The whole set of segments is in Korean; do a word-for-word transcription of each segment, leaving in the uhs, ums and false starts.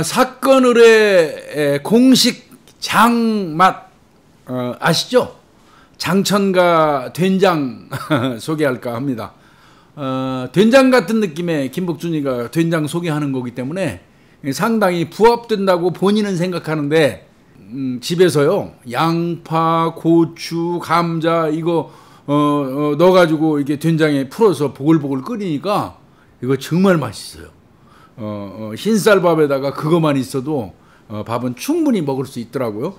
어, 사건 의뢰의 공식 장맛 어, 아시죠? 장천가 된장 소개할까 합니다. 어, 된장 같은 느낌의 김복준이가 된장 소개하는 거기 때문에 상당히 부합된다고 본인은 생각하는데, 음, 집에서요 양파, 고추, 감자 이거 어, 어, 넣어가지고 이게 된장에 풀어서 보글보글 끓이니까 이거 정말 맛있어요. 어, 어, 흰쌀밥에다가 그거만 있어도 어, 밥은 충분히 먹을 수 있더라고요.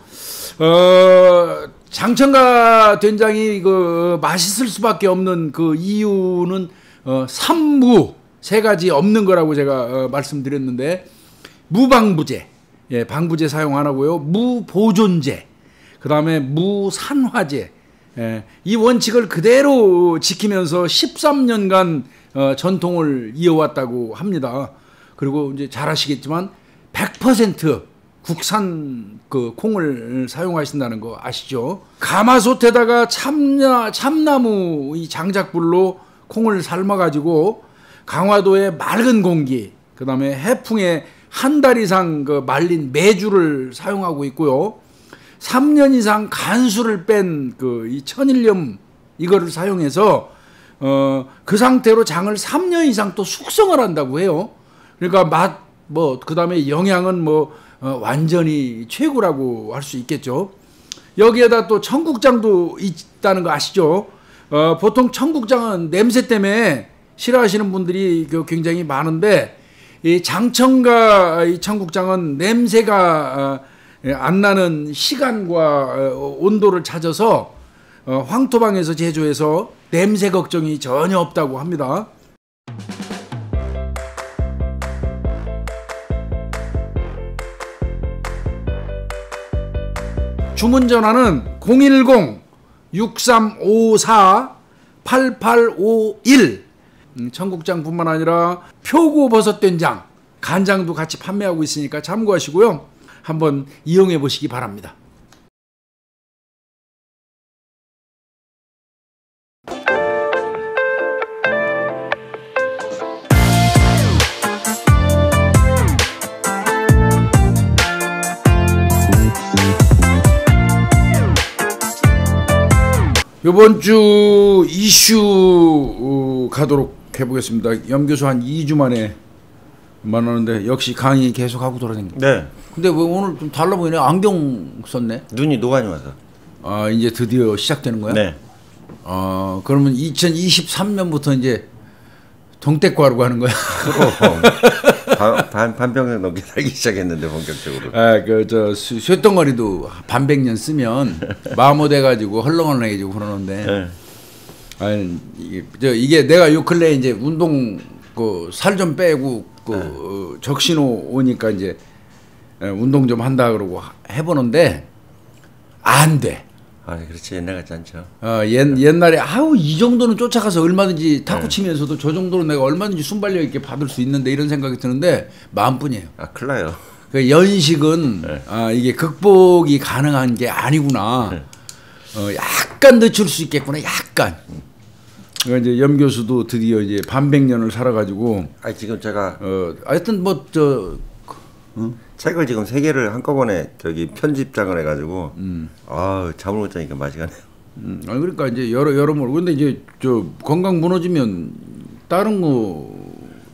어, 장천가 된장이 그 맛있을 수밖에 없는 그 이유는 어, 삼무, 세 가지 없는 거라고 제가 어, 말씀드렸는데, 무방부제, 예, 방부제 사용 안 하고요. 무보존제, 그 다음에 무산화제, 예, 이 원칙을 그대로 지키면서 십삼 년간 어, 전통을 이어왔다고 합니다. 그리고 이제 잘 아시겠지만 백 퍼센트 국산 그 콩을 사용하신다는 거 아시죠? 가마솥에다가 참나, 참나무 이 장작불로 콩을 삶아가지고 강화도의 맑은 공기, 그 다음에 해풍에 한 달 이상 그 말린 메주를 사용하고 있고요. 삼 년 이상 간수를 뺀 그 이 천일염 이거를 사용해서 어, 그 상태로 장을 삼 년 이상 또 숙성을 한다고 해요. 그러니까 맛, 뭐, 그 다음에 영양은 뭐, 어, 완전히 최고라고 할 수 있겠죠. 여기에다 또 청국장도 있다는 거 아시죠? 어, 보통 청국장은 냄새 때문에 싫어하시는 분들이 굉장히 많은데, 이 장천가 이 청국장은 냄새가 안 나는 시간과 온도를 찾아서 황토방에서 제조해서 냄새 걱정이 전혀 없다고 합니다. 주문 전화는 공일공 육삼오사 팔팔오일. 청국장뿐만 아니라 표고버섯된장, 간장도 같이 판매하고 있으니까 참고하시고요. 한번 이용해 보시기 바랍니다. 요번 주 이슈 가도록 해보겠습니다. 염교수 한 이 주 만에 만나는데 역시 강의 계속하고 돌아다닙니다. 네. 근데 왜 오늘 좀 달라 보이네? 안경 썼네? 눈이 노안이 와서. 아, 이제 드디어 시작되는 거야? 네. 아, 그러면 이천이십삼 년부터 이제 동태과로 하는 거야? 반, 반백년 넘게 살기 시작했는데 본격적으로. 아, 그 저 쇳덩어리도 반백년 쓰면 마모돼가지고 헐렁헐렁해지고 그러는데. 네. 아니 이게, 저, 이게 내가 요 근래 이제 운동 그 살 좀 빼고 그 네. 어, 적신호 오니까 이제 운동 좀 한다 그러고 해보는데 안 돼. 아, 그렇지. 옛날 같지 않죠. 어, 옛, 옛날에 아우 이 정도는 쫓아가서 얼마든지 탁구 치면서도 네. 저 정도로 내가 얼마든지 순발력 있게 받을 수 있는데 이런 생각이 드는데 마음뿐이에요. 아, 큰일 나요. 그 연식은 네. 아, 이게 극복이 가능한 게 아니구나. 네. 어, 약간 늦출 수 있겠구나. 약간. 그러니까 이제 염 교수도 드디어 이제 반백년을 살아가지고. 아, 지금 제가 어, 하여튼 뭐 저. 응? 책을 지금 세 개를 한꺼번에 저기 편집장을 해가지고 음. 아, 잠을 못 자니까 맛이 가네요. 음, 아니 그러니까 이제 여러 여러모로. 근데 이제 저 건강 무너지면 다른 거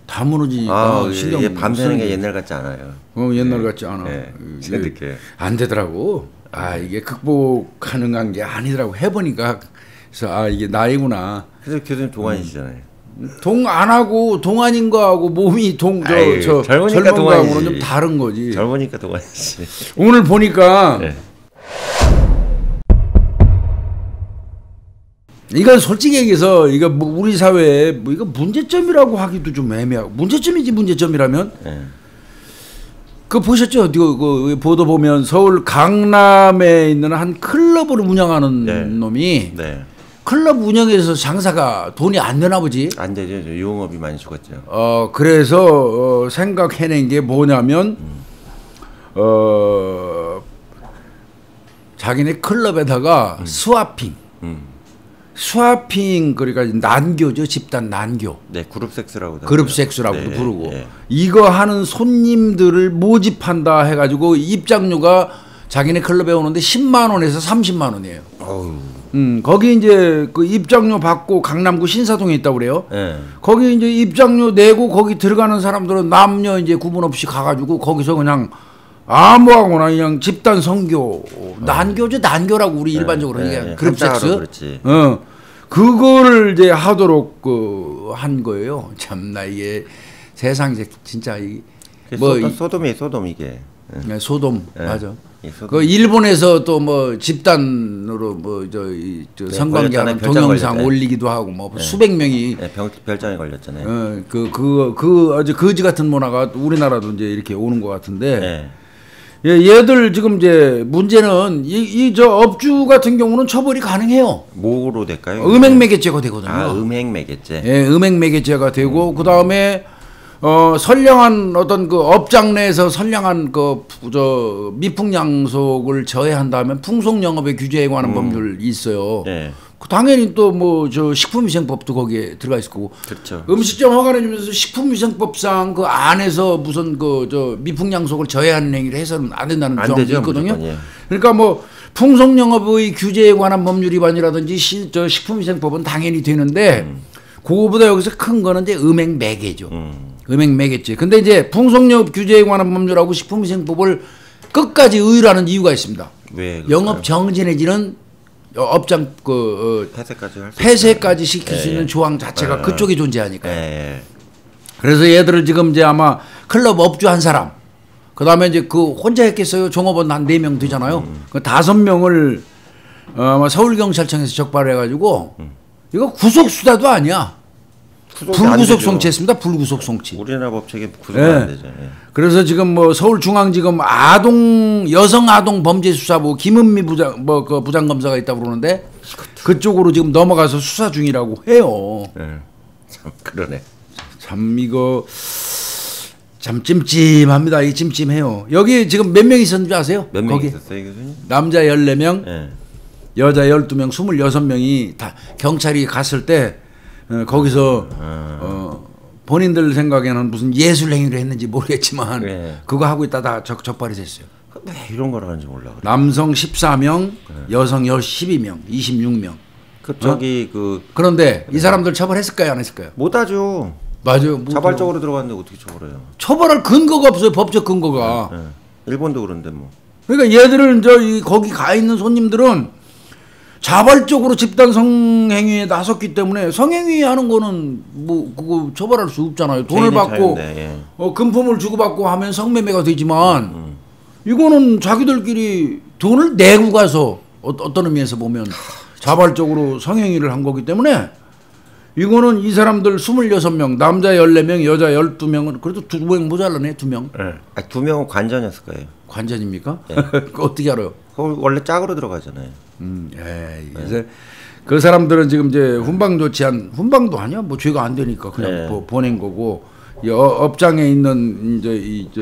다 무너지니까. 아, 신경 이게 밤새는 게 옛날 같지 않아요. 어, 옛날 네. 같지 않아. 네. 이게 안 되더라고. 아, 이게 극복 가능한 게 아니더라고 해보니까. 그래서 아, 이게 나이구나. 그래서 교수님 동안이시잖아요. 동 안 하고 동안인 거하고 몸이 동 저 저 젊으니까 동안이지. 좀 다른 거지. 젊으니까 동안이지. 오늘 보니까 네. 이건 솔직히 얘기해서 이거 우리 사회에 뭐 이거 문제점이라고 하기도 좀 애매하고, 문제점이지 문제점이라면 네. 그 보셨죠? 그 보도 보면 서울 강남에 있는 한 클럽을 운영하는 네. 놈이. 네. 클럽 운영에서 장사가 돈이 안 되나 보지? 안 되죠. 유흥업이 많이 죽었죠. 어, 그래서 어, 생각해낸 게 뭐냐면 음. 어, 자기네 클럽에다가 음. 스와핑 음. 스와핑, 그러니까 난교죠. 집단 난교. 네, 그룹 섹스라고도. 그룹 섹스라고도 네, 부르고. 네. 이거 하는 손님들을 모집한다 해가지고 입장료가 자기네 클럽에 오는데 십만 원에서 삼십만 원이에요. 어우. 음, 거기 이제 그 입장료 받고 강남구 신사동에 있다고 그래요. 네. 거기 이제 입장료 내고 거기 들어가는 사람들은 남녀 이제 구분 없이 가가지고 거기서 그냥 아무하거나 그냥 집단 성교, 어. 난교죠. 난교라고 우리 네, 일반적으로 네, 얘기하는 네, 그룹 섹스. 어, 그거를 이제 하도록 그, 한 거예요. 참나 이게 세상 이제 진짜 이, 뭐 소돔, 소돔이 소돔 이게. 네, 소돔 네. 맞아. 예, 소돔. 그 일본에서 또 뭐 집단으로 뭐 저 네, 성관계하는 동영상 걸렸대. 올리기도 하고 뭐 네. 수백 명이 네, 병, 별장에 걸렸잖아요. 어, 그, 그, 그 아주 거지 같은 문화가 우리나라도 이제 이렇게 오는 것 같은데. 네. 예, 얘들 지금 이제 문제는 이 이 저 업주 같은 경우는 처벌이 가능해요. 뭐로 될까요? 음행 매개죄가 되거든요. 아, 음행 매개죄. 예, 음행 매개죄가 되고 음. 그 다음에 어 선량한 어떤 그 업장 내에서 선량한 그 저 미풍양속을 저해한다면 풍속 영업의 규제에 관한 음. 법률이 있어요. 네. 당연히 또 뭐 저 식품위생법도 거기에 들어가 있을 거고. 그렇죠. 음식점 허가를 주면서 식품위생법상 그 안에서 무슨 그 저 미풍양속을 저해하는 행위를 해서는 안 된다는 조항이 있거든요. 무조건, 예. 그러니까 뭐 풍속영업의 규제에 관한 법률 위반이라든지 시, 저 식품위생법은 당연히 되는데 음. 그거보다 여기서 큰 거는 이제 음행 매개죠. 음. 음행 매개죄. 근데 이제 풍속영업 규제에 관한 법률하고 식품위생법을 끝까지 의율하는 이유가 있습니다. 왜? 영업 정지 내지는 업장 그 어, 폐쇄까지, 할 수 폐쇄까지 시킬 예, 수 있는 예. 조항 자체가 예. 그쪽에 존재하니까요. 예. 그래서 얘들을 지금 이제 아마 클럽 업주 한 사람, 그 다음에 이제 그 혼자 했겠어요. 종업원 한 네 명 되잖아요. 음. 그 다섯 명을 어, 서울 경찰청에서 적발해가지고 음. 이거 구속 수사도 아니야. 불구속 송치했습니다. 불구속 송치. 우리나라 법칙에 구속이 예. 안 되죠. 예. 그래서 지금 뭐 서울중앙지검 아동 여성 아동 범죄 수사부 김은미 부장 뭐 그 부장 검사가 있다고 그러는데 그쪽으로 지금 넘어가서 수사 중이라고 해요. 예. 참 그러네. 참 이거 참 찜찜합니다. 이 찜찜해요. 여기 지금 몇 명 있었는지 아세요? 몇 명 있었어요, 교수님? 남자 열네 명, 예. 여자 열두 명, 스물여섯 명이 다 경찰이 갔을 때 어, 거기서 음. 어, 본인들 생각에는 무슨 예술 행위를 했는지 모르겠지만 네. 그거 하고 있다가 적, 적발이 됐어요. 왜 이런 걸 하는지 몰라. 그래. 남성 십사 명, 네. 여성 십이 명, 이십육 명. 그 저기 어? 그 그런데 네. 이 사람들 처벌했을까요, 안 했을까요? 못 하죠. 맞아요. 못 자발적으로 뭐. 들어갔는데 어떻게 처벌해요? 처벌할 근거가 없어요. 법적 근거가. 네. 네. 일본도 그런데 뭐. 그러니까 얘들은 저 이, 거기 가 있는 손님들은 자발적으로 집단 성행위에 나섰기 때문에 성행위 하는 거는 뭐 그거 처벌할 수 없잖아요. 돈을 받고 자유인데, 예. 어, 금품을 주고받고 하면 성매매가 되지만 음, 음. 이거는 자기들끼리 돈을 내고 가서 어, 어떤 의미에서 보면 자발적으로 성행위를 한 거기 때문에 이거는 이 사람들 스물여섯 명, 남자 열네 명, 여자 열두 명은 그래도 두 명 모자라네, 두 명. 네. 아, 두 명은 관전이었을 거예요. 관전입니까? 네. 어떻게 알아요? 원래 짝으로 들어가잖아요. 음, 에이, 네. 이제 그 사람들은 지금 이제 훈방 조치한 훈방도 아니야. 뭐 죄가 안 되니까 그냥 네. 보, 보낸 거고 이 어, 업장에 있는 이제 이 저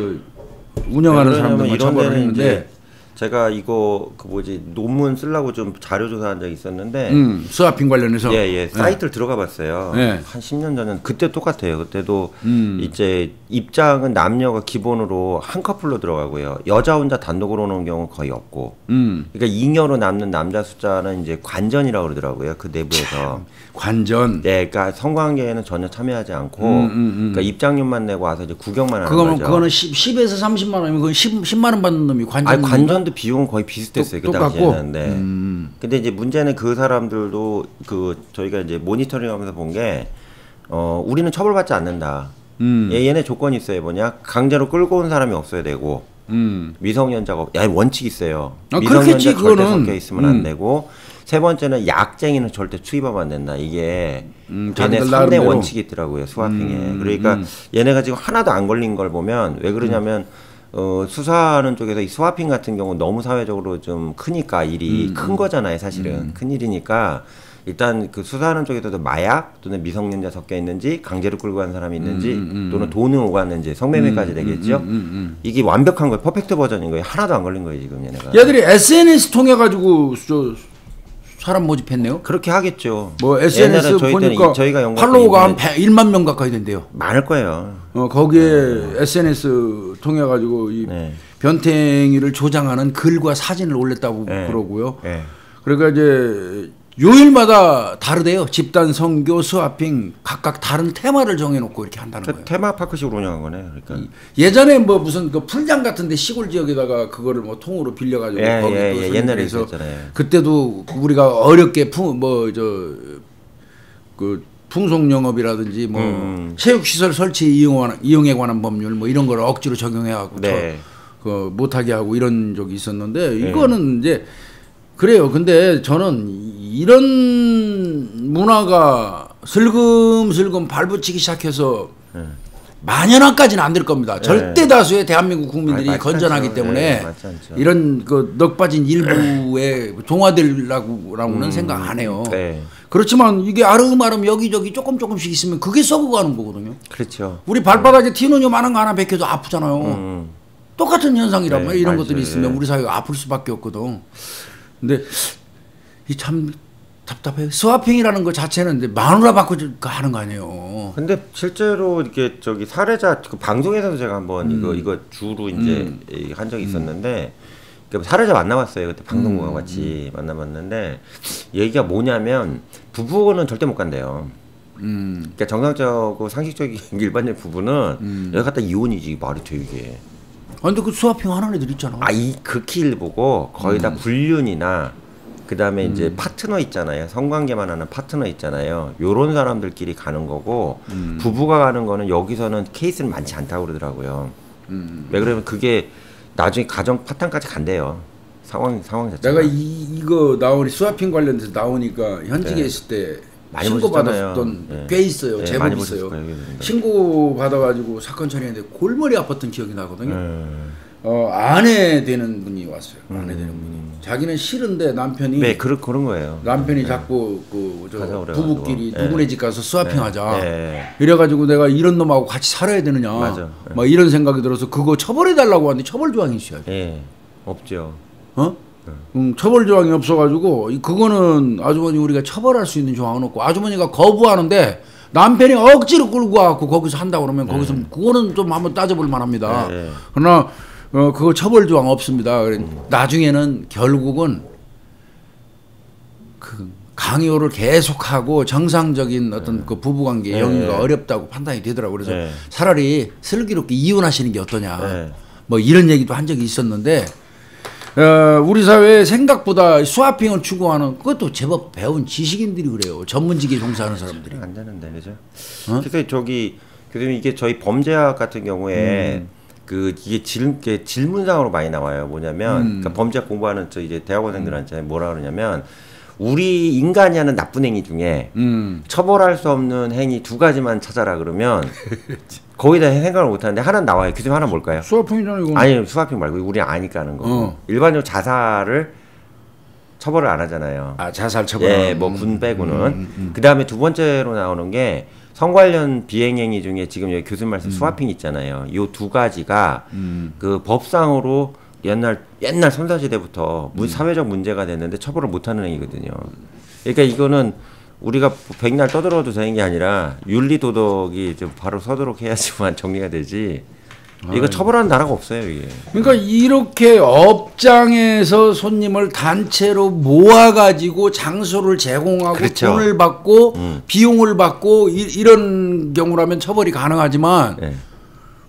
운영하는 네, 사람들만 처벌을 했는데. 제가 이거 그 뭐지 논문 쓰려고 좀 자료 조사한 적이 있었는데 음, 스와핑 관련해서 예예 예, 사이트를 네. 들어가 봤어요. 네. 한 십 년 전은 그때 똑같아요. 그때도 음. 이제 입장은 남녀가 기본으로 한 커플로 들어가고요. 여자 혼자 단독으로 오는 경우는 거의 없고 음. 그러니까 잉여로 남는 남자 숫자는 이제 관전이라고 그러더라고요. 그 내부에서 관전 네, 그러니까 성관계에는 전혀 참여하지 않고 음, 음, 음. 그러니까 입장료만 내고 와서 이제 구경만 하는 그건, 거죠. 그거는 십에서 삼십만 원이면 그건 십, 십만 원 받는 놈이 관전. 아니, 관전 비용은 거의 비슷했어요. 그 당시에는. 네. 음. 근데 이제 문제는 그 사람들도 그 저희가 이제 모니터링하면서 본 게 어, 우리는 처벌받지 않는다. 음. 얘, 얘네 조건이 있어요. 뭐냐? 강제로 끌고 온 사람이 없어야 되고 음. 미성년자가 야 원칙이 있어요. 아, 미성년자 절대 그거는. 섞여 있으면 음. 안 되고 세 번째는 약쟁이는 절대 투입하면 안 된다. 이게 음, 얘네 삼 대 원칙이 있더라고요. 스와핑에. 음. 그러니까 음. 얘네가 지금 하나도 안 걸린 걸 보면 왜 그러냐면 음. 어, 수사하는 쪽에서 이 스와핑 같은 경우는 너무 사회적으로 좀 크니까 일이 음. 큰 거잖아요. 사실은 음. 큰 일이니까 일단 그 수사하는 쪽에서도 마약 또는 미성년자 섞여 있는지 강제로 끌고 간 사람이 있는지 음, 음, 또는 돈은 오갔는지 성매매까지 음, 되겠죠. 음, 음, 음, 음. 이게 완벽한 거예요. 퍼펙트 버전인 거예요. 하나도 안 걸린 거예요 지금 얘네가. 얘들이 에스엔에스 통해 가지고 저 사람 모집했네요. 그렇게 하겠죠. 뭐 에스엔에스 보니까 저희가 팔로우가 한 백만 명 가까이 된대요. 많을 거예요. 어, 거기에 네. 에스엔에스 통해 가지고 이 네. 변태행위를 조장하는 글과 사진을 올렸다고 네. 그러고요. 네. 그러니까 이제 요일마다 다르대요. 집단 선교, 스와핑 각각 다른 테마를 정해놓고 이렇게 한다는 거예요. 테마 파크식으로 운영한 거네. 그러니까 예전에 뭐 무슨 그 풀장 같은데 시골 지역에다가 그거를 뭐 통으로 빌려가지고 예, 거기 예, 예, 옛날에 있었잖아요. 그때도 우리가 어렵게 풍 뭐 저 그 풍속 영업이라든지 뭐 음. 체육 시설 설치 이용한 이용에 관한 법률 뭐 이런 걸 억지로 적용해갖고 네. 그 못하게 하고 이런 적이 있었는데 이거는 네. 이제 그래요. 근데 저는 이런 문화가 슬금슬금 발붙이기 시작해서 네. 만연화까지는 안 될 겁니다. 네. 절대 다수의 대한민국 국민들이 아니, 건전하기 않죠. 때문에 네, 이런 그 넋빠진 일부에 동화되려고는 음, 생각 안 해요. 네. 그렇지만 이게 아름아름 여기저기 조금 조금씩 있으면 그게 썩어가는 거거든요. 그렇죠. 우리 발바닥에 티눈 요만한 거 하나 벗겨도 아프잖아요. 음. 똑같은 현상이라면 네, 이런 맞죠. 것들이 있으면 네. 우리 사회가 아플 수밖에 없거든. 근데 이 참 답답해요. 스와핑이라는 것 자체는 이제 마누라 받고 하는 거 아니에요. 근데 실제로 이렇게 저기 사례자 그 방송에서도 제가 한번 음. 이거 이거 주로 이제 음. 한 적이 있었는데 그러니까 사례자 만나봤어요. 그때 방송국과 음. 같이 만나봤는데 얘기가 뭐냐면 부부는 절대 못 간대요. 음. 그러니까 정상적이고 상식적인 일반적인 부부는 음. 여기 갔다 이혼이지 말이 돼 이게. 아, 근데 그 스와핑 하는 애들 있잖아. 아, 이 극히를 보고 거의 음. 다 불륜이나 그 다음에 음. 이제 파트너 있잖아요. 성관계만 하는 파트너 있잖아요. 요런 사람들끼리 가는 거고 음. 부부가 가는 거는 여기서는 케이스는 많지 않다고 그러더라고요. 음. 왜 그러면 그게 나중에 가정 파탄까지 간대요. 상황 상황 자체가. 내가 이, 이거 나오니 스와핑 관련돼서 나오니까 현직에 네. 있을 때 많이 신고받았던 네. 꽤 있어요. 네, 제법 있어요. 신고받아가지고 사건 처리했는데 골머리 아팠던 기억이 나거든요. 네. 어, 아내 되는 분이 왔어요. 음. 아내 되는 분이. 자기는 싫은데 남편이 네, 그런 그런 거예요. 남편이 네. 자꾸 그 저 부부끼리 네. 누구네 집 가서 스와핑하자. 네. 네. 이래가지고 내가 이런 놈하고 같이 살아야 되느냐. 맞아. 네. 막 이런 생각이 들어서 그거 처벌해달라고 하는데 처벌 조항이 있어요. 네. 없죠. 어? 네. 음, 처벌 조항이 없어가지고 그거는 아주머니 우리가 처벌할 수 있는 조항은 없고 아주머니가 거부하는데 남편이 억지로 끌고 와갖고 거기서 한다 그러면 거기서 네. 그거는 좀 한번 따져볼 만합니다. 네. 그러나 어, 그거 처벌 조항 없습니다. 음. 나중에는 결국은 그 강요를 계속하고 정상적인 어떤 네. 그 부부관계 네. 영위가 어렵다고 판단이 되더라고요. 그래서 네. 차라리 슬기롭게 이혼하시는 게 어떠냐. 네. 뭐 이런 얘기도 한 적이 있었는데 어, 우리 사회에 생각보다 스와핑을 추구하는 그것도 제법 배운 지식인들이 그래요. 전문직에 종사하는 사람들이. 안 되는데 그죠? 어? 그래서 저기 그래서 이게 저희 범죄학 같은 경우에 음. 그 이게 질, 질문상으로 많이 나와요. 뭐냐면 음. 그러니까 범죄 공부하는 저 이제 대학원생들한테 음. 뭐라 그러냐면 우리 인간이 하는 나쁜 행위 중에 음. 처벌할 수 없는 행위 두 가지만 찾아라 그러면 거의 다 생각을 못 하는데 하나 나와요. 그 중에 하나 뭘까요? 수화핑이잖아요. 이건. 아니 수화핑 말고 우리 아니까 하는 거. 어. 일반적으로 자살을 처벌을 안 하잖아요. 아 자살 처벌. 예, 뭐 군 빼고는. 음, 음, 음. 그 다음에 두 번째로 나오는 게 성관련 비행행위 중에 지금 여기 교수님 말씀 음. 스와핑 있잖아요. 이 두 가지가 음. 그 법상으로 옛날 옛날 선사시대부터 음. 사회적 문제가 됐는데 처벌을 못하는 행위거든요. 그러니까 이거는 우리가 백날 떠들어도 되는 게 아니라 윤리 도덕이 좀 바로 서도록 해야지만 정리가 되지. 이거 처벌하는 나라가 없어요, 이게. 그러니까 이렇게 업장에서 손님을 단체로 모아가지고 장소를 제공하고 그렇죠. 돈을 받고 음. 비용을 받고 이, 이런 경우라면 처벌이 가능하지만 네.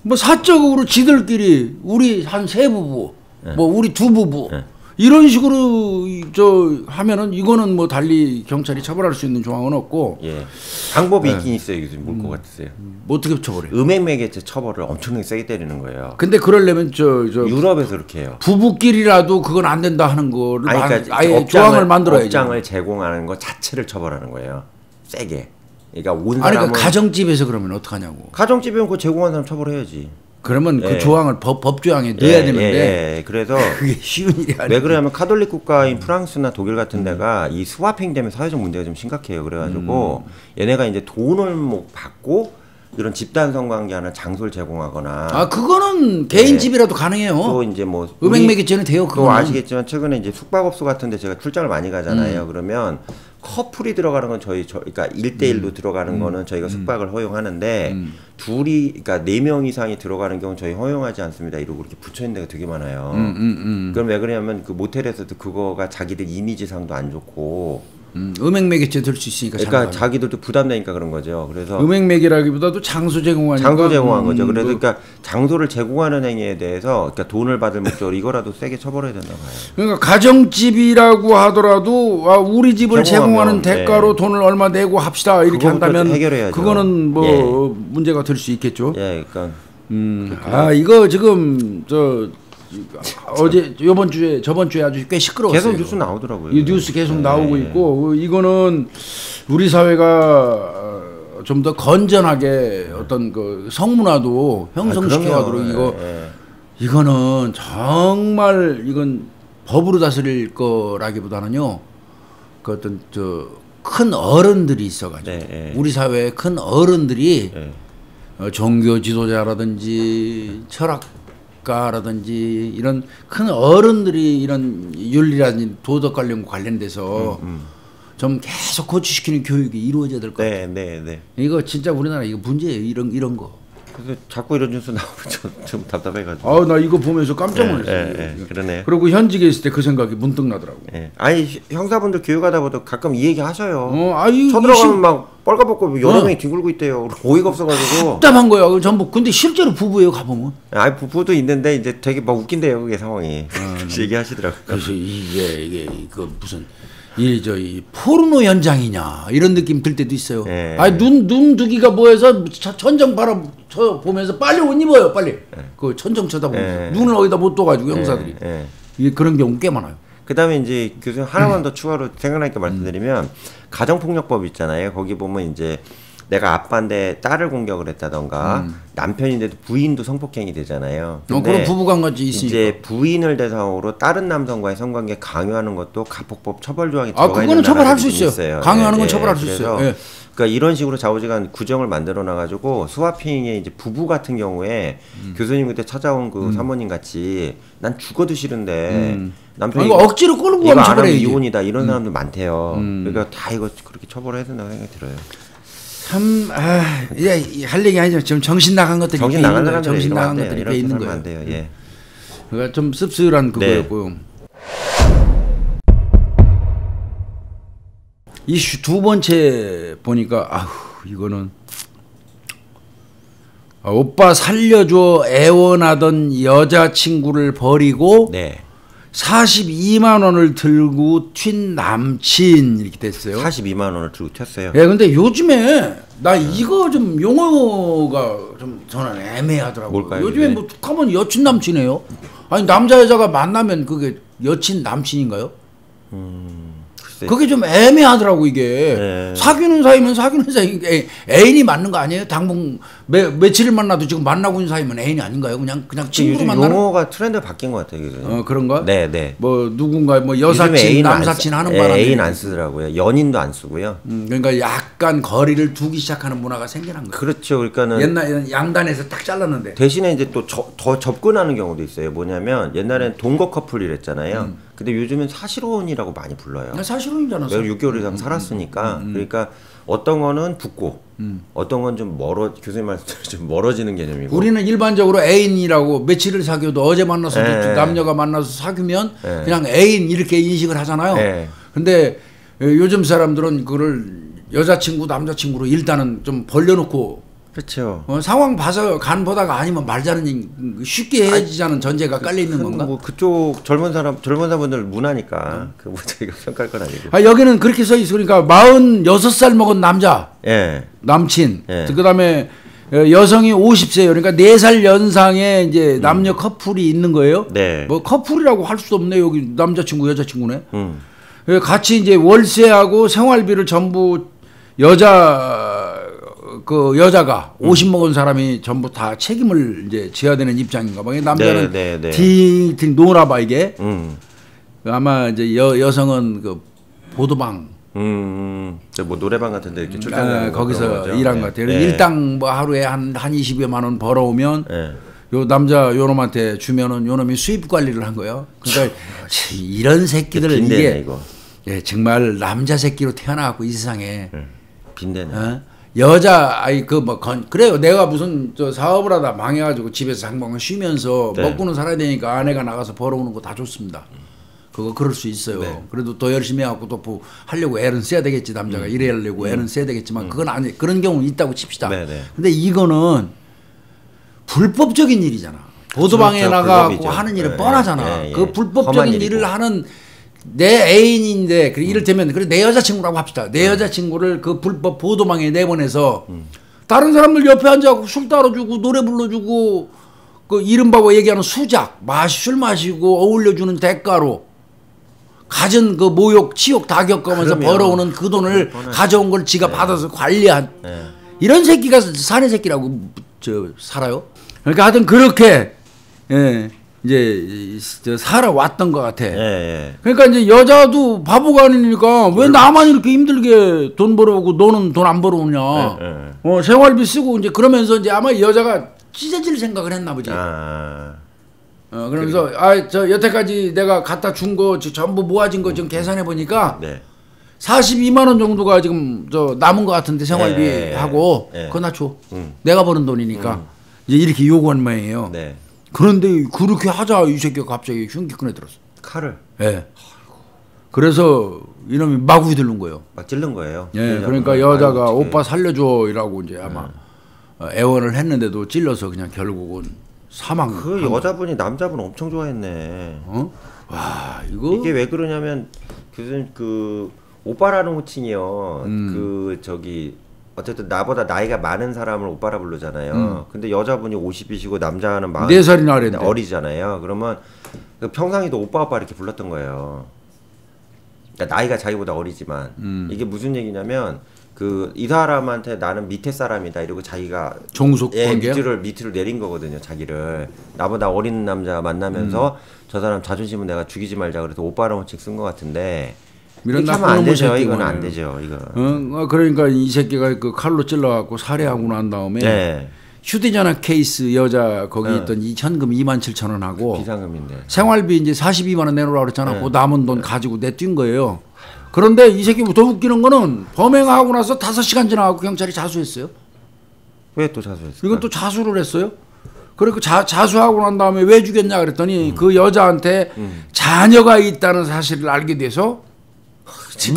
뭐 사적으로 지들끼리 우리 한 세 부부, 네. 뭐 우리 두 부부 네. 이런 식으로 저 하면은 이거는 뭐 달리 경찰이 처벌할 수 있는 조항은 없고 예. 방법이 네. 있긴 있어요. 이게 좀 뭘 것 같으세요? 음, 뭐 어떻게 처벌해요? 음행매개체 처벌을 엄청나게 세게 때리는 거예요. 근데 그러려면 저, 저 유럽에서 그렇게 해요. 부부끼리라도 그건 안 된다 하는 거를 아니, 그러니까 아예 업장을, 조항을 만들어야죠. 업장을 제공하는 거 자체를 처벌하는 거예요. 세게. 그러니까 온 사람은 아니, 그러니까 가정집에서 그러면 어떡하냐고. 가정집이면 그 제공한 사람 처벌해야지. 그러면 예. 그 조항을 법, 법 조항에 넣어야 예, 되는데 예, 예. 그래서 그게 쉬운 일이 아니에요. 왜 그러냐면 카톨릭 국가인 프랑스나 독일 같은 데가 음. 이 스와핑 때문에 사회적 문제가 좀 심각해요. 그래가지고 음. 얘네가 이제 돈을 뭐 받고 이런 집단 성관계 하는 장소를 제공하거나. 아, 그거는 개인 네. 집이라도 가능해요. 또 이제 뭐 음행매개죄는 돼요. 그거 아시겠지만 최근에 이제 숙박업소 같은데 제가 출장을 많이 가잖아요. 음. 그러면 커플이 들어가는 건 저희 저, 그러니까 일 대일로 음. 들어가는 음. 거는 저희가 숙박을 허용하는데 음. 둘이 그러니까 네 명 이상이 들어가는 경우 저희 허용하지 않습니다. 이러고 이렇게 붙여 있는 데가 되게 많아요. 음, 음, 음. 그럼 왜 그러냐면 그 모텔에서도 그거가 자기들 이미지상도 안 좋고. 음, 음행매개죄 될 수 있으니까. 그러니까 자기들도 부담되니까 그런 거죠. 그래서 음행매개라기보다도 장소 제공하는 장소 제공한 음, 거죠. 그래서 그, 그러니까 장소를 제공하는 행위에 대해서 그러니까 돈을 받을 목적으로 이거라도 세게 처벌해야 된다 봐요. 그러니까 가정집이라고 하더라도 아, 우리 집을 제공하는 대가로 네. 돈을 얼마 내고 합시다 이렇게 한다면 해결해야죠. 그거는 뭐 예. 문제가 될 수 있겠죠. 예, 그러니까 음, 아 이거 지금 저. 어제 요번 주에 저번 주에 아주 꽤 시끄러웠어요. 계속 뉴스 나오더라고요. 이 뉴스 계속 네. 나오고 있고 이거는 우리 사회가 좀 더 건전하게 어떤 그 성문화도 형성시켜가도록 아, 이거 네. 이거는 정말 이건 법으로 다스릴 거라기보다는요 그 어떤 저 큰 어른들이 있어가지고 네. 우리 사회의 큰 어른들이 네. 어, 종교 지도자라든지 철학 라든지 이런 큰 어른들이 이런 윤리라든지 도덕 관련 관련돼서 음, 음. 좀 계속 고치시키는 교육이 이루어져야 될 것 같아요. 네, 네, 네. 이거 진짜 우리나라 이거 문제예요. 이런 이런 거. 그래서 자꾸 이런 뉴스 나오면 좀 답답해가지고. 아, 나 이거 보면서 깜짝 놀랐어요. 네, 네, 네, 그러네. 그리고 현직에 있을 때 그 생각이 문득 나더라고. 네. 아니 형사분들 교육하다 보도 가끔 이 얘기 하셔요. 어, 아유. 쳐들어가면 막 뻘가벗고 여러 명이 어. 뒹굴고 있대요. 어이가 없어가지고. 답답한 거야. 전부 근데 실제로 부부예요 가보면. 아, 부부도 있는데 이제 되게 막 웃긴대요 그게 상황이. 아, 얘기하시더라고요. 그래서 이게 이게 그 무슨. 이 저 이 포르노 현장이냐 이런 느낌 들 때도 있어요. 네. 아니 눈 눈두기가 모여서 천정 바람 쳐 보면서 빨리 옷 입어요 빨리. 네. 그 천정 쳐다보면서 네. 눈을 어디다 못 떠가지고 네. 형사들이 네. 이게 그런 경우 꽤 많아요. 그다음에 이제 교수님 하나만 음. 더 추가로 생각나니까 말씀드리면 음. 가정폭력법 있잖아요. 거기 보면 이제 내가 아빠인데 딸을 공격을 했다던가 음. 남편인데도 부인도 성폭행이 되잖아요. 어, 그럼 부부관계지 있으니까 이제 부인을 대상으로 다른 남성과의 성관계 강요하는 것도 가폭법 처벌 조항이 들어가 있는 아, 그거는 처벌할 수 있어요. 있어요. 강요하는 네, 건 처벌할 네, 수 있어요. 네. 그러니까 이런 식으로 좌우지간 규정을 만들어 놔가지고 스와핑의 이제 부부 같은 경우에 음. 교수님 그때 찾아온 그 음. 사모님 같이 난 죽어도 싫은데 음. 남편이 이거 억지로 끌고 가면 처벌해야지. 이혼이다 이런 음. 사람들 많대요. 음. 그러니까 다 이거 그렇게 처벌해야 된다고 생각이 들어요. 참, 아, 이제 할 얘기 아니죠. 지금 정신 나간 것들이 정신 나간 거예요. 정신 나간 것들이 빼 있는 거예요. 예. 그러니까 좀 씁쓸한 그거였고요. 네. 이 두 번째 보니까 아우 이거는 아, 오빠 살려줘 애원하던 여자친구를 버리고 네. 사십이만 원을 들고 튄 남친 이렇게 됐어요. 사십이만 원을 들고 튀었어요. 예, 근데 요즘에 나 음. 이거 좀 용어가 좀 저는 애매하더라고요. 뭘까요, 요즘에 뭐 툭 하면 여친 남친이에요. 아니 남자 여자가 만나면 그게 여친 남친인가요? 음, 글쎄. 그게 좀 애매하더라고 이게. 네. 사귀는 사이면 사귀는 사이 애, 애인이 맞는 거 아니에요? 당분 매, 며칠을 만나도 지금 만나고 있는 사이면 애인이 아닌가요? 그냥 그냥 친구로 만나는. 용어가 트렌드 바뀐 것 같아요. 요즘. 어 그런가? 네네. 네. 뭐 누군가 뭐 여사친, 남사친 하는 예, 바람에 애인 안 쓰더라고요. 연인도 안 쓰고요. 음, 그러니까 약간 거리를 두기 시작하는 문화가 생겨난 거예요. 그렇죠. 그러니까는 옛날 양단에서 딱 잘랐는데. 대신에 이제 또 더 접근하는 경우도 있어요. 뭐냐면 옛날엔 동거 커플이랬잖아요. 음. 근데 요즘엔 사실혼이라고 많이 불러요. 사실혼이잖아. 내가 육 개월 이상 음, 살았으니까. 음, 음. 그러니까. 어떤 거는 붙고 음. 어떤 건 좀 멀어 교수님 말씀대로 좀 멀어지는 개념이고 우리는 일반적으로 애인이라고 며칠을 사귀어도 어제 만나서 에. 남녀가 만나서 사귀면 에. 그냥 애인 이렇게 인식을 하잖아요. 에. 근데 요즘 사람들은 그걸 여자친구 남자친구로 일단은 좀 벌려놓고 그렇죠. 어, 상황 봐서 간 보다가 아니면 말자는 쉽게 헤어지자는 전제가 깔려 있는 건가? 뭐 그쪽 젊은 사람 젊은 사람들 문화니까 응. 그 뭐 저희가 평가할 건 아니고. 아 여기는 그렇게 써 있어. 그러니까 마흔여섯 살 먹은 남자, 예, 남친. 예. 그다음에 여성이 오십 세예요. 그러니까 네 살 연상의 이제 남녀 음. 커플이 있는 거예요. 네. 뭐 커플이라고 할 수도 없네. 여기 남자친구 여자친구네. 음. 같이 이제 월세하고 생활비를 전부 여자 그 여자가 오십 음. 먹은 사람이 전부 다 책임을 이제 져야 되는 입장인가 봐. 남자는 네, 네, 네. 딩딩 놀아봐 이게. 음. 아마 이제 여 여성은 그 보도방 음, 뭐 노래방 같은데 이렇게 출장 아, 거기서 일한 네. 것 같아요. 네. 일당 뭐 하루에 한, 한 이십여만 원 벌어오면 네. 요 남자 요놈한테 주면은 요놈이 수입 관리를 한 거예요. 그러니까 이런 새끼들 그 빈대네, 이게 이거. 예, 정말 남자 새끼로 태어나갖고 이 세상에 네. 빈대네. 어? 여자 아이 그 뭐 그래요. 내가 무슨 저 사업을 하다 망해가지고 집에서 상방을 쉬면서 네. 먹고는 살아야 되니까 아내가 나가서 벌어오는 거 다 좋습니다. 그거 그럴 수 있어요. 네. 그래도 더 열심히 해갖고 또 뭐 하려고 애는 써야 되겠지 남자가 음. 일하려고 음. 애는 써야 되겠지만 음. 그건 아니 그런 경우는 있다고 칩시다. 네네. 근데 이거는 불법적인 일이잖아. 보도방에 나가고 하는 일은 네. 뻔하잖아. 네. 네. 그 불법적인 일을 일이고. 하는 내 애인인데 그래 이를테면 그래 내 여자친구라고 합시다. 내 음. 여자친구를 그 불법 보도방에 내보내서 음. 다른 사람들 옆에 앉아갖고 술 따라주고 노래 불러주고 그 이른바 얘기하는 수작 마시 술 마시고 어울려주는 대가로 가진 그 모욕, 치욕 다 겪으면서 벌어오는 그 돈을 가져온 걸 지가 네. 받아서 관리한 네. 이런 새끼가 사내 새끼라고 저 살아요. 그러니까 하여튼 그렇게 예, 이제 저 살아왔던 것 같아. 예, 예. 그러니까 이제 여자도 바보가 아니니까 왜 나만 이렇게 힘들게 돈 벌어오고 너는 돈 안 벌어오냐. 예, 예. 어, 생활비 쓰고 이제 그러면서 이제 아마 여자가 찢어질 생각을 했나 보지. 아. 어, 그러면서 아, 저 여태까지 내가 갖다 준 거 전부 모아진 거 지금 계산해 보니까 네. 사십이만 원 정도가 지금 저 남은 거 같은데 생활비 네. 하고 네. 그거 낮춰. 음. 내가 버는 돈이니까 음. 이제 이렇게 요구한 모양이에요. 네. 그런데 그렇게 하자 이 새끼가 갑자기 흉기 꺼내들었어. 칼을. 예. 네. 그래서 이놈이 마구 휘두른 거예요. 막 찔른 거예요. 예. 그러니까 여자가 아이고, 오빠 살려줘 이라고 이제 아마 네. 애원을 했는데도 찔러서 그냥 결국은. 사망. 그 여자분이 남자분 엄청 좋아했네. 어? 와 이거 이게 왜 그러냐면 교수님 그 오빠라는 호칭이요. 음. 그 저기 어쨌든 나보다 나이가 많은 사람을 오빠라 부르잖아요. 음. 근데 여자분이 오십이시고 남자는 마흔네 살이나 어린데. 어리잖아요. 그러면 평상시도 오빠 오빠 이렇게 불렀던 거예요. 그러니까 나이가 자기보다 어리지만 음. 이게 무슨 얘기냐면. 그 이 사람한테 나는 밑에 사람이다 이러고 자기가 종속 예, 밑을 밑으로 내린 거거든요. 자기를 나보다 어린 남자 만나면서 음. 저 사람 자존심은 내가 죽이지 말자 그래서 오빠랑 호칭 쓴 것 같은데 이렇게 하면 안 되죠. 이건 안 되죠. 이거 어, 그러니까 이 새끼가 그 칼로 찔러갖고 살해하고 난 다음에 네. 휴대전화 케이스 여자 거기 네. 있던 이 현금 이만 칠천 원하고 비상금인데 생활비 이제 사십이만 원 내놓으라고 그랬잖아. 네. 그 남은 돈 가지고 내뛴 거예요. 그런데 이 새끼 더 웃기는 거는 범행하고 나서 다섯 시간 지나고 경찰이 자수했어요. 왜 또 자수했어요? 이건 또 자수를 했어요. 그리고 자, 자수하고 난 다음에 왜 죽였냐 그랬더니 음. 그 여자한테 음. 자녀가 있다는 사실을 알게 돼서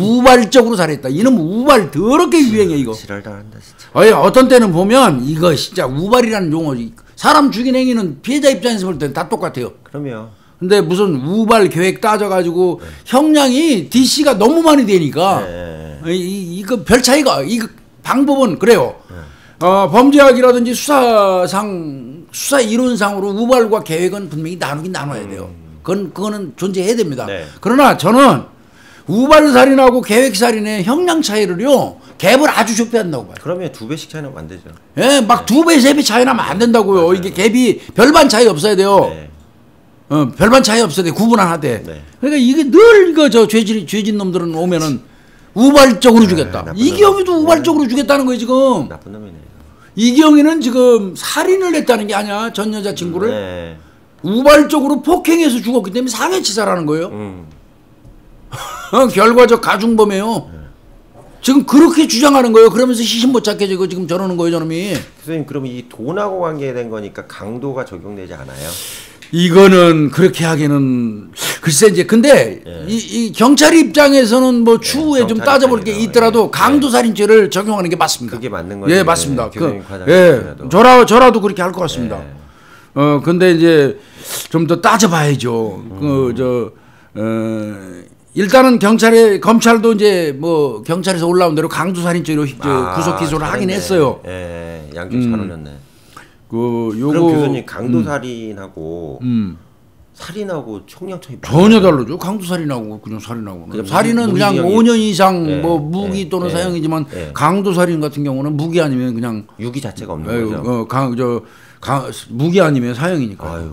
우발적으로 살해했다. 이놈 우발 더럽게 유행해 이거. 지랄당한다 진짜. 아니, 어떤 때는 보면 이거 진짜 우발이라는 용어. 사람 죽인 행위는 피해자 입장에서 볼 때는 다 똑같아요. 그럼요. 근데 무슨 우발 계획 따져가지고 네. 형량이 디씨가 너무 많이 되니까 네. 이, 이거 별 차이가 이 방법은 그래요. 네. 어, 범죄학이라든지 수사상 수사 이론상으로 우발과 계획은 분명히 나누긴 나눠야 돼요. 음. 그건 그거는 존재해야 됩니다. 네. 그러나 저는 우발살인하고 계획살인의 형량 차이를요 갭을 아주 좁게 한다고 봐요. 그러면 두 배씩 차이 나면 안 되죠. 예, 막 두 배, 세 배 차이 나면 안 된다고요. 맞아요. 이게 갭이 별반 차이 없어야 돼요. 네. 어, 별반 차이 없어야 돼. 구분 안 하대. 네. 그러니까 이게 늘 그 저 죄질 죄진 놈들은 오면은 우발적으로 아, 죽였다. 이기영이도 우발적으로 죽였다는 거예요 지금. 나쁜 놈이네. 이기영이는 지금 살인을 했다는 게 아니야. 전 여자친구를 네. 우발적으로 폭행해서 죽었기 때문에 상해치사라는 거예요. 음. 결과적 가중범이에요. 네. 지금 그렇게 주장하는 거예요. 그러면서 시신 못 찾게 지고 지금 저러는 거예요 저놈이. 교수님 그럼 이 돈하고 관계된 거니까 강도가 적용되지 않아요? 이거는 그렇게 하기는 글쎄 이제 근데 예. 이, 이 경찰 입장에서는 뭐 추후에 예, 좀 따져볼 게 있더라도 예. 강도살인죄를 적용하는 게 맞습니다. 그게 맞는 거예요. 예, 맞습니다. 그, 예, 저라 저라도 그렇게 할 것 같습니다. 예. 어, 근데 이제 좀 더 따져봐야죠. 음. 그 저 어, 일단은 경찰에 검찰도 이제 뭐 경찰에서 올라온 대로 강도살인죄로 아, 구속 기소를 잘했네. 하긴 했어요. 예, 양쪽 잘 올렸네. 음. 그 요거 그럼 교수님 강도살인하고 음. 음. 살인하고 형량 차이 전혀 다르죠. 강도살인하고 그냥 살인하고 그냥 살인은 그냥 오 년 이상 예. 뭐 무기 예. 또는 예. 사형이지만 예. 강도살인 같은 경우는 무기 아니면 그냥 유기 자체가 없는 예. 거죠. 어, 강, 저, 강, 무기 아니면 사형이니까. 아유.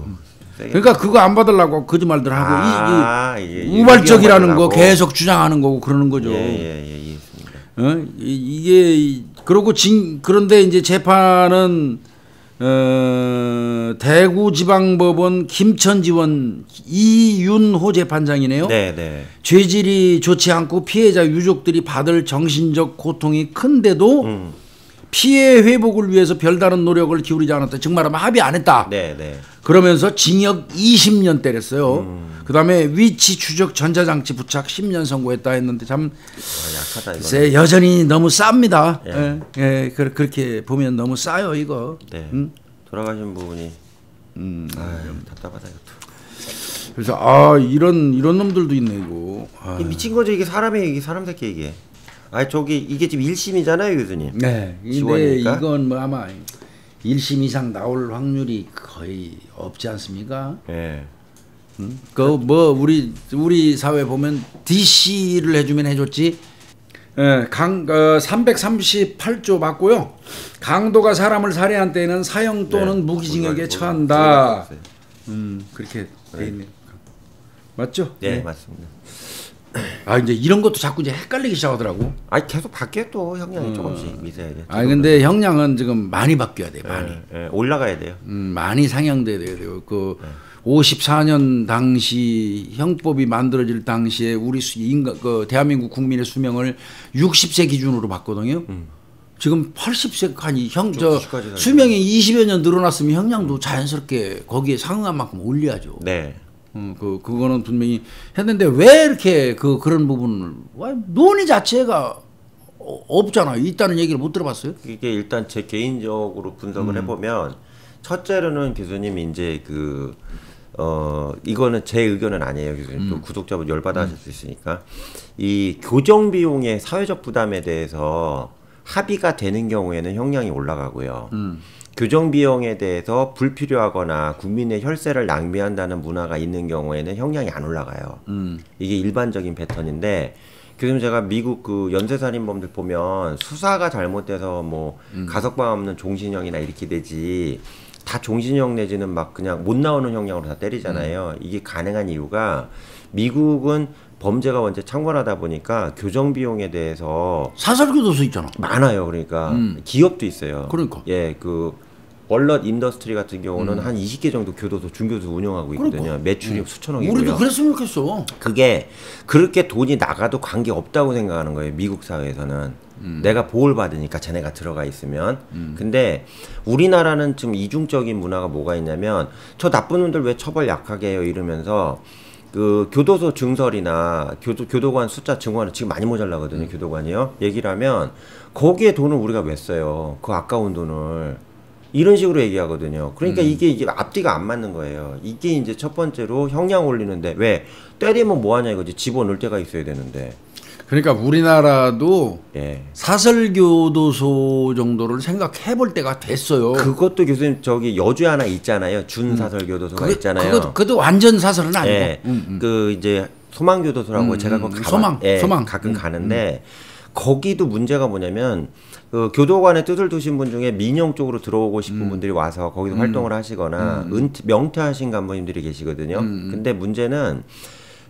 그러니까 그거 안 받으려고 거짓말들 하고 아, 이, 이 예, 예. 우발적이라는 거 계속 주장하는 거고 그러는 거죠. 예, 예, 예, 예. 어? 이게 그러고 진 그런데 이제 재판은 어, 대구지방법원 김천지원 이윤호 재판장이네요. 네, 네. 죄질이 좋지 않고 피해자 유족들이 받을 정신적 고통이 큰데도 음. 피해 회복을 위해서 별다른 노력을 기울이지 않았다. 즉 말하면 합의 안 했다. 네, 네. 그러면서 징역 이십 년 때렸어요. 음. 그다음에 위치 추적 전자장치 부착 십 년 선고했다 했는데 참 아, 약하다, 글쎄, 여전히 너무 쌉니다. 예. 예, 예, 그, 그렇게 보면 너무 싸요 이거. 네. 응? 돌아가신 부분이 음, 아유, 답답하다 이것도. 그래서 아 이런 이런 놈들도 있네 이거. 아유. 미친 거죠 이게 사람의 이게 사람 새끼 이게. 아 저기 이게 지금 일 심이잖아요 교수님. 네. 근데 이건 뭐 아마 일 심 이상 나올 확률이 거의 없지 않습니까? 예. 네. 응? 그 뭐 우리 우리 사회 보면 디씨를 해주면 해줬지. 예, 강 어, 삼백삼십팔 조 맞고요. 강도가 사람을 살해한 때에는 사형 또는 네. 무기징역에 뭐, 처한다. 뭐, 음 그렇게 네. 돼 있네요. 맞죠? 네, 네. 맞습니다. 아 이제 이런 것도 자꾸 이제 헷갈리기 시작하더라고. 아니 계속 바뀌어 또 형량이 음. 조금씩 미세하게. 아 근데 형량은 지금 많이 바뀌어야 돼. 많이. 에, 에, 올라가야 돼요. 음, 많이 상향돼야 돼요. 그 에. 오십사 년 당시 형법이 만들어질 당시에 우리 수, 인가, 그 대한민국 국민의 수명을 육십 세 기준으로 봤거든요. 음. 지금 팔십 세까지 형 저 수명이 이십여 년 늘어났으면 형량도 음. 자연스럽게 거기에 상응한 만큼 올려야죠. 네. 그 그거는 분명히 했는데 왜 이렇게 그 그런 부분을 논의 자체가 없잖아요. 있다는 얘기를 못 들어봤어요. 이게 일단 제 개인적으로 분석을 음. 해보면 첫째로는 교수님 이제 그 어 이거는 제 의견은 아니에요 교수님. 음. 또 구독자분 열받아하실 음. 수 있으니까 이 교정 비용의 사회적 부담에 대해서 합의가 되는 경우에는 형량이 올라가고요. 음. 교정 비용에 대해서 불필요하거나 국민의 혈세를 낭비한다는 문화가 있는 경우에는 형량이 안 올라가요. 음. 이게 일반적인 패턴인데 교수님 제가 미국 그 연쇄살인범들 보면 수사가 잘못돼서 뭐 음. 가석방 없는 종신형이나 이렇게 되지 다 종신형 내지는 막 그냥 못 나오는 형량으로 다 때리잖아요. 음. 이게 가능한 이유가 미국은 범죄가 원체 창궐하다 보니까 교정 비용에 대해서 사설 교도소 있잖아. 많아요. 그러니까 음. 기업도 있어요. 그러니까 예, 그 월넛 인더스트리 같은 경우는 음. 한 이십 개 정도 교도소 중교도소 운영하고 있거든요. 그러니까. 매출이 음. 수천억이고요. 우리도 그랬으면 좋겠어. 그게 그렇게 돈이 나가도 관계 없다고 생각하는 거예요. 미국 사회에서는. 음. 내가 보호를 받으니까 쟤네가 들어가 있으면. 음. 근데 우리나라는 지금 이중적인 문화가 뭐가 있냐면 저 나쁜 놈들 왜 처벌 약하게 해요 이러면서 그 교도소 증설이나 교도, 교도관 숫자 증원은 지금 많이 모자라거든요. 음. 교도관이요. 얘기를 하면 거기에 돈을 우리가 왜 써요. 그 아까운 돈을. 이런 식으로 얘기하거든요. 그러니까 음. 이게, 이게 앞뒤가 안 맞는 거예요. 이게 이제 첫 번째로 형량 올리는데 왜? 때리면 뭐하냐 이거지. 집어넣을 때가 있어야 되는데. 그러니까 우리나라도 예. 사설교도소 정도를 생각해볼 때가 됐어요. 그것도 교수님 저기 여주에 하나 있잖아요. 준사설교도소가 음. 있잖아요. 그것도, 그것도 완전 사설은 아니고 예. 음, 음. 그 이제 소망교도소라고 음, 제가 가만, 소망, 예, 소망. 가끔 음, 가는데 음. 거기도 문제가 뭐냐면 그 교도관에 뜻을 두신 분 중에 민영 쪽으로 들어오고 싶은 음. 분들이 와서 거기서 음. 활동을 하시거나 음. 은, 명퇴하신 간부님들이 계시거든요. 음. 근데 문제는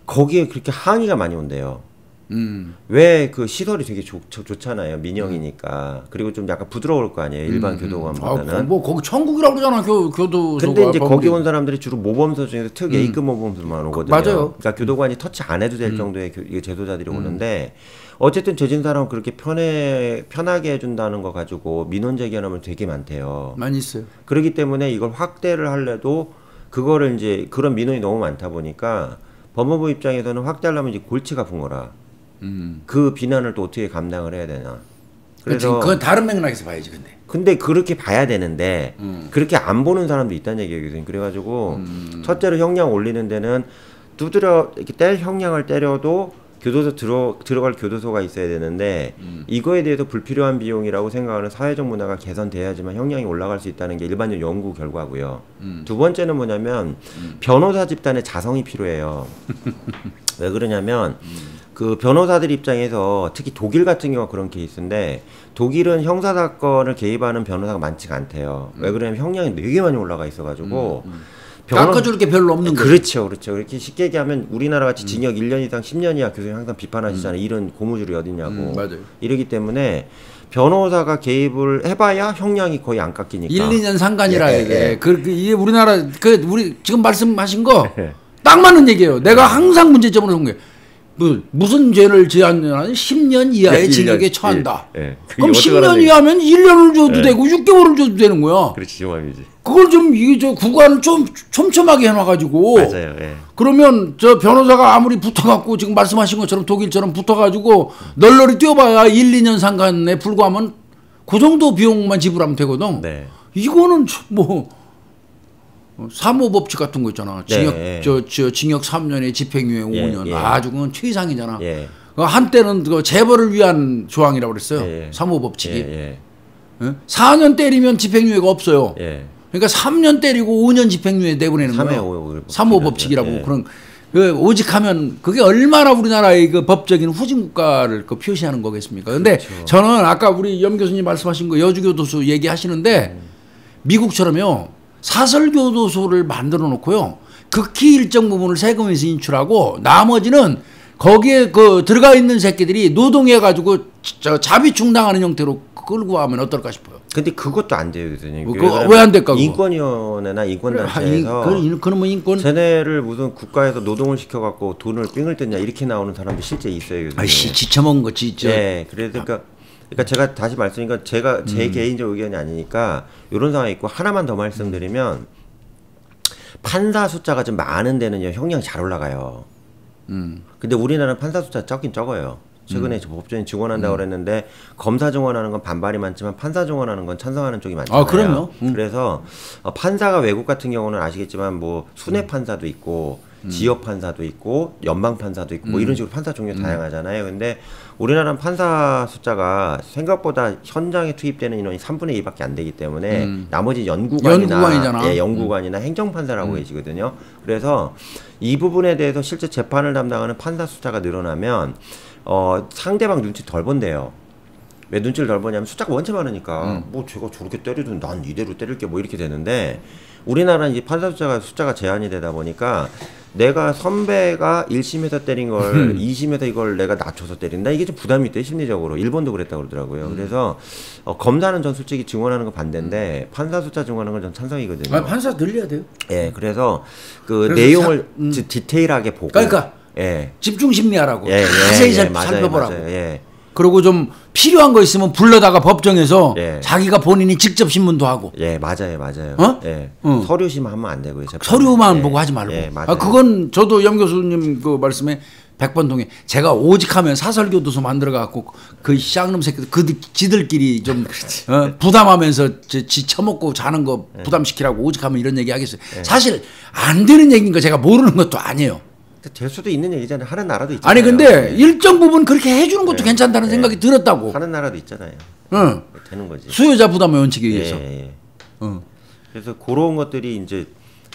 거기에 그렇게 항의가 많이 온대요. 음. 왜 그 시설이 되게 좋, 좋잖아요. 민영이니까. 음. 그리고 좀 약간 부드러울 거 아니에요. 일반 음. 교도관보다는. 아, 뭐 거기 천국이라고 그러잖아. 교, 교도소가. 근데 이제 범죄. 거기 온 사람들이 주로 모범서 중에서 특 음. A급 모범서만 오거든요. 맞아요. 그러니까 교도관이 터치 안 해도 될 음. 정도의 교, 제도자들이 음. 오는데 어쨌든 죄진 사람은 그렇게 편해, 편하게 해준다는 거 가지고 민원 제기하면 되게 많대요. 많이 있어요. 그렇기 때문에 이걸 확대를 하려도 그거를 이제 그런 민원이 너무 많다 보니까 법무부 입장에서는 확대하려면 이제 골치가 아픈 거라. 음. 그 비난을 또 어떻게 감당을 해야 되나. 그래서 그치, 그건 다른 맥락에서 봐야지. 근데 근데 그렇게 봐야 되는데 음. 그렇게 안 보는 사람도 있다는 얘기예요. 그래가지고 음. 첫째로 형량 올리는 데는 두드려 이렇게 뗄 형량을 때려도 교도소 들어 들어갈 교도소가 있어야 되는데 음. 이거에 대해서 불필요한 비용이라고 생각하는 사회적 문화가 개선돼야지만 형량이 올라갈 수 있다는 게 일반적 연구 결과고요. 음. 두 번째는 뭐냐면 음. 변호사 집단의 자성이 필요해요. 왜 그러냐면 음. 그 변호사들 입장에서 특히 독일 같은 경우가 그런 케이스인데 독일은 형사 사건을 개입하는 변호사가 많지가 않대요. 음. 왜 그러냐면 형량이 되게 많이 올라가 있어가지고 음, 음. 병원... 깎아줄 게 별로 없는 거예요. 그렇죠, 그렇죠. 이렇게 쉽게 얘기하면 우리나라 같이 징역 음. 일 년 이상 십 년 이하 교수님 항상 비판하시잖아요. 음. 이런 고무줄이 어딨냐고. 음, 맞아요. 이러기 때문에 변호사가 개입을 해봐야 형량이 거의 안 깎이니까. 일, 이 년 상간이라 예, 이게. 예. 그, 그 이게 우리나라 그 우리 지금 말씀하신 거 딱 맞는 얘기예요. 내가 항상 문제점을 본 게. 뭐, 무슨 죄를 지었냐면 십 년 이하의 징역에 처한다. 예, 예. 그럼 십 년 이하면 일 년을 줘도 예. 되고 육 개월을 줘도 되는 거야. 그렇지, 정말이지. 그걸 좀 이게 저 구간을 좀 촘촘하게 해놔가지고. 맞아요. 예. 그러면 저 변호사가 아무리 붙어갖고 지금 말씀하신 것처럼 독일처럼 붙어가지고 널널히 뛰어봐야 일, 이 년 상간에 불과하면 그 정도 비용만 지불하면 되거든. 네. 이거는 뭐. 사모법칙 같은 거 있잖아. 징역, 네, 저, 저, 징역 삼 년에 집행유예 오 년. 예, 예. 아주 그건 최상이잖아. 예. 한때는 그 재벌을 위한 조항이라고 그랬어요. 예, 사모법칙이. 예, 예. 사 년 때리면 집행유예가 없어요. 예. 그러니까 삼 년 때리고 오 년 집행유예 내보내는 거예요. 사모법칙이라고. 예. 그런, 그 오직 하면 그게 얼마나 우리나라의 그 법적인 후진국가를 그 표시하는 거겠습니까. 근데 그렇죠. 저는 아까 우리 염 교수님 말씀하신 거 여주교도소 얘기하시는데 음. 미국처럼요. 사설교도소를 만들어 놓고요. 극히 일정 부분을 세금에서 인출하고 나머지는 거기에 그 들어가 있는 새끼들이 노동해가지고 자비충당하는 형태로 끌고 가면 어떨까 싶어요. 근데 그것도 안 돼요, 교수님. 왜 안 될까? 인권위원회나 인권단체에서 그건 그건 뭐 인권. 쟤네를 무슨 국가에서 노동을 시켜갖고 돈을 삥을 뜯냐 이렇게 나오는 사람도 실제 있어요, 교수님. 아이씨, 지쳐먹은 거 진짜. 네, 그러니까. 아. 그러니까 제가 다시 말씀드리니까 제가 제 음. 개인적 의견이 아니니까 이런 상황이 있고 하나만 더 말씀드리면 판사 숫자가 좀 많은 데는요 형량이 잘 올라가요. 음. 근데 우리나라는 판사 숫자 적긴 적어요. 최근에 음. 법조인 증언한다고 음. 그랬는데 검사 증언하는 건 반발이 많지만 판사 증언하는 건 찬성하는 쪽이 많잖아요. 아, 그럼요. 음. 그래서 판사가 외국 같은 경우는 아시겠지만 뭐 순회 판사도 있고 음. 지역 판사도 있고 연방 판사도 있고 음. 뭐 이런 식으로 판사 종류 음. 다양하잖아요. 근데 우리나라는 판사 숫자가 생각보다 현장에 투입되는 인원이 삼분의 이밖에 안 되기 때문에 음. 나머지 연구관이나 연구관이잖아. 예, 연구관이나 음. 행정판사라고 음. 계시거든요. 그래서 이 부분에 대해서 실제 재판을 담당하는 판사 숫자가 늘어나면 어, 상대방 눈치 덜 본대요. 왜 눈치를 덜 보냐면 숫자가 원체 많으니까 음. 뭐 제가 저렇게 때리든 난 이대로 때릴게 뭐 이렇게 되는데 우리나라는 이제 판사 숫자가 숫자가 제한이 되다 보니까 내가 선배가 일 심에서 때린 걸 음. 이 심에서 이걸 내가 낮춰서 때린다 이게 좀 부담이 있대 심리적으로. 일본도 그랬다고 그러더라고요. 음. 그래서 어, 검사는 전 솔직히 증언하는 건 반대인데 음. 판사 숫자 증언하는 건 전 찬성이거든요. 아, 판사 늘려야 돼요. 예, 그래서 그 그래서 내용을 사, 음. 디테일하게 보고 그러니까 예. 집중 심리하라고 예, 예, 자세히 예, 예, 살펴보라고 맞아요, 맞아요, 예. 그리고 좀 필요한 거 있으면 불러다가 법정에서 예. 자기가 본인이 직접 신문도 하고. 예, 맞아요, 맞아요. 어? 예. 응. 서류심 하면 안 되고요. 서류만 예. 보고 하지 말고. 예, 맞아요. 아, 그건 저도 염 교수님 그 말씀에 백번 동의. 제가 오직 하면 사설교도소 만들어갖고 그 쌍놈 새끼들 그 지들끼리 좀 어, 부담하면서 지, 지쳐먹고 자는 거 부담시키라고 오직 하면 이런 얘기 하겠어요. 예. 사실 안 되는 얘기인 거 제가 모르는 것도 아니에요. 될 수도 있는 얘기잖아요. 하는 나라도 있잖아요. 아니 근데 네. 일정 부분 그렇게 해주는 것도 네. 괜찮다는 네. 생각이 들었다고. 하는 나라도 있잖아요. 응. 되는 거지. 수요자 부담의 원칙에 의해서. 예, 예. 응. 그래서 그런 것들이 이제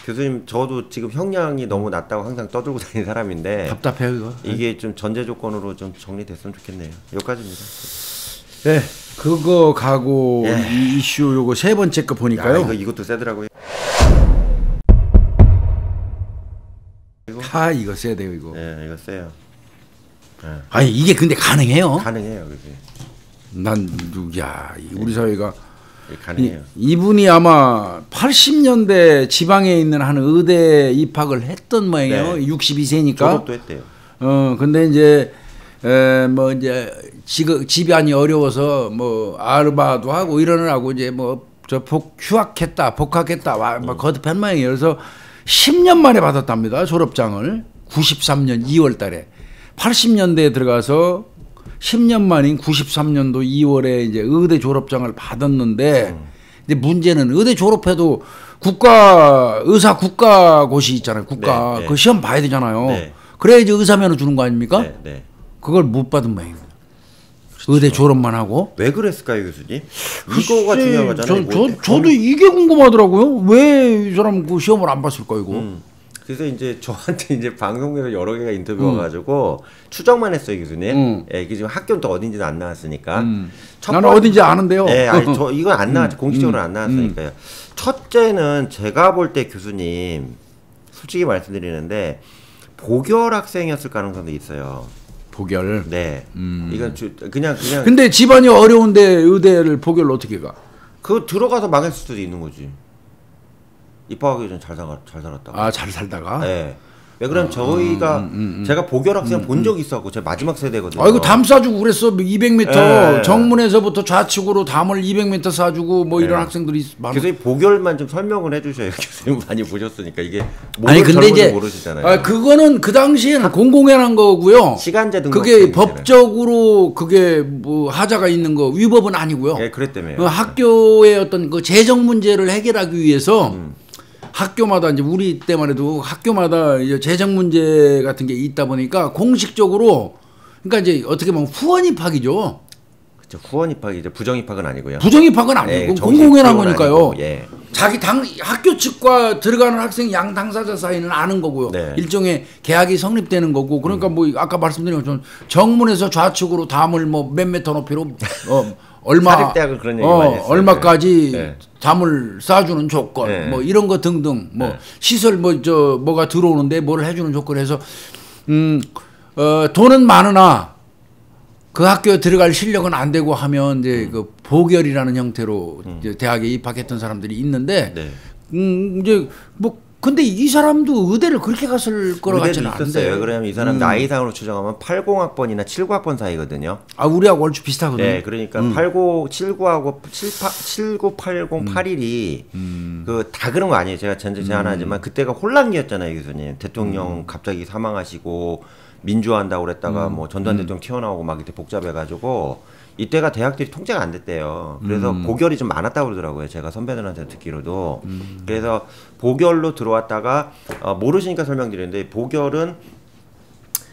교수님 저도 지금 형량이 너무 낮다고 항상 떠들고 다니는 사람인데 답답해요 이거. 이게 좀 전제 조건으로 좀 정리됐으면 좋겠네요. 여기까지입니다. 네, 그거 가고 예. 이 이슈 요거 세 번째 거 보니까요. 야, 이거 이것도 세더라고요. 아 이거 써야 돼요 이거. 예, 이거 써요. 예. 아니 이게 근데 가능해요? 가능해요, 그지. 난 야 우리 예. 사회가 예, 가능해요. 이, 이분이 아마 팔십 년대 지방에 있는 한 의대 입학을 했던 모양이에요. 네. 육십이 세니까. 졸업도 했대요. 어 근데 이제 에, 뭐 이제 지금 집안이 어려워서 뭐 아르바도 하고 이러느라고 이제 뭐 저 복 휴학했다, 복학했다 와, 막 거듭한 모양이에요. 그래서 십 년 만에 받았답니다. 졸업장을. 구십삼 년 이월 달에. 팔십 년대에 들어가서 십 년 만인 구십삼 년도 이월에 이제 의대 졸업장을 받았는데 음. 근데 문제는 의대 졸업해도 국가 의사 국가고시 있잖아요. 국가. 네, 네. 그 시험 봐야 되잖아요. 네. 그래야지 의사면허 주는 거 아닙니까? 네, 네. 그걸 못 받은 모양입니다. 의대 졸업만 하고. 왜 그랬을까요, 교수님? 이거가 중요하잖아요. 저, 저, 저도 이게 궁금하더라고요. 왜 이 사람 그 시험을 안 봤을까 이거. 음. 그래서 이제 저한테 이제 방송에서 여러 개가 인터뷰 와가지고 음. 추정만 했어요, 교수님. 음. 예, 지금 학교는 또 어딘지는 안 나왔으니까. 음. 나는 번... 어딘지 아는데요. 예, 아니, 저 이건 안 나왔죠. 음. 공식적으로 안 나왔으니까요. 음. 첫째는 제가 볼 때 교수님, 솔직히 말씀드리는데 보결 학생이었을 가능성도 있어요. 보결. 네. 음. 이건 주, 그냥 그냥. 근데 집안이 어려운데 의대를 보결로 어떻게 가? 그 들어가서 망했을 수도 있는 거지. 입학하기 전 잘 살았, 잘 살았다가. 아, 잘 살다가. 네. 왜 그럼 어, 저희가 음, 음, 음. 제가 보결 학생 음, 본 적이 있었고 제 마지막 세대거든요. 아이고 담 싸주고 그랬어. 이백 미터 네. 정문에서부터 좌측으로 담을 이백 미터 싸주고 뭐 이런 네. 학생들이 많아. 그래서 이 보결만 좀 설명을 해주셔요. 교수님 많이 보셨으니까 이게 아니 근데 이제 모르시잖아요. 아, 그거는 그 당시에는 공공연한 거고요. 시간제 등록 그게 법적으로 그게 뭐 하자가 있는 거 위법은 아니고요. 예, 네, 그랬다며요. 그 학교의 어떤 그 재정 문제를 해결하기 위해서. 음. 학교마다 이제 우리 때만 해도 학교마다 이제 재정 문제 같은 게 있다 보니까 공식적으로 그러니까 이제 어떻게 보면 후원 입학이죠. 그렇죠. 후원 입학이 이제 부정 입학은 아니고요. 부정 입학은 아니고 네, 공공연한 거니까요. 예. 자기 당 학교 측과 들어가는 학생 양 당사자 사이는 아는 거고요. 네. 일종의 계약이 성립되는 거고 그러니까 음. 뭐 아까 말씀드린 것처럼 정문에서 좌측으로 담을 뭐 몇 미터 높이로 어, 얼마 그런 얘기 어, 많이 했어요. 얼마까지 네. 담을 쌓아주는 조건 네. 뭐 이런 거 등등 뭐 네. 시설 뭐 저 뭐가 들어오는데 뭘 해주는 조건에서 음 어, 돈은 많으나 그 학교에 들어갈 실력은 안 되고 하면 이제 음. 그 보결이라는 형태로 음. 이제 대학에 입학했던 사람들이 있는데 네. 음 이제 뭐 근데 이 사람도 의대를 그렇게 갔을 거라 같지는 않은데. 요 그러면 이 사람 음. 나이상으로 추정하면 팔십학번이나 칠십구학번 사이거든요. 아, 우리하고 얼추 비슷하거든요. 네, 그러니까 음. 팔십구, 칠십구하고 칠십구, 팔십, 팔십일이 음. 그 다 그런 거 아니에요. 제가 전제 제안하지만 음. 그때가 혼란기였잖아요, 교수님. 대통령 음. 갑자기 사망하시고 민주화한다고 그랬다가 음. 뭐 전두환 음. 대통령 튀어나오고 막 이때 복잡해가지고 이때가 대학들이 통제가 안 됐대요. 그래서 음. 보결이 좀 많았다고 그러더라고요. 제가 선배들한테 듣기로도. 음. 그래서 보결로 들어왔다가 어, 모르시니까 설명드리는데 보결은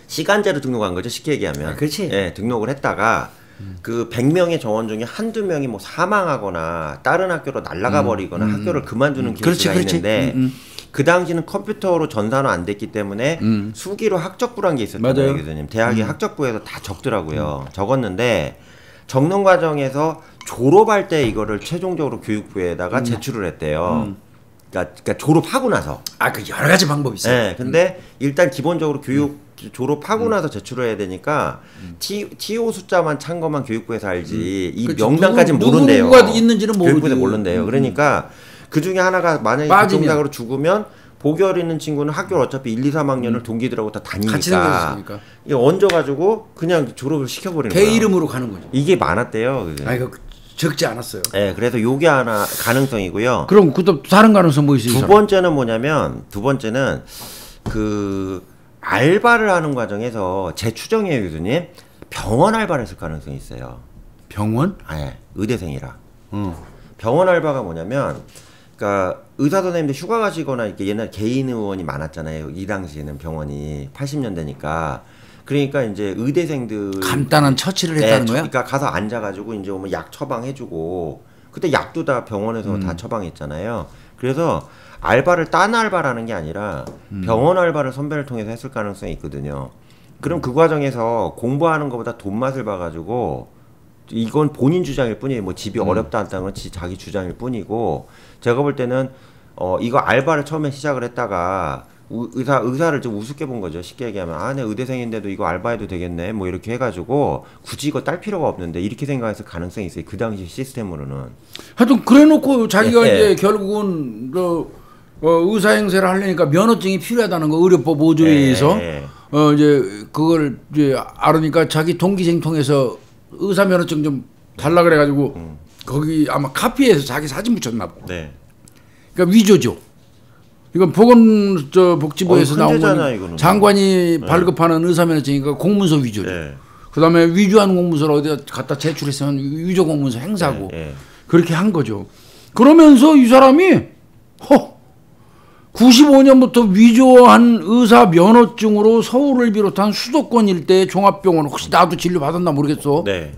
시간제로 등록한 거죠. 쉽게 얘기하면. 아, 그렇지. 예, 등록을 했다가 음. 그 백 명의 정원 중에 한두 명이 뭐 사망하거나 다른 학교로 날아가 버리거나 음. 학교를 그만두는 음. 케이스가 그렇지, 있는데 그렇지. 음, 음. 그 당시는 컴퓨터로 전산은 안 됐기 때문에 음. 수기로 학적부란 게 있었던 거예요, 교수님. 대학의 음. 학적부에서 다 적더라고요. 음. 적었는데 적는 과정에서 졸업할 때 이거를 최종적으로 교육부에다가 음. 제출을 했대요. 음. 그러니까, 그러니까 졸업하고 나서. 아, 그 여러 가지 방법이 있어요. 네, 근데 음. 일단 기본적으로 교육 음. 졸업하고 음. 나서 제출을 해야 되니까 음. 티, 티오 숫자만 찬 것만 교육부에서 알지 음. 이 그렇죠. 명단까지는 누구, 모른대요. 누구가 있는지는 모르죠. 교육부에서 모른대요. 음. 그러니까 그 중에 하나가 만약에 부정상으로 죽으면 보결 있는 친구는 학교를 어차피 일, 이, 삼학년을 음. 동기들하고 다 다니니까 같이 다녔으니까 이게 얹어가지고 그냥 졸업을 시켜버리는 거예요. 개 이름으로 가는 거죠. 이게 많았대요. 그게. 아 이거 적지 않았어요. 네, 그래서 요게 하나 가능성이고요. 그럼 그것도 다른 가능성 뭐 있으세요? 두 번째는 뭐냐면 두 번째는 그 알바를 하는 과정에서 제 추정이에요, 교수님. 병원 알바를 했을 가능성이 있어요. 병원? 네, 의대생이라. 음. 병원 알바가 뭐냐면 그러니까 의사 선생님들 휴가 가시거나 이렇게 옛날 개인 의원이 많았잖아요. 이 당시에는 병원이 팔십년대니까 그러니까 이제 의대생들 간단한 처치를 했다는 네, 거야? 그러니까 가서 앉아가지고 이제 오면 약 처방해주고 그때 약도 다 병원에서 음. 다 처방했잖아요. 그래서 알바를 딴 알바라는 게 아니라 음. 병원 알바를 선배를 통해서 했을 가능성이 있거든요. 그럼 그 과정에서 공부하는 것보다 돈 맛을 봐가지고 이건 본인 주장일 뿐이에요. 뭐 집이 음. 어렵다 한다는 건 자기 주장일 뿐이고 제가 볼 때는 어 이거 알바를 처음에 시작을 했다가 우, 의사 의사를 좀 우습게 본 거죠. 쉽게 얘기하면 아, 내 의대생인데도 이거 알바해도 되겠네. 뭐 이렇게 해가지고 굳이 이거 딸 필요가 없는데 이렇게 생각해서 가능성이 있어요. 그 당시 시스템으로는. 하여튼 그래놓고 자기가 예, 이제 예. 결국은 그, 어, 의사 행세를 하려니까 면허증이 필요하다는 거 의료법 오 조에서 예, 예. 어 이제 그걸 이제 알으니까 자기 동기생 통해서 의사 면허증 좀 달라 그래가지고. 음. 거기 아마 카피해서 자기 사진 붙였나 봐. 네. 그러니까 위조죠. 이건 보건 저 복지부에서 어, 나온 거는 장관이 네. 발급하는 의사면허증이니까 공문서 위조죠. 네. 그다음에 위조한 공문서를 어디다 갖다 제출했으면 위조 공문서 행사고 네. 네. 그렇게 한 거죠. 그러면서 이 사람이 허 구십오년부터 위조한 의사 면허증으로 서울을 비롯한 수도권 일대의 종합병원 혹시 나도 진료 받았나 모르겠어. 네.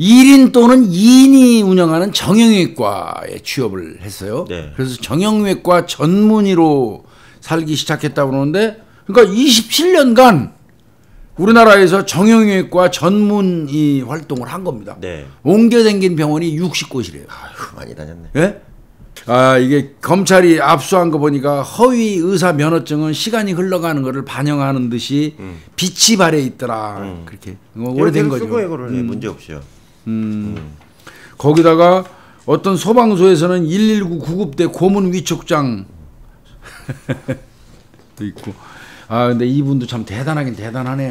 일 인 또는 이 인이 운영하는 정형외과에 취업을 했어요. 네. 그래서 정형외과 전문의로 살기 시작했다고 그러는데, 그러니까 이십칠 년간 우리나라에서 정형외과 전문 이 활동을 한 겁니다. 네. 옮겨 생긴 병원이 육십 곳이래요. 아유, 많이 다녔네. 예? 아, 이게 검찰이 압수한 거 보니까 허위 의사 면허증은 시간이 흘러가는 거를 반영하는 듯이 음. 빛이 발해 있더라. 음. 그렇게 뭐 오래된 거죠. 쓰고 이거를 음. 문제 없이요. 음. 음. 거기다가 어떤 소방서에서는 일일구 구급대 고문 위촉장 도 있고. 아, 근데 이분도 참 대단하긴 대단하네.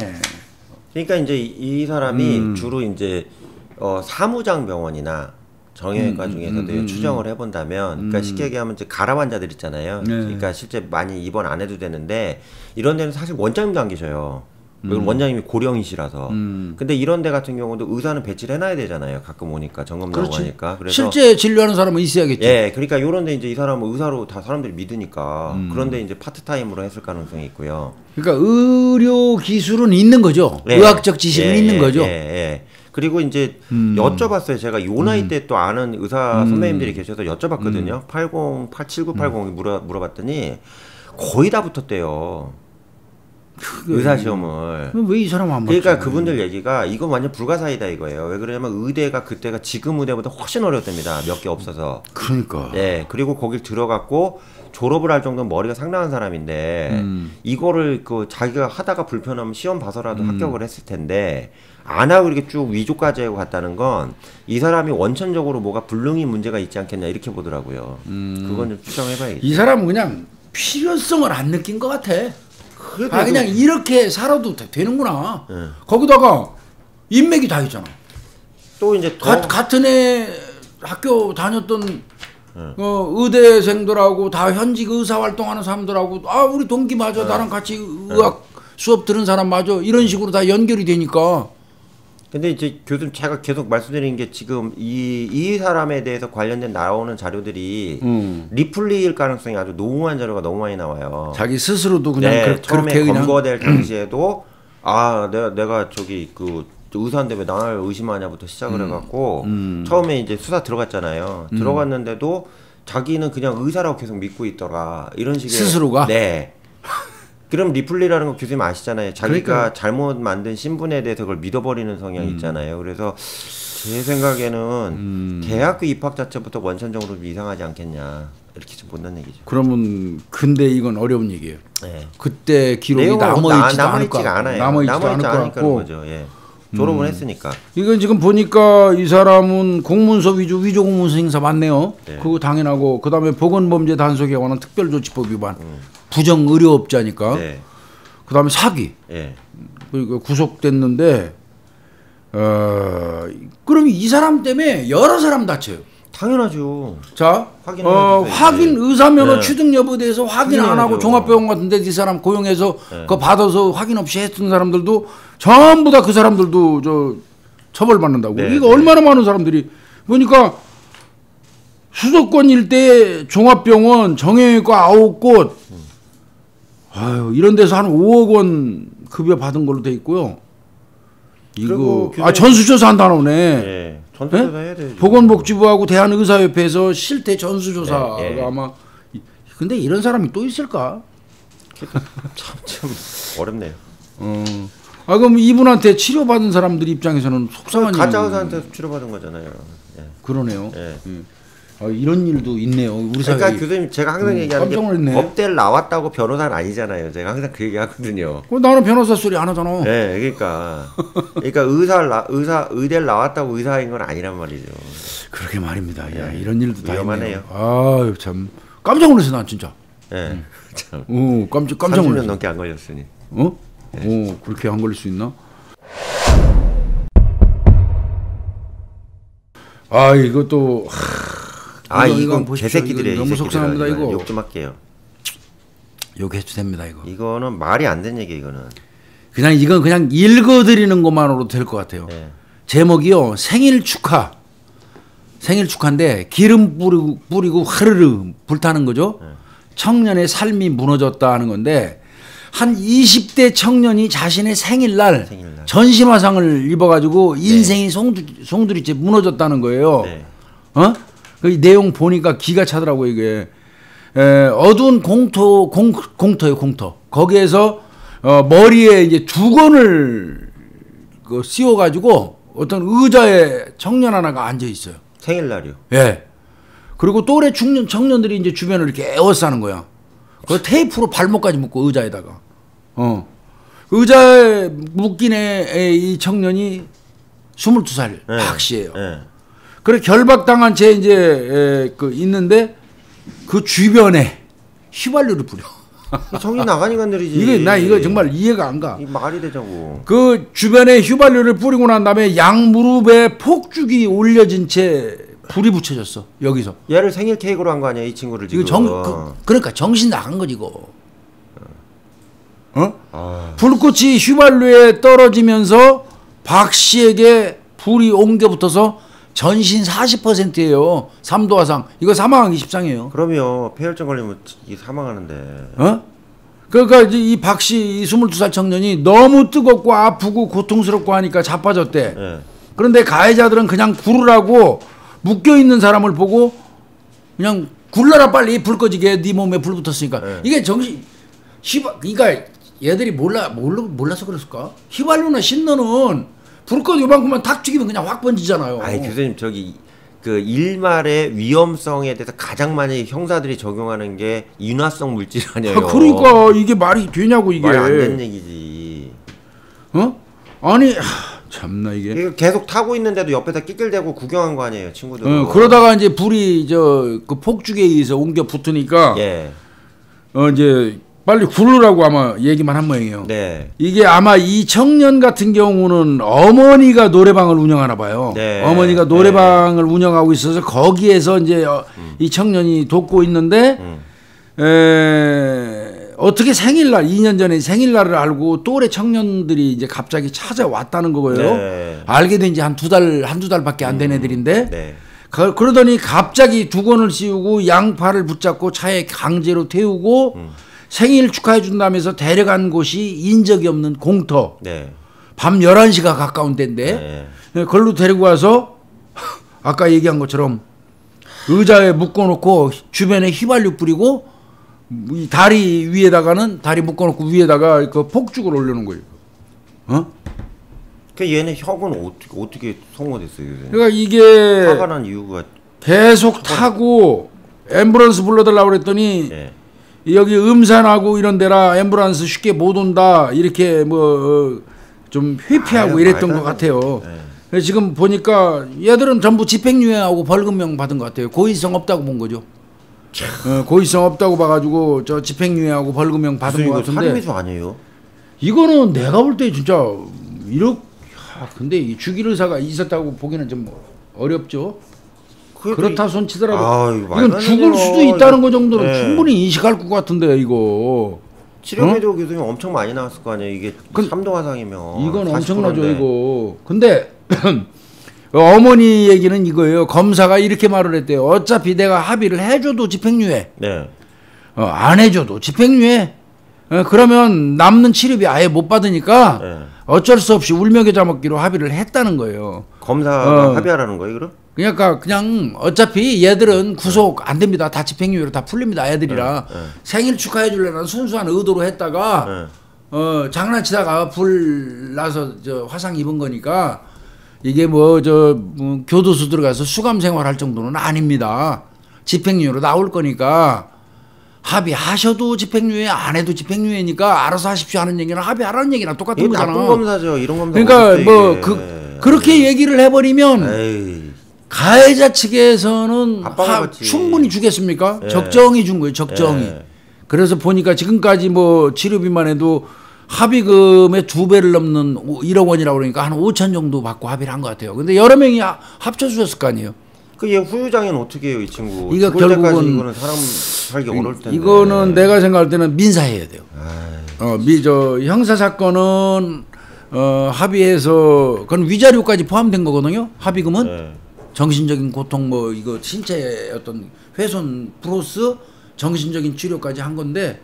그러니까 이제 이 사람이 음. 주로 이제 어, 사무장 병원이나 정형외과 음, 중에서도 음, 음, 추정을 해본다면, 그러니까 음. 쉽게 얘기하면 이제 가람 환자들 있잖아요. 네. 그러니까 실제 많이 입원 안 해도 되는데 이런 데는 사실 원장님도 안 계셔요. 음. 원장님이 고령이시라서. 음. 근데 이런 데 같은 경우도 의사는 배치를 해놔야 되잖아요. 가끔 오니까 점검하고 하니까. 그래서 실제 진료하는 사람은 있어야겠죠. 예, 그러니까 이런 데 이제 이 사람은 의사로 다 사람들이 믿으니까 음. 그런데 이제 파트타임으로 했을 가능성이 있고요. 그러니까 의료 기술은 있는 거죠. 예. 의학적 지식은 예, 있는 예, 거죠. 예, 예. 그리고 이제 음. 여쭤봤어요. 제가 요 나이 음. 때 또 아는 의사 선배님들이 음. 계셔서 여쭤봤거든요. 음. 팔십, 팔, 칠구, 팔공 물어 물어봤더니 거의 다 붙었대요. 의사 시험을. 왜 이 사람 안 맞죠? 그러니까 그분들 얘기가 이건 완전 불가사의다 이거예요. 왜 그러냐면 의대가 그때가 지금 의대보다 훨씬 어려웠답니다. 몇 개 없어서. 그러니까. 네. 그리고 거길 들어갔고 졸업을 할 정도는 머리가 상당한 사람인데 음. 이거를 그 자기가 하다가 불편하면 시험 봐서라도 음. 합격을 했을 텐데 안 하고 이렇게 쭉 위조까지 하고 갔다는 건 이 사람이 원천적으로 뭐가 불능이 문제가 있지 않겠냐 이렇게 보더라고요. 음. 그건 좀 추정해봐야겠죠. 이 사람은 그냥 필요성을 안 느낀 것 같아. 아, 그냥 이렇게 살아도 되는구나. 네. 거기다가 인맥이 다 있잖아. 또 이제 더... 가, 같은 애 학교 다녔던 네. 어, 의대생들하고 다 현직 의사 활동하는 사람들하고 아 우리 동기 맞아 네. 나랑 같이 의학 네. 수업 들은 사람 맞아 이런 식으로 다 연결이 되니까. 근데 이제 교수님 제가 계속 말씀드리는 게 지금 이, 이 사람에 대해서 관련된 나오는 자료들이 음. 리플리일 가능성이 아주 농후한 자료가 너무 많이 나와요. 자기 스스로도 그냥 네, 그, 처음에 그렇게 검거될 그냥... 당시에도 아 내가 내가 저기 그 의사인데 왜 나를 의심하냐부터 시작을 음. 해갖고 음. 처음에 이제 수사 들어갔잖아요. 음. 들어갔는데도 자기는 그냥 의사라고 계속 믿고 있더라 이런 식의 스스로가 네. 그럼 리플리라는 거 교수님 아시잖아요. 자기가 그러니까. 잘못 만든 신분에 대해서 그걸 믿어버리는 성향이 음. 있잖아요. 그래서 제 생각에는 음. 대학교 입학 자체부터 원천적으로 이상하지 않겠냐 이렇게 좀 본다는 얘기죠. 그러면 근데 이건 어려운 얘기예요. 네. 그때 기록이 남아있지도 않을까. 남아있지도 않을 거고. 예. 졸업은 음. 했으니까. 이건 지금 보니까 이 사람은 공문서 위조, 위조 공문서 행사 맞네요. 네. 그거 당연하고 그 다음에 보건범죄 단속에 관한 특별조치법 위반. 음. 부정의료업자니까 네. 그 다음에 사기 네. 그러니까 구속됐는데 어, 그럼 이 사람 때문에 여러 사람 다쳐요. 당연하죠. 자, 어, 확인 의사면허 네. 취득 여부에 대해서 확인 안 하고 종합병원 같은 데 이 사람 고용해서 네. 그거 받아서 확인 없이 했던 사람들도 전부 다 그 사람들도 저 처벌받는다고. 네. 이거 네. 얼마나 많은 사람들이 보니까 수도권 일대에 종합병원 정형외과 아홉 곳 음. 아유, 이런 데서 한 오억 원 급여 받은 걸로 돼 있고요. 이거 아 전수조사 한다 나오네. 예, 전수조사 네? 해야 되죠. 보건복지부하고 대한의사협회에서 실태 전수조사가 예, 예. 아마. 근데 이런 사람이 또 있을까? 참 참 어렵네요. 어. 아 그럼 이분한테 치료받은 사람들 입장에서는 속상한. 가짜 의사한테 치료받은 거잖아요. 예. 그러네요. 예. 음. 아, 이런 일도 있네요. 우리 사회. 그러니까 교수님 제가 항상 음, 얘기하는 게 법대를 나왔다고 변호사는 아니잖아요. 제가 항상 그 얘기하거든요. 그럼 나는 변호사 소리 안 하잖아. 네, 그러니까 그러니까 의사 의사 의대를 나왔다고 의사인 건 아니란 말이죠. 그렇게 말입니다. 야, 네. 이런 일도 위험하네요. 다 있네요. 아, 참 깜짝 놀랐어 난 진짜. 예. 네, 응. 참. 오, 깜짝 깜짝 놀랐어. 삼십 년 넘게 안 걸렸으니. 어? 네. 오, 그렇게 안 걸릴 수 있나? 아, 이것도. 아 이건, 이건 보십시오. 개새끼들이에요. 너무 속상합니다. 이거 욕 좀 할게요. 욕해도 됩니다. 이거 이거는 말이 안 되는 얘기예요. 이거는 그냥 이건 그냥 읽어드리는 것만으로도 될 것 같아요. 네. 제목이요. 생일 축하. 생일 축하인데 기름 뿌리고, 뿌리고 화르르 불타는 거죠. 네. 청년의 삶이 무너졌다 하는 건데 한 이십 대 청년이 자신의 생일날, 생일날. 전시화상을 입어가지고 인생이 네. 송두, 송두리째 무너졌다는 거예요. 네. 어? 그 내용 보니까 기가 차더라고. 이게 에, 어두운 공토, 공, 공토예요, 공토. 거기에서 어, 머리에 이제 두건을 그, 씌워가지고 어떤 의자에 청년 하나가 앉아 있어요. 생일날이요? 예. 그리고 또래 중년, 청년들이 이제 주변을 이렇게 에워싸는 거야. 그 테이프로 발목까지 묶고 의자에다가. 어. 의자에 묶인 애, 이 청년이 스물두 살 네. 박씨예요. 네. 그래 결박당한 채 이제 에, 그 있는데 그 주변에 휘발유를 뿌려. 정신 나간 인간들이지. 이게 나 이거 정말 이해가 안 가. 이 말이 되자고. 그 주변에 휘발유를 뿌리고 난 다음에 양 무릎에 폭죽이 올려진 채 불이 붙여졌어. 여기서. 얘를 생일 케이크로 한 거 아니야, 이 친구를 지금. 이거 정, 그, 그러니까 정신 나간 거지 이거. 어? 아... 불꽃이 휘발유에 떨어지면서 박 씨에게 불이 옮겨 붙어서 전신 사십 퍼센트예요. 삼도화상. 이거 사망 이십 상이에요. 그럼요. 폐혈증 걸리면 사망하는데. 어? 그러니까 이 박 씨, 이 스물두 살 청년이 너무 뜨겁고 아프고 고통스럽고 하니까 자빠졌대. 네. 그런데 가해자들은 그냥 구르라고 묶여있는 사람을 보고 그냥 굴러라 빨리 불 꺼지게 네 몸에 불 붙었으니까. 네. 이게 정신... 휘발, 그러니까 얘들이 몰라, 몰라, 몰라서 그랬을까? 휘발유나 신너는 불꽃 요만큼만 탁 튀기면 그냥 확 번지잖아요. 아니 교수님 저기 그 일말의 위험성에 대해서 가장 많이 형사들이 적용하는 게 인화성 물질 아니에요. 아, 그러니까 이게 말이 되냐고 이게. 말이 안 되는 얘기지. 어? 아니 하, 참나 이게. 계속 타고 있는데도 옆에다 낄낄대고 구경한 거 아니에요 친구들. 어, 그러다가 이제 불이 저 그 폭죽에 의해서 옮겨 붙으니까. 예. 어 이제. 빨리 굴르라고 아마 얘기만 한 모양이에요. 네. 이게 아마 이 청년 같은 경우는 어머니가 노래방을 운영하나 봐요. 네. 어머니가 노래방을 네. 운영하고 있어서 거기에서 이제 음. 이 청년이 돕고 있는데 음. 에... 어떻게 생일날 이 년 전에 생일날을 알고 또래 청년들이 이제 갑자기 찾아왔다는 거예요. 네. 알게 된 지 한 두 달, 한두 달밖에 안 된 음. 애들인데 네. 그, 그러더니 갑자기 두건을 씌우고 양팔을 붙잡고 차에 강제로 태우고 음. 생일 축하해준다면서 데려간 곳이 인적이 없는 공터. 네. 밤 열한 시가 가까운 데인데 네. 걸로 데리고 와서 아까 얘기한 것처럼 의자에 묶어놓고 주변에 휘발유 뿌리고 이 다리 위에다가는 다리 묶어놓고 위에다가 그 폭죽을 올려놓은 거예요. 어? 그 얘네 혁은 어떻게 어떻게 성공됐어요? 그러니까 이게 화가 난 이유가 계속 타고 앰뷸런스 불러달라고 그랬더니. 네. 여기 음산하고 이런 데라 앰뷸런스 쉽게 못 온다 이렇게 뭐 좀 회피하고 아유, 이랬던 것 같아요. 네. 지금 보니까 얘들은 전부 집행유예하고 벌금형 받은 것 같아요. 고의성 없다고 본 거죠. 어, 고의성 없다고 봐가지고 저 집행유예하고 벌금형 받은 것 같은데. 살인미수 아니에요? 이거는 내가 볼 때 진짜 이렇게 야, 근데 이 죽일의사가 있었다고 보기는 좀 어렵죠. 그렇다 손치더라도 아유, 이건 죽을 수도 있다는 거 정도는 네. 충분히 인식할 것 같은데 이거 치료해도 어? 교수님 엄청 많이 나왔을 거 아니에요. 이게 삼도화상이면 이건 엄청나죠 이거. 근데 어머니 얘기는 이거예요. 검사가 이렇게 말을 했대요. 어차피 내가 합의를 해줘도 집행유예 네. 어, 안 해줘도 집행유예 어, 그러면 남는 치료비 아예 못 받으니까 네. 어쩔 수 없이 울며 겨자 먹기로 합의를 했다는 거예요. 검사가 어, 합의하라는 거예요 그럼? 그러니까 그냥 어차피 얘들은 구속 안 됩니다. 다 집행유예로 다 풀립니다. 애들이라 네, 네. 생일 축하해 주려는 순수한 의도로 했다가 네. 어, 장난치다가 불 나서 저 화상 입은 거니까 이게 뭐 저 뭐 교도소 들어가서 수감 생활할 정도는 아닙니다. 집행유예로 나올 거니까 합의하셔도 집행유예 안 해도 집행유예니까 알아서 하십시오 하는 얘기는 합의하라는 얘기랑 똑같은 거잖아. 나쁜 검사죠. 이런 검사. 그러니까 뭐 그 그렇게 얘기를 해버리면. 에이. 가해자 측에서는 하, 충분히 주겠습니까? 예. 적정히 준 거예요. 적정히. 예. 그래서 보니까 지금까지 뭐 치료비만 해도 합의금의 두 배를 넘는 일억 원이라고 그러니까 한 오천 정도 받고 합의를 한 것 같아요. 근데 여러 명이 합쳐주셨을 거 아니에요. 그 얘 후유장애는 어떻게 해요, 이 친구? 이거 결국은 이거는 사람 살기 어려울 텐데. 이거는 내가 생각할 때는 민사해야 돼요. 어, 미, 저 형사 사건은 어, 합의해서 그건 위자료까지 포함된 거거든요. 합의금은. 예. 정신적인 고통 뭐 이거 신체의 어떤 훼손 플러스 정신적인 치료까지 한 건데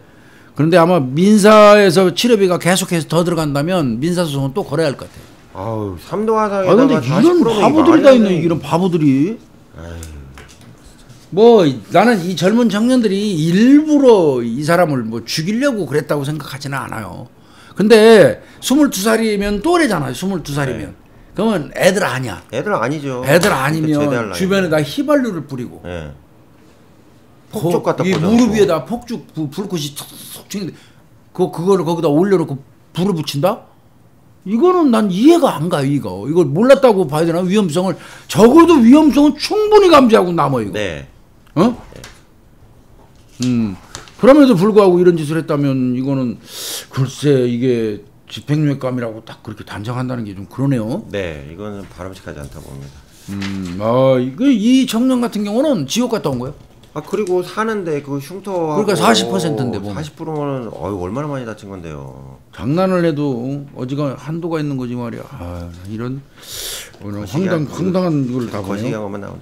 그런데 아마 민사에서 치료비가 계속해서 더 들어간다면 민사소송은 또 걸어야 할 것 같아요. 아우 삼도화상에다가 아 근데 이런 바보들이 다 있네. 이런 바보들이. 에이, 뭐 나는 이 젊은 청년들이 일부러 이 사람을 뭐 죽이려고 그랬다고 생각하지는 않아요. 근데 스물두 살이면 또래잖아요. 스물두 살이면. 네. 그러면 애들 아니야. 애들 아니죠. 애들 아니면 주변에다 휘발유를 뿌리고. 네. 폭죽 갖다 꽂아서. 무릎 위에다 폭죽 불꽃이 툭툭 튀는데 그 그거를 거기다 올려놓고 불을 붙인다? 이거는 난 이해가 안 가요. 이거 이걸 몰랐다고 봐야 되나? 위험성을 적어도 위험성은 충분히 감지하고 남아 이거. 네. 어? 네. 음. 그럼에도 불구하고 이런 짓을 했다면 이거는 글쎄 이게 집행유예감이라고 딱 그렇게 단정한다는 게 좀 그러네요. 네, 이거는 바람직하지 않다고 봅니다. 음, 아 이거 이 청년 같은 경우는 지옥 갔다 온 거예요? 아 그리고 사는데 그 흉터하고 그러니까 사십 퍼센트인데 뭐 사십 퍼센트는 어이 얼마나 많이 다친 건데요. 장난을 해도 어지간한 한도가 있는 거지 말이야. 아, 이런 오늘 황당 황당한 걸 다 보네. 거시기한 것만 나오네.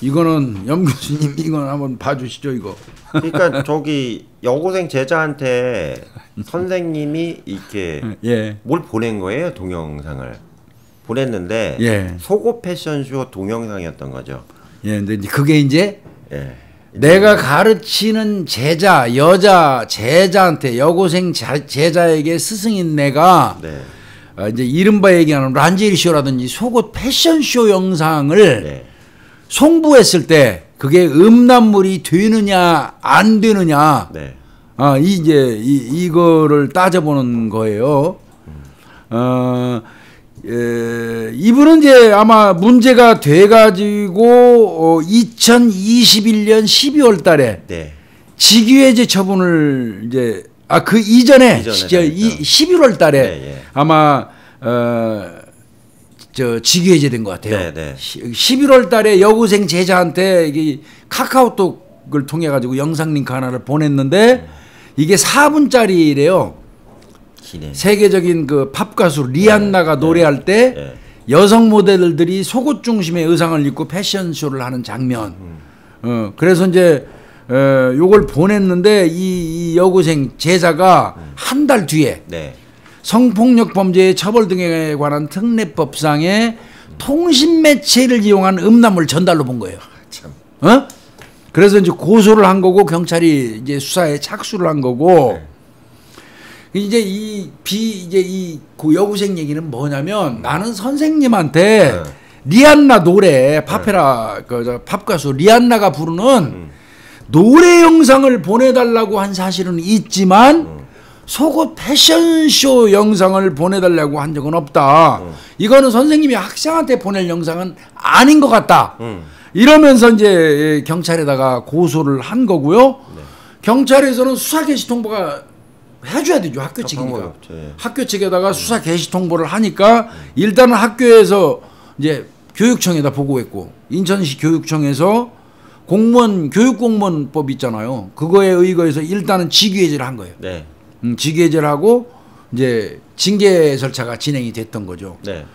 이거는 염교수님 이건 한번 봐주시죠 이거. 그러니까 저기 여고생 제자한테 선생님이 이렇게 예. 뭘 보낸 거예요. 동영상을 보냈는데 예. 속옷 패션쇼 동영상이었던 거죠. 예, 근데 그게 이제 예. 내가 가르치는 제자 여자 제자한테 여고생 자, 제자에게 스승인 내가 네. 어, 이제 이른바 얘기하는 란제리 쇼라든지 속옷 패션쇼 영상을 네. 송부했을 때 그게 음란물이 되느냐 안 되느냐 네. 아 이제 이, 이거를 따져보는 거예요. 음. 어, 예, 이분은 이제 아마 문제가 돼가지고 어, 이천이십일 년 십이월 달에 네. 직위해제 처분을 이제 아 그 이전에, 이전에 시, 이, 십일월 달에 네, 네. 아마 어. 저 직위해제된 것 같아요. 네네. 십일월 달에 여고생 제자한테 이게 카카오톡을 통해 가지고 영상 링크 하나를 보냈는데 음. 이게 사 분짜리래요. 기네. 세계적인 그 팝 가수 리안나가 네. 노래할 때 네. 여성 모델들이 속옷 중심의 의상을 입고 패션쇼를 하는 장면. 음. 어, 그래서 이제 어, 요걸 보냈는데 이, 이 여고생 제자가 음. 한 달 뒤에. 네. 성폭력 범죄의 처벌 등에 관한 특례법상의 음. 통신매체를 이용한 음란물 전달로 본 거예요. 참. 어? 그래서 이제 고소를 한 거고 경찰이 이제 수사에 착수를 한 거고 네. 이제 이 비 이제 이 그 여고생 얘기는 뭐냐면 음. 나는 선생님한테 네. 리안나 노래 파페라 네. 그 팝 가수 리안나가 부르는 음. 노래 영상을 보내달라고 한 사실은 있지만. 음. 속옷 패션쇼 영상을 보내달라고 한 적은 없다. 음. 이거는 선생님이 학생한테 보낼 영상은 아닌 것 같다. 음. 이러면서 이제 경찰에다가 고소를 한 거고요. 네. 경찰에서는 수사 개시 통보가 해줘야 되죠. 학교 측이니까. 네. 학교 측에다가 음. 수사 개시 통보를 하니까 일단은 학교에서 이제 교육청에다 보고했고 인천시 교육청에서 공무원 교육공무원법 있잖아요. 그거에 의거해서 일단은 직위해제를 한 거예요. 네. 음, 직위해제를 하고 이제 징계 절차가 진행이 됐던 거죠. 네.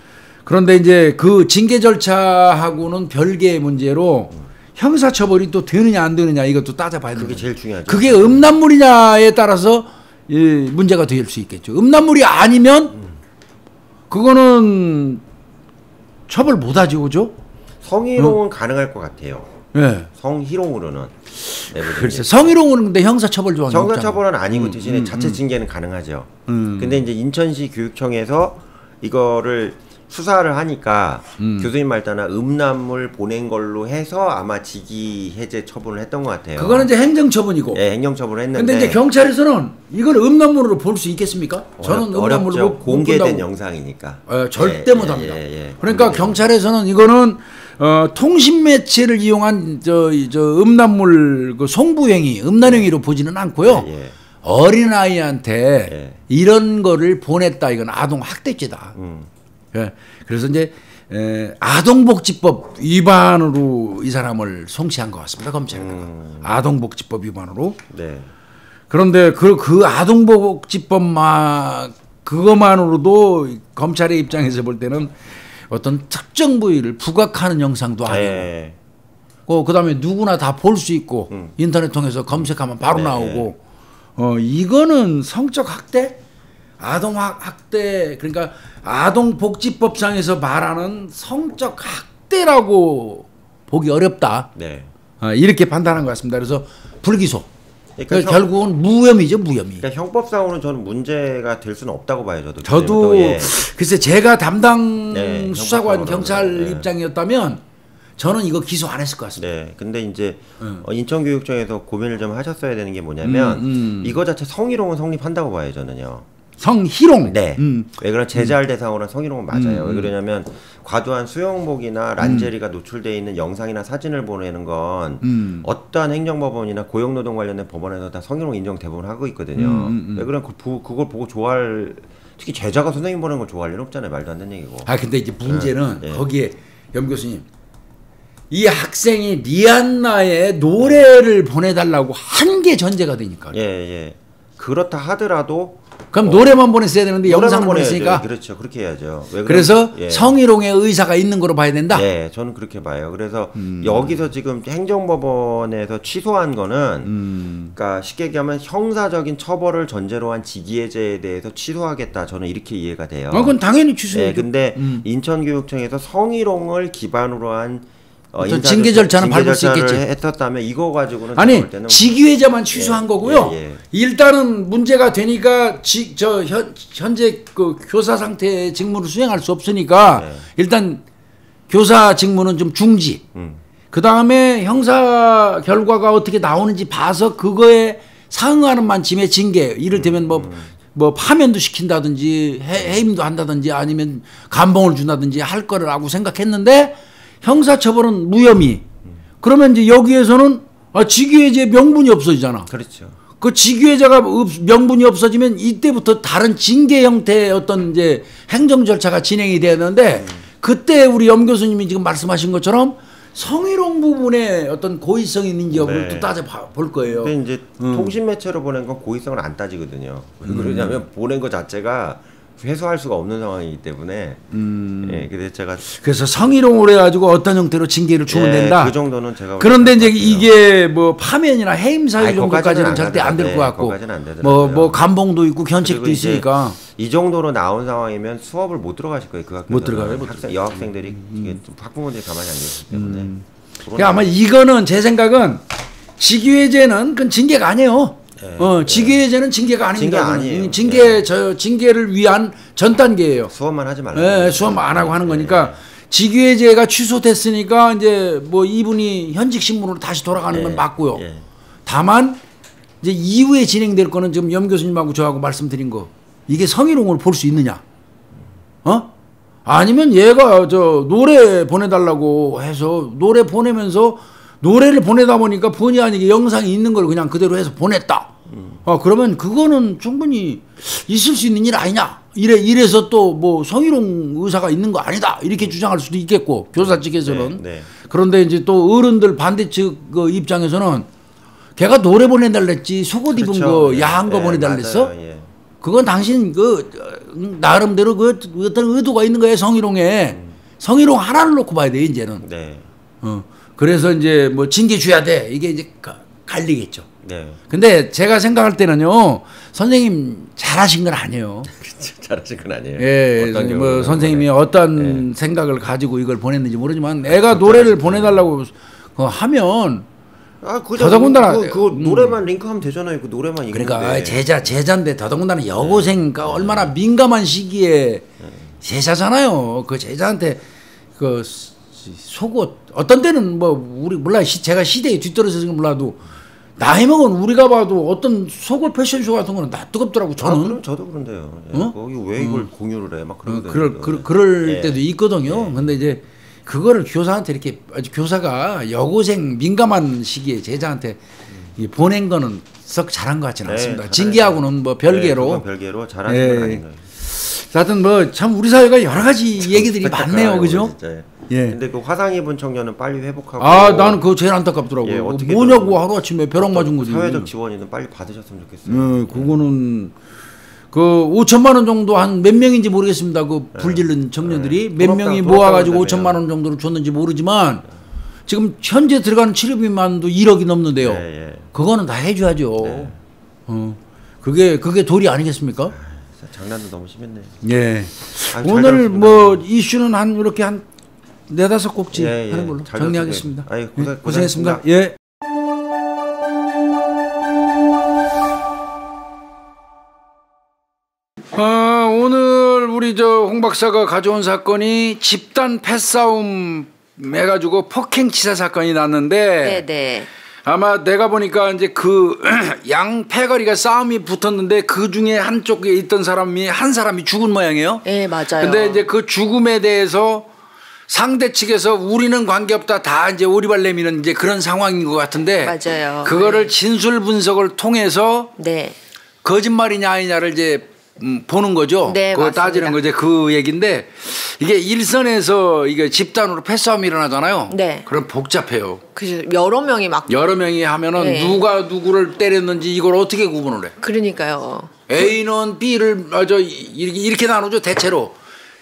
그런데 이제 그 징계 절차하고는 별개의 문제로 음. 형사처벌이 또 되느냐 안 되느냐 이것도 따져봐야 돼요. 그게 제일 중요하죠. 그게 음란물이냐에 따라서 예, 문제가 될 수 있겠죠. 음란물이 아니면 음. 그거는 처벌 못하지, 그죠? 성희롱은 어? 가능할 것 같아요. 네. 성희롱으로는. 글쎄, 성희롱은 근데 형사처벌 조항이 없잖아요. 형사처벌은 아니고 대신에 음, 자체 징계는 음. 가능하죠. 음. 근데 이제 인천시 교육청에서 이거를 수사를 하니까 음. 교수님 말따나 음란물 보낸 걸로 해서 아마 직위해제 처분을 했던 것 같아요. 그거는 이제 행정처분이고. 네, 행정처분을 했는데. 근데 이제 경찰에서는 이걸 음란물로 볼 수 있겠습니까? 어렵, 저는 음란물로 못, 공개된 못 영상이니까. 예, 절대 예, 못합니다. 예, 예, 예. 그러니까 예. 경찰에서는 이거는 어, 통신 매체를 이용한 저, 저 음란물 그 송부행위, 음란행위로 보지는 않고요. 예, 예. 어린아이한테 예. 이런 거를 보냈다. 이건 아동 학대죄다. 음. 예. 그래서 이제 에, 아동복지법 위반으로 이 사람을 송치한 것 같습니다. 검찰은 음. 아동복지법 위반으로. 네. 그런데 그, 그 아동복지법만 그것만으로도 검찰의 입장에서 볼 때는 어떤 특정 부위를 부각하는 영상도 아니고 네. 어, 그다음에 누구나 다 볼 수 있고 음. 인터넷 통해서 검색하면 바로 네. 나오고 어, 이거는 성적 학대? 아동학대, 그러니까 아동복지법상에서 말하는 성적 학대라고 보기 어렵다. 네. 어, 이렇게 판단한 것 같습니다. 그래서 불기소. 그러니까 그러니까 형, 결국은 무혐의죠, 무혐의. 그러니까 형법상으로는 저는 문제가 될 수는 없다고 봐요, 저도. 저도 예. 글쎄 제가 담당 네, 수사관 경찰 네. 입장이었다면 저는 이거 기소 안 했을 것 같습니다. 네, 근데 이제 음. 인천교육청에서 고민을 좀 하셨어야 되는 게 뭐냐면 음, 음. 이거 자체 성희롱은 성립한다고 봐요, 저는요. 성희롱. 네. 음. 왜 그런 제자를 음. 대상으로는 성희롱은 맞아요. 음. 왜 그러냐면 과도한 수영복이나 란제리가 음. 노출되어 있는 영상이나 사진을 보내는 건 음. 어떠한 행정법원이나 고용노동 관련된 법원에서 다 성희롱 인정 대부분 하고 있거든요. 음, 음. 왜 그런 그걸 보고 좋아할, 특히 제자가 선생님 보는 걸 좋아할 일 없잖아요. 말도 안 되는 얘기고. 아 근데 이제 문제는 네. 거기에 염 교수님, 이 학생이 리안나의 노래를 보내달라고 한 게 전제가 되니까. 예 예. 그렇다 하더라도. 그럼 어, 노래만 보냈어야 되는데 영상을 보냈으니까. 그렇죠, 그렇게 해야죠. 왜 그래서 예. 성희롱의 의사가 있는 거로 봐야 된다. 네, 예, 저는 그렇게 봐요. 그래서 음. 여기서 지금 행정법원에서 취소한 거는, 음. 그러니까 쉽게 얘기하면 형사적인 처벌을 전제로 한 직위해제에 대해서 취소하겠다. 저는 이렇게 이해가 돼요. 아, 그건 당연히 취소해요. 네, 근데 음. 인천교육청에서 성희롱을 기반으로 한 어, 징계 절차는 밟을 수 있겠지. 했었다면 이거 가지고는 아니 직위해제만 취소한 예, 거고요. 예, 예. 일단은 문제가 되니까 지, 저 현, 현재 그 교사 상태의 직무를 수행할 수 없으니까 예. 일단 교사 직무는 좀 중지. 음. 그 다음에 형사 결과가 어떻게 나오는지 봐서 그거에 상응하는 만큼의 징계. 이를테면 뭐. 음, 음. 뭐 파면도 시킨다든지 해, 해임도 한다든지 아니면 감봉을 준다든지 할 거라고 생각했는데. 형사처벌은 무혐의. 음. 그러면 이제 여기에서는 아, 직위해제 명분이 없어지잖아. 그렇죠. 그 직위해제가 없, 명분이 없어지면 이때부터 다른 징계 형태의 어떤 이제 행정 절차가 진행이 돼야 되는데 음. 그때 우리 염 교수님이 지금 말씀하신 것처럼 성희롱 부분에 어떤 고의성이 있는지 여부를 네. 또 따져볼 거예요. 근데 이제 음. 통신매체로 보낸 건 고의성을 안 따지거든요. 음. 왜 그러냐면 보낸 것 자체가 회수할 수가 없는 상황이기 때문에 음. 예, 그래서 제가 그래서 성희롱을 해가지고 어떤 형태로 징계를 주면 예, 된다. 그 정도는 제가 그런데 이제 이게 뭐 파면이나 해임 사유 정도까지는 절대 안 될 것 같고 뭐 뭐 감봉도 있고 견책도 있으니까 이 정도로 나온 상황이면 수업을 못 들어가실 거예요. 그 학교 못 들어가요. 학생, 여학생들이 음. 학부모들이 가만히 안 계시기 때문에 음. 그러니까 아마 이거는 제 생각은 직위해제는 그건 징계가 아니에요. 네, 어, 직위해제는 네. 징계가 아닙니다. 징계, 징계 네. 저, 징계를 위한 전 단계예요. 수업만 하지 말고. 네, 수업만 안 하고 하는 거니까 네. 직위해제가 취소됐으니까 이제 뭐 이분이 현직 신분으로 다시 돌아가는 네. 건 맞고요. 네. 다만 이제 이후에 진행될 거는 지금 염 교수님하고 저하고 말씀드린 거 이게 성희롱을 볼 수 있느냐? 어? 아니면 얘가 저 노래 보내달라고 해서 노래 보내면서. 노래를 보내다 보니까 본의 아니게 영상이 있는 걸 그냥 그대로 해서 보냈다. 음. 어, 그러면 그거는 충분히 있을 수 있는 일 아니냐. 이래, 이래서 또 뭐 성희롱 의사가 있는 거 아니다. 이렇게 주장할 수도 있겠고, 교사 측에서는. 네, 네. 그런데 이제 또 어른들 반대 측 그 입장에서는 걔가 노래 보내달랬지, 속옷 그렇죠. 입은 거, 예. 야한 거 예, 보내달랬어? 예. 그건 당신 그, 나름대로 그 어떤 의도가 있는 거야, 성희롱에. 음. 성희롱 하나를 놓고 봐야 돼, 이제는. 네. 어. 그래서 이제 뭐 징계 줘야 돼. 이게 이제 가, 갈리겠죠. 네. 근데 제가 생각할 때는요. 선생님 잘하신 건 아니에요. 그렇죠. 잘하신 건 아니에요. 예. 뭐 선생님이 거네. 어떤 네. 생각을 가지고 이걸 보냈는지 모르지만 애가 아, 노래를 보내달라고 어, 하면 아, 그 더더군다나 그, 그 노래만 음. 링크하면 되잖아요. 그 노래만 그러니까 있는데. 제자 제자인데 더더군다나 여고생이니까 네. 얼마나 민감한 시기에 네. 제자잖아요. 그 제자한테 그 속옷 어떤 때는 뭐 우리 몰라 시, 제가 시대에 뒤떨어져서 몰라도 나이 먹은 우리가 봐도 어떤 속옷 패션쇼 같은 거는 나 뜨겁더라고 저는. 아, 그럼 저도 그런데요. 예, 어? 거기 왜 이걸 어. 공유를 해 막 그런. 어, 그럴 그, 그럴 예. 때도 있거든요. 예. 근데 이제 그거를 교사한테 이렇게 교사가 여고생 민감한 시기에 제자한테 음. 보낸 거는 썩 잘한 것 같지는 예, 않습니다. 징계하고는 뭐 별개로. 예, 별개로 잘하는 예. 건 아닌가요? 하여튼 뭐 참 우리 사회가 여러 가지 얘기들이 많네요, 그죠? 예. 근데 그 화상 입은 청년은 빨리 회복하고. 아, 나는 그거 제일 안타깝더라고. 예, 뭐냐고 하루 아침에 벼락 맞은 거지. 사회적 지원이는 빨리 받으셨으면 좋겠어요. 예, 예. 그거는 그 오천만 원 정도 한 몇 명인지 모르겠습니다. 그 불질른 예. 청년들이 예. 몇 도락당, 명이 모아가지고 오천만 원 정도를 줬는지 모르지만 예. 지금 현재 들어가는 치료비만도 일억이 넘는데요. 예, 예. 그거는 다 해줘야죠. 예. 어, 그게 그게 도리 아니겠습니까? 장난도 너무 심했네. 예. 아유, 오늘 뭐 이슈는 한 이렇게 한 네다섯 꼭지 예, 예. 하는 걸로 정리하겠습니다. 아유, 고생, 예. 고생했습니다. 고생했습니다. 예. 아, 오늘 우리 저 홍 박사가 가져온 사건이 집단 패싸움 해가지고 폭행 치사 사건이 났는데. 네네. 아마 내가 보니까 이제 그 양 패거리가 싸움이 붙었는데 그 중에 한쪽에 있던 사람이 한 사람이 죽은 모양이에요. 네, 맞아요. 근데 이제 그 죽음에 대해서 상대 측에서 우리는 관계없다 다 이제 오리발 내미는 이제 그런 상황인 것 같은데. 맞아요. 그거를 네. 진술 분석을 통해서 네. 거짓말이냐 아니냐를 이제 음, 보는 거죠. 네, 그거 맞습니다. 따지는 거죠. 그 얘기인데 이게 일선에서 이게 집단으로 패싸움이 일어나잖아요. 네. 그럼 복잡해요. 그 여러 명이 막 여러 명이 하면은 네. 누가 누구를 때렸는지 이걸 어떻게 구분을 해? 그러니까요. A는 B를 아저 이렇게, 이렇게 나누죠. 대체로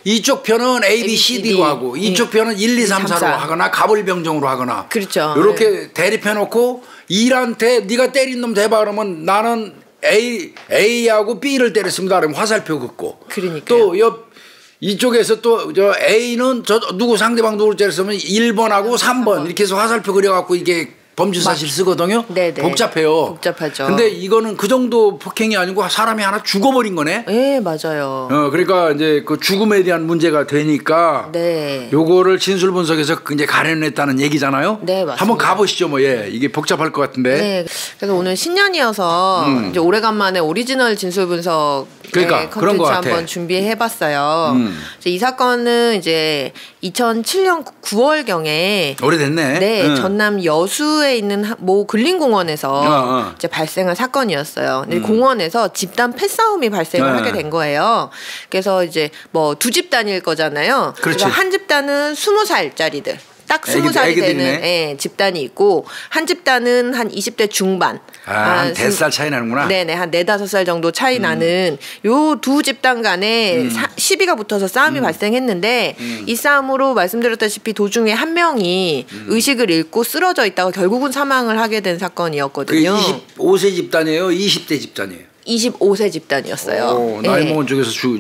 이쪽 편은 A, B, C, D로 하고 이쪽 편은 일, 이, 삼, 사로 하거나 가불병정으로 하거나. 그렇죠. 이렇게 네. 대립해놓고 E한테 네가 때린 놈 대봐 그러면 나는 A, A하고 B를 때렸습니다. 그러면 화살표 긋고. 그러니까. 또 옆, 이쪽에서 또 저 A는 저 누구 상대방 누구를 때렸으면 일 번하고 삼 번 이렇게 해서 화살표 그려갖고 이게 범죄사실 쓰거든요. 네네. 복잡해요. 복잡하죠. 근데 이거는 그 정도 폭행이 아니고 사람이 하나 죽어버린 거네. 네, 맞아요. 어, 그러니까 이제 그 죽음에 대한 문제가 되니까. 네. 요거를 진술 분석에서 이제 가려냈다는 얘기잖아요. 네, 맞습니다. 한번 가보시죠, 뭐. 예, 이게 복잡할 것 같은데. 네. 그래서 오늘 신년이어서 음. 이제 오래간만에 오리지널 진술 분석. 그러니까 그런 거 같아. 한번 준비해봤어요. 음. 이 사건은 이제 이천칠 년 구월 경에 오래됐네. 네, 음. 전남 여수에 있는 모 근린공원에서 어, 어. 이제 발생한 사건이었어요. 근데 음. 공원에서 집단 패싸움이 발생을 네. 하게 된 거예요. 그래서 이제 뭐 두 집단일 거잖아요. 그래서 한 집단은 스무 살짜리들. 딱 스무 살이 되는 예, 집단이 있고 한 집단은 한 이십 대 중반. 아, 한 네 살 차이 나는구나. 네네. 한 네다섯 살 정도 차이 음. 나는 요 두 집단 간에 음. 사, 시비가 붙어서 싸움이 음. 발생했는데 음. 이 싸움으로 말씀드렸다시피 도중에 한 명이 음. 의식을 잃고 쓰러져 있다가 결국은 사망을 하게 된 사건이었거든요. 그 이십오 세 집단이에요? 이십 대 집단이에요? 이십오 세 집단이었어요. 오, 나이 먹은 예. 쪽에서 주,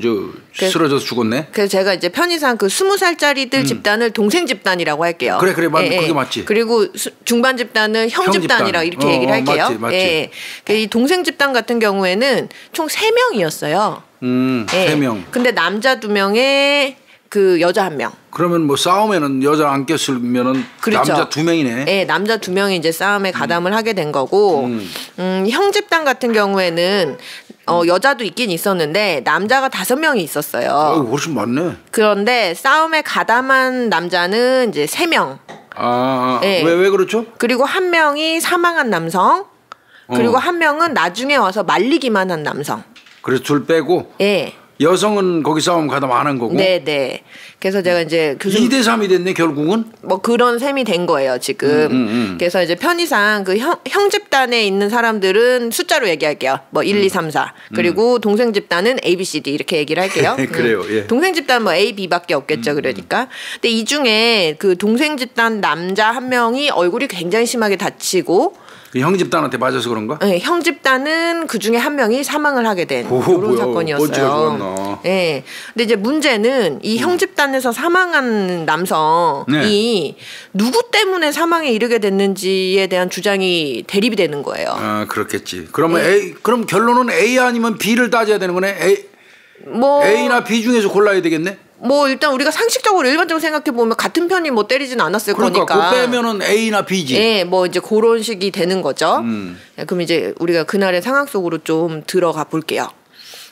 저, 쓰러져서 죽었네. 그래서 제가 이제 편의상 그 스무 살짜리들 음. 집단을 동생 집단이라고 할게요. 그래 그래 맞, 예, 그게 맞지. 그리고 수, 중반 집단을 형, 형 집단이라고 집단. 이렇게 어, 얘기를 할게요. 맞지, 맞지. 예. 이 동생 집단 같은 경우에는 총 세 명이었어요. 음, 예. 세 명. 근데 남자 두 명에 그 여자 한 명. 그러면 뭐 싸움에는 여자 안 꼈으면은 그렇죠. 남자 두 명이네. 네, 남자 두 명이 이제 싸움에 가담을 음. 하게 된 거고, 음. 음, 형 집단 같은 경우에는 어, 여자도 있긴 있었는데 남자가 다섯 명이 있었어요. 어, 훨씬 많네. 그런데 싸움에 가담한 남자는 이제 세 명. 아, 네. 왜, 왜 그렇죠? 그리고 한 명이 사망한 남성, 그리고 어. 한 명은 나중에 와서 말리기만 한 남성. 그래서 둘 빼고. 예. 네. 여성은 거기 싸움 가담 안 한 거고. 네네. 그래서 제가 이제 교수님 이 대 삼이 됐네 결국은. 뭐 그런 셈이 된 거예요 지금. 음, 음, 음. 그래서 이제 편의상 그 형, 형 집단에 있는 사람들은 숫자로 얘기할게요. 뭐 일, 음. 이, 삼, 사. 그리고 음. 동생 집단은 A, B, C, D 이렇게 얘기를 할게요. 그래요. 예. 동생 집단 뭐 A, B밖에 없겠죠. 음, 그러니까. 근데 이 중에 그 동생 집단 남자 한 명이 얼굴이 굉장히 심하게 다치고. 그 형 집단한테 맞아서 그런가? 네, 형 집단은 그 중에 한 명이 사망을 하게 된 그런 사건이었어요. 네, 근데 이제 문제는 이 형 집단에서 사망한 남성이 네. 누구 때문에 사망에 이르게 됐는지에 대한 주장이 대립이 되는 거예요. 아, 그렇겠지. 그러면 네. A, 그럼 결론은 A 아니면 B를 따져야 되는 거네. A, 뭐 A나 B 중에서 골라야 되겠네. 뭐 일단 우리가 상식적으로 일반적으로 생각해 보면 같은 편이 뭐 때리진 않았어요. 그러니까, 그러니까. 그 빼면은 A나 B지. 예, 뭐 이제 그런 식이 되는 거죠. 음. 그럼 이제 우리가 그날의 상황 속으로 좀 들어가 볼게요.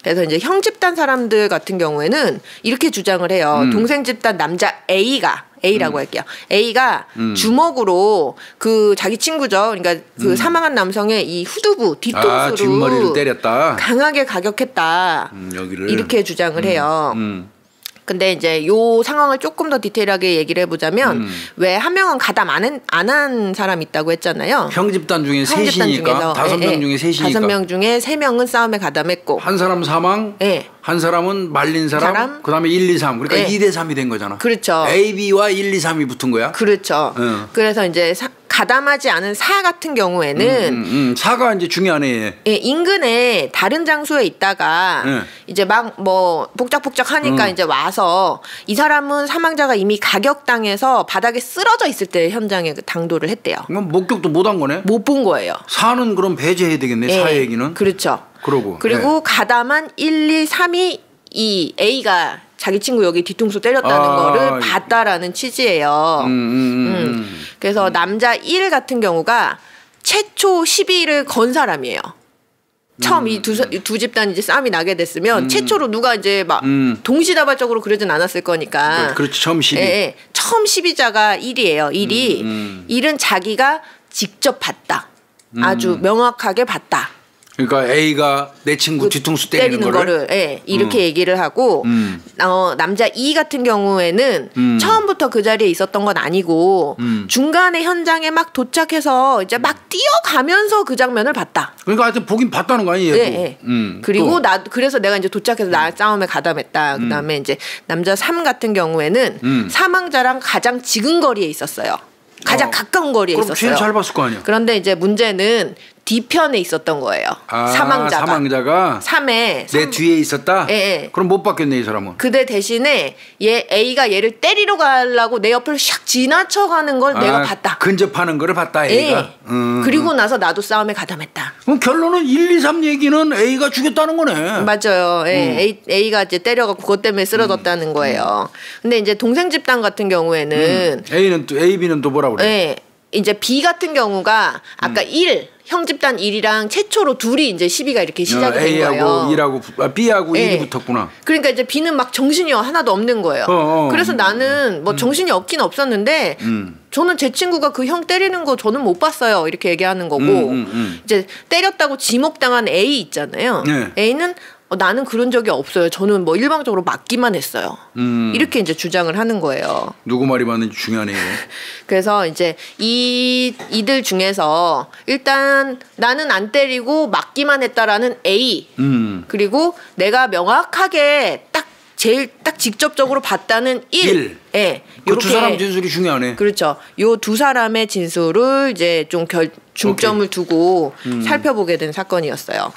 그래서 이제 형 집단 사람들 같은 경우에는 이렇게 주장을 해요. 음. 동생 집단 남자 A가 A라고 음. 할게요. A가 음. 주먹으로 그 자기 친구죠. 그러니까 그 음. 사망한 남성의 이 후두부 뒤통수로 아, 뒷머리를 때렸다. 강하게 가격했다. 음, 여기를 이렇게 주장을 음. 해요. 음. 근데 이제 요 상황을 조금 더 디테일하게 얘기를 해보자면 음. 왜 한 명은 가담 안 한 사람 있다고 했잖아요. 형 집단 중에 셋이니까 다섯 명 중에 셋이니까 다섯 명 중에 세 명은 싸움에 가담했고 한 사람 사망, 예. 한 사람은 말린 사람, 사람? 그 다음에 일, 이, 삼 그러니까 예. 이 대 삼이 된 거잖아. 그렇죠. A, B와 일, 이, 삼이 붙은 거야. 그렇죠. 예. 그래서 이제 사, 가담하지 않은 사 같은 경우에는 음, 음, 음. 사가 이제 중요하네. 예, 인근에 다른 장소에 있다가 네. 이제 막 뭐 복작복작하니까 음. 이제 와서 이 사람은 사망자가 이미 가격당해서 바닥에 쓰러져 있을 때 현장에 당도를 했대요. 그럼 목격도 못 한 거네. 못 본 거예요. 사는 그럼 배제해야 되겠네. 예, 사 얘기는. 그렇죠. 그러고 그리고 예. 가담한 일, 이, 삼, 이, 이 A가 자기 친구 여기 뒤통수 때렸다는 아, 거를 봤다라는 취지예요. 음, 음, 음. 그래서 음. 남자 일 같은 경우가 최초 십이를 건 사람이에요. 처음 음. 이 두 두 집단 이제 싸움이 나게 됐으면 음. 최초로 누가 이제 막 음. 동시다발적으로 그러진 않았을 거니까. 그, 그렇지. 처음 십이. 예, 예. 처음 십이자가 일이에요. 일이. 음, 음. 일은 자기가 직접 봤다. 음. 아주 명확하게 봤다. 그러니까 A가 내 친구 그 뒤통수 때리는, 때리는 거를, 거를 예, 이렇게 음. 얘기를 하고 음. 어, 남자 E 같은 경우에는 음. 처음부터 그 자리에 있었던 건 아니고 음. 중간에 현장에 막 도착해서 이제 막 뛰어가면서 그 장면을 봤다. 그러니까 하여튼 보긴 봤다는 거 아니에요? 예, 예. 음, 그리고 또. 나 그래서 내가 이제 도착해서 나 싸움에 가담했다. 그 다음에 음. 이제 남자 삼 같은 경우에는 음. 사망자랑 가장 지근 거리에 있었어요. 가장 어, 가까운 거리에 그럼 있었어요. 그럼 잘 봤을 거 아니야. 그런데 이제 문제는 뒤편에 있었던 거예요. 아, 사망자가. 사망자가 삼에 삼... 내 뒤에 있었다? 예, 예. 그럼 못 봤겠네 이 사람은. 그대 대신에 얘 A가 얘를 때리러 가려고 내 옆을 샥 지나쳐가는 걸 아, 내가 봤다. 근접하는 걸 봤다 A가. 예. 음, 그리고 음. 나서 나도 싸움에 가담했다. 그럼 결론은 일, 이, 삼 얘기는 A가 죽였다는 거네. 맞아요. 예. 음. A, A가 이제 때려가고 그것 때문에 쓰러졌다는 음. 거예요. 근데 이제 동생 집단 같은 경우에는 음. A는 또 A, B는 또 뭐라 그래? 예. 이제 B 같은 경우가 아까 음. 일 형집단 일이랑 최초로 둘이 이제 시비가 이렇게 시작이 된 거예요. A하고 일하고 아, B하고 네. 일이 붙었구나. 그러니까 이제 B는 막 정신이 하나도 없는 거예요. 어어, 그래서 음, 나는 뭐 음. 정신이 없긴 없었는데 음. 저는 제 친구가 그 형 때리는 거 저는 못 봤어요. 이렇게 얘기하는 거고 음, 음, 음. 이제 때렸다고 지목당한 A 있잖아요. 네. A는 어, 나는 그런 적이 없어요. 저는 뭐 일방적으로 맞기만 했어요. 음. 이렇게 이제 주장을 하는 거예요. 누구 말이 맞는지 중요하네요. 그래서 이제 이 이들 중에서 일단 나는 안 때리고 맞기만 했다라는 A. 음. 그리고 내가 명확하게 딱 제일 딱 직접적으로 봤다는 일. 예. 그 두 사람 진술이 중요하네. 그렇죠. 요 두 사람의 진술을 이제 좀 결 중점을 오케이. 두고 음. 살펴보게 된 사건이었어요.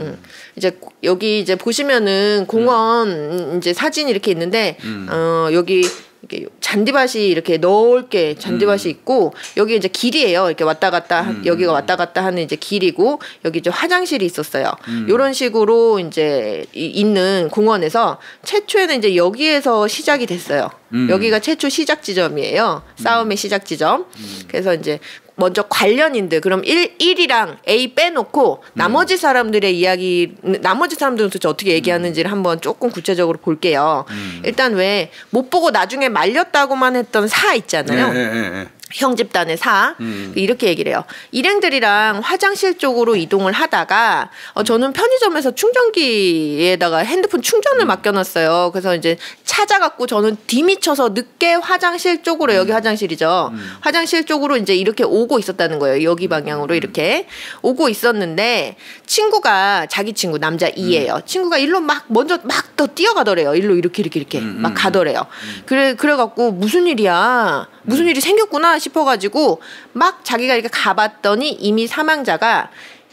음. 이제 여기 이제 보시면은 공원 음. 이제 사진이 이렇게 있는데 음. 어 여기 이렇게 잔디밭이 이렇게 넓게 잔디밭이 음. 있고 여기 이제 길이에요. 이렇게 왔다 갔다 음. 여기가 왔다 갔다 하는 이제 길이고 여기 이제 화장실이 있었어요. 음. 이런 식으로 이제 이, 있는 공원에서 최초에는 이제 여기에서 시작이 됐어요. 음. 여기가 최초 시작 지점이에요. 싸움의 음. 시작 지점. 음. 그래서 이제 먼저 관련인들 그럼 일, 일이랑 A 빼놓고 음. 나머지 사람들의 이야기 나머지 사람들은 도대체 어떻게 얘기하는지를 한번 조금 구체적으로 볼게요. 음. 일단 왜 못 보고 나중에 말렸다고만 했던 사 있잖아요. 네, 네, 네. 형 집단의 사 음. 이렇게 얘기를 해요. 일행들이랑 화장실 쪽으로 이동을 하다가 어, 저는 편의점에서 충전기에다가 핸드폰 충전을 음. 맡겨놨어요. 그래서 이제 찾아갖고 저는 뒤미쳐서 늦게 화장실 쪽으로 음. 여기 화장실이죠. 음. 화장실 쪽으로 이제 이렇게 오고 있었다는 거예요. 여기 방향으로 음. 이렇게 오고 있었는데 친구가 자기 친구 남자 이예요. 음. 친구가 일로 막 먼저 막 더 뛰어가더래요. 일로 이렇게 이렇게 이렇게 음. 막 가더래요. 음. 그래 그래갖고 무슨 일이야? 무슨 일이 생겼구나 싶어가지고 막 자기가 이렇게 가봤더니 이미 사망자가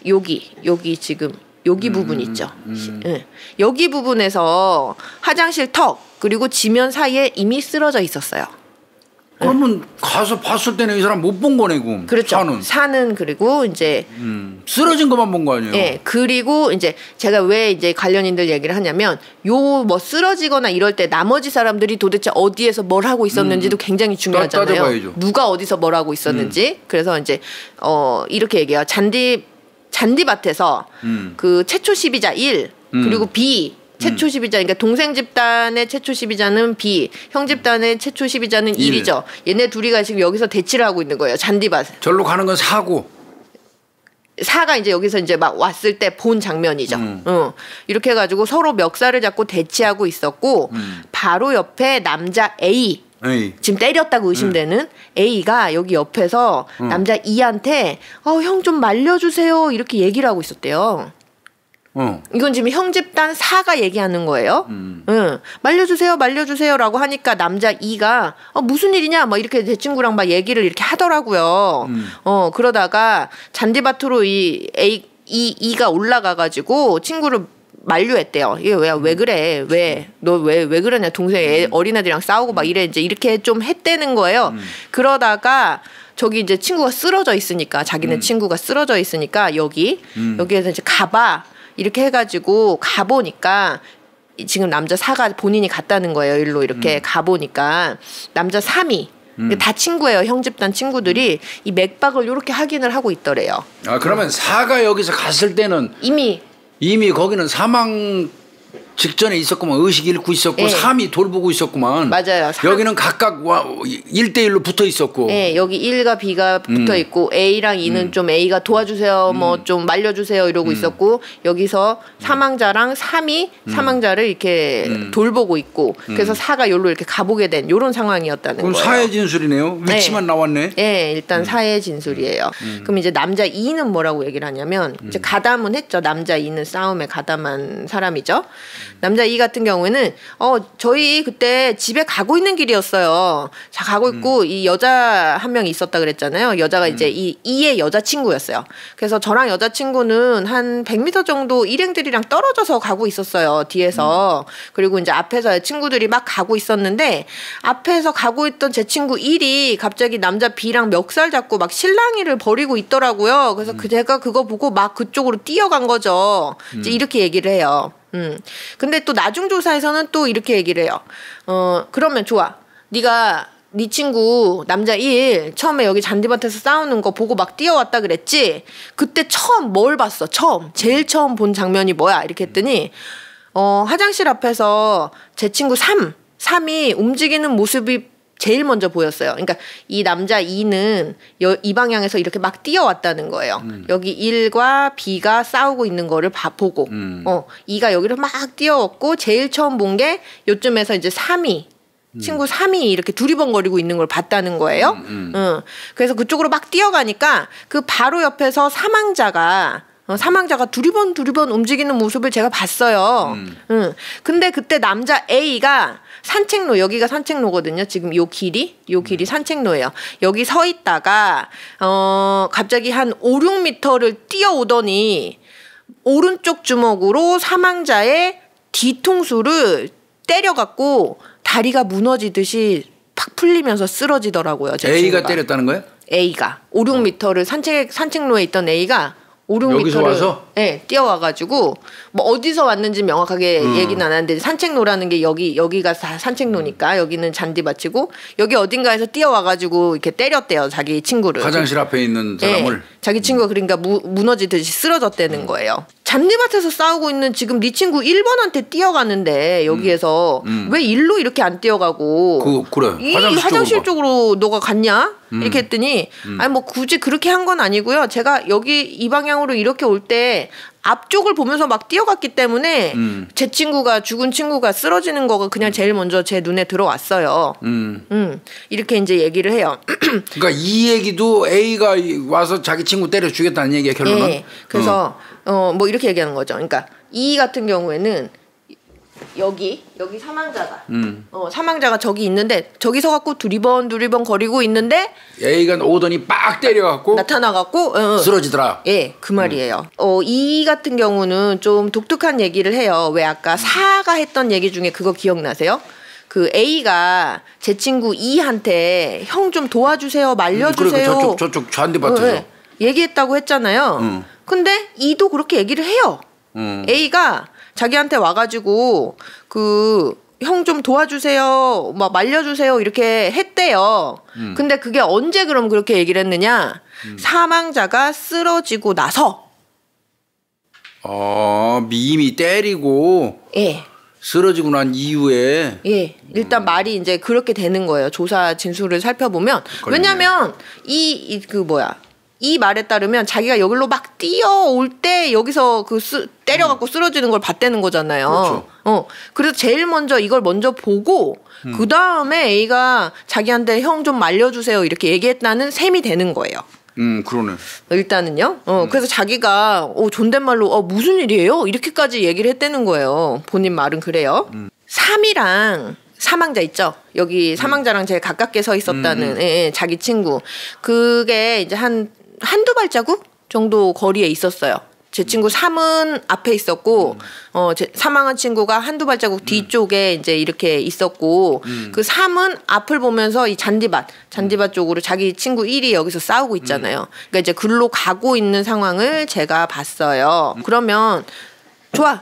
여기 여기 지금 여기 음, 부분 있죠. 음. 응. 여기 부분에서 화장실 턱 그리고 지면 사이에 이미 쓰러져 있었어요. 그러면 응. 가서 봤을 때는 이 사람 못 본 거네. 그럼 그렇죠. 사는 사는 그리고 이제 음, 쓰러진 것만 본 거 아니에요. 예. 그리고 이제 제가 왜 이제 관련인들 얘기를 하냐면 요 뭐 쓰러지거나 이럴 때 나머지 사람들이 도대체 어디에서 뭘 하고 있었는지도 음, 굉장히 중요하잖아요. 누가 어디서 뭘 하고 있었는지. 음. 그래서 이제 어 이렇게 얘기해요. 잔디 잔디밭에서 음. 그 최초 시비자 일 음. 그리고 B 최초 시비자, 그러니까 동생 집단의 최초 시비자는 B, 형 집단의 최초 시비자는 일. 일이죠. 얘네 둘이가 지금 여기서 대치를 하고 있는 거예요. 잔디밭. 절로 가는 건 사고. 사가 이제 여기서 이제 막 왔을 때 본 장면이죠. 음. 응. 이렇게 해가지고 서로 멱살을 잡고 대치하고 있었고, 음. 바로 옆에 남자 A. 에이. 지금 때렸다고 의심되는 응. A가 여기 옆에서 응. 남자 E한테 어, 형 좀 말려주세요. 이렇게 얘기를 하고 있었대요. 어. 이건 지금 형 집단 사가 얘기하는 거예요. 음. 응. 말려주세요, 말려주세요라고 하니까 남자 이가 어, 무슨 일이냐, 뭐 이렇게 제 친구랑 막 얘기를 이렇게 하더라고요. 음. 어 그러다가 잔디밭으로 이 A 이 이가 올라가가지고 친구를 만류했대요. 얘 왜 왜 그래? 왜 너 왜 왜 그러냐? 동생 애, 어린애들이랑 싸우고 막 이래 이제 이렇게 좀 했대는 거예요. 음. 그러다가 저기 이제 친구가 쓰러져 있으니까 자기네 음. 친구가 쓰러져 있으니까 여기 음. 여기에서 이제 가봐. 이렇게 해가지고 가보니까 지금 남자 사가 본인이 갔다는 거예요. 일로 이렇게 음. 가보니까 남자 삼이 음. 다 친구예요. 형집단 친구들이 음. 이 맥박을 이렇게 확인을 하고 있더래요. 아 그러면 사가 여기서 갔을 때는 이미 이미 거기는 사망 직전에 있었구만. 의식 잃고 있었고 예. 삼이 돌보고 있었구만. 맞아요. 삼... 여기는 각각 와, 일 대 일로 붙어 있었고 예, 여기 일과 B가 붙어 음. 있고 A랑 이는 음. 좀 A가 도와주세요. 음. 뭐 좀 말려주세요 이러고 음. 있었고 여기서 사망자랑 삼이 음. 사망자를 이렇게 음. 돌보고 있고 그래서 음. 사가 여기로 이렇게 가보게 된 이런 상황이었다는 그럼 거예요. 그럼 사의 진술이네요. 위치만 예. 나왔네. 예, 일단 음. 사의 진술이에요. 음. 그럼 이제 남자 이는 뭐라고 얘기를 하냐면 음. 이제 가담은 했죠. 남자 이는 싸움에 가담한 사람이죠. 남자 이 같은 경우에는 어 저희 그때 집에 가고 있는 길이었어요. 자 가고 있고 음. 이 여자 한 명이 있었다 그랬잖아요. 여자가 음. 이제 이 이의 여자친구였어요. 그래서 저랑 여자친구는 한 백 미터 정도 일행들이랑 떨어져서 가고 있었어요. 뒤에서. 음. 그리고 이제 앞에서 친구들이 막 가고 있었는데 앞에서 가고 있던 제 친구 일이 갑자기 남자 B랑 멱살 잡고 막 실랑이를 벌이고 있더라고요. 그래서 음. 제가 그거 보고 막 그쪽으로 뛰어간 거죠. 이제 음. 이렇게 얘기를 해요. 음. 근데 또 나중 조사에서는 또 이렇게 얘기를 해요. 어, 그러면 좋아. 네가 네 친구 남자 일 처음에 여기 잔디밭에서 싸우는 거 보고 막 뛰어왔다 그랬지? 그때 처음 뭘 봤어? 처음. 제일 처음 본 장면이 뭐야? 이렇게 했더니 어, 화장실 앞에서 제 친구 삼, 삼이 움직이는 모습이 제일 먼저 보였어요. 그러니까 이 남자 이는 여, 이 방향에서 이렇게 막 뛰어왔다는 거예요. 음. 여기 일과 B가 싸우고 있는 거를 봐, 보고 음. 어, 이가 여기로 막 뛰어왔고 제일 처음 본 게 요쯤에서 이제 삼이 음. 친구 삼이 이렇게 두리번거리고 있는 걸 봤다는 거예요. 음, 음. 어, 그래서 그쪽으로 막 뛰어가니까 그 바로 옆에서 사망자가 어, 사망자가 두리번 두리번 움직이는 모습을 제가 봤어요. 음. 응. 근데 그때 남자 A가 산책로 여기가 산책로거든요. 지금 요 길이 요 길이 음. 산책로예요. 여기 서 있다가 어 갑자기 한 오, 육 미터를 뛰어오더니 오른쪽 주먹으로 사망자의 뒤통수를 때려갖고 다리가 무너지듯이 팍 풀리면서 쓰러지더라고요. 제 A가 친구가. 때렸다는 거예요? A가 오, 육 미터를 산책 산책로에 있던 A가 오, 육 미터를 네, 뛰어와가지고 뭐 어디서 왔는지 명확하게 음. 얘기는 안 하는데 산책로라는 게 여기 여기가 다 산책로니까 여기는 잔디밭이고 여기 어딘가에서 뛰어와가지고 이렇게 때렸대요 자기 친구를. 화장실 앞에 있는 사람을. 네, 자기 친구가 그러니까 무, 무너지듯이 쓰러졌다는 거예요. 잔디밭에서 싸우고 있는 지금 네 친구 일 번한테 뛰어가는데 여기에서 음. 음. 왜 일로 이렇게 안 뛰어가고 그, 그래. 이 화장실, 화장실 쪽으로 너가 갔냐? 음. 이렇게 했더니 음. 아니 뭐 굳이 그렇게 한 건 아니고요. 제가 여기 이 방향으로 이렇게 올 때 앞쪽을 보면서 막 뛰어갔기 때문에 음. 제 친구가 죽은 친구가 쓰러지는 거가 그냥 제일 먼저 제 눈에 들어왔어요. 음. 음. 이렇게 이제 얘기를 해요. 그러니까 이 얘기도 A가 와서 자기 친구 때려 죽였다는 얘기야 결론은. 네. 그래서 어. 어, 뭐 이렇게 얘기하는 거죠. 그러니까 E 같은 경우에는 여기 여기 사망자가 음. 어, 사망자가 저기 있는데 저기서 갖고 두리번 두리번 거리고 있는데 A가 오더니 빡 때려갖고 나타나갖고 어, 쓰러지더라. 예, 그 말이에요. 음. 어, 이 같은 경우는 좀 독특한 얘기를 해요. 왜 아까 사가 했던 얘기 중에 그거 기억나세요? 그 A가 제 친구 E한테 형 좀 도와주세요 말려주세요. 음, 저쪽 저쪽 잔디밭에서 어, 예. 얘기했다고 했잖아요. 음. 근데 E도 그렇게 얘기를 해요. 음. A가 자기한테 와가지고 그 형 좀 도와주세요 막 말려주세요 이렇게 했대요. 음. 근데 그게 언제 그럼 그렇게 얘기를 했느냐 음. 사망자가 쓰러지고 나서 아 이미 때리고 예. 쓰러지고 난 이후에 예 일단 음. 말이 이제 그렇게 되는 거예요. 조사 진술을 살펴보면 걸리네. 왜냐면 이, 이 그 뭐야 이 말에 따르면 자기가 여기로 막 뛰어올 때 여기서 그 쓰, 때려갖고 쓰러지는 걸 봤다는 거잖아요. 그렇죠. 어, 그래서 제일 먼저 이걸 먼저 보고 음. 그 다음에 A가 자기한테 형 좀 말려주세요 이렇게 얘기했다는 셈이 되는 거예요. 음, 그러네. 일단은요. 어, 음. 그래서 자기가 어, 존댓말로 어, 무슨 일이에요? 이렇게까지 얘기를 했다는 거예요. 본인 말은 그래요. 음. 삼이랑 사망자 있죠? 여기 사망자랑 제일 가깝게 서 있었다는 음. 예, 예, 자기 친구. 그게 이제 한 한두 발자국 정도 거리에 있었어요. 제 친구 삼은 앞에 있었고, 음. 어, 제 사망한 친구가 한두 발자국 뒤쪽에 음. 이제 이렇게 있었고, 음. 그 삼은 앞을 보면서 이 잔디밭, 잔디밭 쪽으로 자기 친구 일이 여기서 싸우고 있잖아요. 음. 그러니까 이제 글로 가고 있는 상황을 제가 봤어요. 음. 그러면, 좋아.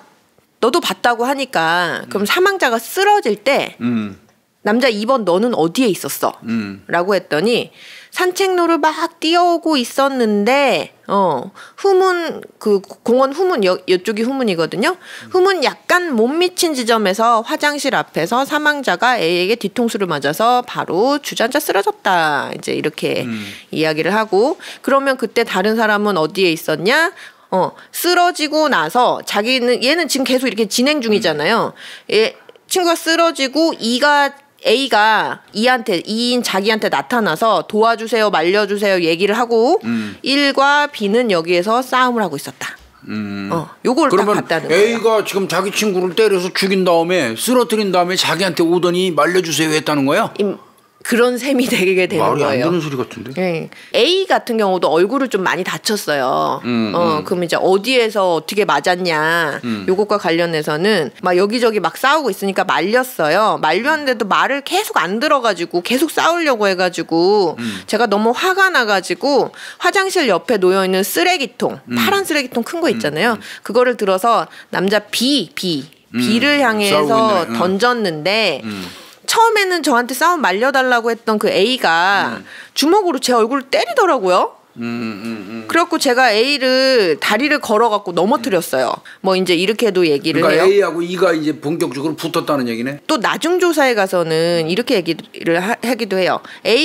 너도 봤다고 하니까, 그럼 사망자가 쓰러질 때, 음. 남자 이 번 너는 어디에 있었어? 음. 라고 했더니, 산책로를 막 뛰어오고 있었는데 어 후문 그 공원 후문 여, 이쪽이 후문이거든요. 후문 약간 못 미친 지점에서 화장실 앞에서 사망자가 A에게 뒤통수를 맞아서 바로 주저앉아 쓰러졌다. 이제 이렇게 음. 이야기를 하고 그러면 그때 다른 사람은 어디에 있었냐? 어 쓰러지고 나서 자기는 얘는 지금 계속 이렇게 진행 중이잖아요. 얘 친구가 쓰러지고 이가 A가 이한테 이인 자기한테 나타나서 도와주세요 말려주세요 얘기를 하고 음. 일과 B는 여기에서 싸움을 하고 있었다. 음. 어, 요걸 딱 봤다는 거예요. A가 지금 자기 친구를 때려서 죽인 다음에 쓰러뜨린 다음에 자기한테 오더니 말려주세요 했다는 거야? 임, 그런 셈이 되게 되는 말이 거예요. 말이 안 되는 소리 같은데. 네. A 같은 경우도 얼굴을 좀 많이 다쳤어요. 음, 어, 음. 그럼 이제 어디에서 어떻게 맞았냐 음. 요것과 관련해서는 막 여기저기 막 싸우고 있으니까 말렸어요. 말렸는데도 말을 계속 안 들어가지고 계속 싸우려고 해가지고 음. 제가 너무 화가 나가지고 화장실 옆에 놓여있는 쓰레기통 음. 파란 쓰레기통 큰 거 있잖아요. 음. 그거를 들어서 남자 B, B, 음. B를 향해서 음. 던졌는데 음. 처음에는 저한테 싸움 말려달라고 했던 그 A가 음. 주먹으로 제 얼굴을 때리더라고요. 음, 음, 음. 그래갖고 제가 A를 다리를 걸어갖고 넘어뜨렸어요. 뭐 이제 이렇게도 얘기를 그러니까 해요. A하고 E가 이제 본격적으로 붙었다는 얘기네. 또 나중조사에 가서는 이렇게 얘기를 하, 하기도 해요.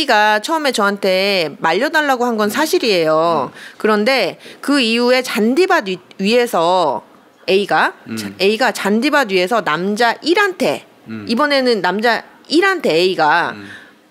A가 처음에 저한테 말려달라고 한 건 사실이에요. 음. 그런데 그 이후에 잔디밭 위, 위에서 A가 음. A가 잔디밭 위에서 남자 일한테 음. 이번에는 남자 일한테 A가 음.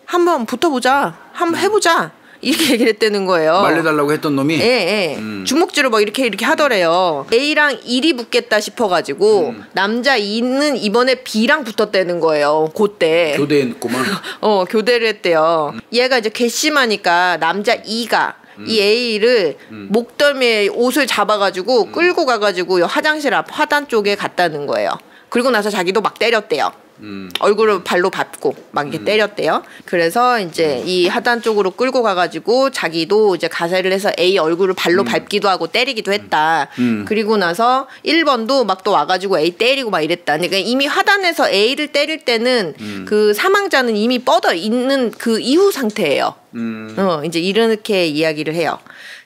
한번 붙어보자, 한번 해보자 이렇게 얘기를 했다는 거예요. 말려달라고 했던 놈이? 예, 예. 음. 주먹질을 막 이렇게 이렇게 하더래요. A랑 일이 붙겠다 싶어가지고 음. 남자 이는 이번에 B랑 붙었다는 거예요. 그때 교대했구만. 어, 교대를 했대요. 음. 얘가 이제 괘씸하니까 남자 이가 음. 이 A를 음. 목덜미에 옷을 잡아가지고 음. 끌고 가가지고 화장실 앞 화단 쪽에 갔다는 거예요. 그리고 나서 자기도 막 때렸대요. 음. 얼굴을 발로 밟고 막 이렇게 음. 때렸대요. 그래서 이제 음. 이 하단 쪽으로 끌고 가가지고 자기도 이제 가세를 해서 A 얼굴을 발로 음. 밟기도 하고 때리기도 했다. 음. 그리고 나서 일 번도 막 또 와가지고 A 때리고 막 이랬다. 그러니까 이미 하단에서 A를 때릴 때는 음. 그 사망자는 이미 뻗어 있는 그 이후 상태예요. 음. 어, 이제 이렇게 이야기를 해요.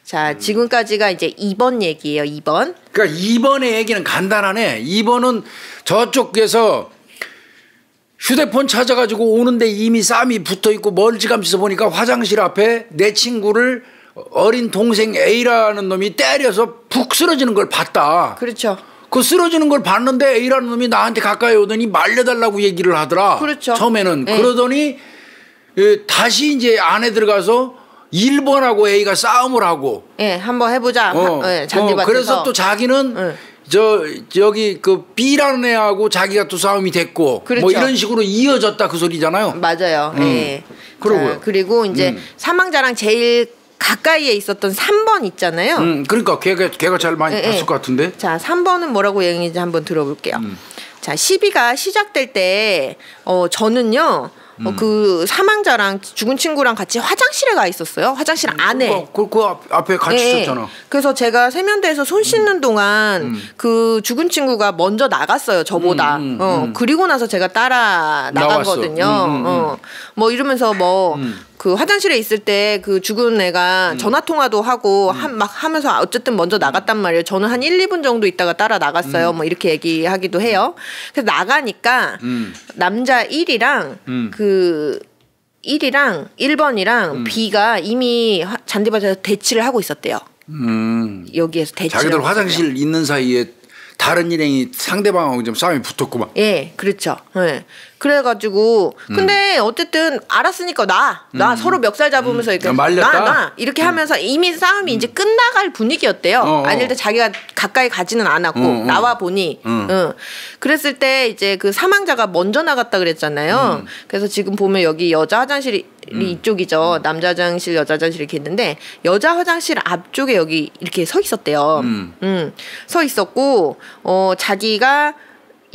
자, 지금까지가 이제 이 번 얘기예요. 이 번. 그러니까 이 번의 얘기는 간단하네. 이 번은 저쪽에서 휴대폰 찾아가지고 오는데 이미 쌈이 붙어있고 멀찌감치서 보니까 화장실 앞에 내 친구를 어린 동생 A라는 놈이 때려서 푹 쓰러지는 걸 봤다. 그렇죠. 그 쓰러지는 걸 봤는데 A라는 놈이 나한테 가까이 오더니 말려달라고 얘기를 하더라. 그렇죠. 처음에는. 네. 그러더니 다시 이제 안에 들어가서 일 번하고 A가 싸움을 하고. 예, 네, 한번 해보자. 어, 하, 네, 잔디밭에서. 어, 그래서 또 자기는. 네. 저 여기 그 B라는 애하고 자기가 또 싸움이 됐고 그렇죠. 뭐 이런 식으로 이어졌다 그 소리잖아요. 맞아요. 음. 예. 그러고요. 그리고 이제 음. 사망자랑 제일 가까이에 있었던 삼 번 있잖아요. 음, 그러니까 걔가 걔가 잘 많이 예, 봤을 예. 것 같은데. 자, 삼 번은 뭐라고 얘기인지 한번 들어볼게요. 음. 자, 시비가 시작될 때 어, 저는요. 음. 어, 그 사망자랑 죽은 친구랑 같이 화장실에 가 있었어요. 화장실 안에. 그, 그 앞, 앞에 같이 네. 있었잖아. 그래서 제가 세면대에서 손 씻는 음. 동안 음. 그 죽은 친구가 먼저 나갔어요. 저보다. 음. 어, 음. 그리고 나서 제가 따라 나갔거든요. 음. 어. 뭐 이러면서 뭐. 음. 그 화장실에 있을 때 그 죽은 애가 음. 전화 통화도 하고 음. 한, 막 하면서 어쨌든 먼저 나갔단 말이에요. 저는 한 일, 이 분 정도 있다가 따라 나갔어요. 음. 뭐 이렇게 얘기하기도 해요. 그래서 나가니까 음. 남자 일이랑 음. 그 일이랑 일 번이랑 음. B가 이미 잔디밭에서 대치를 하고 있었대요. 음. 여기에서 대치를. 자기들 화장실 있는 사이에 다른 일행이 상대방하고 좀 싸움이 붙었구만. 예, 그렇죠. 예. 그래가지고 근데 음. 어쨌든 알았으니까 나, 나 음. 서로 멱살 잡으면서 음. 이렇게 말렸다. 나, 나 이렇게 음. 하면서 이미 싸움이 음. 이제 끝나갈 분위기였대요. 어어. 아닐 때 자기가 가까이 가지는 않았고 어어. 나와 보니 음. 음. 그랬을 때 이제 그 사망자가 먼저 나갔다 그랬잖아요. 음. 그래서 지금 보면 여기 여자 화장실이 음. 이쪽이죠. 남자 화장실, 여자 화장실 이렇게 있는데 여자 화장실 앞쪽에 여기 이렇게 서 있었대요. 음. 음. 서 있었고 어 자기가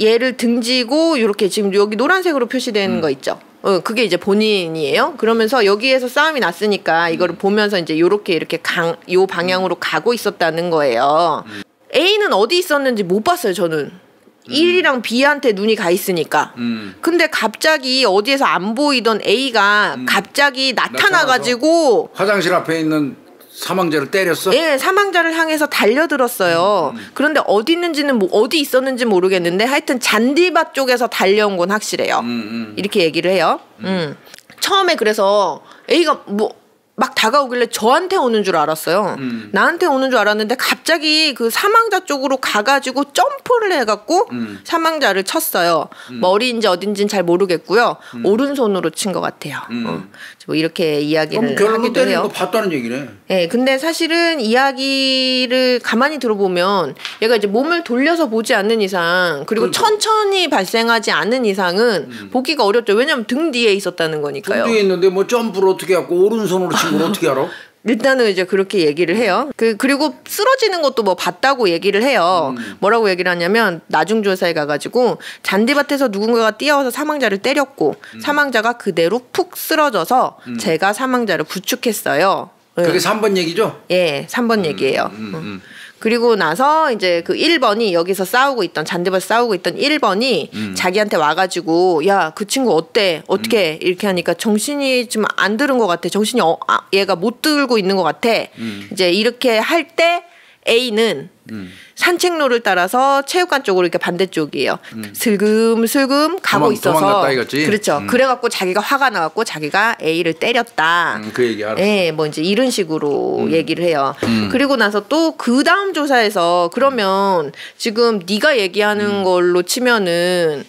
얘를 등지고 이렇게 지금 여기 노란색으로 표시되는 음. 거 있죠. 어, 그게 이제 본인이에요. 그러면서 여기에서 싸움이 났으니까 이거를 음. 보면서 이제 요렇게 이렇게 강, 요 방향으로 음. 가고 있었다는 거예요. 음. A는 어디 있었는지 못 봤어요, 저는. 음. 일이랑 B한테 눈이 가 있으니까. 음. 근데 갑자기 어디에서 안 보이던 A가 음. 갑자기 나타나가지고 화장실 앞에 있는 사망자를 때렸어? 예, 사망자를 향해서 달려들었어요. 음, 음. 그런데 어디 있는지는 뭐 어디 있었는지 모르겠는데 하여튼 잔디밭 쪽에서 달려온 건 확실해요. 음, 음. 이렇게 얘기를 해요. 음. 음. 처음에 그래서 A가 뭐 막 다가오길래 저한테 오는 줄 알았어요. 음. 나한테 오는 줄 알았는데 갑자기 그 사망자 쪽으로 가가지고 점프를 해갖고 음. 사망자를 쳤어요. 음. 머리인지 어딘지는 잘 모르겠고요. 음. 오른손으로 친 것 같아요. 음. 어. 뭐 이렇게 이야기를 하기도 해요. 봤다는 얘기네. 네, 근데 사실은 이야기를 가만히 들어보면 얘가 이제 몸을 돌려서 보지 않는 이상 그리고 그러니까. 천천히 발생하지 않는 이상은 음. 보기가 어렵죠. 왜냐면 등 뒤에 있었다는 거니까요. 등 뒤에 있는데 뭐 점프를 어떻게 하고 오른손으로 친 걸 어떻게 알아? 일단은 이제 그렇게 얘기를 해요. 그, 그리고 쓰러지는 것도 뭐 봤다고 얘기를 해요. 음. 뭐라고 얘기를 하냐면 나중조사에 가가지고 잔디밭에서 누군가가 뛰어와서 사망자를 때렸고 음. 사망자가 그대로 푹 쓰러져서 음. 제가 사망자를 구축했어요. 그게 네. 삼 번 얘기죠? 예, 삼 번 음, 얘기예요. 음, 음, 음. 그리고 나서 이제 그 일 번이 여기서 싸우고 있던 잔디밭에서 싸우고 있던 일 번이 음. 자기한테 와가지고 야, 그 친구 어때? 어떻게 음. 이렇게 하니까 정신이 좀 안 들은 것 같아. 정신이 어, 아, 얘가 못 들고 있는 것 같아. 음. 이제 이렇게 할 때 A는 음. 산책로를 따라서 체육관 쪽으로 이렇게 반대쪽이에요. 음. 슬금슬금 가고 도망, 있어서 도망갔다 이거지? 그렇죠. 음. 그래갖고 자기가 화가 나갖고 자기가 A를 때렸다. 음, 그 얘기 알아. 예, 뭐 이제 이런 식으로 음. 얘기를 해요. 음. 그리고 나서 또 그 다음 조사에서 그러면 지금 네가 얘기하는 음. 걸로 치면은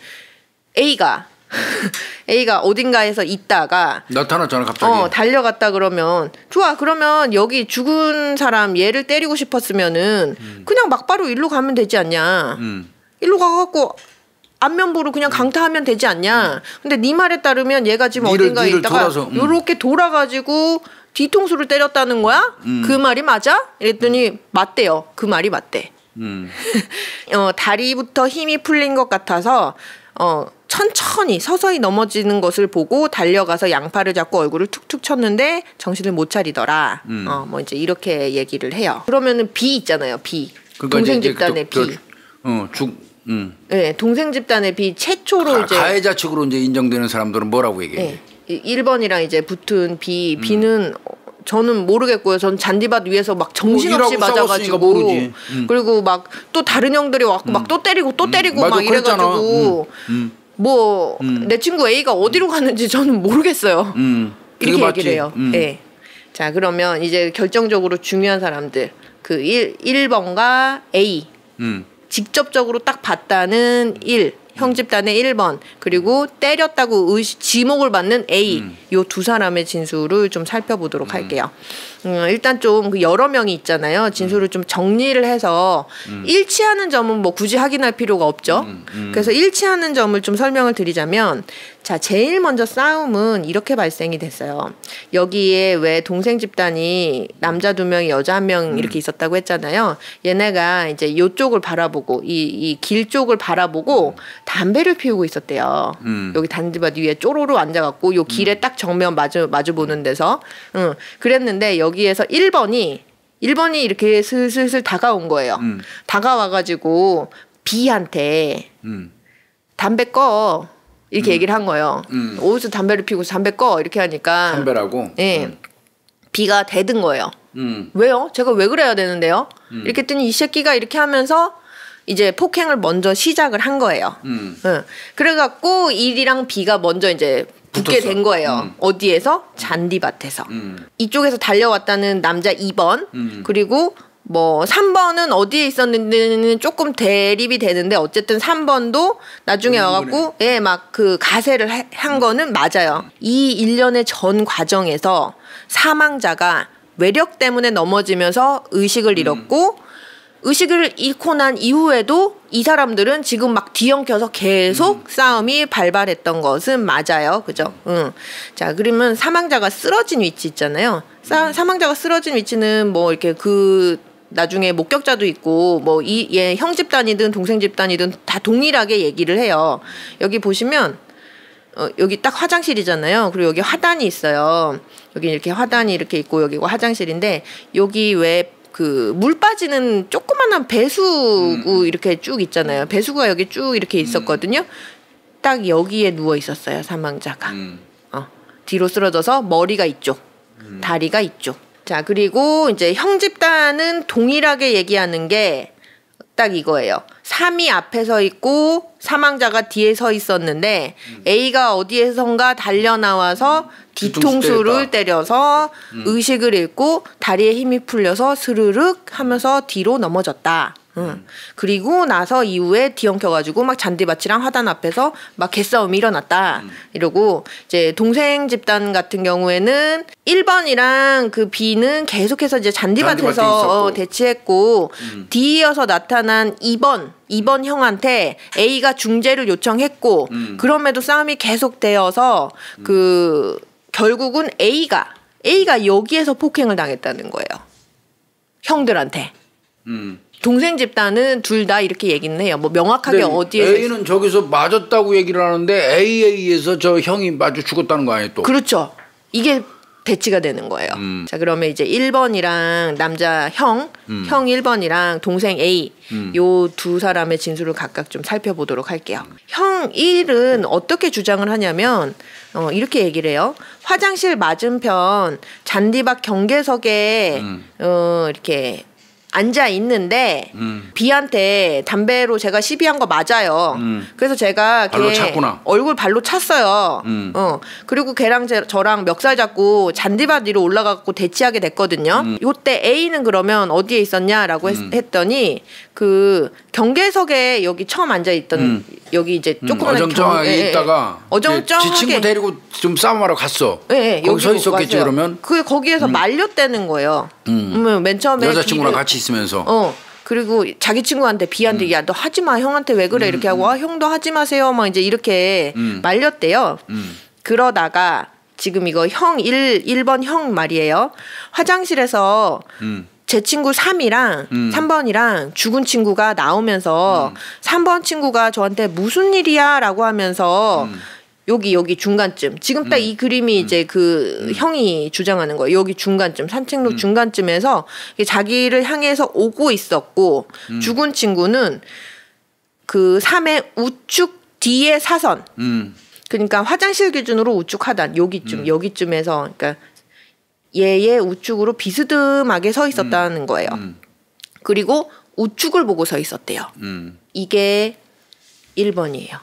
A가 A가 어딘가에서 있다가 나타났잖아 갑자기. 어, 달려갔다 그러면 좋아. 그러면 여기 죽은 사람 얘를 때리고 싶었으면은 음. 그냥 막바로 일로 가면 되지 않냐. 음. 일로 가갖고 안면부로 그냥 강타하면 되지 않냐. 음. 근데 네 말에 따르면 얘가 지금 니를, 어딘가에 니를 있다가 돌아서, 음. 요렇게 돌아가지고 뒤통수를 때렸다는 거야? 음. 그 말이 맞아? 이랬더니 음. 맞대요. 그 말이 맞대. 음. 어, 다리부터 힘이 풀린 것 같아서 어 천천히 서서히 넘어지는 것을 보고 달려가서 양팔을 잡고 얼굴을 툭툭 쳤는데 정신을 못 차리더라. 음. 어, 뭐 이제 이렇게 얘기를 해요. 그러면은 B 있잖아요. B. 그러니까 동생 이제 집단의 그, 그, B. 어, 죽. 음. 네, 동생 집단의 B 최초로 가, 이제 가해자 측으로 이제 인정되는 사람들은 뭐라고 얘기해? 네, 일 번이랑 이제 붙은 B. 음. B는 저는 모르겠고요. 전 잔디밭 위에서 막 정신없이 뭐 맞아가지고 음. 그리고 막 또 다른 형들이 왔고 음. 막 또 때리고 또 때리고 음. 막 맞아, 이래가지고. 음. 음. 뭐 내 음. 친구 A가 어디로 갔는지 저는 모르겠어요. 음. 이렇게 얘기를 해요. 음. 네. 자, 그러면 이제 결정적으로 중요한 사람들 그 일, 일 번과 A 음. 직접적으로 딱 봤다는 일 형집단의 일 번 그리고 때렸다고 의시, 지목을 받는 A 음. 요 두 사람의 진술을 좀 살펴보도록 음. 할게요. 음, 일단 좀 그 여러 명이 있잖아요. 진술을 좀 정리를 해서 음. 일치하는 점은 뭐 굳이 확인할 필요가 없죠. 음. 음. 그래서 일치하는 점을 좀 설명을 드리자면 자 제일 먼저 싸움은 이렇게 발생이 됐어요. 여기에 왜 동생 집단이 남자 두 명, 여자 한 명 이렇게 음. 있었다고 했잖아요. 얘네가 이제 요쪽을 바라보고 이 이 길 쪽을 바라보고 음. 담배를 피우고 있었대요. 음. 여기 단지밭 위에 쪼로로 앉아갖고 요 길에 음. 딱 정면 마주 마주 보는 데서 응. 그랬는데 여기 여기에서 일 번이 일 번이 이렇게 슬슬슬 다가온 거예요. 음. 다가와가지고 B한테 음. 담배 꺼 이렇게 음. 얘기를 한 거예요. 음. 어디서 담배를 피우고 담배 꺼 이렇게 하니까 담배라고? 네. 음. B가 대든 거예요. 음. 왜요? 제가 왜 그래야 되는데요? 음. 이렇게 했더니 이 새끼가 이렇게 하면서 이제 폭행을 먼저 시작을 한 거예요. 음. 응. 그래갖고 일이랑 B가 먼저 이제 붙게 붙었어. 된 거예요. 음. 어디에서? 잔디밭에서. 음. 이쪽에서 달려왔다는 남자 이 번 음. 그리고 뭐 삼 번은 어디에 있었는지는 조금 대립이 되는데 어쨌든 삼 번도 나중에 음, 와갖고 예, 막 그 가세를 하, 한 음. 거는 맞아요. 이 일련의 전 과정에서 사망자가 외력 때문에 넘어지면서 의식을 음. 잃었고 의식을 잃고 난 이후에도 이 사람들은 지금 막 뒤엉켜서 계속 음. 싸움이 발발했던 것은 맞아요. 그죠? 음. 응. 자, 그러면 사망자가 쓰러진 위치 있잖아요. 사, 사망자가 쓰러진 위치는 뭐 이렇게 그 나중에 목격자도 있고 뭐 이 예, 형 집단이든 동생 집단이든 다 동일하게 얘기를 해요. 여기 보시면 어, 여기 딱 화장실이잖아요. 그리고 여기 화단이 있어요. 여기 이렇게 화단이 이렇게 있고 여기가 화장실인데 여기 왜 그 물 빠지는 조그만한 배수구 음. 이렇게 쭉 있잖아요. 배수구가 여기 쭉 이렇게 있었거든요. 음. 딱 여기에 누워 있었어요. 사망자가 음. 어, 뒤로 쓰러져서 머리가 이쪽 음. 다리가 이쪽. 자, 그리고 이제 형집단은 동일하게 얘기하는 게 딱 이거예요. 삼이 앞에 서 있고 사망자가 뒤에 서 있었는데 음. A가 어디에선가 달려나와서 뒤통수를 때려서 음. 의식을 잃고 다리에 힘이 풀려서 스르륵 하면서 뒤로 넘어졌다. 음. 음. 그리고 나서 이후에 뒤엉켜가지고 막 잔디밭이랑 화단 앞에서 막 개싸움이 일어났다. 음. 이러고 이제 동생 집단 같은 경우에는 일 번이랑 그 B는 계속해서 이제 잔디밭에서 어, 대치했고 음. D이어서 나타난 이 번 이 번 형한테 A가 중재를 요청했고 음. 그럼에도 싸움이 계속되어서 음. 그 결국은 A가 A가 여기에서 폭행을 당했다는 거예요. 형들한테. 음. 동생 집단은 둘 다 이렇게 얘기는 해요. 뭐 명확하게 어디에서 A는 있... 저기서 맞았다고 얘기를 하는데 A에 의해서 저 형이 마주 죽었다는 거 아니에요 또. 그렇죠. 이게 대치가 되는 거예요. 음. 자, 그러면 이제 일 번이랑 남자 형, 음. 형 일 번이랑 동생 A 음. 요 두 사람의 진술을 각각 좀 살펴보도록 할게요. 음. 형 일은 어떻게 주장을 하냐면 어, 이렇게 얘기를 해요. 화장실 맞은편 잔디밭 경계석에 음. 어, 이렇게 앉아 있는데 음. B한테 담배로 제가 시비한 거 맞아요. 음. 그래서 제가 걔 얼굴 발로 찼어요. 음. 어. 그리고 걔랑 제, 저랑 멱살 잡고 잔디밭 위로 올라가고 대치하게 됐거든요. 음. 이때 A는 그러면 어디에 있었냐라고 했, 음. 했더니 그 경계석에 여기 처음 앉아 있던 음. 여기 이제 조금만 음. 어정쩡하게 경, 예, 있다가 어정쩡하게 지 친구 데리고 좀 싸움하러 갔어. 예, 예. 거기 서 있었겠죠 그러면. 그 거기에서 음. 말렸다는 거예요. 음. 맨 처음에 여자친구랑 같이 있으면서. 어. 그리고 자기 친구한테 B한테 음. 야, 너 하지 마. 형한테 왜 그래? 음. 이렇게 하고 아, 형도 하지 마세요. 막 이제 이렇게 음. 말렸대요. 음. 그러다가 지금 이거 형 일, 일 번 형 말이에요. 화장실에서 음. 제 친구 삼이랑 음. 삼 번이랑 죽은 친구가 나오면서 음. 삼 번 친구가 저한테 무슨 일이야? 라고 하면서 음. 여기 여기 중간쯤 지금 딱 이 음. 그림이 음. 이제 그 음. 형이 주장하는 거예요. 여기 중간쯤 산책로 음. 중간쯤에서 자기를 향해서 오고 있었고 음. 죽은 친구는 그 삼의 우측 뒤에 사선 음. 그러니까 화장실 기준으로 우측 하단 여기쯤 음. 여기쯤에서 그러니까 얘의 우측으로 비스듬하게 서 있었다는 음. 거예요. 음. 그리고 우측을 보고 서 있었대요. 음. 이게 일 번이에요.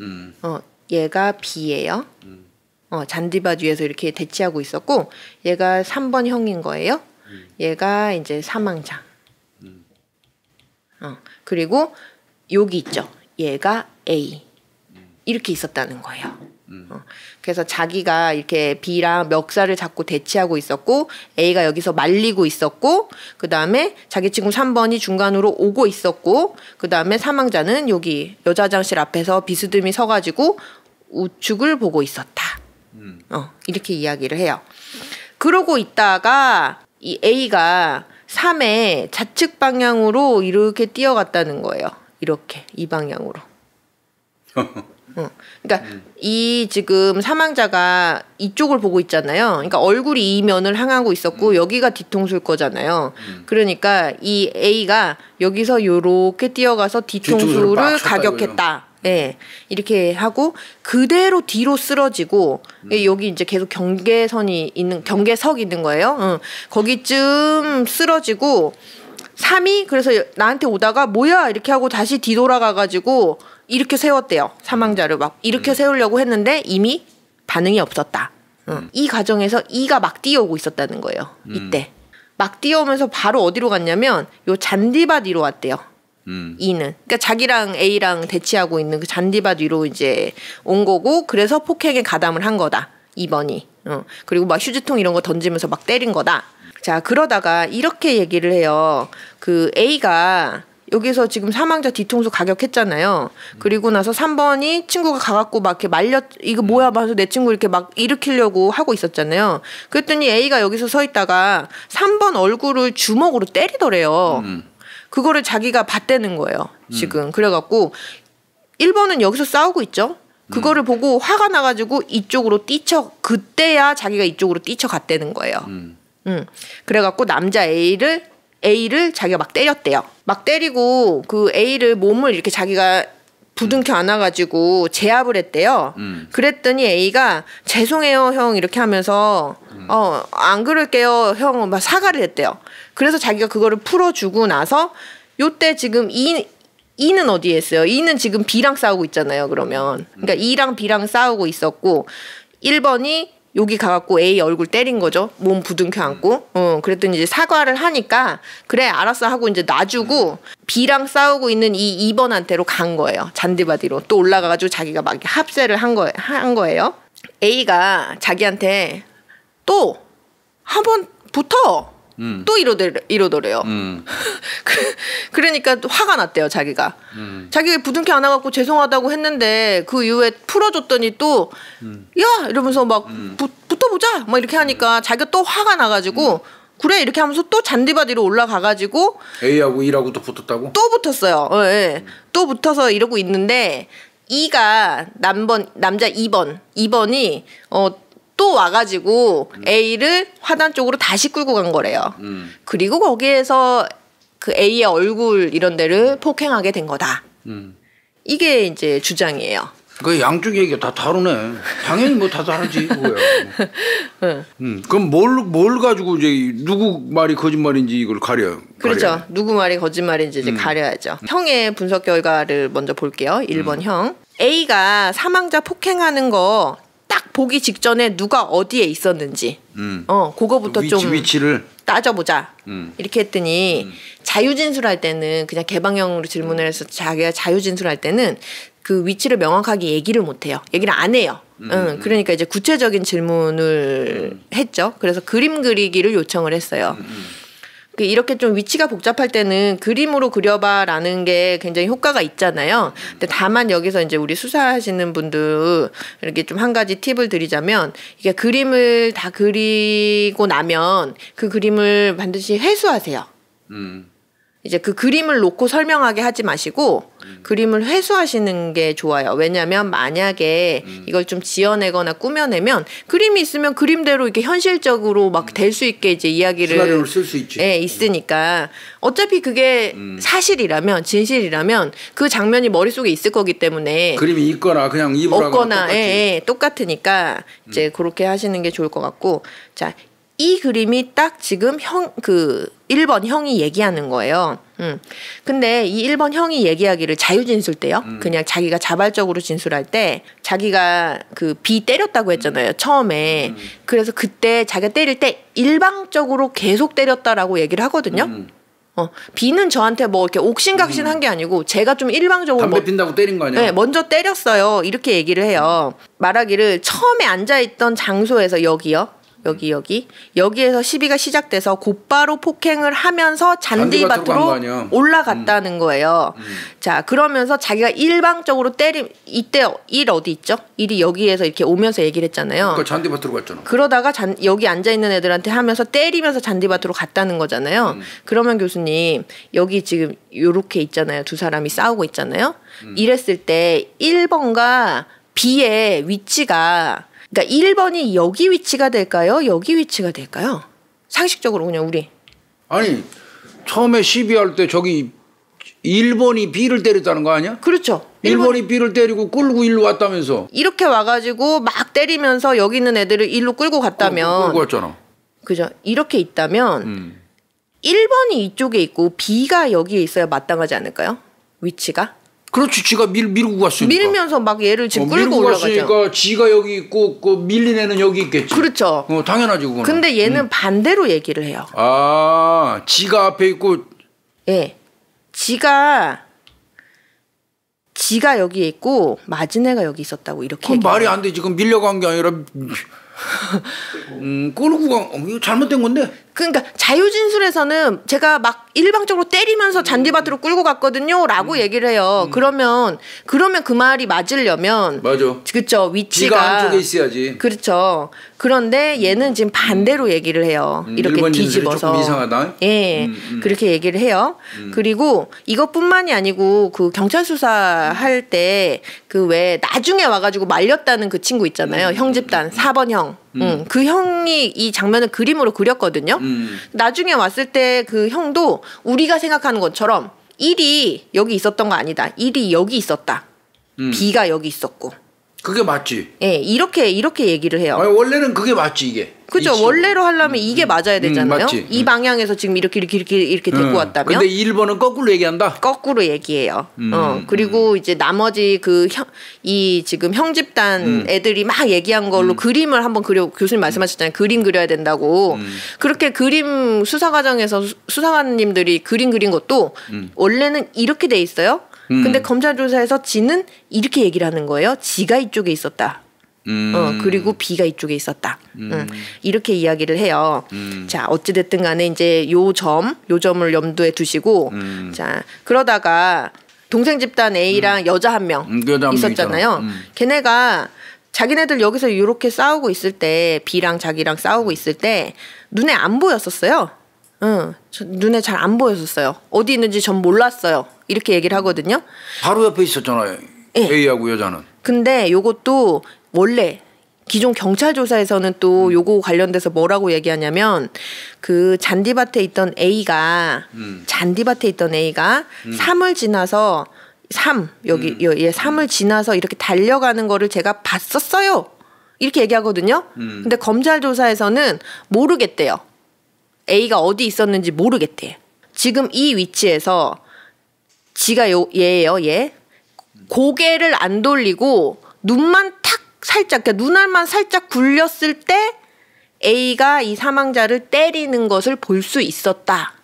음. 어. 얘가 B예요. 음. 어, 잔디밭 위에서 이렇게 대치하고 있었고 얘가 삼 번 형인 거예요. 음. 얘가 이제 사망자. 음. 어, 그리고 여기 있죠. 얘가 A. 음. 이렇게 있었다는 거예요. 음. 어, 그래서 자기가 이렇게 B랑 멱살을 잡고 대치하고 있었고 A가 여기서 말리고 있었고 그 다음에 자기 친구 삼 번이 중간으로 오고 있었고 그 다음에 사망자는 여기 여자 화장실 앞에서 비스듬히 서가지고 우측을 보고 있었다. 음. 어, 이렇게 이야기를 해요. 그러고 있다가 이 A가 삼의 좌측 방향으로 이렇게 뛰어갔다는 거예요. 이렇게 이 방향으로. 어. 그러니까 음. 이 지금 사망자가 이쪽을 보고 있잖아요. 그러니까 얼굴이 이 면을 향하고 있었고 음. 여기가 뒤통수일 거잖아요. 음. 그러니까 이 A가 여기서 요렇게 뛰어가서 뒤통수를 가격했다. 예, 네. 이렇게 하고 그대로 뒤로 쓰러지고 음. 여기 이제 계속 경계선이 있는 경계석 있는 거예요. 응. 거기쯤 쓰러지고 삼이 그래서 나한테 오다가 뭐야 이렇게 하고 다시 뒤돌아가가지고 이렇게 세웠대요. 사망자를 막 이렇게 음. 세우려고 했는데 이미 반응이 없었다. 음. 이 과정에서 이가 막 뛰어오고 있었다는 거예요. 음. 이때 막 뛰어오면서 바로 어디로 갔냐면 요 잔디밭 위로 왔대요. 음. E는 그러니까 자기랑 A랑 대치하고 있는 그 잔디밭 위로 이제 온 거고, 그래서 폭행에 가담을 한 거다 이 번이. 어. 그리고 막 휴지통 이런 거 던지면서 막 때린 거다. 자, 그러다가 이렇게 얘기를 해요. 그 A가 여기서 지금 사망자 뒤통수 가격했잖아요. 그리고 나서 삼 번이 친구가 가갖고 막 이렇게 말려, 이거 뭐야 봐서 내 친구 이렇게 막 일으키려고 하고 있었잖아요. 그랬더니 A가 여기서 서 있다가 삼 번 얼굴을 주먹으로 때리더래요. 음. 그거를 자기가 봤다는 거예요 지금. 음. 그래갖고 일 번은 여기서 싸우고 있죠. 그거를 음. 보고 화가 나가지고 이쪽으로 뛰쳐, 그때야 자기가 이쪽으로 뛰쳐갔다는 거예요. 음. 음. 그래갖고 남자 A를 A를 자기가 막 때렸대요. 막 때리고 그 A를 몸을 이렇게 자기가 부둥켜 안아가지고 제압을 했대요. 음. 그랬더니 A가 죄송해요 형 이렇게 하면서 음. 어, 안 그럴게요 형 막 사과를 했대요. 그래서 자기가 그거를 풀어주고 나서 요때 지금 이 E는 어디에 있어요? E는 지금 B랑 싸우고 있잖아요. 그러면 그러니까 E랑 B랑 싸우고 있었고 일 번이 여기 가갖고 A 얼굴 때린 거죠. 몸 부둥켜 안고. 어, 그랬더니 이제 사과를 하니까 그래 알았어 하고 이제 놔주고 B랑 싸우고 있는 이 2번한테로 간 거예요. 잔디바디로 또 올라가가지고 자기가 막 합세를 한, 거, 한 거예요. A가 자기한테 또 한 번 붙어. 음. 또 이러더래, 이러더래요. 음. 그러니까 화가 났대요 자기가. 음. 자기가 부둥켜 안아갖고 죄송하다고 했는데 그 이후에 풀어줬더니 또 음. 야 이러면서 막 음. 부, 붙어보자 막 이렇게 하니까 자기가 또 화가 나가지고 음. 그래 이렇게 하면서 또 잔디바디로 올라가가지고 A하고 E하고 또 붙었다고? 또 붙었어요. 예, 예. 음. 또 붙어서 이러고 있는데 E가 남번, 남자 이 번 이 번이 어 또 와가지고 음. A를 화단 쪽으로 다시 끌고 간 거래요. 음. 그리고 거기에서 그 A의 얼굴 이런 데를 폭행하게 된 거다. 음. 이게 이제 주장이에요. 그 양쪽 얘기가 다 다르네. 당연히 뭐 다 다르지. 뭐야. 응. 음. 그럼 뭘, 뭘 가지고 이제 누구 말이 거짓말인지 이걸 가려요. 그렇죠. 가려야. 누구 말이 거짓말인지 이제 음. 가려야죠. 음. 형의 분석 결과를 먼저 볼게요. 일 번 음. 형. A가 사망자 폭행하는 거 딱 보기 직전에 누가 어디에 있었는지 음. 어 그거부터 그 위치, 좀 위치를 따져보자 음. 이렇게 했더니 음. 자유진술할 때는 그냥 개방형으로 질문을 해서 자기가 자유진술할 때는 그 위치를 명확하게 얘기를 못해요. 얘기를 안 해요. 음. 응, 그러니까 이제 구체적인 질문을 음. 했죠. 그래서 그림 그리기를 요청을 했어요. 음. 이렇게 좀 위치가 복잡할 때는 그림으로 그려봐라는 게 굉장히 효과가 있잖아요. 근데 다만 여기서 이제 우리 수사하시는 분들 이렇게 좀 한 가지 팁을 드리자면, 이게 그림을 다 그리고 나면 그 그림을 반드시 회수하세요. 음. 이제 그 그림을 놓고 설명하게 하지 마시고 음. 그림을 회수하시는 게 좋아요. 왜냐하면 만약에 음. 이걸 좀 지어내거나 꾸며내면 그림이 있으면 그림대로 이렇게 현실적으로 막 될 수 있게 이제 이야기를 시나리오를 쓸 수 있지. 예, 있으니까 어차피 그게 음. 사실이라면 진실이라면 그 장면이 머릿속에 있을 거기 때문에 그림이 있거나 그냥 입으라거나 없거나 예, 예, 똑같으니까 이제 음. 그렇게 하시는 게 좋을 것 같고. 자, 이 그림이 딱 지금 형, 그 일 번 형이 얘기하는 거예요. 음. 근데 이 일 번 형이 얘기하기를 자유진술 때요. 음. 그냥 자기가 자발적으로 진술할 때 자기가 그 B 때렸다고 했잖아요. 음. 처음에. 음. 그래서 그때 자기가 때릴 때 일방적으로 계속 때렸다라고 얘기를 하거든요. 음. 어, B는 저한테 뭐 이렇게 옥신각신 음. 한 게 아니고 제가 좀 일방적으로 담배 뭐, 핀다고 때린 거 아니에요? 네, 먼저 때렸어요. 이렇게 얘기를 해요. 말하기를 처음에 앉아있던 장소에서 여기요. 여기 여기 여기에서 시비가 시작돼서 곧바로 폭행을 하면서 잔디밭으로 올라갔다는 음. 거예요. 음. 자, 그러면서 자기가 일방적으로 때림, 이때 일 어디 있죠? 일이 여기에서 이렇게 오면서 얘기를 했잖아요. 그러니까 잔디밭으로 갔잖아. 그러다가 잔, 여기 앉아있는 애들한테 하면서 때리면서 잔디밭으로 갔다는 거잖아요. 음. 그러면 교수님 여기 지금 요렇게 있잖아요. 두 사람이 싸우고 있잖아요. 음. 이랬을 때 일 번과 B의 위치가, 그러니까 일 번이 여기 위치가 될까요? 여기 위치가 될까요? 상식적으로 그냥 우리. 아니 처음에 시비할 때 저기 일 번이 B를 때렸다는 거 아니야? 그렇죠. 일 번이 B를 때리고 끌고 일로 왔다면서. 이렇게 와가지고 막 때리면서 여기 있는 애들을 일로 끌고 갔다면. 어, 끌고 왔잖아. 그죠. 이렇게 있다면 음. 일 번이 이쪽에 있고 B가 여기에 있어야 마땅하지 않을까요? 위치가. 그렇지, 지가 밀, 밀고 갔으니까. 밀면서 막 얘를 지금 어, 끌고 올라가죠. 밀고 갔으니까 지가 여기 있고 그 밀린 애는 여기 있겠지. 그렇죠. 어, 당연하지 그거는. 근데 얘는 음. 반대로 얘기를 해요. 아, 지가 앞에 있고. 예, 네. 지가 지가 여기에 있고 맞은 애가 여기 있었다고 이렇게. 그럼 말이 안 돼. 지금 밀려간 게 아니라 음, 끌고 간. 이거 잘못된 건데. 그러니까 자유진술에서는 제가 막 일방적으로 때리면서 잔디밭으로 끌고 갔거든요 라고 음. 얘기를 해요. 음. 그러면 그러면 그 말이 맞으려면 맞아. 그렇죠. 위치가 안쪽에 있어야지. 그렇죠. 그런데 얘는 지금 반대로 얘기를 해요. 음, 이렇게 뒤집어서. 조금 이상하다. 예. 음, 음. 그렇게 얘기를 해요. 음. 그리고 이것뿐만이 아니고 그 경찰 수사할 때 그 왜 나중에 와가지고 말렸다는 그 친구 있잖아요. 음. 형집단 사 번 형. 음. 음. 그 형이 이 장면을 그림으로 그렸거든요. 음. 나중에 왔을 때 그 형도 우리가 생각하는 것처럼 일이 여기 있었던 거 아니다. 일이 여기 있었다. 음. B가 여기 있었고. 그게 맞지. 예, 이렇게 이렇게 얘기를 해요. 아니, 원래는 그게 맞지 이게. 그죠. 원래로 하려면 음, 이게 맞아야 되잖아요. 음, 이 음. 방향에서 지금 이렇게 이렇게 이렇게 이렇게 음. 데리고 왔다면. 근데 일 번은 거꾸로 얘기한다. 거꾸로 얘기해요. 음, 어 그리고 음. 이제 나머지 그 형 이 지금 형 집단 음. 애들이 막 얘기한 걸로 음. 그림을 한번 그려. 교수님 말씀하셨잖아요. 그림 그려야 된다고. 음. 그렇게 그림 수사 과정에서 수사관님들이 그림 그린 것도 음. 원래는 이렇게 돼 있어요. 음. 근데 검찰 조사에서 지는 이렇게 얘기를 하는 거예요. 지가 이쪽에 있었다. 음. 어, 그리고 B가 이쪽에 있었다. 음. 음. 이렇게 이야기를 해요. 음. 자, 어찌됐든 간에 이제 요 점, 요 점을 염두에 두시고, 음. 자, 그러다가 동생 집단 A랑 음. 여자 한 명 음, 여자 한 있었잖아요. 음. 걔네가 자기네들 여기서 이렇게 싸우고 있을 때, B랑 자기랑 싸우고 있을 때, 눈에 안 보였었어요. 응, 저 눈에 잘 안 보였었어요. 어디 있는지 전 몰랐어요. 이렇게 얘기를 하거든요. 바로 옆에 있었잖아요. 네. A하고 여자는. 근데 요것도 원래 기존 경찰 조사에서는 또 음. 요거 관련돼서 뭐라고 얘기하냐면 그 잔디밭에 있던 A가 음. 잔디밭에 있던 A가 음. 삼을 지나서 삼 여기 음. 예, 삼을 지나서 이렇게 달려가는 거를 제가 봤었어요. 이렇게 얘기하거든요. 음. 근데 검찰 조사에서는 모르겠대요. A가 어디 있었는지 모르겠대. 지금 이 위치에서 지가 요, 얘예요, 얘. 고개를 안 돌리고 눈만 탁 살짝, 그러니까 눈알만 살짝 굴렸을 때 A가 이 사망자를 때리는 것을 볼 수 있었다.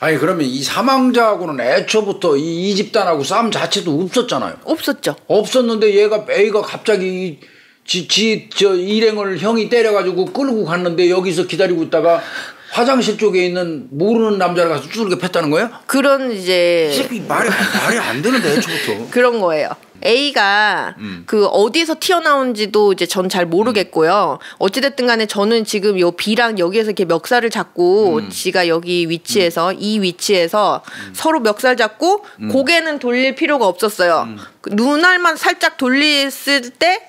아니 그러면 이 사망자하고는 애초부터 이, 이 집단하고 싸움 자체도 없었잖아요. 없었죠. 없었는데 얘가 A가 갑자기 지, 지, 저 일행을 형이 때려가지고 끌고 갔는데 여기서 기다리고 있다가 화장실 쪽에 있는 모르는 남자를 가서 두들겨 팼다는 거예요? 그런 이제 말이 말이 안 되는데 애초부터 그런 거예요. A가 음. 그 어디에서 튀어나온지도 이제 전 잘 모르겠고요. 음. 어찌됐든 간에 저는 지금 요 B랑 여기에서 이렇게 멱살을 잡고 음. 지가 여기 위치에서 음. 이 위치에서 음. 서로 멱살 잡고 음. 고개는 돌릴 필요가 없었어요. 음. 눈알만 살짝 돌렸을 때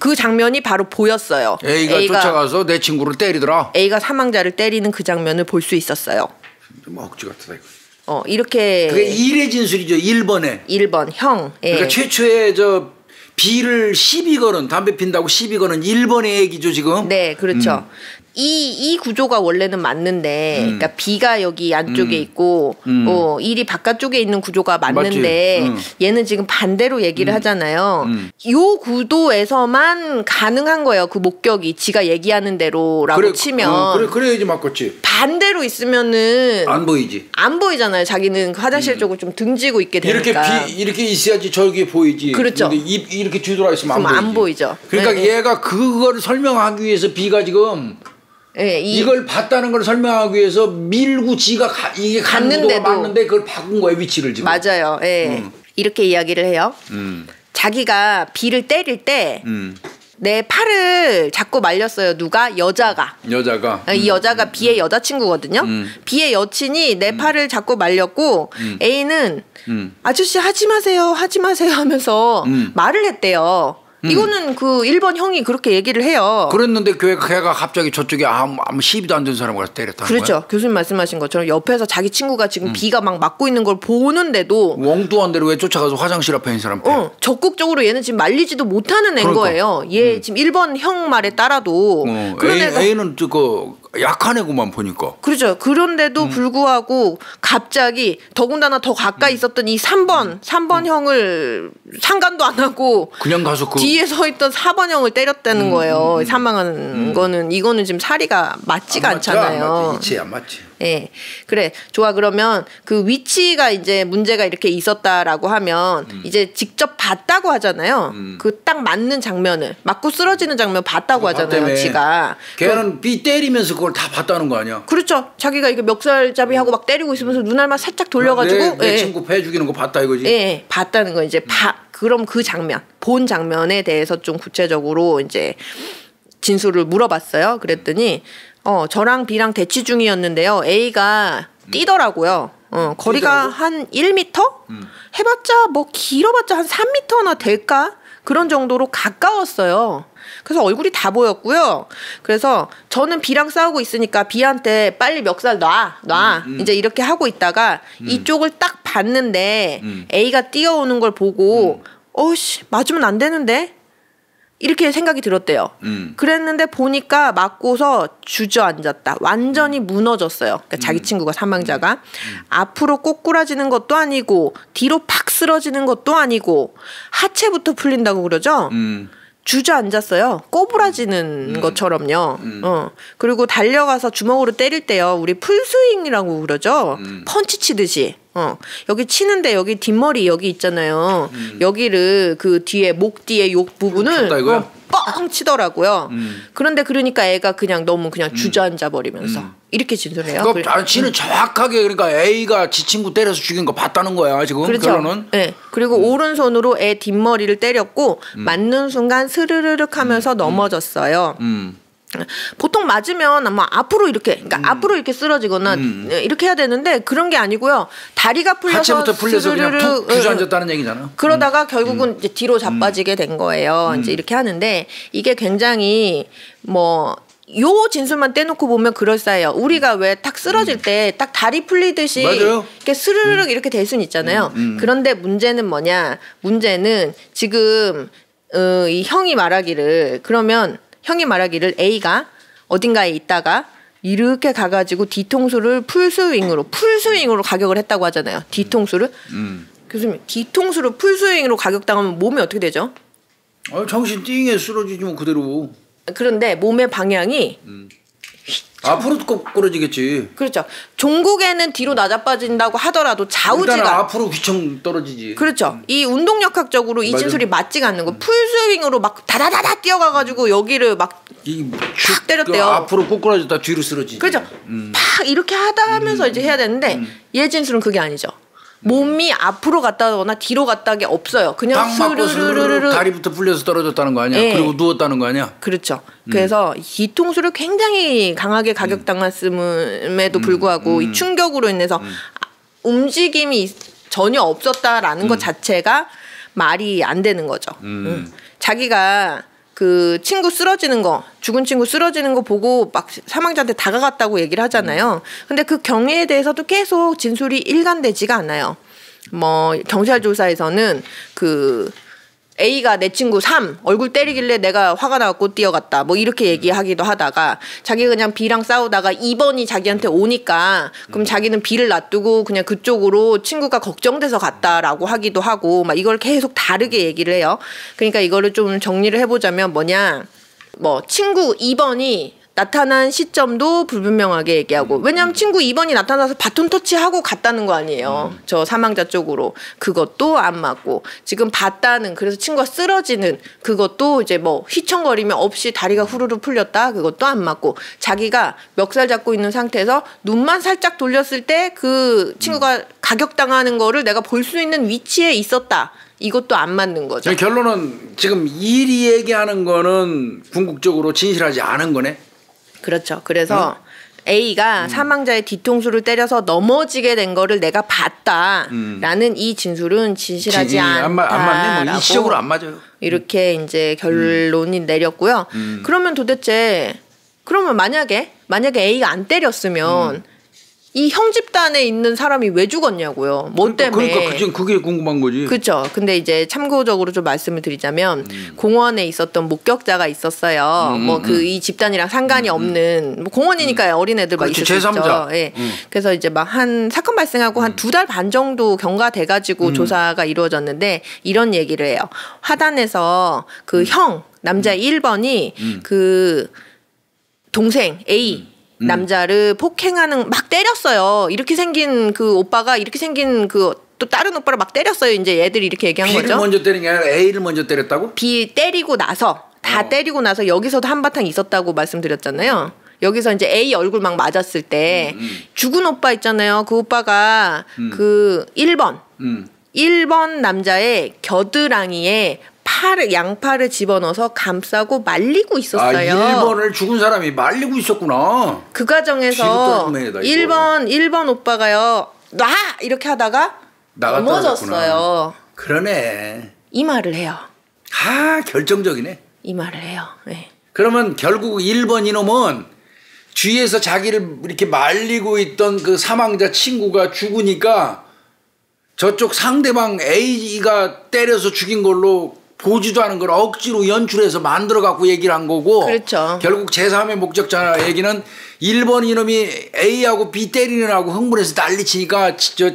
그 장면이 바로 보였어요. A가, A가 쫓아가서 내 친구를 때리더라. A가 사망자를 때리는 그 장면을 볼 수 있었어요. 좀 억지 같다 이거. 어 이렇게 그게 일의 진술이죠. 일 번에 일 번 형. 예. 그러니까 최초에 저 B를 시비 거는 담배 핀다고 시비 거는 일 번의 얘기죠 지금. 네 그렇죠. 음. 이, 이 구조가 원래는 맞는데 음. 그러니까 B가 여기 안쪽에 음. 있고 음. 어, 일이 바깥쪽에 있는 구조가 맞는데 음. 얘는 지금 반대로 얘기를 음. 하잖아요. 음. 요 구도에서만 가능한 거예요. 그 목격이 지가 얘기하는 대로라고 그래, 치면 어, 그래, 그래야지 맞겠지. 반대로 있으면은 안 보이지. 안 보이잖아요. 자기는 화장실 음. 쪽을 좀 등지고 있게 되니까 이렇게, 비, 이렇게 있어야지 저기 보이지. 그렇죠. 근데 이, 이렇게 뒤돌아 있으면 안, 안 보이죠. 그러니까 네. 얘가 그거를 설명하기 위해서 B가 지금 네, 이, 이걸 봤다는 걸 설명하기 위해서 밀고 지가 가, 이게 갔는데도 맞는데 그걸 바꾼 거예요 위치를 지금. 맞아요. 예. 음. 이렇게 이야기를 해요. 음. 자기가 B를 때릴 때 음. 내 팔을 잡고 말렸어요. 누가? 여자가. 여자가. 이 음. 여자가 음. B의 여자친구거든요. 음. B의 여친이 내 음. 팔을 잡고 말렸고 음. A는 음. 아저씨 하지 마세요, 하지 마세요 하면서 음. 말을 했대요. 음. 이거는 그 일본 형이 그렇게 얘기를 해요. 그랬는데 걔가 갑자기 저쪽에 아무, 아무 시비도 안 든 사람을 때렸다는 거예요? 그렇죠. 거야? 교수님 말씀하신 것처럼 옆에서 자기 친구가 지금 음. 비가 막 맞고 있는 걸 보는데도 엉뚱한 데로 왜 쫓아가서 화장실 앞에 있는 사람 어, 적극적으로 얘는 지금 말리지도 못하는 애인 그러니까. 거예요. 얘 음. 지금 일본 형 말에 따라도 어, 그런 A, 애가 A는 그 약한 애구만 보니까. 그렇죠. 그런데도 음. 불구하고 갑자기 더군다나 더 가까이 음. 있었던 이 삼 번 삼 번 음. 형을 상관도 안 하고 그냥 가서 그 뒤에 서 있던 사 번 형을 때렸다는 음. 거예요. 사망하는 음. 거는 이거는 지금 사리가 맞지가 안 않잖아요. 맞죠, 안 맞지. 위치 안 맞지. 예. 그래. 좋아. 그러면 그 위치가 이제 문제가 이렇게 있었다라고 하면 음. 이제 직접 봤다고 하잖아요. 음. 그 딱 맞는 장면을 맞고 쓰러지는 장면 봤다고 하잖아요. 지가. 걔는 삐 때리면서 그걸 다 봤다는 거 아니야? 그렇죠. 자기가 이렇게 멱살잡이 하고 막 때리고 있으면서 눈알만 살짝 돌려가지고 내, 내 예. 친구 패 죽이는 거 봤다 이거지. 예. 봤다는 거 이제 봐. 음. 그럼 그 장면 본 장면에 대해서 좀 구체적으로 이제 진술을 물어봤어요. 그랬더니 어 저랑 B랑 대치 중이었는데요. A가 음. 뛰더라고요. 어 거리가 뛰더라고? 한 일 미터? 음. 해봤자 뭐 길어봤자 한 삼 미터나 될까? 그런 정도로 가까웠어요. 그래서 얼굴이 다 보였고요. 그래서 저는 B랑 싸우고 있으니까 B한테 빨리 멱살 놔, 놔 음, 음. 이제 이렇게 하고 있다가 음. 이쪽을 딱 봤는데 음. A가 뛰어오는 걸 보고 음. 어씨 맞으면 안 되는데? 이렇게 생각이 들었대요. 음. 그랬는데 보니까 맞고서 주저앉았다. 완전히 무너졌어요. 그러니까 음. 자기 친구가 사망자가. 음. 앞으로 꼬꾸라지는 것도 아니고 뒤로 팍 쓰러지는 것도 아니고 하체부터 풀린다고 그러죠. 음. 주저앉았어요. 꼬부라지는 음. 것처럼요. 음. 어. 그리고 달려가서 주먹으로 때릴 때요. 우리 풀스윙이라고 그러죠. 음. 펀치 치듯이. 어. 여기 치는데 여기 뒷머리 여기 있잖아요. 음. 여기를 그 뒤에 목 뒤에 요 부분을 어, 뻥 치더라고요. 음. 그런데 그러니까 애가 그냥 너무 그냥 주저앉아 버리면서 음. 이렇게 진술해요. 그러니까 지는 정확하게 그러니까 A가 지 친구 때려서 죽인 거 봤다는 거야 지금 그렇죠. 결론은. 네. 그리고 음. 오른손으로 애 뒷머리를 때렸고 음. 맞는 순간 스르르륵 하면서 음. 넘어졌어요. 음. 보통 맞으면 아마 앞으로 이렇게 그러니까 음. 앞으로 이렇게 쓰러지거나 음. 이렇게 해야 되는데 그런 게 아니고요. 다리가 풀려서 하체부터 풀려서 그냥 푹 주저앉았다는 얘기잖아. 그러다가 음. 결국은 음. 이제 뒤로 자빠지게 된 거예요. 음. 이제 이렇게 하는데 이게 굉장히 뭐 요 진술만 떼놓고 보면 그럴싸해요. 우리가 왜 딱 쓰러질 때 딱 다리 풀리듯이 맞아요. 이렇게 스르륵 음. 이렇게 될 수는 있잖아요. 음. 음. 그런데 문제는 뭐냐? 문제는 지금 어, 이 형이 말하기를 그러면 형이 말하기를 A가 어딘가에 있다가 이렇게 가가지고 뒤통수를 풀스윙으로 풀스윙으로 가격을 했다고 하잖아요. 뒤통수를 음. 교수님 뒤통수를 풀스윙으로 가격당하면 몸이 어떻게 되죠? 아, 정신 띵에 쓰러지지 뭐 그대로. 그런데 몸의 방향이 음. 앞으로 꼬꾸러지겠지. 그렇죠. 종국에는 뒤로 낮아빠진다고 하더라도 좌우지가 일단 앞으로 휘청 떨어지지. 그렇죠. 음. 이 운동역학적으로 이 맞아. 진술이 맞지가 않는 거. 음. 풀스윙으로 막 다다다다 뛰어가가지고 여기를 막 팍 때렸대요. 그 앞으로 꼬꾸러졌다 뒤로 쓰러지지. 그렇죠. 음. 팍 이렇게 하다 하면서 음. 이제 해야 되는데 음. 얘 진술은 그게 아니죠. 몸이 앞으로 갔다거나 뒤로 갔다게 없어요. 그냥 스르르르르 다리부터 풀려서 떨어졌다는 거 아니야? 네. 그리고 누웠다는 거 아니야? 그렇죠. 음. 그래서 뒤통수를 굉장히 강하게 가격당했음에도 음. 불구하고 음. 이 충격으로 인해서 음. 움직임이 전혀 없었다라는 음. 것 자체가 말이 안 되는 거죠. 음. 음. 자기가 그 친구 쓰러지는 거 죽은 친구 쓰러지는 거 보고 막 사망자한테 다가갔다고 얘기를 하잖아요. 근데 그 경위에 대해서도 계속 진술이 일관되지가 않아요. 뭐 경찰 조사에서는 그 A가 내 친구 삼 얼굴 때리길래 내가 화가 나고 뛰어갔다 뭐 이렇게 얘기하기도 하다가 자기 그냥 B랑 싸우다가 이 번이 자기한테 오니까 그럼 자기는 B를 놔두고 그냥 그쪽으로 친구가 걱정돼서 갔다라고 하기도 하고 막 이걸 계속 다르게 얘기를 해요. 그러니까 이거를 좀 정리를 해보자면 뭐냐 뭐 친구 이 번이 나타난 시점도 불분명하게 얘기하고 왜냐하면 친구 이 번이 나타나서 바톤 터치하고 갔다는 거 아니에요. 음. 저 사망자 쪽으로 그것도 안 맞고 지금 봤다는 그래서 친구가 쓰러지는 그것도 이제 뭐 휘청거리며 없이 다리가 후루루 풀렸다 그것도 안 맞고 자기가 멱살 잡고 있는 상태에서 눈만 살짝 돌렸을 때 그 친구가 음. 가격당하는 거를 내가 볼 수 있는 위치에 있었다. 이것도 안 맞는 거죠. 결론은 지금 일이 얘기하는 거는 궁극적으로 진실하지 않은 거네. 그렇죠. 그래서 응? A가 음. 사망자의 뒤통수를 때려서 넘어지게 된 거를 내가 봤다라는 음. 이 진술은 진실하지 않다라고 뭐 일시적으로 안 맞아요. 이렇게 이제 결론이 음. 내렸고요. 음. 그러면 도대체 그러면 만약에 만약에 A가 안 때렸으면 음. 이 형집단에 있는 사람이 왜 죽었냐고요. 뭐 그러니까, 때문에. 그러니까 그게, 그게 궁금한 거지. 그렇죠. 근데 이제 참고적으로 좀 말씀을 드리자면 음. 공원에 있었던 목격자가 있었어요. 음, 뭐 그 이 음. 집단이랑 상관이 음, 없는 뭐 공원이니까 음. 어린애들 막 있을 수 있죠. 예. 음. 그래서 이제 막 한 사건 발생하고 한 두 달 반 정도 경과돼 가지고 음. 조사가 이루어졌는데 이런 얘기를 해요. 하단에서 그 형 남자 음. 일 번이 음. 그 동생 A 음. 남자를 폭행하는 막 때렸어요. 이렇게 생긴 그 오빠가 이렇게 생긴 그 또 다른 오빠를 막 때렸어요. 이제 얘들이 이렇게 얘기한 B를 거죠. B를 먼저 때린 게 아니라 A를 먼저 때렸다고? B 때리고 나서 다 어. 때리고 나서 여기서도 한바탕 있었다고 말씀드렸잖아요. 여기서 이제 A 얼굴 막 맞았을 때 음, 음. 죽은 오빠 있잖아요. 그 오빠가 음. 그 일 번 음. 일 번 남자의 겨드랑이에 팔을 양팔을 집어넣어서 감싸고 말리고 있었어요. 아, 일 번을 죽은 사람이 말리고 있었구나. 그 과정에서 애다, 일 번 일 번 오빠가요. 놔! 이렇게 하다가 넘어졌어요. 그러네. 이 말을 해요. 아, 결정적이네. 이 말을 해요. 네. 그러면 결국 일 번 이놈은 뒤에서 자기를 이렇게 말리고 있던 그 사망자 친구가 죽으니까 저쪽 상대방 A가 때려서 죽인 걸로 보지도 않은 걸 억지로 연출해서 만들어 갖고 얘기를 한 거고. 그렇죠. 결국 제삼의 목적자 얘기는 일 번 이놈이 A하고 B 때리는 하고 흥분해서 난리치니까 저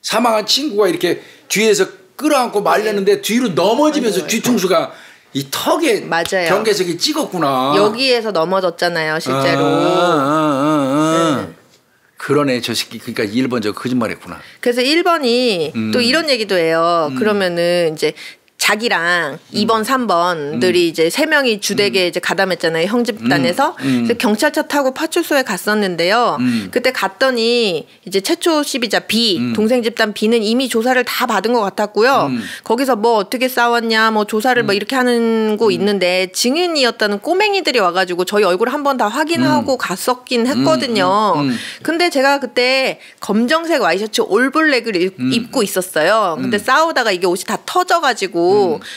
사망한 친구가 이렇게 뒤에서 끌어안고 말렸는데 네. 뒤로 넘어지면서 뒤통수가 이 턱에 맞아요. 경계석이 찍었구나. 여기에서 넘어졌잖아요 실제로. 아, 아, 아, 아. 네. 그러네 저 새끼. 그러니까 일 번 저 거짓말했구나. 그래서 일 번이 음. 또 이런 얘기도 해요. 음. 그러면은 이제 자기랑 음. 이 번, 삼 번들이 음. 이제 세 명이 주택에 음. 이제 가담했잖아요. 형집단에서. 음. 음. 그래서 경찰차 타고 파출소에 갔었는데요. 음. 그때 갔더니 이제 최초 피의자 B, 음. 동생 집단 B는 이미 조사를 다 받은 것 같았고요. 음. 거기서 뭐 어떻게 싸웠냐, 뭐 조사를 음. 뭐 이렇게 하는 거 음. 있는데 증인이었다는 꼬맹이들이 와가지고 저희 얼굴 한번 다 확인하고 음. 갔었긴 했거든요. 음. 음. 음. 근데 제가 그때 검정색 와이셔츠 올블랙을 음. 입고 있었어요. 근데 음. 싸우다가 이게 옷이 다 터져가지고 음.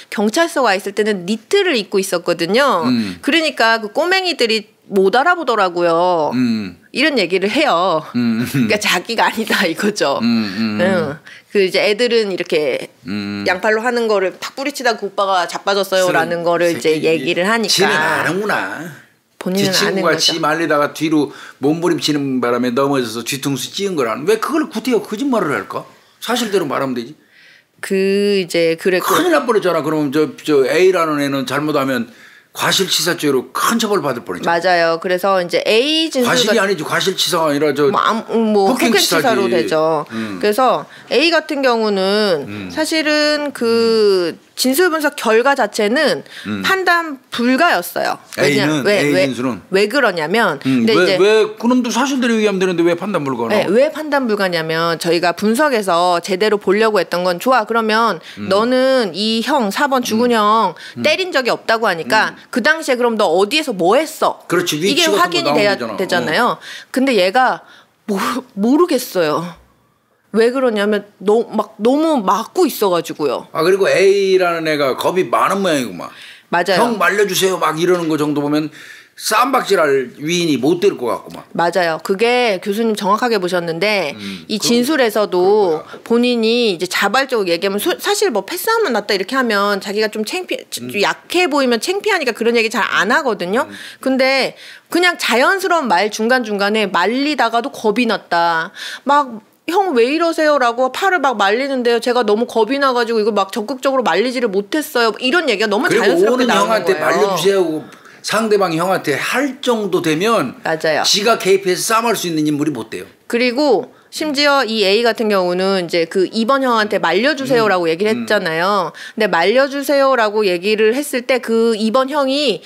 경찰서 와 있을 때는 니트를 입고 있었거든요. 음. 그러니까 그 꼬맹이들이 못 알아보더라고요. 음. 이런 얘기를 해요. 음. 그러니까 자기가 아니다 이거죠. 음. 음. 음. 그 이제 애들은 이렇게 음. 양팔로 하는 거를 팍 뿌리치다 그 오빠가 자빠졌어요라는 거를 이제 얘기를 하니까. 지는 아는구나. 본인은 아는 거죠. 지 친구가 지 말리다가 뒤로 몸부림치는 바람에 넘어져서 뒤통수 찌은 거라는. 왜 그걸 구태여 거짓말을 할까? 사실대로 말하면 되지. 그 이제 그랬고 큰일 날 뻔했잖아. 그러면 저, 저 A라는 애는 잘못하면 과실치사죄로 큰 처벌 받을 뻔했잖아. 맞아요. 그래서 이제 A 진술과 과실이 아니지. 과실치사가 아니라 저 뭐, 뭐 폭행치사로 되죠. 음. 그래서 A 같은 경우는 음. 사실은 그 진술 분석 결과 자체는 음. 판단 불가였어요. 왜냐, A는 왜, A 왜, 진술은 왜 그러냐면 음, 근데 왜, 이제 왜 그놈도 사실대로 얘기하면 되는데 왜 판단 불가나? 네, 왜 판단 불가냐면 저희가 분석에서 제대로 보려고 했던 건 좋아. 그러면 음. 너는 이 형 사 번 죽은 음. 형 때린 적이 없다고 하니까 음. 그 당시에 그럼 너 어디에서 뭐 했어? 그렇지, 이게 확인이 돼야 되잖아. 되잖아요. 어. 근데 얘가 모, 모르겠어요. 왜 그러냐면 너, 막, 너무 막고 있어가지고요. 아 그리고 A라는 애가 겁이 많은 모양이구만. 맞아요. 형 말려주세요 막 이러는 거 정도 보면 쌈박질할 위인이 못 될 것 같구만. 맞아요. 그게 교수님 정확하게 보셨는데 음, 이 그럼, 진술에서도 본인이 이제 자발적으로 얘기하면 소, 사실 뭐 패스하면 낫다 이렇게 하면 자기가 좀 창피, 음. 약해 보이면 창피하니까 그런 얘기 잘 안 하거든요. 음. 근데 그냥 자연스러운 말 중간중간에 말리다가도 겁이 났다. 막 형 왜 이러세요? 라고 팔을 막 말리는데요. 제가 너무 겁이 나가지고 이거 막 적극적으로 말리지를 못했어요. 이런 얘기가 너무 자연스럽게 나오는 거예요. 그리고 오는 형한테 말려주세요. 상대방이 형한테 할 정도 되면 맞아요. 지가 개입해서 싸움할 수 있는 인물이 못 돼요. 그리고 심지어 이 A 같은 경우는 이제 그 이 번 형한테 말려주세요라고 음. 얘기를 했잖아요. 근데 말려주세요라고 얘기를 했을 때 그 이 번 형이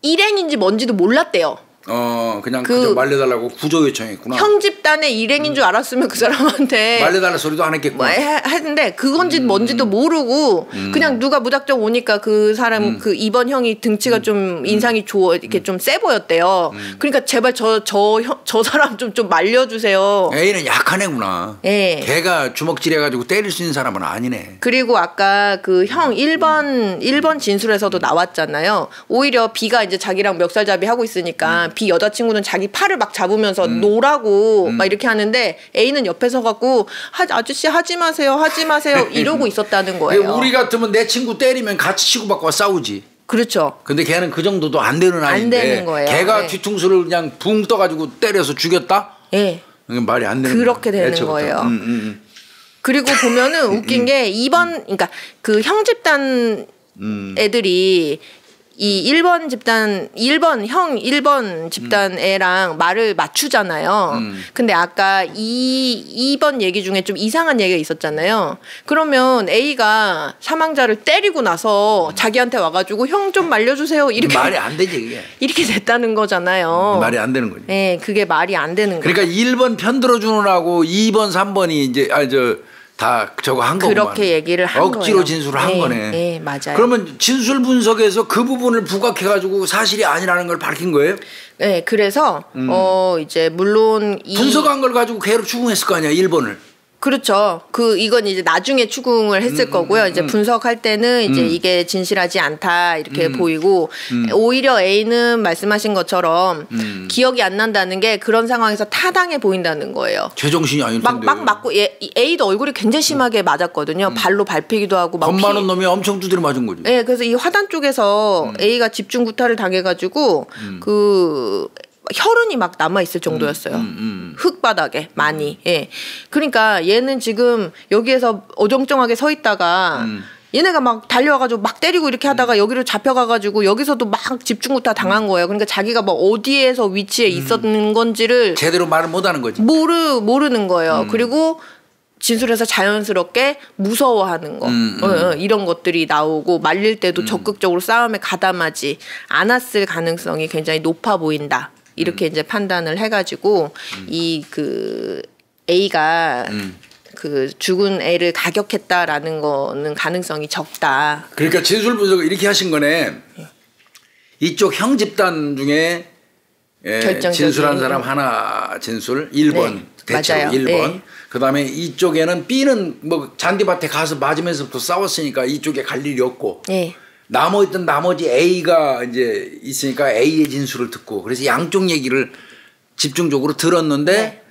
일행인지 뭔지도 몰랐대요. 어 그냥 그 말려달라고 구조 요청했구나. 형 집단의 일행인 음. 줄 알았으면 그 사람한테 말려달라 소리도 안 했겠구나. 했는데 그건지 음. 뭔지도 모르고 음. 그냥 누가 무작정 오니까 그 사람 음. 그 이번 형이 등치가 음. 좀 인상이 좋아 이렇게 음. 좀 세 보였대요. 음. 그러니까 제발 저 저 저 저 사람 좀 좀 말려주세요. 애는 약한 애구나. 예. 걔가 주먹질해가지고 때릴 수 있는 사람은 아니네. 그리고 아까 그 형 일 번 일 번 진술에서도 나왔잖아요. 오히려 B가 이제 자기랑 멱살잡이 하고 있으니까. 음. B 여자친구는 자기 팔을 막 잡으면서 음. 노라고 음. 막 이렇게 하는데 A는 옆에서 갖고 하, 아저씨 하지 마세요 하지 마세요 이러고 있었다는 거예요. 우리 같으면 내 친구 때리면 같이 치고받고 싸우지. 그렇죠. 근데 걔는 그 정도도 안 되는 아이인데 안 되는 거예요. 걔가 네. 뒤통수를 그냥 붕 떠가지고 때려서 죽였다? 예. 네. 말이 안 되는 그렇게 거예요. 되는 거예요. 음, 음. 그리고 보면은 웃긴 음. 게 이 번 그러니까 그 형집단 음. 애들이 이 일 번 집단, 일 번 형 일 번 집단 음. 애랑 말을 맞추잖아요. 음. 근데 아까 이, 이 번 얘기 중에 좀 이상한 얘기가 있었잖아요. 그러면 A가 사망자를 때리고 나서 음. 자기한테 와가지고 형 좀 말려주세요. 이렇게. 말이 안 되지, 이게. 이렇게 됐다는 거잖아요. 음, 말이 안 되는 거지. 네, 그게 말이 안 되는 거예요. 그러니까 일 번 편 들어주느라고 이 번, 삼 번이 이제, 아, 저, 다 저거 한 거구만. 그렇게 얘기를 한 거예요. 억지로 진술을 한 네, 거네. 네, 맞아요. 그러면 진술 분석에서 그 부분을 부각해가지고 사실이 아니라는 걸 밝힌 거예요? 네, 그래서 음. 어 이제 물론 이 분석한 걸 가지고 걔로 추궁했을 거 아니야, 일 번을. 그렇죠. 그 이건 이제 나중에 추궁을 했을 음, 거고요. 음, 이제 음. 분석할 때는 이제 음. 이게 진실하지 않다 이렇게 음. 보이고 음. 오히려 A는 말씀하신 것처럼 음. 기억이 안 난다는 게 그런 상황에서 타당해 보인다는 거예요. 제정신이 아닐 텐데. 막, 막 맞고 예, A도 얼굴이 굉장히 심하게 맞았거든요. 음. 발로 밟히기도 하고 막 돈 많은 놈이 엄청 두드려 맞은 거지. 네, 그래서 이 화단 쪽에서 음. A가 집중 구타를 당해가지고 음. 그 혈흔이 막 남아있을 정도였어요. 음, 음, 음. 흙바닥에 많이. 예. 그러니까 얘는 지금 여기에서 어정쩡하게 서 있다가 음. 얘네가 막 달려와가지고 막 때리고 이렇게 하다가 음. 여기로 잡혀가가지고 여기서도 막 집중구타 당한 거예요. 그러니까 자기가 뭐 어디에서 위치에 음. 있었는 건지를 제대로 말을 못하는 거지. 모르, 모르는 거예요. 음. 그리고 진술에서 자연스럽게 무서워하는 거 음, 음. 어, 이런 것들이 나오고 말릴 때도 음. 적극적으로 싸움에 가담하지 않았을 가능성이 굉장히 높아 보인다. 이렇게 음. 이제 판단을 해가지고 음. 이 그 A가 음. 그 죽은 애를 가격했다라는 거는 가능성이 적다. 그러니까 진술 분석을 이렇게 하신 거네. 이쪽 형 집단 중에 예, 진술한 사람 하나 진술 일 번 네, 대체 일 번 네. 그다음에 이쪽에는 B는 뭐 잔디밭에 가서 맞으면서부터 싸웠으니까 이쪽에 갈 일이 없고 네. 남아있던 나머지 A가 이제 있으니까 A의 진술을 듣고 그래서 양쪽 얘기를 집중적으로 들었는데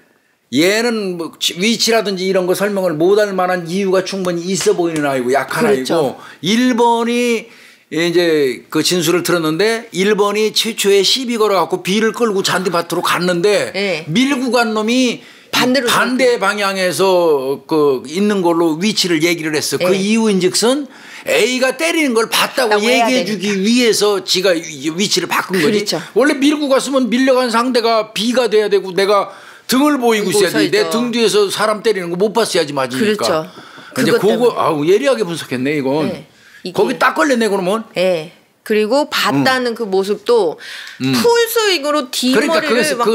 네. 얘는 뭐 위치라든지 이런 거 설명을 못할 만한 이유가 충분히 있어 보이는 아이고 약한 그렇죠. 아이고 일 번이 이제 그 진술을 들었는데 일 번이 최초에 시비 걸어갖고 B를 끌고 잔디밭으로 갔는데 네. 밀고 간 놈이 반대로 반대 생각해. 방향에서 그 있는 걸로 위치를 얘기를 했어. 네. 그 이유인즉슨 A가 때리는 걸 봤다고 얘기해 주기 위해서 지가 위치를 바꾼 거지. 그렇죠. 원래 밀고 갔으면 밀려간 상대가 B가 돼야 되고 내가 등을 보이고 있어야 돼. 내 등 뒤에서 사람 때리는 거 못 봤어야지 맞으니까. 그렇죠. 근데 그거 아우 예리하게 분석했네 이건. 네. 거기 딱 걸렸네 그러면. 네. 그리고 봤다는 음. 그 모습도 음. 풀스윙으로 뒷머리를 그러니까 막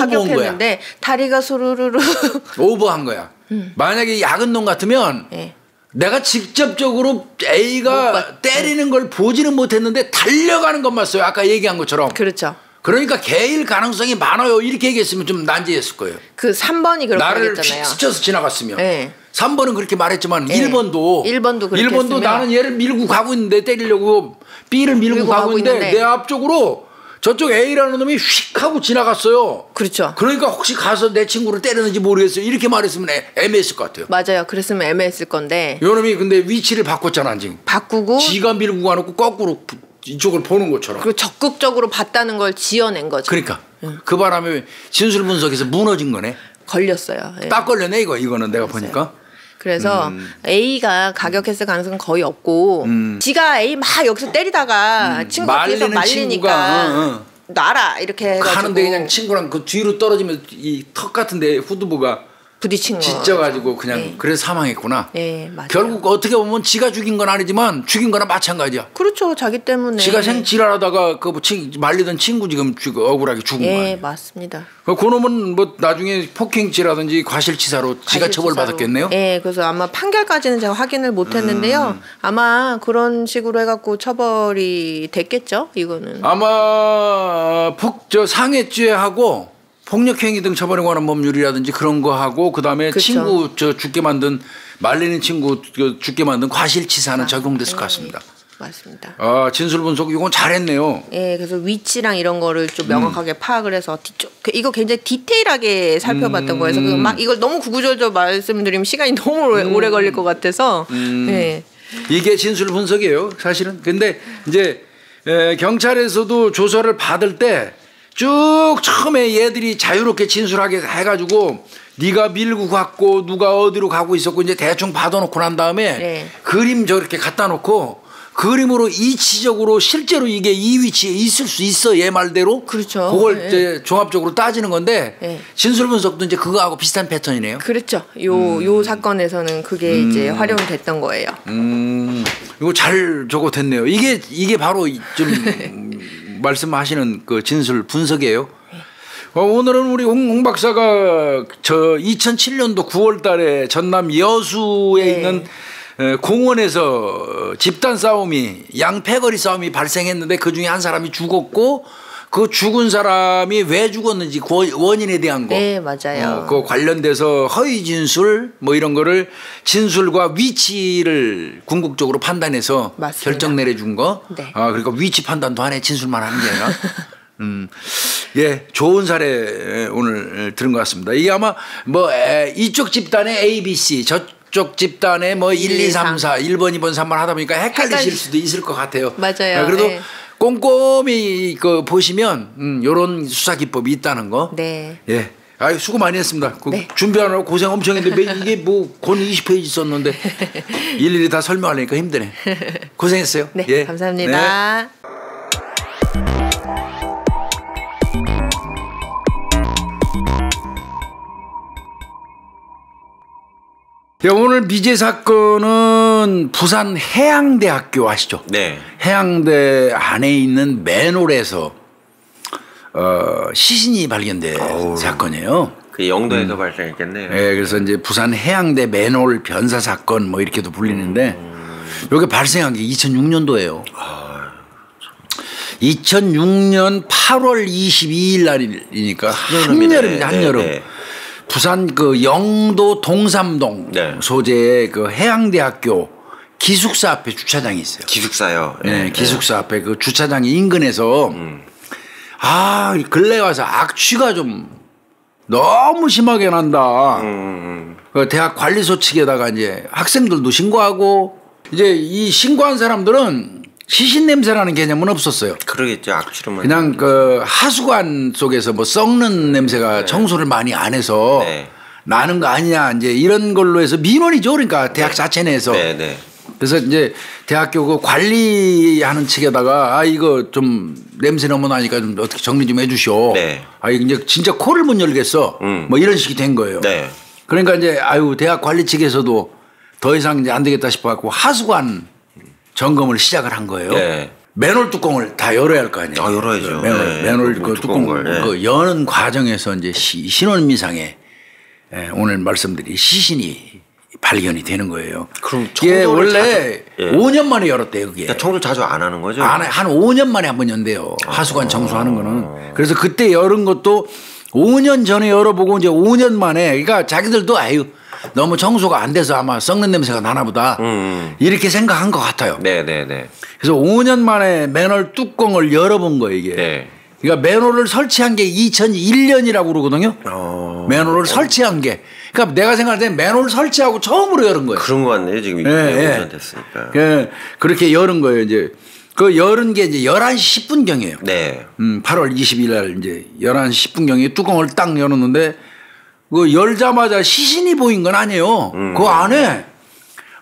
가볍혔는데 다리가 소르르르 오버한 거야. 음. 만약에 약은 놈 같으면 네. 내가 직접적으로 A가 때리는 걸 보지는 못했는데 달려가는 것만 써요. 아까 얘기한 것처럼. 그렇죠. 그러니까 개일 가능성이 많아요. 이렇게 얘기했으면 좀 난제했을 거예요. 그 삼 번이 그렇게 나를 얘기했잖아요. 나를 스쳐서 지나갔으면. 네. 삼 번은 그렇게 말했지만 네. 일 번도. 일 번도 그렇게 일 번도 나는 얘를 밀고 가고 있는데 때리려고 B를 밀고, 밀고 가고, 가고 있는데, 있는데 내 앞쪽으로 저쪽 A라는 놈이 휙 하고 지나갔어요. 그렇죠. 그러니까 혹시 가서 내 친구를 때렸는지 모르겠어요. 이렇게 말했으면 애매했을 것 같아요. 맞아요. 그랬으면 애매했을 건데. 요 놈이 근데 위치를 바꿨잖아 지금. 바꾸고. 지가 밀고 가놓고 거꾸로 이쪽을 보는 것처럼. 그리고 적극적으로 봤다는 걸 지어낸 거죠. 그러니까. 응. 그 바람에 진술 분석에서 무너진 거네. 걸렸어요. 예. 딱 걸렸네 이거. 이거는 내가 그랬어요. 보니까. 그래서 음. A가 가격했을 가능성은 거의 없고 음. 지가 A 막 여기서 때리다가 음. 친구가 뒤에서 말리니까 친구가, 어, 어. 놔라 이렇게 해가지고 하는데 그냥 친구랑 그 뒤로 떨어지면 이 턱 같은데 후두부가 부딪힌 거. 지쳐가지고 그냥 네. 그래서 사망했구나. 네, 맞아요. 결국 어떻게 보면 지가 죽인 건 아니지만 죽인 거나 마찬가지야. 그렇죠. 자기 때문에. 지가 생지랄하다가 그 말리던 친구 지금 죽어, 억울하게 죽은 네, 거 아니에요. 맞습니다. 그 놈은 뭐 나중에 폭행죄라든지 과실치사로 지가 과실치사로. 처벌받았겠네요. 네. 그래서 아마 판결까지는 제가 확인을 못했는데요. 음. 아마 그런 식으로 해갖고 처벌이 됐겠죠. 이거는. 아마 폭, 저 상해죄하고 폭력행위 등 처벌에 관한 법률이라든지 그런 거 하고 그다음에 그쵸. 친구 저 죽게 만든 말리는 친구 죽게 만든 과실치사는 아, 적용됐을 네. 것 같습니다. 맞습니다. 아 진술 분석 이건 잘했네요. 예, 그래서 위치랑 이런 거를 좀 명확하게 음. 파악을 해서 뒤쪽 이거 굉장히 디테일하게 살펴봤던 음. 거에서 막 이걸 너무 구구절절 말씀드리면 시간이 너무 오래, 음. 오래 걸릴 것 같아서 음. 예. 이게 진술 분석이에요, 사실은. 근데 이제 에, 경찰에서도 조사를 받을 때. 쭉 처음에 얘들이 자유롭게 진술하게 해가지고 네가 밀고 갔고 누가 어디로 가고 있었고 이제 대충 받아놓고 난 다음에 네. 그림 저렇게 갖다 놓고 그림으로 이치적으로 실제로 이게 이 위치에 있을 수 있어 얘 말대로 그렇죠. 그걸 네. 이제 종합적으로 따지는 건데 네. 진술 분석도 이제 그거하고 비슷한 패턴이네요. 그렇죠. 요, 음. 요 사건에서는 그게 음. 이제 활용됐던 거예요. 음, 이거 잘 저거 됐네요. 이게 이게 바로 좀. 말씀하시는 그 진술 분석이에요. 어, 오늘은 우리 홍, 홍 박사가 저 이천칠 년도 구월 달에 전남 여수에 네. 있는 공원에서 집단 싸움이 양패거리 싸움이 발생했는데 그 중에 한 사람이 죽었고 그 죽은 사람이 왜 죽었는지 그 원인에 대한 거. 네, 맞아요. 어, 그 관련돼서 허위 진술 뭐 이런 거를 진술과 위치를 궁극적으로 판단해서 맞습니다. 결정 내려준 거. 네. 아, 그러니까 위치 판단도 하네. 진술만 하는 게 아니라. 음, 예, 좋은 사례 오늘 들은 것 같습니다. 이게 아마 뭐 에, 이쪽 집단의 A, B, C 저 쪽 집단의 뭐 일, 이, 삼, 사, 일 번, 이 번, 삼 번 하다 보니까 헷갈리실 헷갈리... 수도 있을 것 같아요. 맞아요. 아, 그래도 네. 꼼꼼히 그 보시면 음, 이런 수사 기법이 있다는 거. 네. 예. 아유 수고 많이 했습니다. 그 네. 준비하느라 고생 엄청 했는데 이게 뭐 곧 이십 페이지 썼는데 일일이 다 설명하려니까 힘드네. 고생했어요. 네. 예. 감사합니다. 네. 예, 오늘 미제 사건은 부산 해양대학교 아시죠? 네. 해양대 안에 있는 맨홀에서 어, 시신이 발견된 어우, 사건이에요. 그 영도에서 음. 발생했겠네요. 예, 그래서 이제 부산 해양대 맨홀 변사 사건 뭐 이렇게도 불리는데 여기 음. 발생한 게 이천육 년도예요. 아, 이천육 년 팔월 이십이일 날이니까 한여름입니다. 한여름. 네, 네. 부산 그 영도 동삼동 네. 소재의 그 해양대학교 기숙사 앞에 주차장이 있어요. 기숙사요. 네, 네. 기숙사 앞에 그 주차장이 인근에서 음. 아 근래 와서 악취가 좀 너무 심하게 난다. 음. 그 대학 관리소 측에다가 이제 학생들도 신고하고 이제 이 신고한 사람들은 시신 냄새라는 개념은 없었어요. 그러겠죠. 악취로만. 그냥 그 하수관 속에서 뭐 썩는 냄새가 네. 청소를 많이 안 해서 네. 나는 거 아니냐 이제 이런 걸로 해서 민원이죠. 그러니까 대학 네. 자체 내에서. 네. 네. 그래서 이제 대학교 그 관리하는 측에다가 아 이거 좀 냄새 너무 나니까 좀 어떻게 정리 좀 해주시오. 네. 아 이제 진짜 코를 못 열겠어. 음. 뭐 이런 식이 된 거예요. 네. 그러니까 이제 아유 대학 관리 측에서도 더 이상 이제 안 되겠다 싶어 갖고 하수관 점검을 시작을 한 거예요. 네. 맨홀 뚜껑을 다 열어야 할 거 아니에요. 아, 열어야죠. 맨홀, 네. 맨홀 그 뚜껑을 네. 그 여는 과정에서 이제 시, 신원미상에 예, 오늘 말씀드린 시신이 발견이 되는 거예요. 그럼 청소를 원래 자주, 예. 오 년 만에 열었대요. 그게. 그러니까 청소를 자주 안 하는 거죠? 안, 한 오 년 만에 한 번 연대요. 하수관 아. 청소하는 거는. 그래서 그때 열은 것도 오 년 전에 열어보고 이제 오 년 만에 그러니까 자기들도 아유 너무 청소가 안 돼서 아마 썩는 냄새가 나나 보다 음. 이렇게 생각한 것 같아요. 네네네. 그래서 오 년 만에 맨홀 뚜껑을 열어본 거예요 이게. 네. 그러니까 맨홀을 설치한 게 이천일 년이라고 그러거든요. 어. 맨홀을 어. 설치한 게. 그러니까 내가 생각할 때 맨홀 설치하고 처음으로 열은 거예요. 그런 거 같네요 지금 이게 네, 오 년 됐으니까. 네. 그렇게 열은 거예요 이제. 그 열은 게 이제 열한 시 십 분 경이에요. 네. 음, 팔월 이십일 날 이제 열한 시 십 분 경에 뚜껑을 딱 열었는데. 그 열자마자 시신이 보인 건 아니에요. 음. 그 안에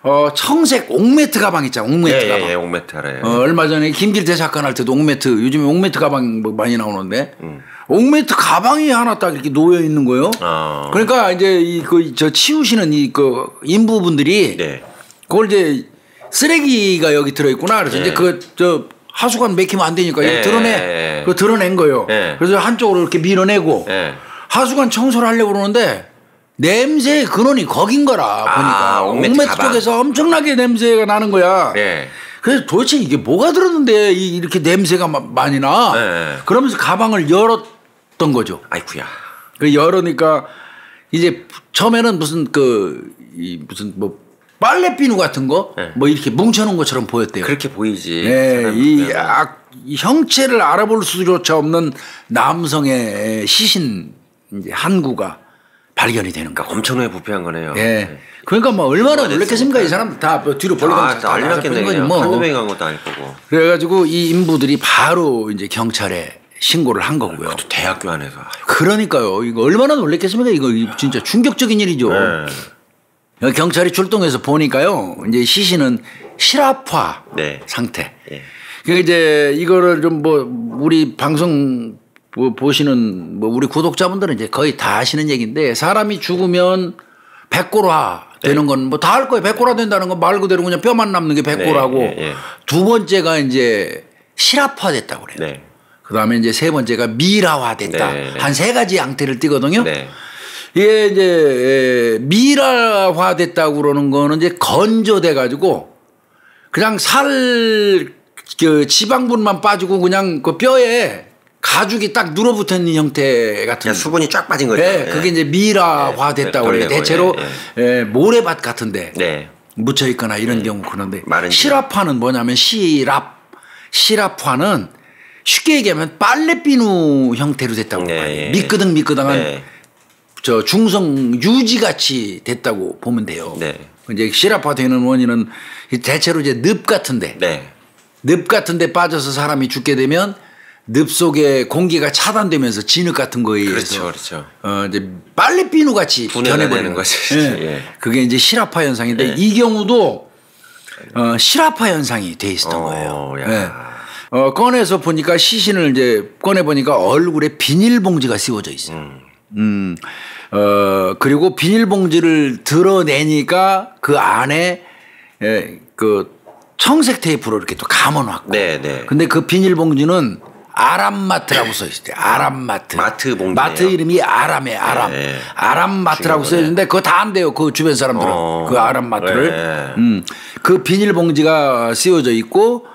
어 청색 옥매트 가방 있잖아. 옥매트 예, 가방. 예, 옥매트 알아요. 어, 얼마 전에 김길태 사건 할 때도 옥매트. 요즘에 옥매트 가방 많이 나오는데 음. 옥매트 가방이 하나 딱 이렇게 놓여 있는 거예요. 아. 그러니까 이제 이 그 저 치우시는 이 그 인부분들이 네. 그걸 이제 쓰레기가 여기 들어 있구나. 그래서 네. 이제 그 저 하수관 맥히면 안 되니까 네. 드러내 그 드러낸 거예요. 네. 그래서 한쪽으로 이렇게 밀어내고 네. 하수관 청소를 하려고 그러는데 냄새의 근원이 거긴 거라 보니까 아, 옥매트, 옥매트 쪽에서 엄청나게 냄새가 나는 거야. 네. 그래서 도대체 이게 뭐가 들었는데 이렇게 냄새가 많이 나? 네. 그러면서 가방을 열었던 거죠. 아이쿠야. 그 열으니까 이제 처음에는 무슨 그 이 무슨 뭐 빨래 비누 같은 거 뭐 네. 이렇게 뭉쳐놓은 것처럼 보였대요. 그렇게 보이지. 네. 이 악, 형체를 알아볼 수조차 없는 남성의 시신 이제 한구가 발견이 되는 거. 엄청나게 부패한 거네요. 예. 네. 그러니까 뭐 얼마나 놀랬겠습니까. 이 사람 다 뒤로 벌려가면서 다 날렸겠네. 한도뱅이한 것도 아닐 거고. 그래가지고 이 인부들이 바로 이제 경찰에 신고를 한 거고요. 그것도 대학교 안에서. 그러니까요. 이거 얼마나 놀랬겠습니까. 이거 진짜 충격적인 일이죠. 네. 경찰이 출동해서 보니까요. 이제 시신은 실화파 네. 상태. 네. 그러니까 이제 이거를 좀 뭐 우리 방송 뭐 보시는 뭐 우리 구독자분들은 이제 거의 다 아시는 얘기인데 사람이 죽으면 백골화 되는 건 뭐 다 알 거예요. 백골화 된다는 건 말 그대로 그냥 뼈만 남는 게 백골화고 네, 네, 네. 두 번째가 이제 실화파 됐다고 그래요. 네. 그다음에 이제 세 번째가 미라화 됐다. 네, 네. 한 세 가지 양태를 띠거든요. 네. 이게 이제 미라화 됐다고 그러는 거는 이제 건조돼 가지고 그냥 살 그 지방분만 빠지고 그냥 그 뼈에 가죽이 딱 눌어붙어 있는 형태 같은. 야, 수분이 쫙 빠진 거죠. 네, 네. 그게 이제 미라화 네. 됐다고 그래요. 대체로 네. 네. 모래밭 같은데 네. 묻혀 있거나 이런 네. 경우 그런데 실압화는 뭐냐면 실압, 실압화는 쉽게 얘기하면 빨래 비누 형태로 됐다고 네. 봐요. 미끄덩 미끄덩한 네. 저 중성 유지 같이 됐다고 보면 돼요. 네. 이제 실압화 되는 원인은 대체로 이제 늪 같은데, 네. 늪 같은데 빠져서 사람이 죽게 되면. 늪 속에 공기가 차단되면서 진흙 같은 거에 의해서 그렇죠, 그렇죠. 어, 이제 빨래 비누 같이 변해버리는 거죠. 예. 예. 그게 이제 실화파 현상인데 예. 이 경우도 어, 실화파 현상이 돼 있었던 오, 거예요. 예. 어, 꺼내서 보니까 시신을 이제 꺼내 보니까 얼굴에 비닐봉지가 씌워져 있어요. 음. 음, 어, 그리고 비닐봉지를 드러내니까 그 안에 예, 그 청색 테이프로 이렇게 또 감아놨고. 네, 네. 근데 그 비닐봉지는 아람마트라고 써 있어요. 아람마트. 마트 봉지. 마트 이름이 아람에 아람. 네. 아람마트라고 써 있는데 그거 다 안 돼요. 그 주변 사람들은 어. 그 아람마트를. 네. 음. 그 비닐봉지가 씌워져 있고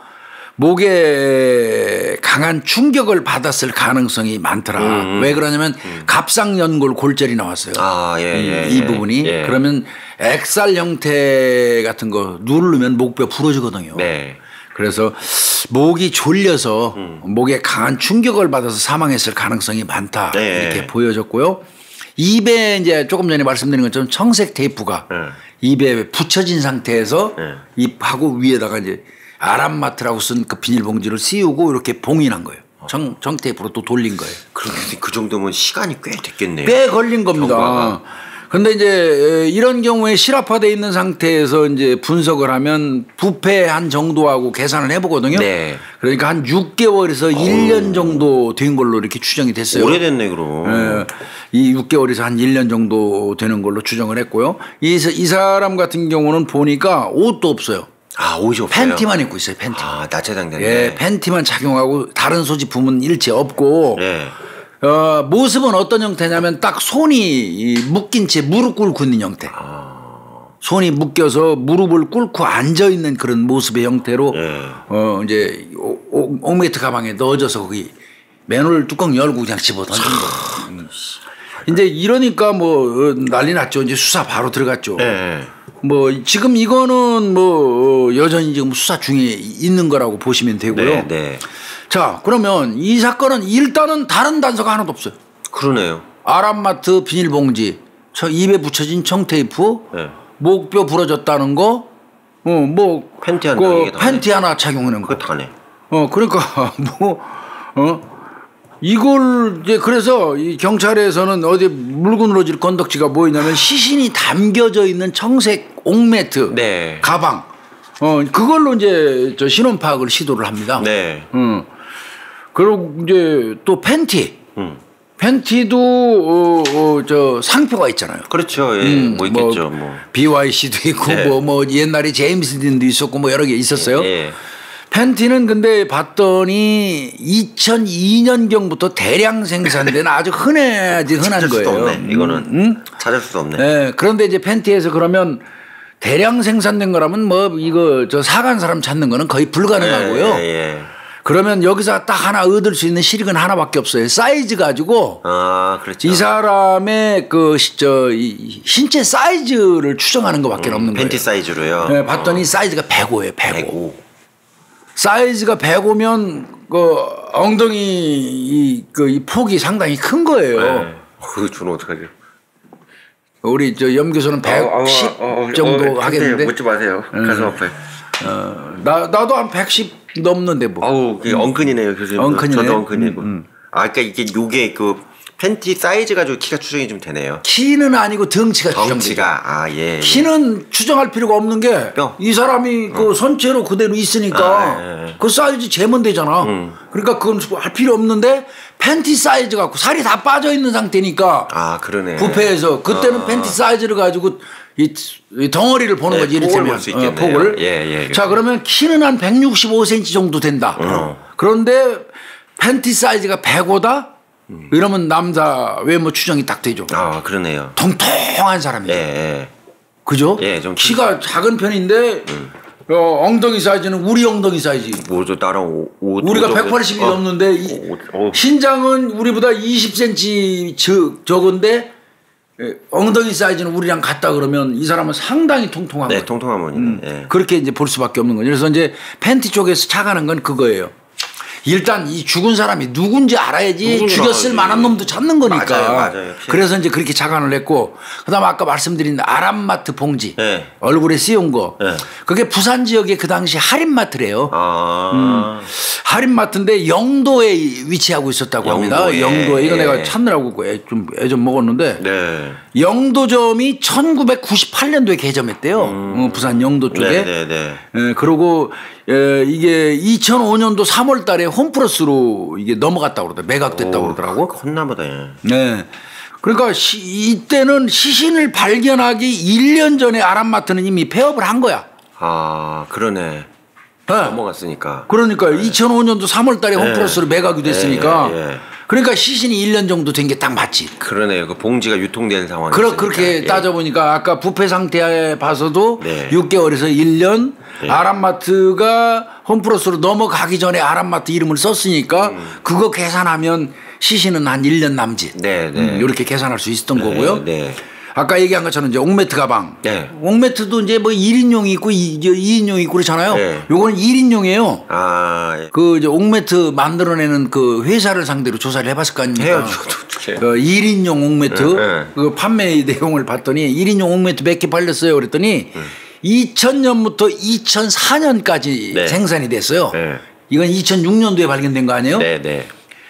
목에 강한 충격을 받았을 가능성이 많더라. 음. 왜 그러냐면 음. 갑상연골 골절이 나왔어요. 아, 예, 예, 음, 이 부분이 예. 그러면 액살 형태 같은 거 누르면 목뼈 부러지거든요. 네. 그래서 목이 졸려서 음. 목에 강한 충격을 받아서 사망했을 가능성이 많다. 네. 이렇게 보여졌고요. 입에 이제 조금 전에 말씀드린 것처럼 청색 테이프가 네. 입에 붙여진 상태에서 네. 입하고 위에다가 이제 아람마트라고 쓴 그 비닐봉지를 씌우고 이렇게 봉인한 거예요. 정, 정 테이프로 또 돌린 거예요. 그런데 그 정도면 시간이 꽤 됐겠네요. 꽤 걸린 겁니다. 경과가. 근데 이제 이런 경우에 실압화되어 있는 상태에서 이제 분석을 하면 부패한 정도하고 계산을 해보거든요. 네. 그러니까 한 육 개월에서 어우. 일 년 정도 된 걸로 이렇게 추정이 됐어요. 오래됐네, 그럼. 예, 이 육 개월에서 한 일 년 정도 되는 걸로 추정을 했고요. 이, 이 사람 같은 경우는 보니까 옷도 없어요. 아, 옷이 없어요. 팬티만 입고 있어요, 팬티. 아, 낮에 당겼네. 예, 팬티만 착용하고 다른 소지품은 일체 없고. 네. 어, 모습은 어떤 형태냐면 딱 손이 묶인 채 무릎 꿇고 있는 형태. 아. 손이 묶여서 무릎을 꿇고 앉아 있는 그런 모습의 형태로 네. 어, 이제 옥매트 가방에 넣어져서 거기 맨홀 뚜껑 열고 그냥 집어 던진 거. 이제 이러니까 뭐 난리 났죠. 이제 수사 바로 들어갔죠. 네. 뭐 지금 이거는 뭐 여전히 지금 수사 중에 있는 거라고 보시면 되고요. 네. 네. 자, 그러면 이 사건은 일단은 다른 단서가 하나도 없어요. 그러네요. 아람마트 비닐봉지, 저 입에 붙여진 청테이프, 네. 목뼈 부러졌다는 거, 어, 뭐 팬티 하나, 그 팬티 하나 착용하는 거. 다네. 어, 그러니까 뭐 어. 이걸 이제 그래서 이 경찰에서는 어디 물그늘어질 건덕지가 뭐였냐면 시신이 담겨져 있는 청색 옥매트 네. 가방, 어, 그걸로 이제 저 신원 파악을 시도를 합니다. 네. 음. 그리고 이제 또 팬티 음. 팬티도 어, 어, 저 상표가 있잖아요. 그렇죠. 예, 음, 뭐 있겠죠. 뭐, 뭐. 비와이씨도 있고 네. 뭐, 뭐 옛날에 제임스 딘도 있었고 뭐 여러 개 있었어요. 예, 예. 팬티는 근데 봤더니 이천이 년경부터 대량 생산된 아주 흔해진 흔한 거예요. 없네. 이거는 음? 찾을 수도 없네. 네, 그런데 이제 팬티에서 그러면 대량 생산된 거라면 뭐 이거 저 사간 사람 찾는 거는 거의 불가능하고요. 예, 예, 예. 그러면 여기서 딱 하나 얻을 수 있는 실익은 하나밖에 없어요. 사이즈 가지고 아, 그렇죠. 이 사람의 그 저 신체 사이즈를 추정하는 것밖에 음, 없는 팬티 거예요. 팬티 사이즈로요. 네, 봤더니 어. 사이즈가 백오예요. 백오. 사이즈가 백오면 그 엉덩이 이, 그 이 폭이 상당히 큰 거예요. 네. 그 주는 어떡하지? 우리 저 염 교수는 백십 어, 어, 어, 정도 어, 하겠는데. 묻지 마세요. 가슴 아파요. 어, 나 나도 한 백십. 넘는데 뭐. 아우, 그 음. 엉큰이네요, 교수님. 엉큰이네요. 저도 엉큰이고. 음, 음. 아, 그러니까 이게 요게 그 팬티 사이즈 가지고 키가 추정이 좀 되네요. 키는 아니고 덩치가 추정이. 덩치가. 아, 예. 키는 추정할 필요가 없는 게 이 사람이 어. 그 선체로 그대로 있으니까 아, 예, 예. 그 사이즈 재면 되잖아. 음. 그러니까 그건 할 필요 없는데 팬티 사이즈 갖고 살이 다 빠져 있는 상태니까. 아, 그러네. 부패해서 그때는 아. 팬티 사이즈를 가지고. 이, 이 덩어리를 보는 네, 거지 이를테면 어, 폭을. 예, 예, 자 그러면 키는 한 백육십오 센티미터 정도 된다. 어. 그런데 팬티 사이즈가 백오다. 음. 이러면 남자 외모 추정이 딱 되죠. 아 그러네요. 통통한 사람이죠. 예, 예. 그죠? 예, 좀 키가 작은 편인데 음. 어, 엉덩이 사이즈는 우리 엉덩이 사이즈. 뭐죠? 나랑 오, 오, 우리가 백팔십이 어. 넘는데 이, 오, 오. 신장은 우리보다 이십 센티미터 적, 적은데. 엉덩이 사이즈는 우리랑 같다 그러면 이 사람은 상당히 통통한 거예요. 네, 통통한 분이네. 음, 예. 그렇게 이제 볼 수밖에 없는 거예요. 그래서 이제 팬티 쪽에서 차가는 건 그거예요. 일단 이 죽은 사람이 누군지 알아야지 죽였을 알아야지. 만한 놈도 찾는 거니까. 맞아요, 맞아요. 그래서 이제 그렇게 차관을 했고, 그다음 아까 말씀드린 아랍마트 봉지 네. 얼굴에 쓰인 거. 네. 그게 부산 지역의 그 당시 할인마트래요. 아 음, 할인마트인데 영도에 위치하고 있었다고 영도에. 합니다. 영도에 이거 예. 내가 찾느라고 애 좀 애 좀 먹었는데 네. 영도점이 천구백구십팔 년도에 개점했대요. 음. 부산 영도 쪽에. 네, 네, 네. 예, 그리고 예, 이게 이천오 년도 삼월 달에 홈플러스로 이게 넘어갔다고 그러더라고. 매각됐다고 그러더라고. 컸나보다. 예. 네. 그러니까 시, 이때는 시신을 발견하기 일 년 전에 아랍마트는 이미 폐업을 한 거야. 아 그러네. 네. 넘어갔으니까. 그러니까 네. 이천오 년도 삼월 달에 네. 홈플러스로 매각이 됐으니까. 네. 네. 네. 그러니까 시신이 일 년 정도 된 게 딱 맞지. 그러네요. 그 봉지가 유통된 상황이. 그러, 그렇게 예. 따져보니까 아까 부패 상태에 봐서도 네. 육 개월에서 일 년 네. 아랍마트가 홈플러스로 넘어가기 전에 아랍마트 이름을 썼으니까 음. 그거 계산하면 시신은 한 일 년 남짓. 네, 네. 음, 이렇게 계산할 수 있었던 네, 거고요. 네. 아까 얘기한 것처럼 이제 옥매트 가방. 네. 옥매트도 이제 뭐 일 인용이 있고 이 인용이 있고 그렇잖아요. 네. 요건 일 인용이에요. 아, 예. 그 이제 옥매트 만들어내는 그 회사를 상대로 조사를 해봤을 거 아닙니까? 해요. 어떻게 해요? 그 일 인용 옥매트 네. 그 판매 내용을 봤더니 일 인용 옥매트 몇 개 팔렸어요? 그랬더니 음. 이천 년부터 이천사 년까지 네. 생산이 됐어요. 네. 이건 이천육 년도에 발견된 거 아니에요? 네, 네.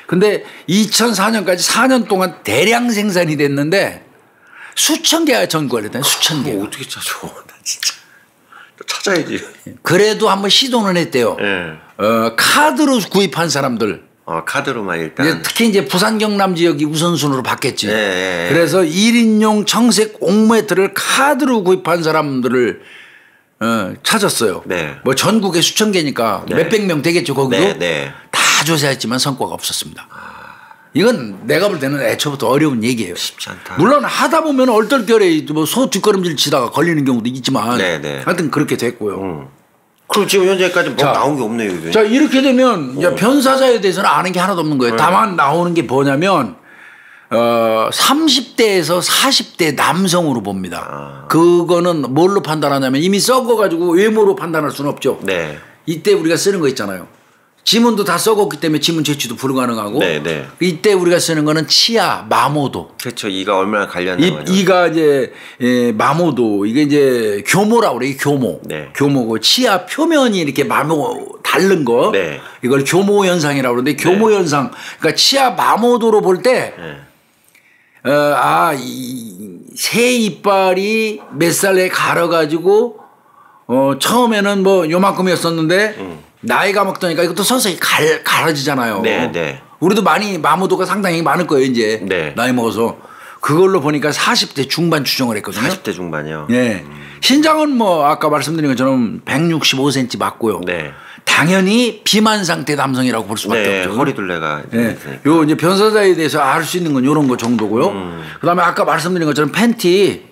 근데 이천사 년까지 사 년 동안 대량 생산이 됐는데 수천 개가 전구를 했다. 수천 개. 어떻게 찾아? 나 진짜 찾아야지. 그래도 한번 시도는 했대요. 네. 어, 카드로 구입한 사람들. 어, 카드로만 일단. 이제 특히 이제 부산 경남 지역이 우선순위로 바뀌었지. 네. 그래서 일 인용 청색 옥매트를 카드로 구입한 사람들을 어, 찾았어요. 네. 뭐 전국에 수천 개니까 네. 몇백 명 되겠죠 거기도. 네. 네. 다 조사했지만 성과가 없었습니다. 이건 내가 볼 때는 애초부터 어려운 얘기예요. 쉽지 않다. 물론 하다 보면 얼떨결에 뭐 소 뒷걸음질 치다가 걸리는 경우도 있지만 네네. 하여튼 그렇게 됐고요. 음. 그리고 지금 현재까지 뭐 자, 나온 게 없네요. 이게. 자 이렇게 되면 어. 이제 변사자에 대해서는 아는 게 하나도 없는 거예요. 네. 다만 나오는 게 뭐냐면 어, 삼십 대에서 사십 대 남성으로 봅니다. 아. 그거는 뭘로 판단하냐면 이미 썩어가지고 외모로 판단할 수는 없죠. 네. 이때 우리가 쓰는 거 있잖아요. 지문도 다 썩었기 때문에 지문 채취도 불가능하고 네네. 이때 우리가 쓰는 거는 치아 마모도. 그렇죠. 이가 얼마나 갈렸나 봐요. 이가 이제 예, 마모도 이게 이제 교모라고 그래. 교모. 네. 교모고 치아 표면이 이렇게 마모 다른 거 네. 이걸 교모 현상이라고 그러는데 교모 네. 현상 그러니까 치아 마모도로 볼 때 네. 어, 아, 이 새 이빨이 몇 살에 갈아가지고 어, 처음에는 뭐 요만큼이었었는데. 음. 나이가 먹더니까 이것도 서서히 갈, 갈아지잖아요. 네, 네. 우리도 많이 마모도가 상당히 많을 거예요 이제. 네. 나이 먹어서. 그걸로 보니까 사십 대 중반 추정을 했거든요. 사십 대 중반이요. 네. 음. 신장은 뭐 아까 말씀드린 것처럼 백육십오 센티미터 맞고요. 네. 당연히 비만 상태 남성이라고 볼 수밖에 네, 없죠. 허리둘레가. 네. 요 이제 변사자에 대해서 알 수 있는 건 이런 거 정도고요. 음. 그다음에 아까 말씀드린 것처럼 팬티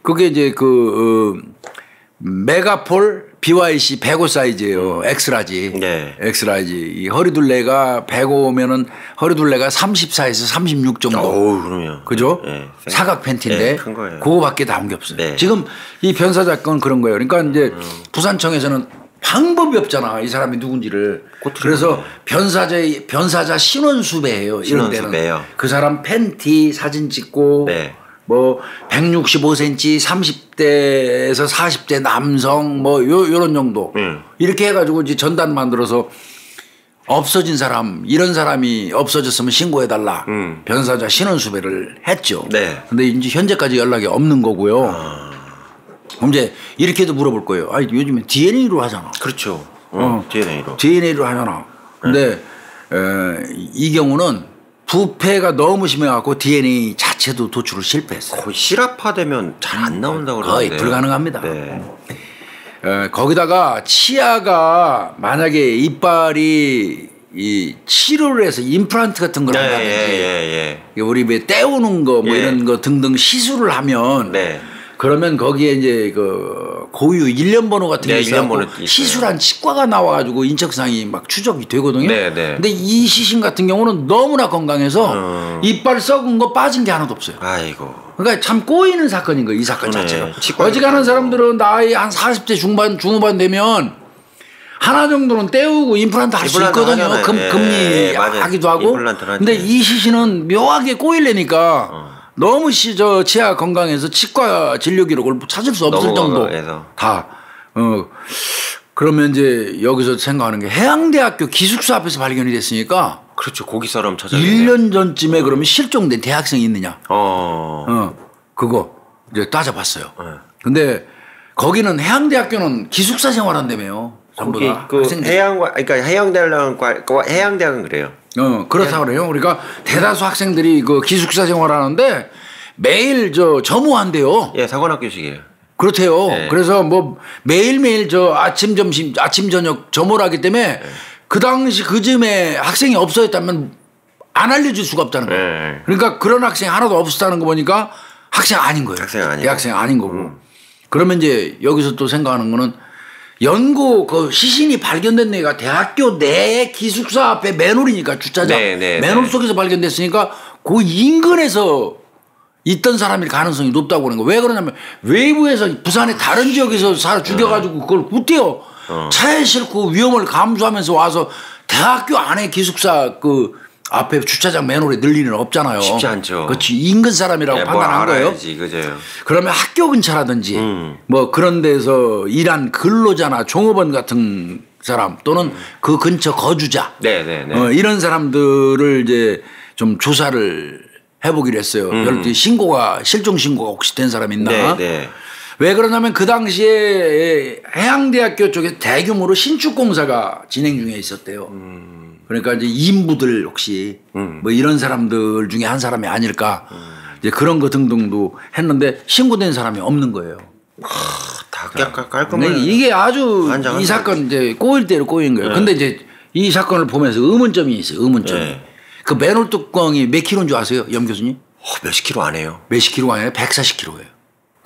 그게 이제 그 어, 메가폴 비와이씨 백오 사이즈예요. 엑스라지. 네. 엑스라지. 이 허리둘레가 백오면은 허리둘레가 삼십사에서 삼십육 정도. 오, 그럼요. 그죠? 네. 사각 팬티인데 네, 큰 거예요. 그거밖에 남은 게 없어요. 네. 지금 이 변사자 건 그런 거예요. 그러니까 이제 음. 부산청에서는 방법이 없잖아. 이 사람이 누군지를. 그래서 변사자 변사자 신원수배예요. 이런 데는. 그 사람 팬티 사진 찍고 네. 뭐 백육십오 센티미터 삼십 대에서 사십 대 남성 뭐 요 요런 정도 음. 이렇게 해가지고 이제 전단 만들어서 없어진 사람 이런 사람이 없어졌으면 신고해달라 음. 변사자 신원수배를 했죠. 네. 근데 이제 현재까지 연락이 없는 거고요. 아. 그럼 이제 이렇게도 물어볼 거예요. 아 요즘에 디엔에이로 하잖아. 그렇죠. 어, 어. 디엔에이로. 디엔에이로 하잖아. 근데 네. 에, 이 경우는 부패가 너무 심해갖고 디엔에이 자체도 도출을 실패했어요. 거의 실화파되면 잘 안 나온다고 그러는데 거의 불가능합니다. 네. 에, 거기다가 치아가 만약에 이빨이 이 치료를 해서 임플란트 같은 걸 네, 한다든지 예, 예, 예. 우리 뭐 떼우는 거 뭐 예. 이런 거 등등 시술을 하면 네. 그러면 거기에 이제 그 고유 일련번호 같은 게 있어서 네, 시술한 치과가 나와가지고 인적사항이 막 추적이 되거든요. 네, 네. 근데 이 시신 같은 경우는 너무나 건강해서 음. 이빨 썩은 거 빠진 게 하나도 없어요. 아이고. 그러니까 참 꼬이는 사건인 거예요. 이 사건 네, 자체가. 어지간한 사람들은 나이 한 사십 대 중반 중후반 되면 하나 정도는 떼우고 임플란트 할 수 있거든요. 금, 예, 금리 예, 하기도 하고. 근데 이 시신은 묘하게 꼬이려니까 어. 너무 시저 치아 건강해서 치과 진료 기록을 찾을 수 없을 정도 다. 어 그러면 이제 여기서 생각하는 게 해양대학교 기숙사 앞에서 발견이 됐으니까 그렇죠 고기처럼 찾아. 일 년 전쯤에 어. 그러면 실종된 대학생이 있느냐. 어. 어 그거 이제 따져봤어요. 네. 근데 거기는 해양대학교는 기숙사 생활한다며요. 전부 다. 그 해양 그러니까 해양대학과 해양대학은 그래요. 어 그렇다 그래요. 그러니까 대다수 학생들이 그 기숙사 생활하는데 매일 저 점호한대요. 예, 사관학교식이에요. 그렇대요. 네. 그래서 뭐 매일 매일 저 아침 점심 아침 저녁 점호를 하기 때문에 네. 그 당시 그쯤에 학생이 없어졌다면 안 알려줄 수가 없다는 거예요. 네. 그러니까 그런 학생 하나도 없었다는 거 보니까 학생 아닌 거예요. 학생 아니에요. 대학생 아닌 거고. 음. 그러면 이제 여기서 또 생각하는 거는. 연고 그 시신이 발견된 데가 대학교 내 기숙사 앞에 맨홀이니까 주차장 네, 네, 맨홀 네. 속에서 발견됐으니까 그 인근에서 있던 사람일 가능성이 높다고 하는 거. 왜 그러냐면 외부에서 부산의 다른 지역에서 살아 죽여가지고 그걸 구태여 어. 차에 싣고 위험을 감수하면서 와서 대학교 안에 기숙사 그 앞에 주차장 맨홀에 늘 일은 없잖아요. 쉽지 않죠. 그렇지 인근 사람이라고 네, 판단한 뭐 알아야지, 거예요. 그죠. 그러면 학교 근처라든지 음. 뭐 그런 데서 일한 근로자나 종업원 같은 사람 또는 음. 그 근처 거주자 네네네. 어, 이런 사람들을 이제 좀 조사를 해보기로 했어요. 음. 신고가 실종 신고가 혹시 된 사람 있나? 네네. 왜 그러냐면 그 당시에 해양대학교 쪽에 대규모로 신축공사가 진행 중에 있었대요. 음. 그러니까 이제 인부들 혹시 음. 뭐 이런 사람들 중에 한 사람이 아닐까 음. 이제 그런 거 등등도 했는데 신고된 사람이 없는 거예요. 아, 다 깔끔하네. 이게 아주 이 사건 이제 꼬일 대로 꼬인 거예요. 네. 근데 이제 이 사건을 보면서 의문점이 있어요. 의문점이. 네. 그 맨홀 뚜껑이 몇 킬로인 줄 아세요, 염 교수님? 어, 몇십 킬로 안 해요. 몇십 킬로가 아니라 백사십 킬로예요.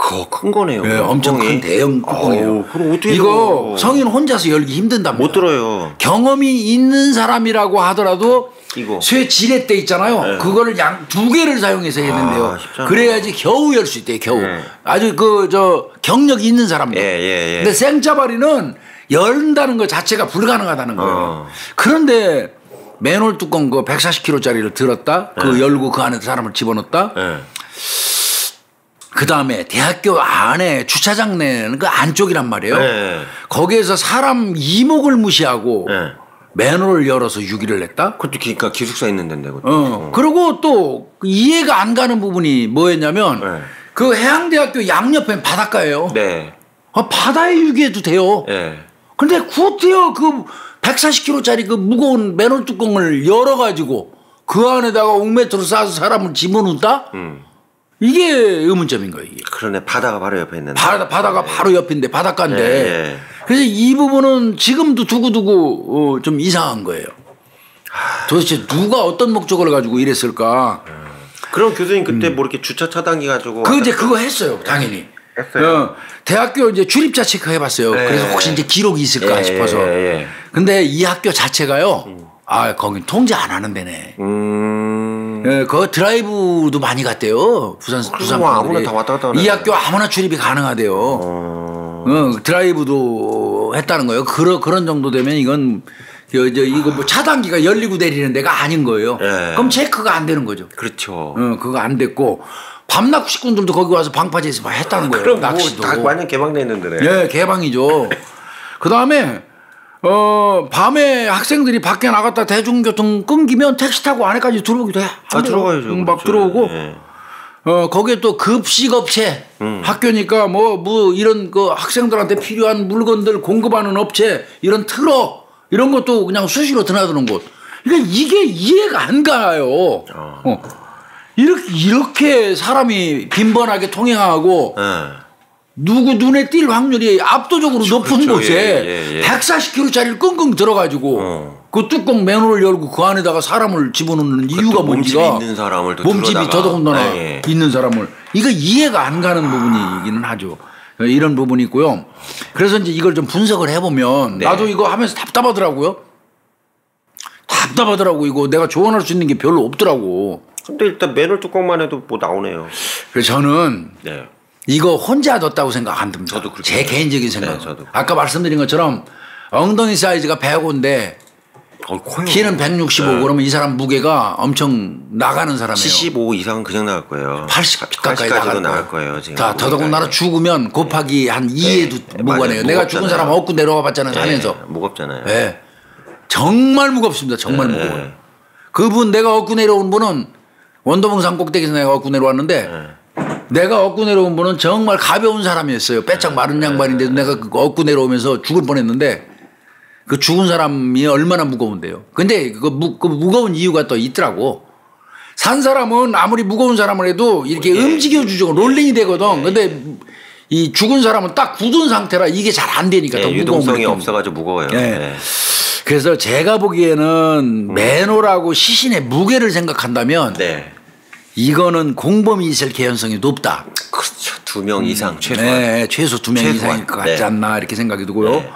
그거 큰 거네요. 네, 엄청 큰 대형 뚜껑이에요. 그럼 어떻게 이거 성인 혼자서 열기 힘든다. 못 들어요. 경험이 있는 사람이라고 하더라도 이거 쇠 지렛대 있잖아요. 네. 그거를 양 두 개를 사용해서 해야 된대요. 아, 그래야지 겨우 열 수 있대요. 겨우. 네. 아주 그 저 경력이 있는 사람들. 예, 예, 예. 근데 생짜발이는 열다는 것 자체가 불가능하다는 거예요. 어. 그런데 맨홀 뚜껑 그 백사십 킬로그램짜리를 들었다. 네. 그 열고 그 안에 사람을 집어넣었다. 네. 그 다음에 대학교 안에 주차장 내는 그 안쪽이란 말이에요. 네. 거기에서 사람 이목을 무시하고 네. 맨홀을 열어서 유기를 했다. 그것도 그러니까 기숙사 있는 데인데. 어. 어. 그리고 또 이해가 안 가는 부분이 뭐였냐면 네. 그 해양대학교 양옆엔 바닷가예요. 네. 아, 바다에 유기해도 돼요. 네. 근데 구태여 그 백사십 킬로그램짜리 그 무거운 맨홀 뚜껑을 열어가지고 그 안에다가 옥매트로 싸서 사람을 집어넣는다? 음. 이게 의문점인 거예요. 이게. 그러네. 바다가 바로 옆에 있는데. 바다, 바다가 네. 바로 옆인데 바닷가인데. 네. 그래서 이 부분은 지금도 두고두고 어, 좀 이상한 거예요. 도대체 누가 어떤 목적을 가지고 이랬을까. 음. 그럼 교수님 그때 음. 뭐 이렇게 주차 차단기 가지고. 그 이제 그거 했어요. 당연히. 했어요. 어, 대학교 이제 출입자 체크 해봤어요. 네. 그래서 혹시 이제 기록이 있을까 네. 싶어서. 네. 근데 이 학교 자체가요. 음. 아, 거긴 통제 안 하는 데네. 음. 예, 그 드라이브도 많이 갔대요. 부산, 부산. 아무나 다 왔다 갔다 하네. 이 학교 아무나 출입이 가능하대요. 어. 어, 드라이브도 했다는 거예요. 그런, 그런 정도 되면 이건, 저, 저, 이거 뭐 차단기가 열리고 내리는 데가 아닌 거예요. 예. 그럼 체크가 안 되는 거죠. 그렇죠. 어, 그거 안 됐고. 밤낚시꾼들도 거기 와서 방파제에서 막 했다는 거예요. 그럼 낚시도. 뭐 다 완전 개방돼 있는 데네. 예, 개방이죠. 그 다음에 어 밤에 학생들이 밖에 나갔다 대중교통 끊기면 택시 타고 안에까지 들어오기도 해. 아, 들어가야죠. 막 그렇죠. 들어오고 네. 어 거기에 또 급식업체 음. 학교니까 뭐뭐 뭐 이런 그 학생들한테 필요한 물건들 공급하는 업체 이런 트럭 이런 것도 그냥 수시로 드나드는 곳. 그러니까 이게 이해가 안 가요. 어. 어. 이렇게 이렇게 사람이 빈번하게 통행하고. 네. 누구 눈에 띌 확률이 압도적으로 그렇죠, 높은 그렇죠. 곳에 예, 예, 예. 백사십 킬로그램짜리를 끙끙 들어가지고 어. 그 뚜껑 맨홀을 열고 그 안에다가 사람을 집어넣는 이유가 뭔지가 몸집이 있는 사람을 또 몸집이 더더군다나 예. 있는 사람을 이거 이해가 안 가는 아. 부분이기는 하죠. 이런 부분이 있고요. 그래서 이제 이걸 좀 분석을 해보면 네. 나도 이거 하면서 답답하더라고요. 답답하더라고. 이거 내가 조언할 수 있는 게 별로 없더라고. 근데 일단 맨홀 뚜껑만 해도 뭐 나오네요. 그래서 저는 네. 이거 혼자 뒀다고 생각 안 듭니다. 저도 제 개인적인 생각. 네, 저도. 아까 말씀드린 것처럼 엉덩이 사이즈가 백오인데 어, 키는 백육십오. 네. 그러면 이 사람 무게가 엄청 나가는 사람이에요. 칠십오 이상은 그냥 나갈 거예요. 팔십 가까이 나갈, 나갈 거예요. 지금 자, 더더군다나 죽으면 곱하기 네. 한 이에도 네. 무거워요. 내가 죽은 사람 업고 내려가 봤잖아요. 산에서. 네. 무겁잖아요. 네. 정말 무겁습니다. 정말 네. 무거워요. 그분 내가 업고 내려온 분은 원도봉산 꼭대기에서 내가 업고 내려왔는데 네. 내가 업고 내려온 분은 정말 가벼운 사람이었어요. 빼짝 마른 양반인데도 내가 업고 내려오면서 죽을 뻔했는데 그 죽은 사람이 얼마나 무거운데요. 근데 그, 무, 그 무거운 이유가 또 있더라고. 산 사람은 아무리 무거운 사람을 해도 이렇게 예. 움직여주죠. 롤링이 되거든. 예. 근데 이 죽은 사람은 딱 굳은 상태라 이게 잘 안 되니까 예. 더 무거운 유동성이 없어가지고 무거워요. 예. 예. 그래서 제가 보기에는 맨홀하고 음. 시신의 무게를 생각한다면 네. 이거는 공범이 있을 개연성이 높다. 그렇죠. 두 명 이상 음, 최소한. 네, 최소 두 명 이상일 것 같지 네. 않나 이렇게 생각이 들고요. 네.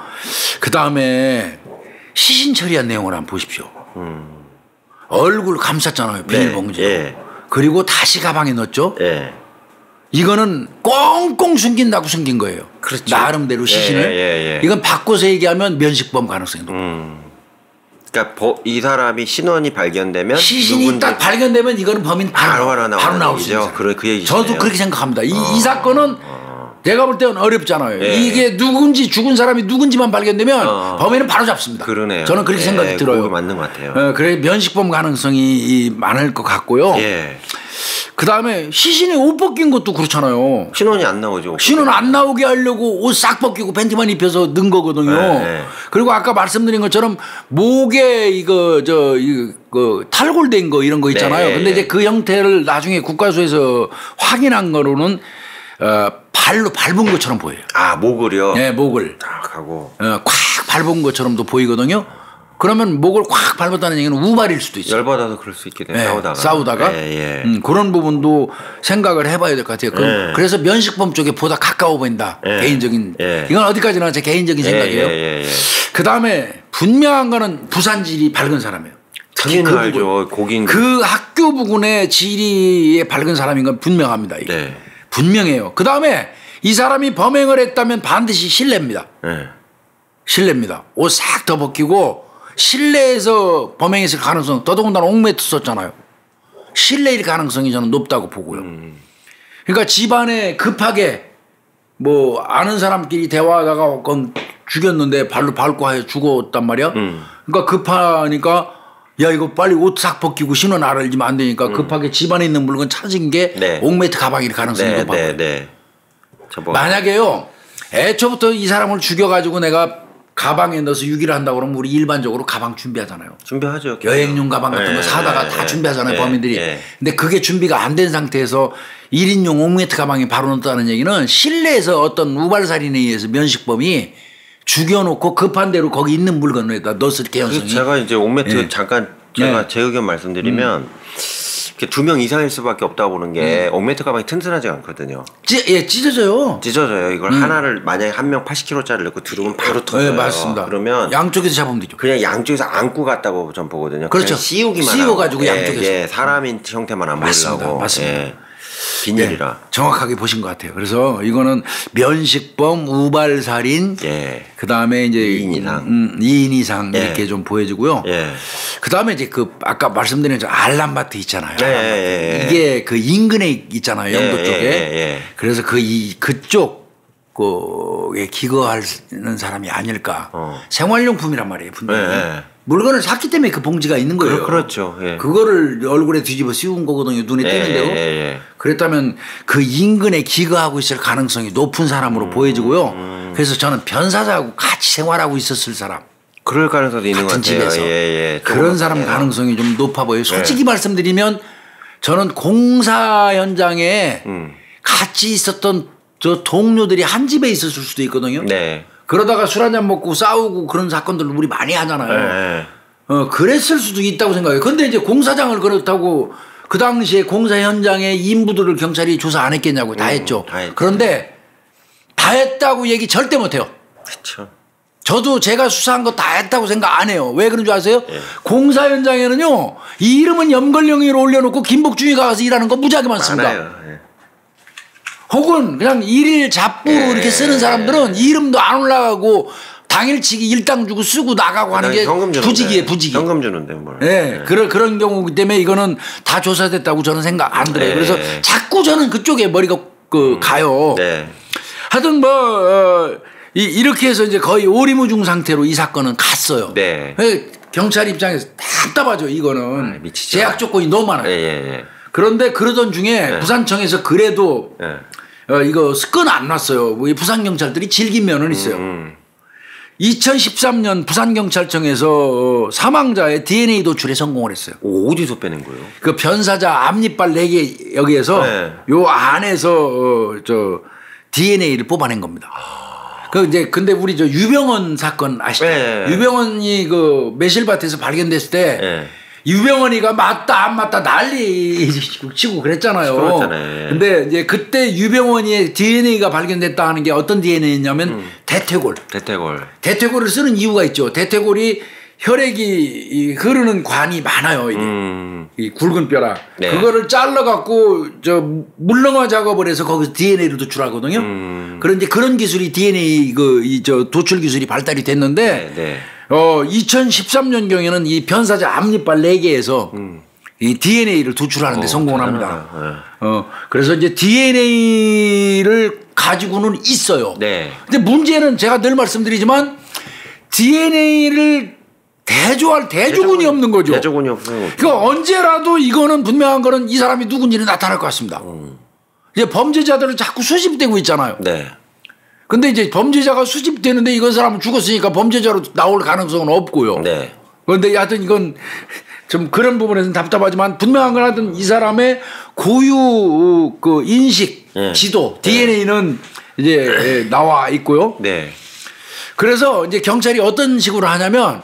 그다음에 시신 처리한 내용을 한번 보십시오. 음. 얼굴 감쌌잖아요. 비닐봉지로. 네. 네. 그리고 다시 가방에 넣었죠. 네. 이거는 꽁꽁 숨긴다고 숨긴 거예요. 그렇죠. 나름대로 시신을. 네, 네, 네, 네. 이건 바꿔서 얘기하면 면식범 가능성이 높다. 음. 그러니까 이 사람이 신원이 발견되면 시신이 딱 발견되면 이거는 범인 바로, 바로, 바로, 바로 나올 수 있어요. 그, 그 얘기죠. 저도 그렇게 생각합니다. 이, 어. 이 사건은 어. 내가 볼 때는 어렵잖아요. 예. 이게 누군지 죽은 사람이 누군지만 발견되면 어. 범인은 바로 잡습니다. 그러네요. 저는 그렇게 예. 생각이 예. 들어요. 맞는 것 같아요. 예. 그래 면식범 가능성이 많을 것 같고요. 예. 그 다음에 시신에 옷 벗긴 것도 그렇잖아요. 신원이 안 나오죠. 신원 안 나오게 하려고 옷 싹 벗기고 팬티만 입혀서 넣은 거거든요. 네. 그리고 아까 말씀드린 것처럼 목에 이거 저 이거 탈골된 거 이런 거 있잖아요. 네. 근데 이제 그 형태를 나중에 국과수에서 확인한 거로는 어, 발로 밟은 것처럼 보여요. 아 목을요? 네 목을. 딱 하고. 어, 콱 밟은 것처럼도 보이거든요. 그러면 목을 꽉 밟았다는 얘기는 우발일 수도 있어요. 열받아서 그럴 수 있겠네요. 네, 싸우다가. 싸우다가. 예, 예. 음, 그런 부분도 생각을 해봐야 될 것 같아요. 그럼 예. 그래서 면식범 쪽에 보다 가까워 보인다. 예. 개인적인. 예. 이건 어디까지나 제 개인적인 예, 생각이에요. 예, 예, 예. 그다음에 분명한 거는 부산질이 밝은 사람이에요. 당연히 그 알죠. 고긴. 그 학교 부근의 질이 밝은 사람인 건 분명합니다. 이게. 네. 분명해요. 그다음에 이 사람이 범행을 했다면 반드시 실내입니다. 네. 실내입니다. 옷 싹 더 벗기고. 실내에서 범행했을 가능성, 더더군다나 옥매트 썼잖아요. 실내일 가능성이 저는 높다고 보고요. 음. 그러니까 집안에 급하게 뭐 아는 사람끼리 대화하다가 죽였는데 발로 밟고 하여 죽었단 말이야. 음. 그러니까 급하니까 야 이거 빨리 옷 싹 벗기고 신원 알리면 안 되니까 급하게 음. 집안에 있는 물건 찾은 게 네. 옥매트 가방일 가능성이 네, 높아요. 네, 네. 뭐. 만약에요 애초부터 이 사람을 죽여가지고 내가 가방에 넣어서 유기를 한다고 그러면 우리 일반적으로 가방 준비하잖아요. 준비하죠. 여행용 가방 같은 예, 거 사다가 예, 다 준비하잖아요. 예, 범인들이. 예. 근데 그게 준비가 안 된 상태에서 일 인용 옥매트 가방에 바로 넣었다는 얘기는 실내에서 어떤 우발살인에 의해서 면식범이 죽여놓고 급한 대로 거기 있는 물건에다 넣었을 개연성이. 제가 이제 옥매트 예. 잠깐 제가 예. 제 의견 말씀드리면 음. 두 명 이상일 수밖에 없다고 보는 게 음. 옥매트 가방이 튼튼하지 않거든요. 찌, 예, 찢어져요. 찢어져요. 이걸 음. 하나를 만약에 한 명 팔십 킬로그램짜리 넣고 들어오면 바로 터져요. 네, 맞습니다. 그러면 양쪽에서 잡으면 되죠. 그냥 양쪽에서 안고 갔다고 전 보거든요. 그렇죠. 씌우기만 씌워가지고 하고. 양쪽에서. 예, 예, 사람인 형태만 안 맞습니다. 보려고. 맞습니다. 예. 비닐이라. 네, 정확하게 보신 것 같아요. 그래서 이거는 면식범, 우발살인, 예. 그 다음에 이제 이 인 이상, 음, 이 인 이상 예. 이렇게 좀 보여지고요. 예. 그 다음에 이제 그 아까 말씀드린 저 알람마트 있잖아요. 예. 알람마트. 이게 그 인근에 있잖아요. 영도 예. 쪽에. 예. 예. 그래서 그 이 그쪽 그에 기거하는 사람이 아닐까. 어. 생활용품이란 말이에요. 분명히. 예. 물건을 샀기 때문에 그 봉지가 있는 거예요. 그렇죠. 예. 그거를 얼굴에 뒤집어 씌운 거거든요. 눈에 띄는데요. 예, 예, 예. 그랬다면 그 인근에 기거하고 있을 가능성이 높은 사람으로 음, 보여지고요. 음. 그래서 저는 변사자하고 같이 생활하고 있었을 사람. 그럴 가능성도 있는 것 같아요. 같은 집에서. 예, 예. 그런 사람 예. 가능성이 좀 높아 보여요. 솔직히 예. 말씀드리면 저는 공사 현장에 음. 같이 있었던 저 동료들이 한 집에 있었을 수도 있거든요. 네. 그러다가 술 한잔 먹고 싸우고 그런 사건들 우리 많이 하잖아요. 네. 어, 그랬을 수도 있다고 생각해요. 근데 이제 공사장을 그렇다고 그 당시에 공사 현장의 인부들을 경찰이 조사 안 했겠냐고. 다 했죠. 음, 다 그런데 다 했다고 얘기 절대 못해요. 그렇죠. 저도 제가 수사한 거 다 했다고 생각 안 해요. 왜 그런 줄 아세요? 예. 공사 현장에는요. 이 이름은 염걸령이로 올려놓고 김복준이 가서 일하는 거 무지하게 많습니다. 많아요. 혹은 그냥 일일 잡부로 예, 이렇게 쓰는 사람들은 예, 예. 이름도 안 올라가고 당일치기 일당 주고 쓰고 나가고 하는 게 부지기예요. 부지기. 현금 주는데 뭘. 예, 예. 그런, 그런 경우기 때문에 이거는 다 조사됐다고 저는 생각 안 들어요. 예, 그래서 예. 자꾸 저는 그쪽에 머리가 그 음, 가요. 예. 하여튼 뭐 어, 이, 이렇게 해서 이제 거의 오리무중 상태로 이 사건은 갔어요. 네. 경찰 입장에서 답답하죠. 이거는. 아, 미치죠. 제약 조건이 너무 많아요. 예, 예. 그런데 그러던 중에 예. 부산청에서 그래도 예. 어, 이거 습건 안 났어요. 우리 부산경찰들이 질긴 면은 있어요. 음. 이천십삼 년 부산경찰청에서 사망자의 디엔에이 도출에 성공을 했어요. 오, 어디서 빼낸 거예요? 그 변사자 앞니빨 네 개 여기에서 네. 요 안에서 어, 저 디엔에이를 뽑아낸 겁니다. 아... 그 이제 근데 우리 저 유병원 사건 아시죠? 네. 유병원이 그 매실밭에서 발견됐을 때 네. 유병원이가 맞다 안 맞다 난리 치고 그랬잖아요. 그렇잖아요. 근데 이제 그때 유병원이의 디엔에이가 발견됐다 하는 게 어떤 디엔에이였냐면 음. 대퇴골. 대퇴골. 대퇴골을 쓰는 이유가 있죠. 대퇴골이 혈액이 흐르는 관이 많아요. 이게 음. 이 굵은 뼈랑 네. 그거를 잘라갖고 저 물렁화 작업을 해서 거기서 디엔에이를 도출하거든요. 음. 그런데 그런 기술이 디엔에이 그 이 저 도출 기술이 발달이 됐는데. 네, 네. 어, 이천십삼 년 경에는 이 변사자 앞니빨 네 개에서 음. 이 디엔에이를 도출하는데 어, 성공을 합니다. 네. 어, 그래서 이제 디엔에이를 가지고는 있어요. 네. 근데 문제는 제가 늘 말씀드리지만 디엔에이를 대조할 대조군이 없는 거죠. 대조군이 없어요. 그러니까 언제라도 이거는 분명한 거는 이 사람이 누군지는 나타날 것 같습니다. 음. 이제 범죄자들은 자꾸 수집되고 있잖아요. 네. 근데 이제 범죄자가 수집되는데 이건 사람은 죽었으니까 범죄자로 나올 가능성은 없고요. 네. 그런데 하여튼 이건 좀 그런 부분에서는 답답하지만 분명한 건 하여튼 이 사람의 고유 그 인식, 네. 지도, 네. 디엔에이는 이제 나와 있고요. 네. 그래서 이제 경찰이 어떤 식으로 하냐면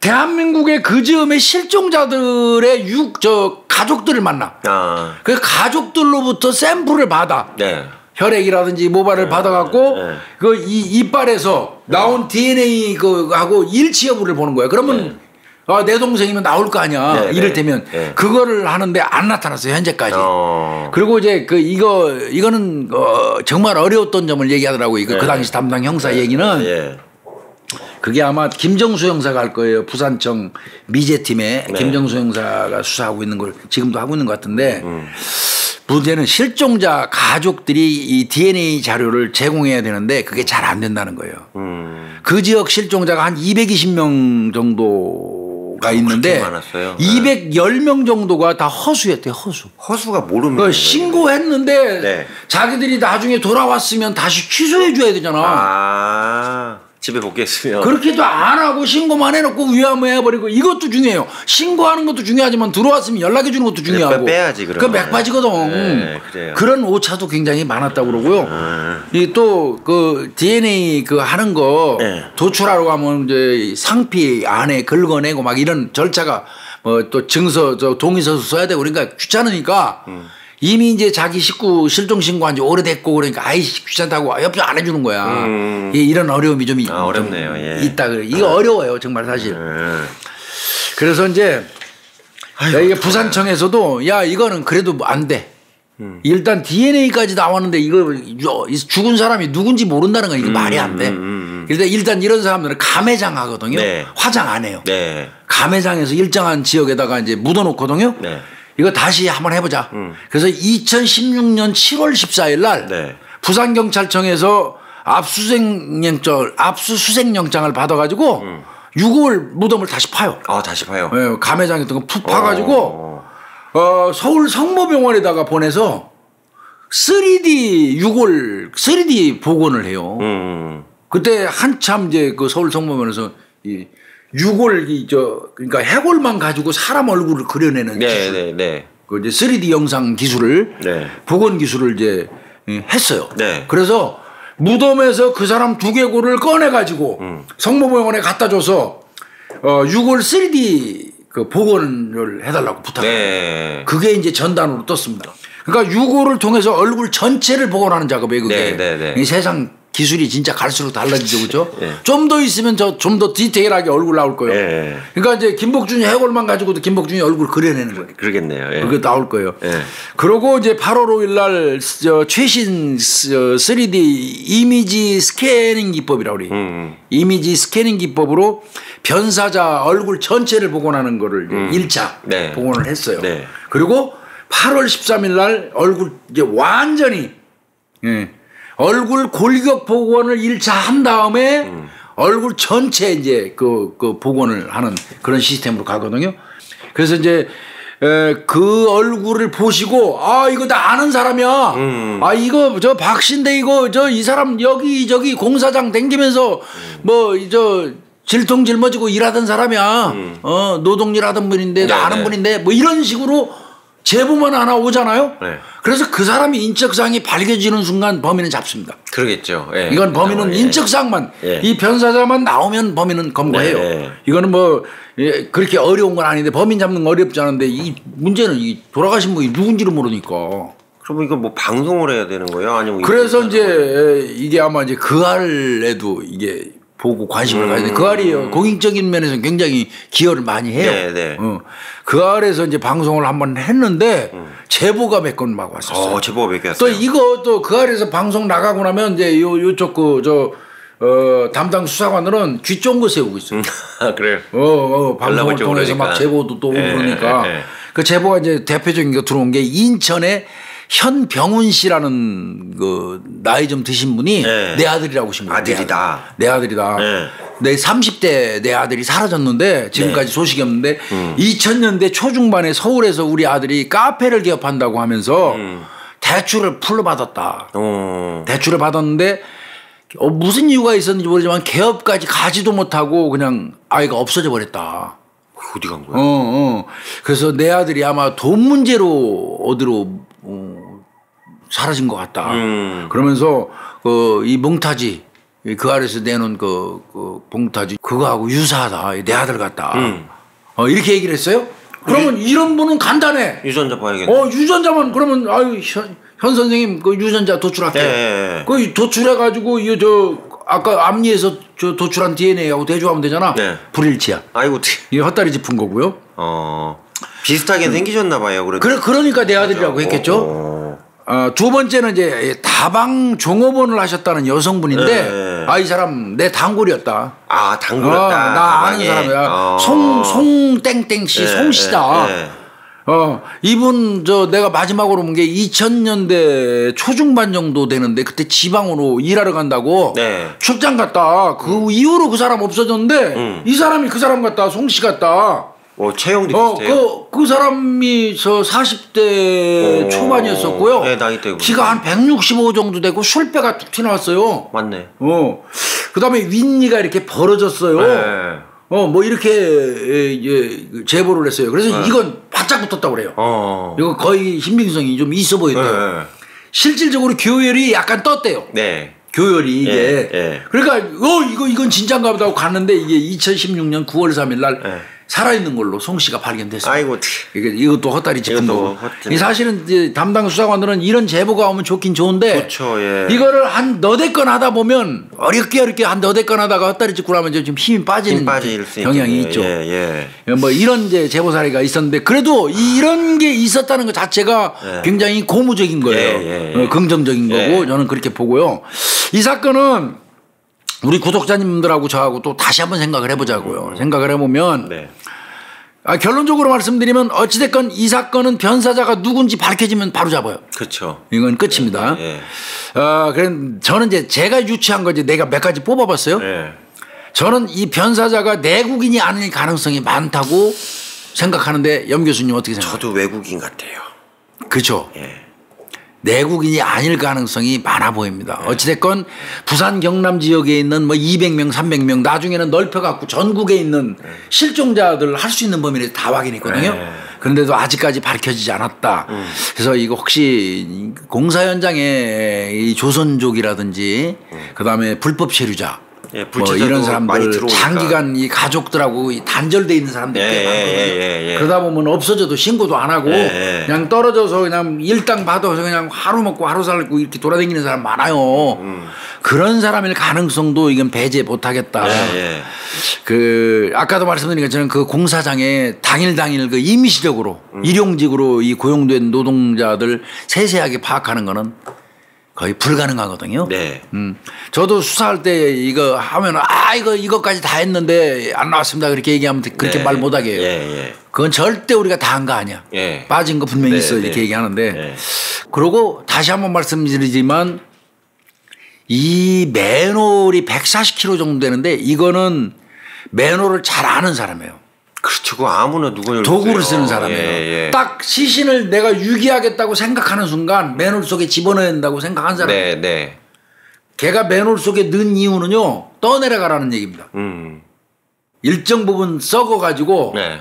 대한민국의 그 즈음의 실종자들의 육, 저 가족들을 만나. 아. 그 가족들로부터 샘플을 받아. 네. 혈액이라든지 모발을 네, 받아갖고 네. 그 이 이빨에서 나온 네. 디엔에이 그 하고 일치 여부를 보는 거야. 그러면 네. 아, 내 동생이면 나올 거 아니야. 네, 이를테면 네. 그거를 하는데 안 나타났어요 현재까지. 어. 그리고 이제 그 이거 이거는 어, 정말 어려웠던 점을 얘기하더라고. 이거 네. 그 당시 담당 형사 네. 얘기는 네. 그게 아마 김정수 형사가 할 거예요. 부산청 미제팀에 네. 김정수 형사가 수사하고 있는 걸 지금도 하고 있는 것 같은데. 음. 문제는 실종자 가족들이 이 디엔에이 자료를 제공해야 되는데 그게 잘 안 된다는 거예요. 음. 그 지역 실종자가 한 이백이십 명 정도가 있는데 이백십 명 정도가 다 허수였대요. 허수. 허수가 모르는 거예요. 신고했는데 네. 자기들이 나중에 돌아왔으면 다시 취소해 줘야 되잖아. 아. 집에 복귀했으면 그렇게도 안 하고 신고만 해놓고 위험해 해버리고, 이것도 중요해요. 신고하는 것도 중요하지만 들어왔으면 연락해 주는 것도 중요하고. 빼야지. 그러면 그 맥바지거든. 네, 그래요. 그런 오차도 굉장히 많았다고 그러고요. 아. 이 또 그 디엔에이 그 하는 거 네. 도출하러 가면 이제 상피 안에 긁어내고 막 이런 절차가 어 또 증서 저 동의서도 써야 되고 그러니까 귀찮으니까 음. 이미 이제 자기 식구 실종 신고한 지 오래됐고 그러니까 아이씨 귀찮다고 옆에 안 해주는 거야. 음. 예, 이런 어려움이 좀, 아, 어렵네요. 예. 좀 있다. 이거 아. 어려워요 정말 사실. 음. 그래서 이제 아이고, 이게 부산청에서도 야 이거는 그래도 안 돼. 음. 일단 디엔에이까지 나왔는데 이거 죽은 사람이 누군지 모른다는 건 이게 음. 말이 안 돼. 음. 음. 일단 일단 이런 사람들은 가매장 하거든요. 네. 화장 안 해요. 네. 가매장에서 일정한 지역에다가 이제 묻어놓거든요. 네. 이거 다시 한번 해보자. 음. 그래서 이천십육 년 칠월 십사일 날 네. 부산경찰청에서 압수수색영장, 압수수색영장을 받아가지고 음. 유골 무덤을 다시 파요. 아, 다시 파요? 네, 가매장 했던 거 푹 파가지고 어, 서울 성모병원에다가 보내서 쓰리디 유골, 쓰리디 복원을 해요. 음. 그때 한참 이제 그 서울 성모병원에서 이 유골, 이, 저, 그러니까 해골만 가지고 사람 얼굴을 그려내는. 네, 네, 네. 그 이제 쓰리디 영상 기술을, 네. 복원 기술을 이제 했어요. 네. 그래서 무덤에서 그 사람 두개골을 꺼내가지고 음. 성모병원에 갖다 줘서 어, 유골 쓰리디 그 복원을 해달라고 부탁해요. 네. 그게 이제 전단으로 떴습니다. 그러니까 유골을 통해서 얼굴 전체를 복원하는 작업이에요. 그게. 네, 네, 네. 세상 기술이 진짜 갈수록 달라지죠, 그죠? 예. 좀 더 있으면 저 좀 더 디테일하게 얼굴 나올 거예요. 예. 그러니까 이제 김복준이 해골만 가지고도 김복준이 얼굴 그려내는 거예요. 그러겠네요. 예. 그게 나올 거예요. 예. 그러고 이제 팔월 오일 날 저 최신 쓰리디 이미지 스캐닝 기법이라고 그래요. 음. 이미지 스캐닝 기법으로 변사자 얼굴 전체를 복원하는 거를 음. 일 차 네. 복원을 했어요. 네. 그리고 팔월 십삼일 날 얼굴 이제 완전히 예. 얼굴 골격 복원을 일 차 한 다음에 음. 얼굴 전체 이제 그, 그 복원을 하는 그런 시스템으로 가거든요. 그래서 이제 에, 그 얼굴을 보시고 아 이거 나 아는 사람이야. 음. 아 이거 저 박씨인데 이거 저 이 사람 여기 저기 공사장 댕기면서 음. 뭐 저 질통 짊어지고 일하던 사람이야. 음. 어 노동일 하던 분인데 나 아는 분인데 뭐 이런 식으로. 제보만 하나 오잖아요. 네. 그래서 그 사람이 인적사항이 밝혀지는 순간 범인은 잡습니다. 그러겠죠. 예. 이건 범인은 예. 인적사항만 예. 이 변사자만 나오면 범인은 검거해요. 예. 이거는 뭐 예, 그렇게 어려운 건 아닌데 범인 잡는 건 어렵지 않은데 이 문제는 이 돌아가신 분이 누군지를 모르니까. 그럼 이거 뭐 방송을 해야 되는 거예요? 아니면 그래서 이제 거예요? 이게 아마 이제 그알에도 이게 보고 관심을 음. 가야 돼. 그알이 공익적인 면에서는 굉장히 기여를 많이 해요. 네, 네. 어. 그알에서 이제 방송을 한번 했는데 음. 제보가 몇 건 막 왔었어요. 어, 제보가 몇 개 왔어요. 또 이거 또 그알에서 방송 나가고 나면 이제 요 요쪽 그 저 어, 담당 수사관들은 귀 쫑긋 세우고 있어요. 아, 그래요. 어, 어 방송을 통해서 막 제보도 또 오고 네, 그러니까 네, 네. 그 제보가 이제 대표적인 게 들어온 게 인천에 현병훈 씨라는 그 나이 좀 드신 분이 네. 내 아들이라고 하신 거예요. 아들이다. 내 아들이다. 네. 내 삼십 대 내 아들이 사라졌는데 지금까지 네. 소식이 없는데 음. 이천 년대 초중반에 서울에서 우리 아들이 카페를 개업한다고 하면서 음. 대출을 풀로 받았다. 오. 대출을 받았는데 어 무슨 이유가 있었는지 모르지만 개업까지 가지도 못하고 그냥 아이가 없어져 버렸다. 어디 간 거야? 어, 어. 그래서 내 아들이 아마 돈 문제로 어디로 어, 사라진 것 같다. 음. 그러면서 그 이 몽타지 그 아래서 내놓은 그, 그 봉타지 그거하고 유사하다. 내 아들 같다. 음. 어, 이렇게 얘기를 했어요. 그러면 유, 이런 분은 간단해. 유전자 봐야겠네. 어 유전자만 그러면 아유 현, 현 선생님 그 유전자 도출할게요. 네. 그 도출해가지고 이 저 아까 앞니에서 저 도출한 디엔에이하고 대조하면 되잖아. 네. 불일치야. 아이고 이 헛다리 짚은 거고요. 어. 비슷하게 음. 생기셨나 봐요. 그래 그러니까 내 아들이라고 했겠죠. 어, 어, 두 번째는 이제 다방 종업원을 하셨다는 여성분인데 아, 이 사람 내 단골이었다. 아 단골이었다. 어, 나 아는 사람이야. 어. 송 송땡땡 씨, 송 씨다. 에. 어 이분 저 내가 마지막으로 본 게 이천 년대 초중반 정도 되는데 그때 지방으로 일하러 간다고 네. 출장 갔다. 그 음. 이후로 그 사람 없어졌는데 음. 이 사람이 그 사람 같다. 송 씨 같다. 어, 체형도 어, 비슷해요. 그, 그 사람이 저 사십 대 오, 초반이었었고요. 네, 나이 때고. 키가 한 백육십오 정도 되고 술배가 툭 튀어나왔어요. 맞네. 어. 그 다음에 윗니가 이렇게 벌어졌어요. 네. 어, 뭐 이렇게 예, 예, 제보를 했어요. 그래서 네. 이건 바짝 붙었다고 그래요. 어. 이거 거의 신빙성이 좀 있어 보인대요. 네. 실질적으로 교열이 약간 떴대요. 네. 교열이 이게. 네. 네. 그러니까 어 이거 이건 진짠가 보다 하고 갔는데 이게 이천십육 년 구월 삼일 날 네. 살아있는 걸로 송 씨가 발견됐어요. 아이고, 이게 이것도 헛다리 짚은 거고. 사실은 이제 담당 수사관들은 이런 제보가 오면 좋긴 좋은데, 그쵸, 예. 이거를 한 너댓 건 하다 보면 어렵게 어렵게 한 너댓 건 하다가 헛다리 짚고 나면 좀 힘이 빠지는 힘 경향이 있죠. 예, 예. 뭐 이런 이제 제보 사례가 있었는데 그래도 이런 게 있었다는 것 자체가 예. 굉장히 고무적인 거예요. 예, 예, 예. 긍정적인 거고 예. 저는 그렇게 보고요. 이 사건은. 우리 구독자님들하고 저하고 또 다시 한번 생각을 해보자고요. 생각을 해보면 네. 아, 결론적으로 말씀드리면 어찌됐건 이 사건은 변사자가 누군지 밝혀지면 바로 잡아요. 그렇죠. 이건 끝입니다. 네, 네. 아, 그럼 저는 이제 제가 유추한 거지 내가 몇 가지 뽑아봤어요. 네. 저는 이 변사자가 내국인이 아닐 가능성이 많다고 생각하는데 염 교수님 어떻게 생각하세요? 저도 외국인 같아요. 그렇죠. 네. 내국인이 아닐 가능성이 많아 보입니다. 어찌됐건 부산 경남 지역에 있는 뭐 이백 명 삼백 명 나중에는 넓혀갖고 전국에 있는 실종자들 할 수 있는 범위를 다 확인했거든요. 그런데도 아직까지 밝혀지지 않았다. 그래서 이거 혹시 공사 현장에 이 조선족이라든지 그다음에 불법 체류자 예, 뭐 이런 사람들 장기간 이 가족들하고 이 단절돼 있는 사람들 꽤 예, 많거든요. 예, 예, 예. 그러다 보면 없어져도 신고도 안 하고 예, 예. 그냥 떨어져서 그냥 일당 받아서 그냥 하루 먹고 하루 살고 이렇게 돌아다니는 사람 많아요. 음. 그런 사람일 가능성도 이건 배제 못하겠다. 예, 예. 그 아까도 말씀드린 것처럼 그 공사장에 당일 당일 그 임시적으로 음. 일용직으로 이 고용된 노동자들 세세하게 파악하는 거는. 거의 불가능하거든요. 네. 음, 저도 수사할 때 이거 하면 아 이거 이것까지 다 했는데 안 나왔습니다. 그렇게 얘기하면 그렇게 네. 말 못하게 해요. 예, 예. 그건 절대 우리가 다 한 거 아니야. 예. 빠진 거 분명히 네, 있어 네. 이렇게 얘기하는데 네. 그러고 다시 한번 말씀드리지만 이 맨홀이 백사십 킬로미터 정도 되는데 이거는 맨홀을 잘 아는 사람이에요. 그렇죠. 그 아무나 누구나 도구를 쓰는 사람이에요. 예, 예. 딱 시신을 내가 유기하겠다고 생각하는 순간 맨홀 속에 집어넣어야 된다고 생각한 사람이에요. 네, 네. 걔가 맨홀 속에 넣은 이유는요. 떠내려가라는 얘기입니다. 음. 일정 부분 썩어가지고 네.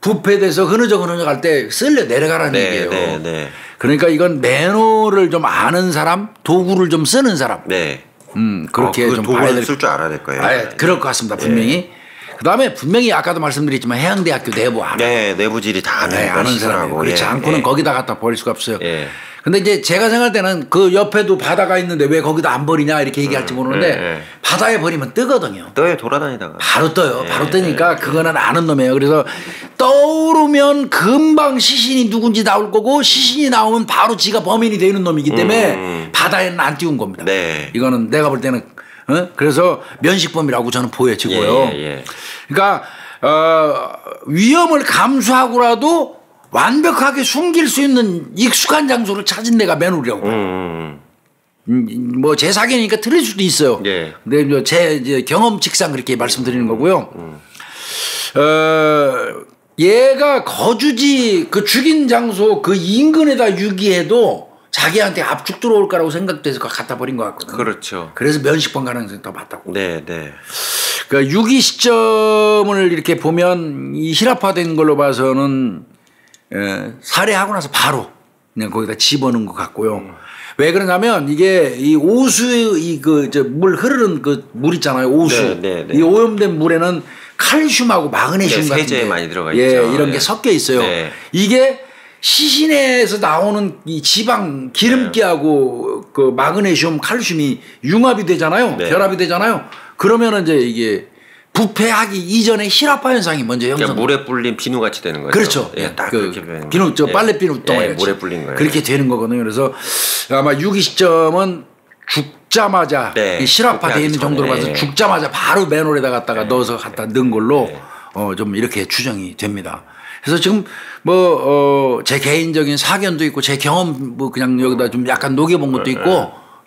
부패돼서 흐느적 흐느적 할 때 쓸려 내려가라는 네, 얘기예요. 네, 네. 그러니까 이건 맨홀을 좀 아는 사람, 도구를 좀 쓰는 사람. 네. 음, 그렇게 어, 좀 도구를 될... 쓸 줄 알아야 될 거예요. 아, 그럴 것 같습니다. 분명히. 네. 그다음에 분명히 아까도 말씀드렸지만 해양대학교 내부 아는 네, 내부질이 다 아는, 네, 아는 사람이고 그렇지 예, 않고는 예. 거기다 갖다 버릴 수가 없어요. 예. 근데 이제 제가 생각할 때는 그 옆에도 바다가 있는데 왜 거기다 안 버리냐 이렇게 얘기할지 모르는데 예, 예. 바다에 버리면 뜨거든요. 떠요 돌아다니다가 바로 떠요. 예, 바로 뜨니까 예, 그거는 아는 놈이에요. 그래서 떠오르면 금방 시신이 누군지 나올 거고 시신이 나오면 바로 지가 범인이 되는 놈이기 때문에 음. 바다에는 안 띄운 겁니다. 네. 이거는 내가 볼 때는 어? 그래서 면식범이라고 저는 보여지고요. 예, 예. 그러니까 어, 위험을 감수하고라도 완벽하게 숨길 수 있는 익숙한 장소를 찾은 데가 맨홀이라고 봐요. 음. 음, 뭐 제 사견이니까 틀릴 수도 있어요. 예. 근데 제 이제 경험칙상 그렇게 말씀드리는 거고요. 음. 어, 얘가 거주지 그 죽인 장소 그 인근에다 유기해도 자기한테 압축 들어올 거라고 생각돼서 갖다 버린 것 같거든요. 그렇죠. 그래서 면식범 가능성이 더 맞다고. 네, 네. 그러니까 유기 시점을 이렇게 보면 이 희랍화된 걸로 봐서는 에, 살해하고 나서 바로 그냥 거기다 집어넣은 것 같고요. 음. 왜 그러냐면 이게 이 오수 이 그 저 물 흐르는 그 물 있잖아요. 오수. 네, 네, 네. 이 오염된 물에는 칼슘하고 마그네슘 네, 같은 세제 많이 들어가 있죠. 예, 이런 네. 게 섞여 있어요. 네. 이게 시신에서 나오는 이 지방 기름기하고 네. 그 마그네슘, 칼슘이 융합이 되잖아요. 네. 결합이 되잖아요. 그러면은 이제 이게 부패하기 이전에 희랍화 현상이 먼저 형성. 그러니까 물에 불린 비누 같이 되는 거죠. 그렇죠. 예, 딱 그 그렇게 비누, 저 빨래 비누 덩어리. 예, 물에 불린 거예요. 그렇게 되는 거거든요. 그래서 아마 유기 시점은 죽자마자 네. 희랍화되어 있는 정도로 봐서 예. 죽자마자 바로 맨홀에다 갖다가 예. 넣어서 갖다 넣은 걸로 예. 어, 좀 이렇게 추정이 됩니다. 그래서 지금 뭐 어 제 개인적인 사견도 있고 제 경험 뭐 그냥 여기다 좀 약간 녹여본 것도 있고 네.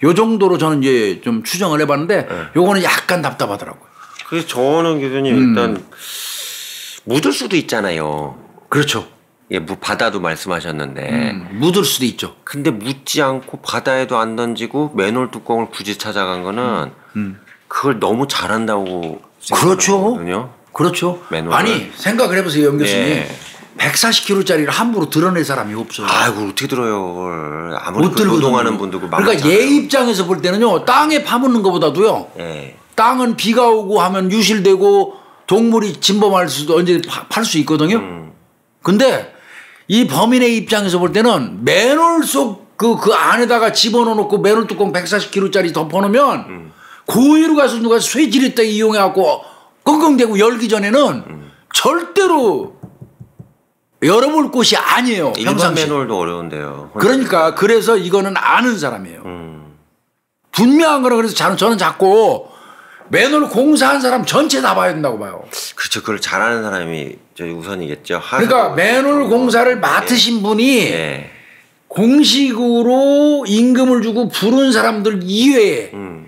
요 정도로 저는 이제 좀 추정을 해봤는데 네. 요거는 약간 답답하더라고요. 그래서 저는 교수님 음. 일단 묻을 수도 있잖아요. 그렇죠. 예, 바다도 말씀하셨는데 음, 묻을 수도 있죠. 근데 묻지 않고 바다에도 안 던지고 맨홀 뚜껑을 굳이 찾아간 거는 음. 음. 그걸 너무 잘한다고 생각하거든요. 그렇죠. 그렇죠. 아니 생각을 해보세요, 염 교수님. 네. 백사십 킬로그램짜리를 함부로 드러낼 사람이 없어요. 아이고 어떻게 들어요 그걸. 아무리 그 노동하는 분도 그 그러니까 얘 입장에서 볼 때는요. 땅에 파묻는 것보다도요. 네. 땅은 비가 오고 하면 유실되고 동물이 침범할 수도 언제 팔 수 있거든요. 음. 근데 이 범인의 입장에서 볼 때는 맨홀 속 그 그 안에다가 집어넣어놓고 맨홀 뚜껑 백사십 킬로그램짜리 덮어놓으면 음. 고의로 가서 누가 쇠지렛대 이용해갖고 끙끙대고 열기 전에는 음. 절대로 열어볼 곳이 아니에요. 일반 맨홀도 어려운데요. 그러니까 그래서 이거는 아는 사람이에요. 음. 분명한 거라. 그래서 저는 자꾸 맨홀 공사한 사람 전체 다 봐야 된다고 봐요. 그렇죠. 그걸 잘하는 사람이 저희 우선이겠죠. 그러니까 맨홀 공사를 맡으신 분이 네. 공식으로 임금을 주고 부른 사람들 이외에 음.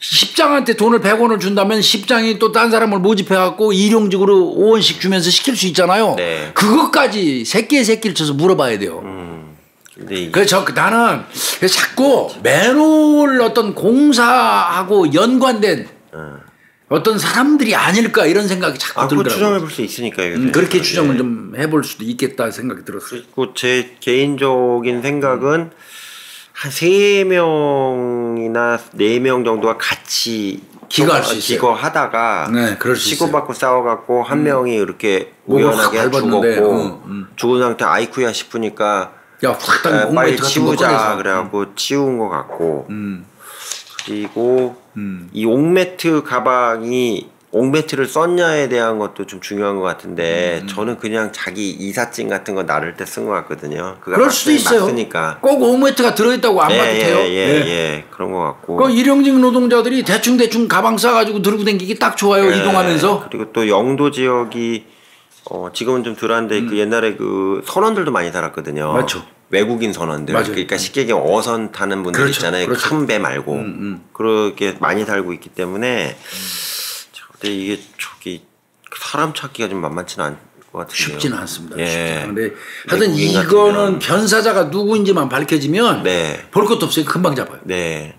십장한테 돈을 백 원을 준다면 십장이 또 딴 사람을 모집해갖고 일용직으로 오 원씩 주면서 시킬 수 있잖아요. 네. 그것까지 새끼에 새끼를 쳐서 물어봐야 돼요. 음. 네. 그래서 저, 나는 자꾸 맨홀 어떤 공사하고 연관된 음. 어떤 사람들이 아닐까 이런 생각이 자꾸 아, 들더라고요. 추정해볼 수 있으니까. 음, 그렇게 추정을 네. 좀 해볼 수도 있겠다 생각이 들었어요. 그리고 제 개인적인 생각은 음. 한 세 명이나 네 명 정도가 같이 기거할 수 있어요. 기거하다가 네, 치고받고 싸워갖고 한 음. 명이 이렇게 우연하게 죽었고 어, 음. 죽은 상태 아이쿠야 싶으니까 야, 아, 빨리 치우자 그래갖고 음. 치운 것 같고 음. 그리고 음. 이 옥매트 가방이 옥매트를 썼냐에 대한 것도 좀 중요한 것 같은데 음. 저는 그냥 자기 이삿짐 같은 거 나를 때 쓴 것 같거든요. 그럴 수도 있어요. 맞으니까. 꼭 옥매트가 들어있다고 안 예, 봐도 돼요. 예예 예, 예. 예. 그런 것 같고. 그 일용직 노동자들이 대충 대충 가방 싸가지고 들고 다니기 딱 좋아요. 예. 이동하면서. 그리고 또 영도 지역이 어 지금은 좀 덜한데 음. 그 옛날에 그 선원들도 많이 살았거든요. 맞죠. 외국인 선원들. 맞아요. 그러니까 쉽게 얘기하면 어선 타는 분들 그렇죠. 있잖아요. 그렇죠. 큰 배 말고 음, 음. 그렇게 많이 살고 있기 때문에. 음. 근데 이게 저기 사람 찾기가 좀 만만치는 않은 것 같아요. 쉽지는 않습니다. 예. 쉽지 않은데 하여튼 이거는 변사자가 누구인지만 밝혀지면 네. 볼 것도 없어요. 금방 잡아요. 네.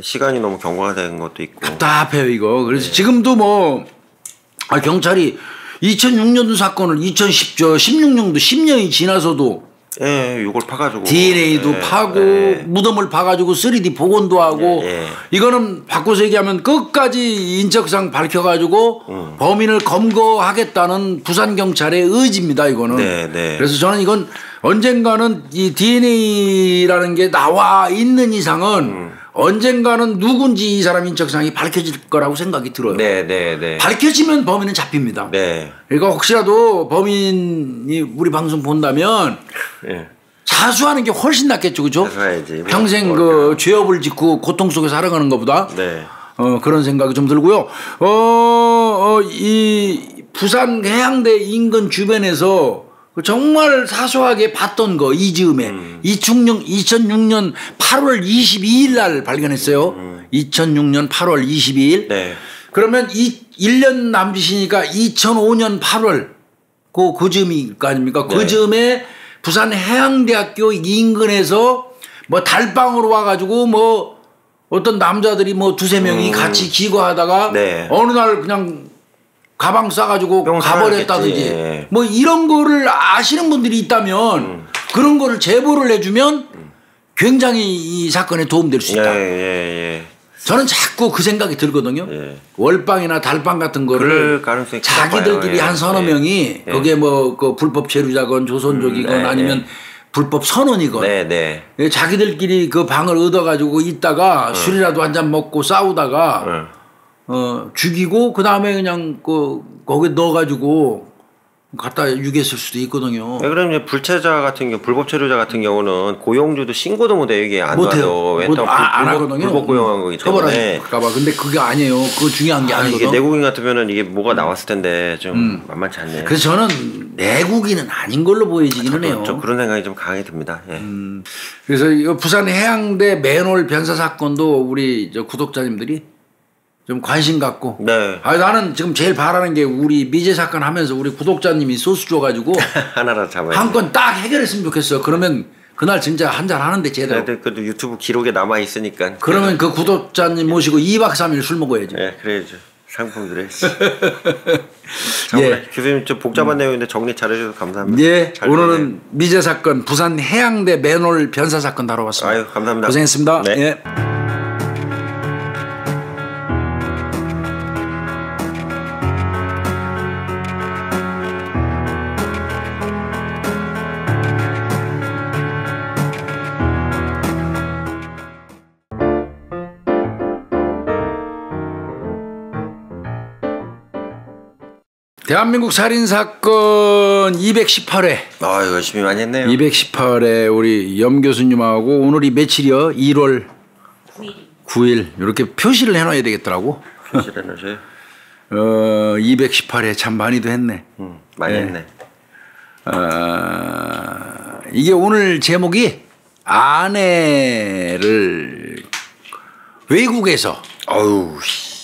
시간이 너무 경과된 것도 있고 답답해요 이거. 그래서 네. 지금도 뭐 아, 경찰이 이천육 년도 사건을 이천십육 년도 십 년이 지나서도 예, 이걸 파가지고 디엔에이도 예, 파고 예. 무덤을 파가지고 쓰리디 복원도 하고 예, 예. 이거는 바꿔서 얘기하면 끝까지 인적상 밝혀가지고 음. 범인을 검거하겠다는 부산 경찰의 의지입니다 이거는. 네, 네. 그래서 저는 이건 언젠가는 이 디엔에이라는 게 나와 있는 이상은 음. 언젠가는 누군지 이 사람 인적상이 밝혀질 거라고 생각이 들어요. 네, 네, 네. 밝혀지면 범인은 잡힙니다. 네. 그러니까 혹시라도 범인이 우리 방송 본다면 네. 사수하는 게 훨씬 낫겠죠, 그죠? 사수해야지. 평생 그 죄업을 짓고 고통 속에 살아가는 것보다. 네. 어 그런 생각이 좀 들고요. 어, 어, 이 부산 해양대 인근 주변에서. 정말 사소하게 봤던 거 이즈음에 음. 이천육 년 팔월 이십이일 날 발견했어요. 음. 이천육 년 팔월 이십이일. 네. 그러면 이 일 년 남짓이니까 이천오 년 팔월 그, 그 즈음일 거 아닙니까? 네. 그 즈음에 부산 해양대학교 인근에서 뭐 달방으로 와가지고 뭐 어떤 남자들이 뭐 두세 명이 음. 같이 기거하다가 네. 어느 날 그냥 가방 싸가지고 가버렸다든지 예. 뭐 이런 거를 아시는 분들이 있다면 음. 그런 거를 제보를 해주면 굉장히 이 사건에 도움될 수 있다. 예, 예, 예. 저는 자꾸 그 생각이 들거든요. 예. 월방이나 달방 같은 거를 자기들끼리 예. 한 서너 명이 예. 거기에 뭐 그 불법 체류자건 조선족이건 음, 네, 아니면 네. 불법 선원이건 네, 네. 자기들끼리 그 방을 얻어가지고 있다가 음. 술이라도 한 잔 먹고 싸우다가 음. 어 죽이고 그 다음에 그냥 그 거기에 넣어가지고 갖다 유기했을 수도 있거든요. 네, 그럼 이제 불체자 같은 경우, 불법 체류자 같은 경우는 고용주도 신고도 못해. 이게 안 돼요. 웬만하면 안 하거든요. 불법 고용한 거기 때문에. 처벌할까봐. 근데 그게 아니에요. 그거 중요한 게 아, 아니거든. 이게 내국인 같으면은 이게 뭐가 음. 나왔을 텐데 좀 음. 만만치 않네요. 그래서 저는 내국인은 아닌 걸로 보여지기는 해요. 저 그런 생각이 좀 강하게 듭니다. 예. 음. 그래서 이 부산 해양대 맨홀 변사 사건도 우리 저 구독자님들이. 좀 관심 갖고. 네. 아 나는 지금 제일 바라는 게 우리 미제 사건 하면서 우리 구독자님이 소스 줘가지고 하나라도 잡아야 한 건 딱 해결했으면 좋겠어. 그러면 그날 진짜 한잔 하는데 제대로. 네, 그래도 유튜브 기록에 남아 있으니까. 그러면 그 구독자님 모시고 이박 삼일 술 먹어야지. 네, 그래야죠. 상품 드레스. 예. 교수님 좀 복잡한 음. 내용인데 정리 잘해주셔서 감사합니다. 예. 오늘은 미제 사건 부산 해양대 맨홀 변사 사건 다뤄봤습니다. 아유, 감사합니다. 고생했습니다. 네. 예. 대한민국 살인사건 이백십팔 회. 아, 열심히 많이 했네요. 이백십팔 회 우리 염 교수님하고 오늘이 며칠이요? 일월 구일 이렇게 표시를 해놔야 되겠더라고. 표시를 해놓으세요. 어, 이백십팔 회 참 많이도 했네. 음, 많이 네. 했네. 어, 이게 오늘 제목이 아내를 외국에서. 어우 씨.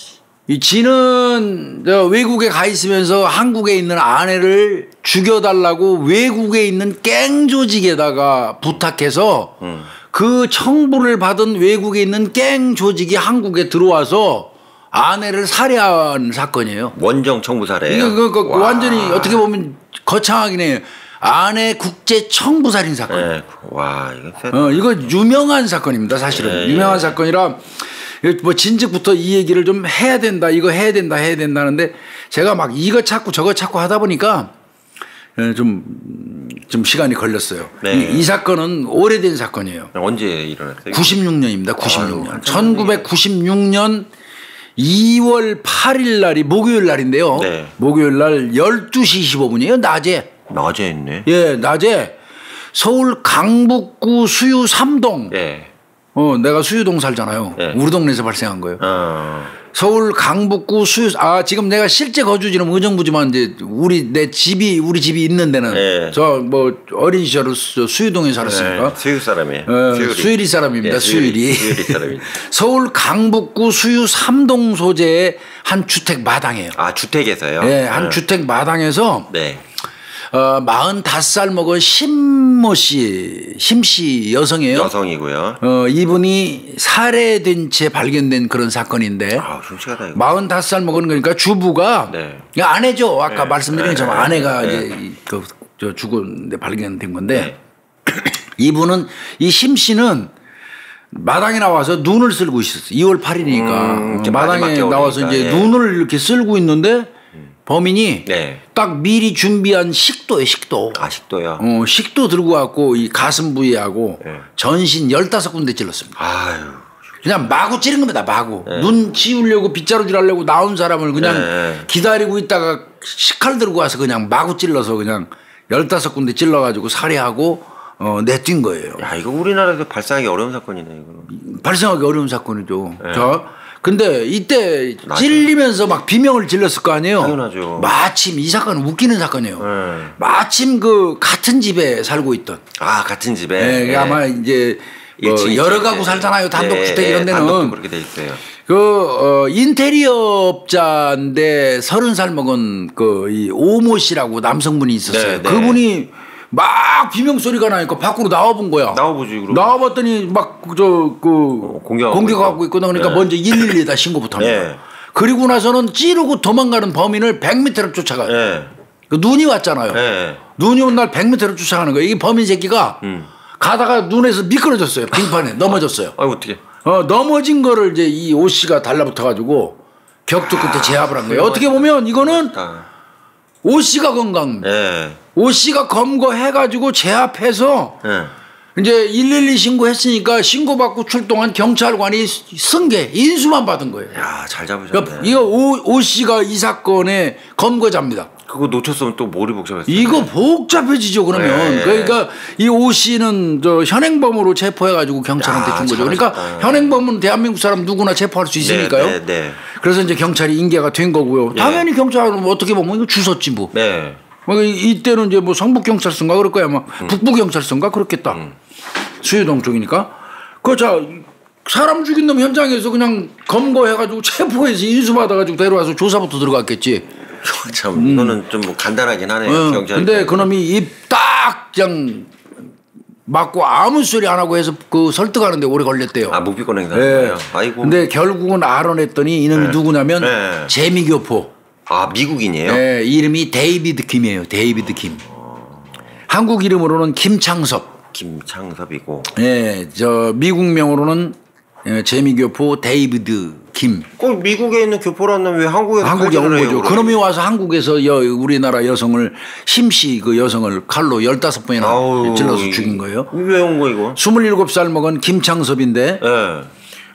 이 지는 외국에 가 있으면서 한국에 있는 아내를 죽여달라고 외국에 있는 갱 조직에다가 부탁해서 음. 그 청부를 받은 외국에 있는 갱 조직이 한국에 들어와서 아내를 살해한 사건이에요. 원정 청부 살해예요. 이게 그, 그, 완전히 어떻게 보면 거창하긴 해요. 아내 국제 청부 살인 사건. 네. 와, 이거. 어, 이거 유명한 사건입니다. 사실은 네. 유명한 사건이라. 뭐 진즉부터 이 얘기를 좀 해야 된다, 이거 해야 된다, 해야 된다는데 제가 막 이거 찾고 저거 찾고 하다 보니까 좀, 좀 시간이 걸렸어요. 네. 이, 이 사건은 오래된 사건이에요. 언제 일어났어요? 구십육 년입니다. 구십육 년. 아유, 천구백구십육 년 이월 팔일 날이 목요일 날인데요. 네. 목요일 날 열두 시 십오 분이에요. 낮에. 낮에 있네. 예, 낮에 서울 강북구 수유 삼동. 네. 어, 내가 수유동 살잖아요. 네. 우리 동네에서 발생한 거예요. 어. 서울 강북구 수유, 아, 지금 내가 실제 거주지는 의정부지만 이제 우리 내 집이, 우리 집이 있는 데는 네. 저 뭐 어린 시절 수유동에 살았으니까. 네. 수유 사람이에요. 어, 수유리. 수유리 사람입니다. 네, 수유리. 수유리 사람이. 서울 강북구 수유 삼동 소재의 한 주택 마당이에요. 아, 주택에서요? 네, 한 어. 주택 마당에서. 네. 어, 마흔다섯 살 먹은 심모 씨, 심씨 여성이에요. 여성이고요. 어, 이분이 살해된 채 발견된 그런 사건인데. 아, 심심하다, 이거. 마흔다섯 살 먹은 거니까 주부가. 네. 아내죠. 아까 네. 말씀드린 것처럼 네. 아내가 네. 이제 그, 저 죽은데 발견된 건데. 네. 이분은, 이 심씨는 마당에 나와서 눈을 쓸고 있었어요. 이월 팔일이니까. 음, 마당에 나와서 오니까. 이제 네. 눈을 이렇게 쓸고 있는데 범인이 네. 딱 미리 준비한 식도예요. 식도. 아, 식도요? 어, 식도 들고 갖고 이 가슴 부위하고 네. 전신 열다섯 군데 찔렀습니다. 아유. 그냥 마구 찌른 겁니다. 마구. 네. 눈 치우려고 빗자루질 하려고 나온 사람을 그냥 네. 기다리고 있다가 식칼 들고 와서 그냥 마구 찔러서 그냥 열다섯 군데 찔러 가지고 살해하고 어, 내뛴 거예요. 야, 이거 우리나라에서 발생하기 어려운 사건이네, 이거. 발생하기 어려운 사건이죠. 네. 자, 근데 이때 나죠. 찔리면서 막 비명을 질렀을 거 아니에요. 당연하죠. 마침 이 사건은 웃기는 사건이에요. 네. 마침 그 같은 집에 살고 있던. 아, 같은 집에. 네, 네. 아마 이제 뭐 여러 가구 네. 살잖아요. 단독주택 네. 이런 데는. 단독도 그렇게 돼 있어요. 그 어, 인테리어 업자인데 서른 살 먹은 그 이 오모 씨라고 남성분이 있었어요. 네, 네. 그분이 막 비명 소리가 나니까 밖으로 나와본 거야. 나와보지 그럼. 나와봤더니 막 저 그 공격하고, 공격하고 있구나. 그러니까 네. 먼저 일일이에다 신고부터 합니다. 네. 그리고 나서는 찌르고 도망가는 범인을 백 미터를 쫓아가요. 네. 그 눈이 왔잖아요. 네. 눈이 온 날 백 미터를 쫓아가는 거예요. 이 범인 새끼가 음. 가다가 눈에서 미끄러졌어요. 빙판에 넘어졌어요. 아, 어떻게? 어, 넘어진 거를 이제 이 오 씨가 달라붙어가지고 격투 끝에 제압을 한 거예요. 아, 어떻게 보면 이거는 오 씨가 건강합니다. 네. 오 씨가 검거해가지고 제압해서 네. 이제 일일이 신고했으니까 신고받고 출동한 경찰관이 승계 인수만 받은 거예요. 야, 잘 잡으셨네. 이거 오, 오 씨가 이 사건의 검거자입니다. 그거 놓쳤으면 또 머리 복잡했어요. 이거 복잡해지죠 그러면. 네. 그러니까 이 오 씨는 저 현행범으로 체포해가지고 경찰한테 야, 준 거죠. 그러니까 잘하셨다. 현행범은 대한민국 사람 누구나 체포할 수 있으니까요. 네, 네, 네. 그래서 이제 경찰이 인계가 된 거고요. 당연히 네. 경찰은 어떻게 보면 이거 주섰지 뭐. 네. 뭐 이때는 이제 뭐 성북 경찰서인가 그럴 거야 막 음. 북부 경찰서인가 그렇겠다. 음. 수유동 쪽이니까. 그 자 사람 죽인 놈 현장에서 그냥 검거해가지고 체포해서 인수받아가지고 데려와서 조사부터 들어갔겠지. 참 음. 이거는 좀 뭐 간단하긴 하네요. 어, 경찰. 근데 그놈이 입 딱 그냥 맞고 아무 소리 안 하고 해서 그 설득하는데 오래 걸렸대요. 아, 묵비권행사. 네. 아이고. 근데 결국은 알아냈더니 이놈이 네. 누구냐면 네. 재미교포. 아, 미국인이에요? 네. 이름이 데이비드 김이에요. 데이비드 어... 김. 한국 이름으로는 김창섭. 김창섭이고. 네. 저 미국명으로는 재미교포 데이비드 김. 그 미국에 있는 교포라는 왜 한국에서 한국에 온 거죠. 그놈이 와서 한국에서 여, 우리나라 여성을 심씨 그 여성을 칼로 열다섯 번이나 아우, 찔러서 죽인 거예요. 왜 온 거 이거? 스물일곱 살 먹은 김창섭인데 네.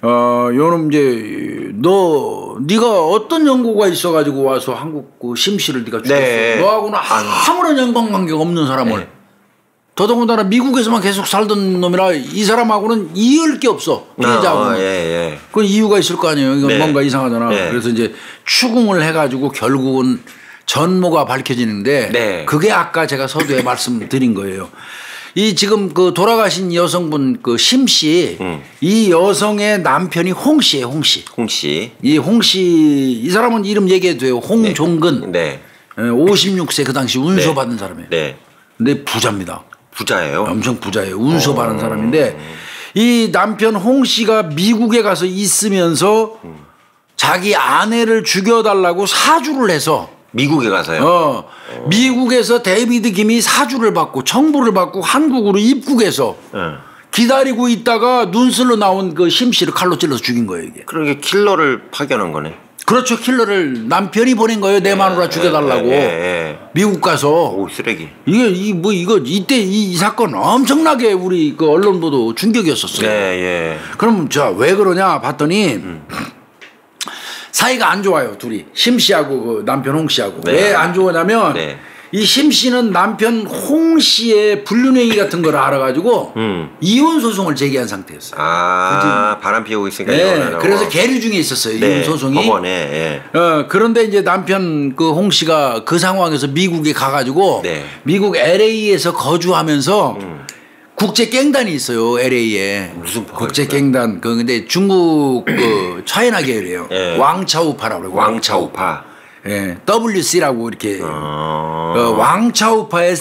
어, 요놈 이제 너 네가 어떤 연고가 있어가지고 와서 한국 그 심씨를 네가 죽였어. 네. 너하고는 아무런 연관관계가 없는 사람을 네. 더더군다나 미국에서만 계속 살던 놈이라 이 사람하고는 이을 게 없어. 피해자하고는. 아, 예, 예. 그건 이유가 있을 거 아니에요. 이건 네. 뭔가 이상하잖아. 네. 그래서 이제 추궁을 해가지고 결국은 전모가 밝혀지는데 네. 그게 아까 제가 서두에 말씀드린 거예요. 이 지금 그 돌아가신 여성분 그 심씨 음. 이 여성의 남편이 홍씨예요. 홍씨. 홍씨. 이 홍씨 이 사람은 이름 얘기해도 돼요. 홍종근. 네. 네. 오십육 세 그 당시 운소 네. 받은 사람이에요. 네. 근데 부자입니다. 부자예요. 엄청 부자예요. 운수 바른 사람인데 이 남편 홍 씨가 미국에 가서 있으면서 음. 자기 아내를 죽여달라고 사주를 해서 미국에 가서요. 어, 어. 미국에서 데이비드 김이 사주를 받고 청부를 받고 한국으로 입국해서 네. 기다리고 있다가 눈슬로 나온 그 심 씨를 칼로 찔러서 죽인 거예요. 이게. 그러게 킬러를 파견한 거네. 그렇죠. 킬러를 남편이 보낸 거예요. 내 마누라 예, 죽여달라고. 예, 예, 예. 미국 가서. 오, 쓰레기. 이게, 이, 뭐, 이거, 이때 이, 이 사건 엄청나게 우리 그 언론 보도 충격이었었어요. 예, 예. 그럼 자, 왜 그러냐 봤더니 음. 사이가 안 좋아요. 둘이. 심 씨하고 그 남편 홍 씨하고. 네. 왜 안 좋으냐면 네. 이 심 씨는 남편 홍 씨의 불륜행위 같은 걸 알아가지고 음. 이혼 소송을 제기한 상태였어요. 아, 그치? 바람 피우고 있으니까. 네, 그래서 계류 중에 있었어요. 네. 이혼 소송이. 법원에. 예. 어, 그런데 이제 남편 그 홍 씨가 그 상황에서 미국에 가가지고 네. 미국 엘에이에서 거주하면서 음. 국제 갱단이 있어요. 엘에이에. 무슨 국제 갱단. 그 근데 중국 그 차이나 계열이에요. 네. 왕차우파라고 그래요. 왕차우파. 왕차우파. 예, 더블유씨라고 이렇게 어... 어, 왕차우파의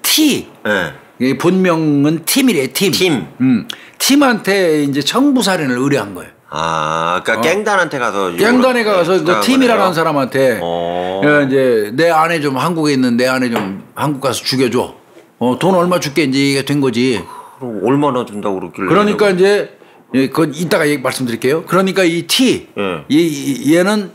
T 예. 예, 본명은 팀이래 팀. 팀. 음, 팀한테 이제 청부살인을 의뢰한 거예요. 아, 그러니까 어. 갱단한테 가서 갱단에 가서 그 팀이라는 사람한테 어... 예, 이제 내 아내 좀 한국에 있는 내 아내 좀 한국 가서 죽여줘. 어, 돈 얼마 줄게 이제 이게 된 거지. 그럼 얼마나 준다고 그러길래. 그러니까 이제 예, 그 이따가 말씀드릴게요. 그러니까 이 T 예. 이 얘는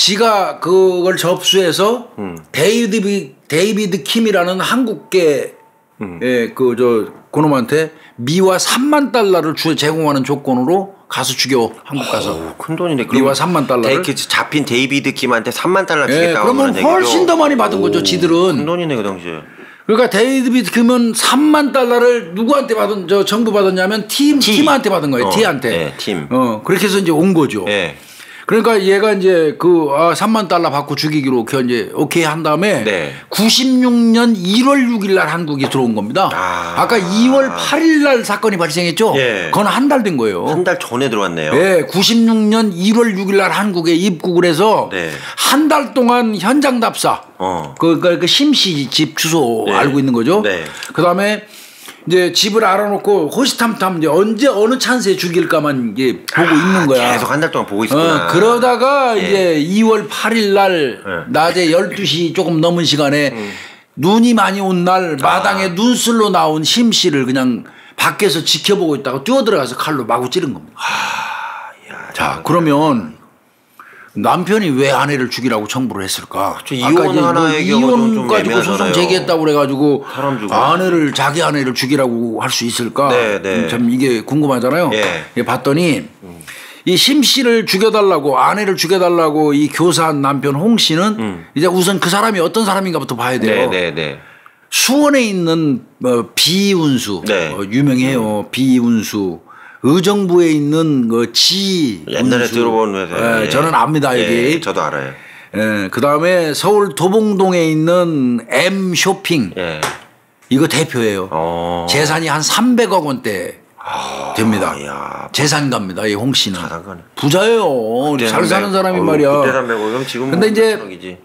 지가 그걸 접수해서 음. 데이비드, 데이비드 김이라는 한국계 음. 예, 그 저 그놈한테 미화 삼만 달러를 주, 제공하는 조건으로 가서 죽여 한국 가서. 오, 큰 돈이네. 미화 삼만 달러를. 데이, 잡힌 데이비드 김한테 삼만 달러 주겠다고. 예, 그러면 훨씬 더 많이 받은 오, 거죠. 지들은. 큰 돈이네 그 당시에. 그러니까 데이비드 김은 삼만 달러를 누구한테 받은 저 정부 받았냐면 팀 T. 팀한테 받은 거예요. 어, T한테. 네, 팀. 어 그렇게 해서 이제 온 거죠. 네. 그러니까 얘가 이제 그 아, 삼만 달러 받고 죽이기로 이제 오케이 한 다음에 네. 구십육 년 일 월 육 일 날 한국에 들어온 겁니다. 아. 아까 이 월 팔 일 날 사건이 발생했죠. 예. 그건 한 달 된 거예요. 한 달 전에 들어왔네요. 네, 구십육 년 일 월 육 일 날 한국에 입국을 해서 네. 한 달 동안 현장 답사. 어. 그, 그, 그 심씨 집 주소 네. 알고 있는 거죠. 네. 그 다음에 이제 집을 알아놓고 호시탐탐 이제 언제 어느 찬스에 죽일까만 이제 보고 아, 있는 거야. 계속 한 달 동안 보고 있었구나. 어, 그러다가 예. 이제 이 월 팔 일 날 예. 낮에 열두 시 조금 넘은 시간에 음. 눈이 많이 온 날 마당에 아. 눈슬로 나온 심 씨를 그냥 밖에서 지켜보고 있다가 뛰어들어가서 칼로 마구 찌른 겁니다. 아, 야, 자 그러면 남편이 왜 아내를 죽이라고 청부를 했을까? 이혼 하나의 이혼 가지고 소송 제기했다고 그래가지고 아내를 자기 아내를 죽이라고 할 수 있을까? 네, 네. 참 이게 궁금하잖아요. 네. 예, 봤더니 음. 이 심 씨를 죽여달라고 아내를 죽여달라고 이 교사한 남편 홍 씨는 음. 이제 우선 그 사람이 어떤 사람인가부터 봐야 돼요. 네, 네, 네. 수원에 있는 어, 비운수 네. 어, 유명해요. 음. 비운수. 의정부에 있는 그 지 옛날에 운수. 들어본 회사. 예, 예. 저는 압니다 여기. 예, 저도 알아요. 예, 그 다음에 서울 도봉동에 있는 M 쇼핑 예. 이거 대표예요. 오. 재산이 한 삼백억 원대 오. 됩니다. 야. 재산가입니다 이 홍 씨는. 자산가네. 부자예요. 잘 사는 사람이 말이야. 그때 삼백억이면 지금 근데 이제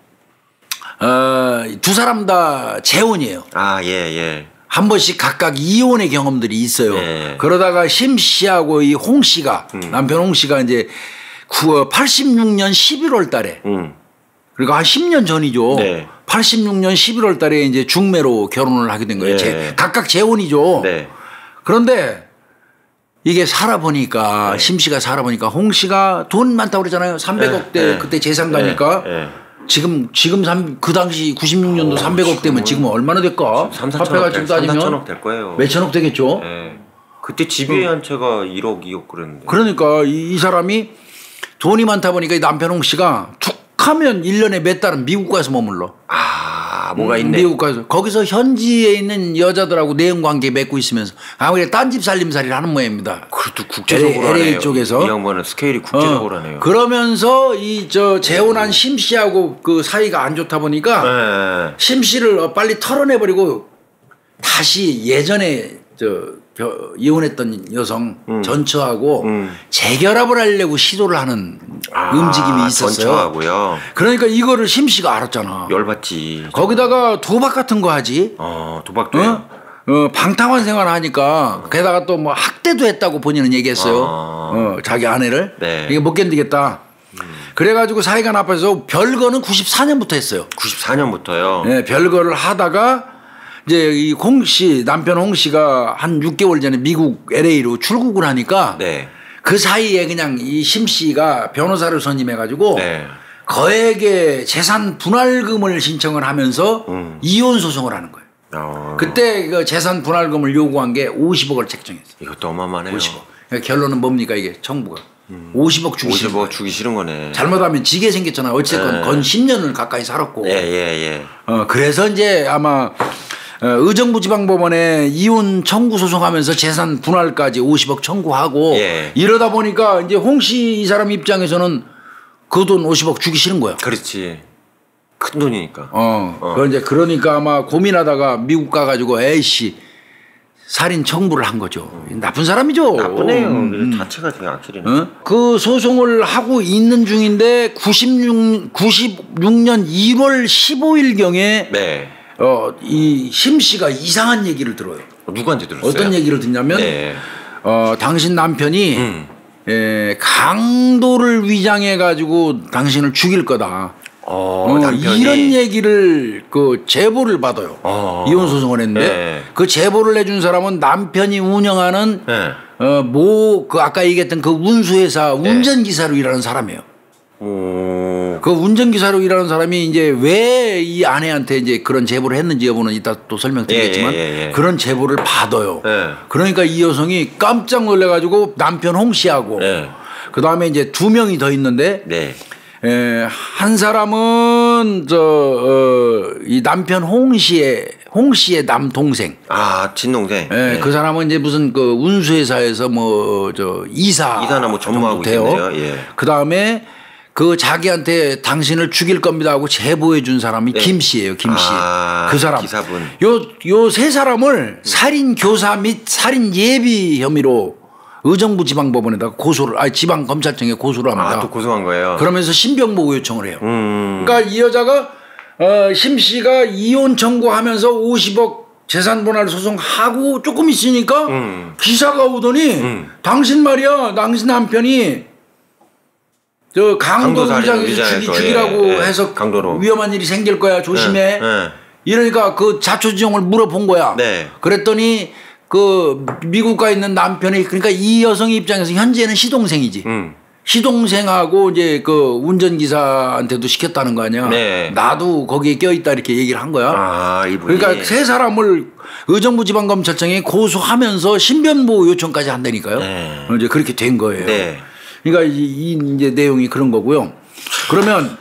어, 두 사람 다 재혼이에요. 아 예 예. 한 번씩 각각 이혼의 경험들이 있어요. 네. 그러다가 심 씨하고 이 홍 씨가 음. 남편 홍 씨가 이제 팔십육 년 십일월 달에 음. 그러니까 한 십 년 전이죠. 네. 팔십육 년 십일월 달에 이제 중매로 결혼을 하게 된 거예요. 네. 제, 각각 재혼이죠. 네. 그런데 이게 살아보니까 네. 심 씨가 살아보니까 홍 씨가 돈 많다고 그러잖아요. 삼백억대 네. 그때 재산 가니까. 네. 네. 지금 지금 삼, 그 당시 구십육 년도 오, 삼백억 되면 지금 얼마나 될까? 삼, 사천억 될, 삼, 사천억 될 거예요. 몇천억 되겠죠? 네. 그때 집이 한 채가 일억, 이억 그랬는데. 그러니까 이, 이 사람이 돈이 많다 보니까 남편 홍 씨가 툭 하면 일 년에 몇 달은 미국 가서 머물러. 아, 뭐가 음, 있네. 미국 가서. 거기서 현지에 있는 여자들하고 내연 관계 맺고 있으면서 아무래도 딴 집 살림살이를 하는 모양입니다. 그것도 국제적으로 엘에이, 엘에이 쪽에서. 이 양반은 스케일이 국제적으로 어, 하네요. 그러면서 이 저 재혼한 심 씨하고 그 사이가 안 좋다 보니까 네. 심 씨를 빨리 털어내버리고 다시 예전에 저 이혼했던 여성 음. 전처하고 음. 재결합을 하려고 시도를 하는 아, 움직임이 있었어요. 전처하고요. 그러니까 이거를 심 씨가 알았잖아. 열받지. 거기다가 도박 같은 거 하지. 어, 도박도 어? 어, 방탕한 생활 하니까 게다가 또 뭐 학대도 했다고 본인은 얘기했어요. 어. 어, 자기 아내를. 네. 이게 못 견디겠다. 음. 그래가지고 사이가 나빠서 별거는 구십사 년부터 했어요. 구십사 년부터요. 네, 별거를 하다가 이제 이 홍 씨, 남편 홍 씨가 한 육 개월 전에 미국 엘에이로 출국을 하니까 네. 그 사이에 그냥 이 심 씨가 변호사를 선임해가지고 네. 거액의 재산 분할금을 신청을 하면서 음. 이혼 소송을 하는 거예요. 어. 그때 그 재산 분할금을 요구한 게 오십억을 책정했어요. 이것도 어마어마하네요. 오십억. 그러니까 결론은 뭡니까 이게 정부가. 음. 오십억 주기 싫은 거예요. 주기 싫은 거네. 잘못하면 지게 생겼잖아요. 어쨌건 네. 건 십 년을 가까이 살았고. 예예예. 예, 예. 어, 그래서 이제 아마 의정부지방법원에 이혼 청구 소송하면서 재산 분할까지 오십억 청구하고 예. 이러다 보니까 이제 홍 씨 이 사람 입장에서는 그 돈 오십억 주기 싫은 거야. 그렇지. 큰 돈이니까. 어. 어. 그러니까, 이제 그러니까 아마 고민하다가 미국 가가지고 에이씨 살인 청구를 한 거죠. 음. 나쁜 사람이죠. 나쁘네요. 음. 자체가 되게 악질이네. 어? 그 소송을 하고 있는 중인데 구십육 년 일월 십오일경에 네. 어, 이 심 씨가 이상한 얘기를 들어요. 누구한테 들었어요? 어떤 얘기를 듣냐면 네. 어, 당신 남편이 음. 에, 강도를 위장해 가지고 당신을 죽일 거다. 어, 어, 이런 얘기를 그 제보를 받아요. 어, 이혼 소송을 했는데 네. 그 제보를 해준 사람은 남편이 운영하는 네. 어, 모 그 아까 얘기했던 그 운수회사 네. 운전기사로 일하는 사람이에요. 오. 그 운전기사로 일하는 사람이 이제 왜 이 아내한테 이제 그런 제보를 했는지 여부는 이따 또 설명드리겠지만 예, 예, 예. 그런 제보를 받아요. 예. 그러니까 이 여성이 깜짝 놀래가지고 남편 홍 씨하고 예. 그 다음에 이제 두 명이 더 있는데 네. 에, 한 사람은 저 어, 이 남편 홍 씨의 홍 씨의 남동생. 아, 친동생. 예, 네. 그 사람은 이제 무슨 그 운수회사에서 뭐 저 이사 이사나 뭐 전무하고 있네요. 예. 그 다음에 그 자기한테 당신을 죽일 겁니다 하고 제보해 준 사람이 네. 김 씨예요. 김 씨. 아, 그 사람. 기사분. 요, 요 세 사람을 살인 교사 및 살인 예비 혐의로 의정부 지방법원에다가 고소를, 아니 지방검찰청에 고소를 합니다. 아, 또 고소한 거예요. 그러면서 신병보호 요청을 해요. 음. 그러니까 이 여자가 어, 심 씨가 이혼 청구하면서 오십억 재산 분할 소송하고 조금 있으니까 음. 기사가 오더니 음. 당신 말이야, 당신 남편이 저 강도 위장해서 죽이라고 예, 예. 해서 강도로. 위험한 일이 생길 거야 조심해. 예, 예. 이러니까 그 자초지종을 물어본 거야. 네. 그랬더니 그 미국가 있는 남편이 그러니까 이 여성의 입장에서 현재는 시동생이지. 음. 시동생하고 이제 그 운전기사한테도 시켰다는 거 아니야. 네. 나도 거기에 껴있다 이렇게 얘기를 한 거야. 아, 이분이. 그러니까 세 사람을 의정부지방검찰청에 고소하면서 신변보호 요청까지 한다니까요. 네. 이제 그렇게 된 거예요. 네. 그러니까 이, 이 이제 내용이 그런 거고요. 그러면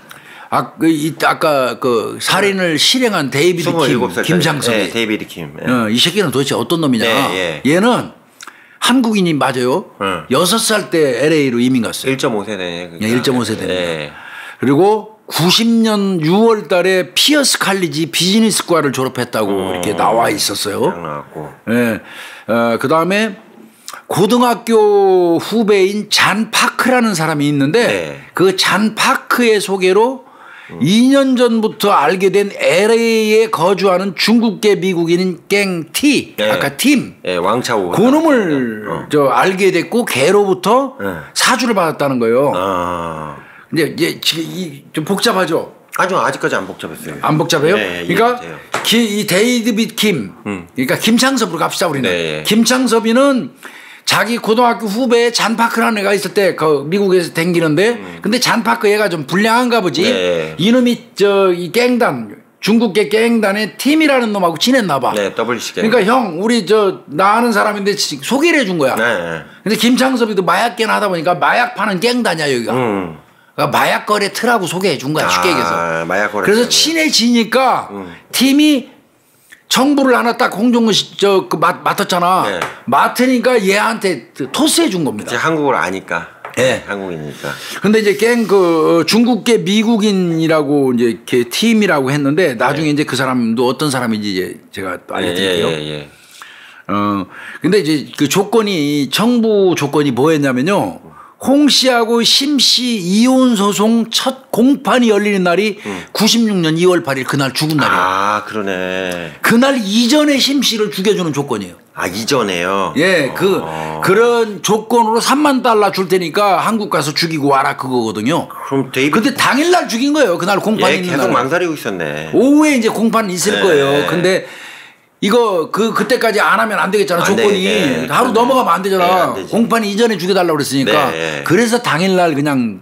아, 이, 아까 그 살인을 실행한 데이비드 김, 김창섭. 네, 데이비드 김. 네. 어, 이 새끼는 도대체 어떤 놈이냐. 네, 네. 얘는 한국인이 맞아요. 네. 여섯 살 때 엘에이로 이민 갔어요. 일점오 세대. 그러니까. 일점오 세대. 네. 그리고 구십 년 유월 달에 피어스 칼리지 비즈니스과를 졸업했다고 오, 이렇게 나와 있었어요. 나왔고. 네. 어, 그 다음에 고등학교 후배인 잔 파크라는 사람이 있는데 네. 그 잔 파크의 소개로 음. 이 년 전부터 알게 된 엘에이에 거주하는 중국계 미국인인 갱티, 네. 아까 팀, 네, 왕차우파 그놈을 어. 저 알게 됐고 걔로부터 네. 사주를 받았다는 거예요. 아. 근데 이제 이 좀 복잡하죠. 아주 아직까지 안 복잡했어요. 안 복잡해요? 네, 그러니까 예, 기, 이 데이비드 김, 음. 그러니까 김창섭으로 갑시다 우리는. 네. 김창섭이는 자기 고등학교 후배에 잔파크라는 애가 있을 때 그 미국에서 댕기는데 음. 근데 잔파크 얘가 좀 불량한가 보지. 네. 이놈이 저 이 갱단 중국계 갱단의 팀이라는 놈하고 지냈나 봐. 네, 더블유씨게. 그러니까 형 우리 저 나 아는 사람인데 소개를 해준 거야. 네. 근데 김창섭이도 마약계나 하다 보니까 마약 파는 갱단이야 여기가. 음. 그러니까 마약 거래 틀하고 소개해 준 거야. 쉽게 얘기해서. 아, 마약 거래. 그래서 친해지니까 음. 팀이 정보를 하나 딱 홍종근 씨 저 그 맡았잖아. 네. 맡으니까 얘한테 토스해 준 겁니다. 이제 한국을 아니까. 예, 네. 한국이니까. 근데 이제 갱 그 중국계 미국인이라고 이제 이렇게 팀이라고 했는데 나중에 네. 이제 그 사람도 어떤 사람인지 이제 제가 또 알려드릴게요. 예, 예, 예. 어 근데 이제 그 조건이 청부 조건이 뭐였냐면요. 홍 씨하고 심 씨 이혼 소송 첫 공판이 열리는 날이 음. 구십육 년 이월 팔일 그날 죽은 날이에요. 아 그러네. 그날 이전에 심 씨를 죽여주는 조건이에요. 아 이전에요. 예, 그 어. 그런 조건으로 삼만 달러 줄 테니까 한국 가서 죽이고 와라 그거거든요. 그럼 데이비... 근데 당일날 죽인 거예요. 그날 공판이 예, 있는 날. 계속 망설이고 있었네. 오후에 이제 공판 있을 네. 거예요. 근데 이거 그 그때까지 안 하면 안 되겠잖아. 안 조건이 네, 네, 하루 네, 넘어가면 안 되잖아. 네, 안 공판이 이전에 죽여달라고 그랬으니까. 네, 그래서 당일날 그냥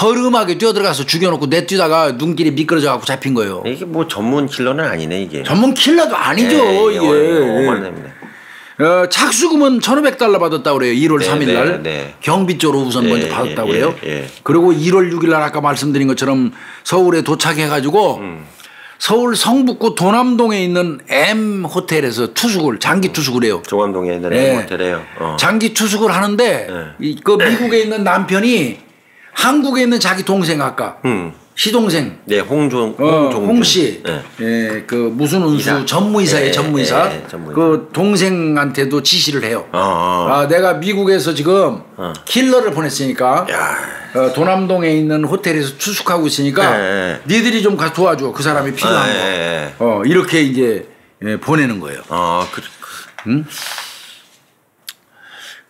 허름하게 뛰어들어가서 죽여놓고 내뛰다가 눈길이 미끄러져갖고 잡힌 거예요. 이게 뭐 전문 킬러는 아니네 이게. 전문 킬러도 아니죠. 네, 이게. 예. 어, 착수금은 천오백 달러 받았다고 그래요. 일월 삼일날. 네, 네. 경비조로 우선 네, 먼저 받았다고 네, 그래요. 네, 네. 그리고 일월 육일날 아까 말씀드린 것처럼 서울에 도착해가지고 음. 서울 성북구 도남동에 있는 M 호텔에서 투숙을 장기 투숙을 해요. 도남동에 있는 네. M 호텔에요. 어. 장기 투숙을 하는데 네. 이, 그 미국에 있는 남편이 한국에 있는 자기 동생 아까 음. 시동생, 네 홍종, 홍종 어, 홍씨, 네. 예, 그 무슨 운수 전무이사의 네, 전무이사, 네, 네, 전무이사, 그 동생한테도 지시를 해요. 어, 어. 아 내가 미국에서 지금 어. 킬러를 보냈으니까. 야. 어, 도남동에 있는 호텔에서 투숙하고 있으니까 네. 니들이 좀 가서 도와줘. 그 사람이 필요한 네. 거. 네. 어, 이렇게 이제 예, 보내는 거예요. 아, 그, 그. 음?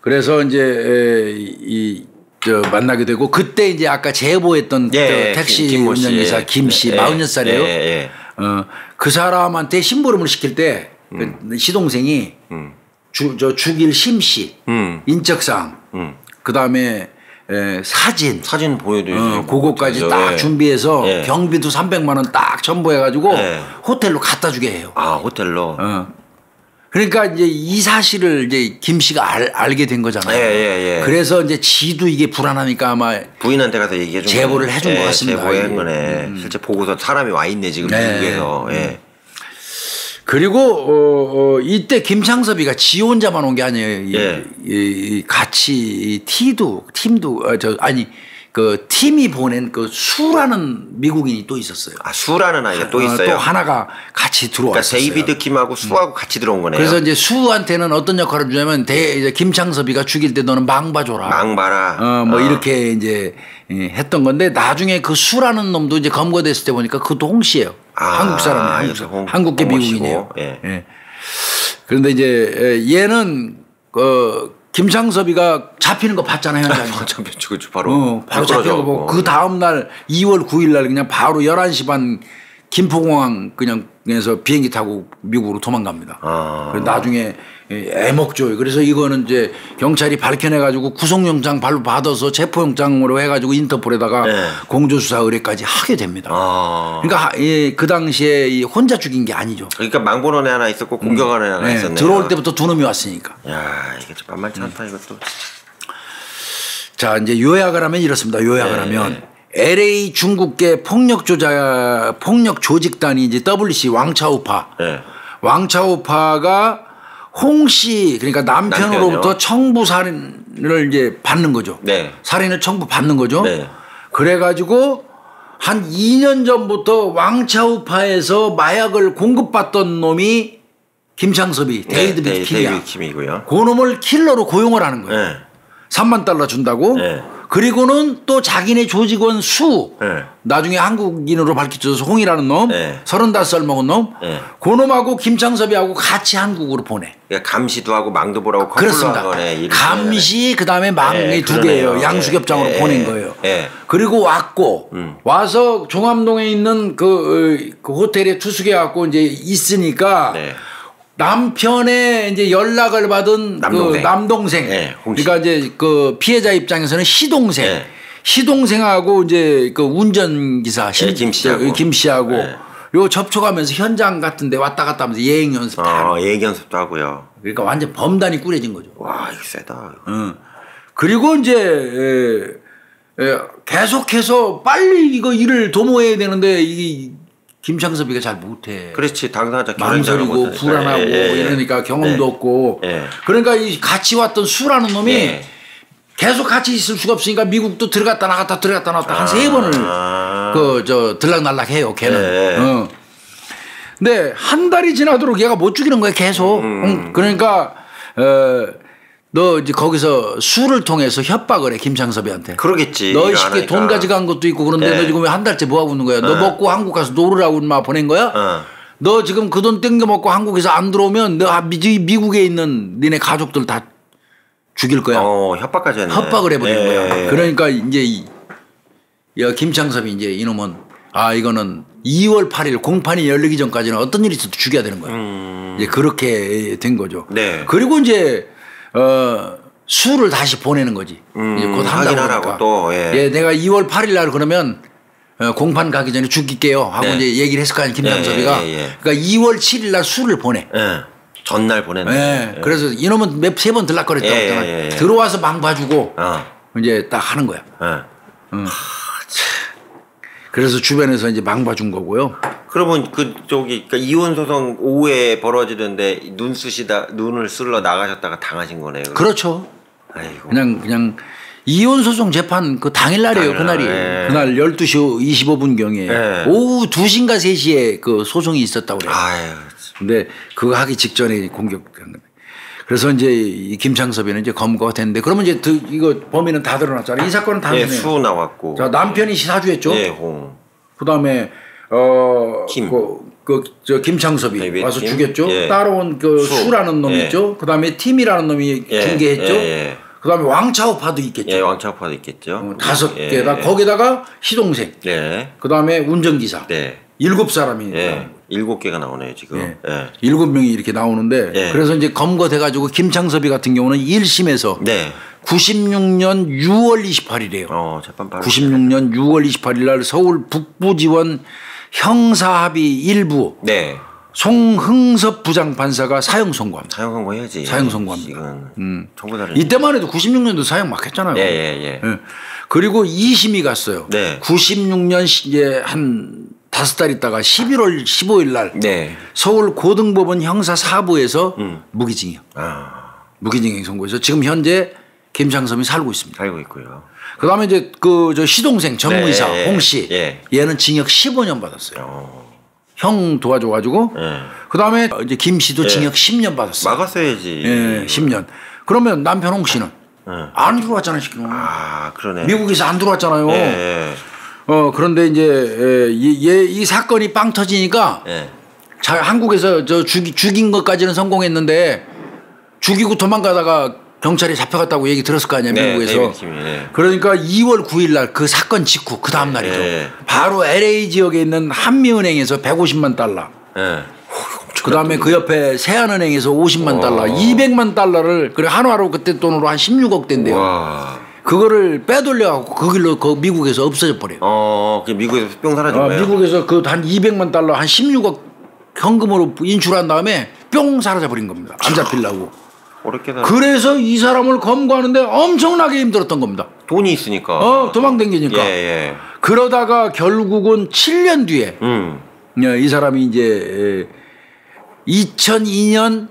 그래서 이제 에, 이, 저, 만나게 되고 그때 이제 아까 제보했던 네. 그 택시 운전기사 예. 김씨 네. 마흔여섯 살이에요. 네. 네. 어, 그 사람한테 심부름을 시킬 때 음. 그 시동생이 음. 주, 저 죽일 심씨 음. 인적사항 음. 그 다음에 예, 사진 사진 보여드리고 어, 그거까지 딱 예. 준비해서 예. 경비도 삼백만 원 딱 첨부해가지고 예. 호텔로 갖다 주게 해요. 아 호텔로. 어. 그러니까 이제 이 사실을 이제 김 씨가 알, 알게 된 거잖아요. 예예예. 예, 예. 그래서 이제 지도 이게 불안하니까 아마 부인한테 가서 얘기해 준 제보를 해준 예, 것 같습니다. 제보한 거네. 음. 실제 보고서 사람이 와 있네 지금 미국에서. 예. 예. 예. 그리고 어, 어, 이때 김창섭이가 지 혼자만 온 게 아니에요. 예. 이, 이, 같이 이 티도 팀도 아, 저, 아니 그 팀이 보낸 그 수라는 미국인이 또 있었어요. 아 수라는 아이가 또 있어요. 아, 또 하나가 같이 들어왔어요. 그러니까 데이비드 김하고 수하고 음. 같이 들어온 거네요. 그래서 이제 수한테는 어떤 역할을 주냐면 대, 이제 김창섭이가 죽일 때 너는 망봐줘라. 망봐라. 어, 뭐 어. 이렇게 이제 했던 건데 나중에 그 수라는 놈도 이제 검거됐을 때 보니까 그것도 홍씨예요. 아, 한국 사람이에요. 한국, 한국계 미국인이에요. 예. 예. 그런데 이제 얘는 어, 김창섭이가 잡히는 거 봤잖아요. 현장에서. 잡혀지고 바로 어, 바로 잡히고 뭐. 그 다음 날 이월 구일날 그냥 바로 열한 시 반 김포공항 그냥 에서 비행기 타고 미국으로 도망갑니다. 아. 그래서 나중에 애먹죠. 그래서 이거는 이제 경찰이 밝혀내가지고 구속영장 발로 받아서 체포영장으로 해가지고 인터폴에다가 네. 공조수사 의뢰까지 하게 됩니다. 아. 그러니까 예, 그 당시에 혼자 죽인 게 아니죠. 그러니까 망보는 애 하나 있었고 공격하는 애 음. 하나 네. 있었네요. 들어올 때부터 두 놈이 왔으니까. 야 이게 좀 만만치 않다 음. 이것도. 자 이제 요약을 하면 이렇습니다. 요약을 네. 하면. 엘에이 중국계 폭력조자, 폭력조직단이 이제 더블유씨 왕차우파. 네. 왕차우파가 홍씨, 그러니까 남편으로부터 남편이요? 청부살인을 이제 받는 거죠. 네. 살인을 청부받는 거죠. 네. 그래가지고 한 이 년 전부터 왕차우파에서 마약을 공급받던 놈이 김창섭이, 데이비드 네, 네, 김이야. 데이비드 김이고요. 그 놈을 킬러로 고용을 하는 거예요. 네. 삼만 달러 준다고. 네. 그리고는 또 자기네 조직원 수 네. 나중에 한국인으로 밝혀져서 홍이라는 놈 네. 서른다섯 살 먹은 놈 네. 그놈하고 김창섭이하고 같이 한국으로 보내. 그러니까 감시도 하고 망도 보라고 커플로 한 거네. 감시 그다음에 망이 네, 두 개예요. 네. 양수겹장으로 네. 보낸 거예요. 네. 그리고 왔고 음. 와서 종암동에 있는 그, 그 호텔에 투숙해 갖고 이제 있으니까 네. 남편의 이제 연락을 받은 남동생, 그 남동생. 네, 그러니까 이제 그 피해자 입장에서는 시동생, 네. 시동생하고 이제 그 운전기사 네, 김 씨하고, 김 씨하고 네. 요 접촉하면서 현장 같은데 왔다 갔다 하면서 예행 연습도, 아, 예행 연습도 하고요. 그러니까 완전 범단이 꾸려진 거죠. 와, 이거 세다. 응. 그리고 이제 에, 에, 계속해서 빨리 이거 일을 도모해야 되는데 이. 김창섭이가 잘 못해. 그렇지, 당사자 망설이고 불안하고 예, 예, 예. 이러니까 경험도 예. 없고. 예. 그러니까 이 같이 왔던 수라는 놈이 예. 계속 같이 있을 수가 없으니까 미국도 들어갔다 나갔다 들어갔다 나갔다 아 한 세 번을 그 저 들락날락해요. 걔는. 예. 어. 근데 한 달이 지나도록 얘가 못 죽이는 거야 계속. 음. 응. 그러니까 어. 너 이제 거기서 수를 통해서 협박을 해 김창섭이한테. 그러겠지. 너 쉽게 돈 가져간 것도 있고 그런데 네. 너 지금 왜 한 달째 뭐 하고 있는 거야? 네. 너 먹고 한국 가서 놀으라고 막 보낸 거야? 네. 너 지금 그 돈 땡겨 먹고 한국에서 안 들어오면 너 미, 미국에 있는 니네 가족들 다 죽일 거야. 어, 협박까지 했네. 협박을 해버린 네. 거야. 그러니까 이제 이, 야, 김창섭이 이제 이놈은 아 이거는 이월 팔일 공판이 열리기 전까지는 어떤 일이 있어도 죽여야 되는 거야. 음. 이제 그렇게 된 거죠. 네. 그리고 이제 어, 수를 다시 보내는 거지. 음, 이제 곧 한다고 또. 예. 예, 내가 이월 팔일 날 그러면 어, 공판 가기 전에 죽일게요 하고 네. 이제 얘기를 했을 거 아니에요 김창섭이가. 예, 예, 예. 그러니까 이월 칠일 날 수를 보내. 예. 전날 보냈네. 예. 예. 그래서 이놈은 몇 세 번 들락거렸다고 했잖아. 예, 예, 예. 들어와서 망 봐주고 어. 이제 딱 하는 거야. 예. 음. 하, 그래서 주변에서 이제 망 봐준 거고요. 그러면 그 저기 그러니까 이혼 소송 오후에 벌어지는데 눈 쓰시다 눈을 쓸러 나가셨다가 당하신 거네요. 그럼. 그렇죠. 아이고. 그냥 그냥 이혼 소송 재판 그 당일 날이에요. 당일 그날이 네. 그날 열두 시 이십오 분 경에 네. 오후 두 시인가 세 시에 그 소송이 있었다고 그래요. 아유. 근데 그거 하기 직전에 공격한 겁니다. 그래서 이제 이 김창섭이는 이제 검거가 됐는데 그러면 이제 그 이거 범인은 다 드러났잖아요. 이 사건은 다 예, 수 나왔고. 자, 남편이 사주했죠. 예, 홍. 그다음에 어 김. 그, 그 저 김창섭이 데이비드 와서 김? 죽였죠. 예. 따라온 그 수. 수라는 놈 예. 있죠. 그다음에 팀이라는 놈이 예. 중개했죠. 예, 예. 그다음에 왕차우파도 있겠죠. 예, 왕차우파도 있겠죠. 어, 다섯 예. 개다. 거기다가 시동생. 예. 그다음에 운전기사. 예. 일곱 사람이. 예. 일곱 개가 나오네요 지금. 예. 예. 일곱 명이 이렇게 나오는데 예. 그래서 이제 검거돼가지고 김창섭이 같은 경우는 일 심에서 네. 구십육 년 유월 이십팔 일이에요. 어, 재판 바로 구십육 년 유월 이십팔 일 날 서울 북부지원 형사합의 일부 네. 송흥섭 부장판사가 사형 선고합니다. 사형 선고해야지. 사형 선고합니다. 음. 이때만 해도 구십육 년도 사형 막 했잖아요. 예, 예, 예. 예. 그리고 이 심이 갔어요. 네. 구십육 년 이제 한 다섯 달 있다가 십일월 십오일 날 네. 서울 고등법원 형사 사부에서 음. 무기징역. 아. 무기징역 선고해서 지금 현재 김창섭이 살고 있습니다. 살고 있고요. 그다음에 이제 그 저 시동생 전무이사 네. 홍 씨 네. 얘는 징역 십오 년 받았어요. 어. 형 도와줘 가지고. 네. 그다음에 이제 김 씨도 네. 징역 십 년 받았어요. 막았어야지. 예, 십 년. 그러면 남편 홍 씨는 네. 안 들어왔잖아요 지금. 아, 그러네. 미국에서 안 들어왔잖아요. 네. 어 그런데 이제 이, 이 사건이 빵 터지니까 예. 자, 한국에서 저 죽이, 죽인 것까지는 성공했는데 죽이고 도망가다가 경찰이 잡혀갔다고 얘기 들었을 거 아니야 네, 미국에서. 네. 그러니까 이월 구일 날 그 사건 직후 그 다음 날이죠. 예. 바로 엘에이 지역에 있는 한미은행에서 백오십만 달러 예. 그다음에 그 옆에 세안은행에서 오십만 달러 이백만 달러를 그래 한화로 그때 돈으로 한 십육억 된대요. 와. 그거를 빼돌려갖고 그 길로 그 미국에서 없어져 버려요. 어, 그 미국에서 뿅 사라진 거예요. 어, 미국에서 그 한 이백만 달러 한 십육억 현금으로 인출한 다음에 뿅 사라져 버린 겁니다. 안 잡히려고. 어렵게 다. 그래서 이 사람을 검거하는데 엄청나게 힘들었던 겁니다. 돈이 있으니까. 어, 도망다니니까. 예, 예. 그러다가 결국은 칠 년 뒤에 음. 이 사람이 이제 이천이 년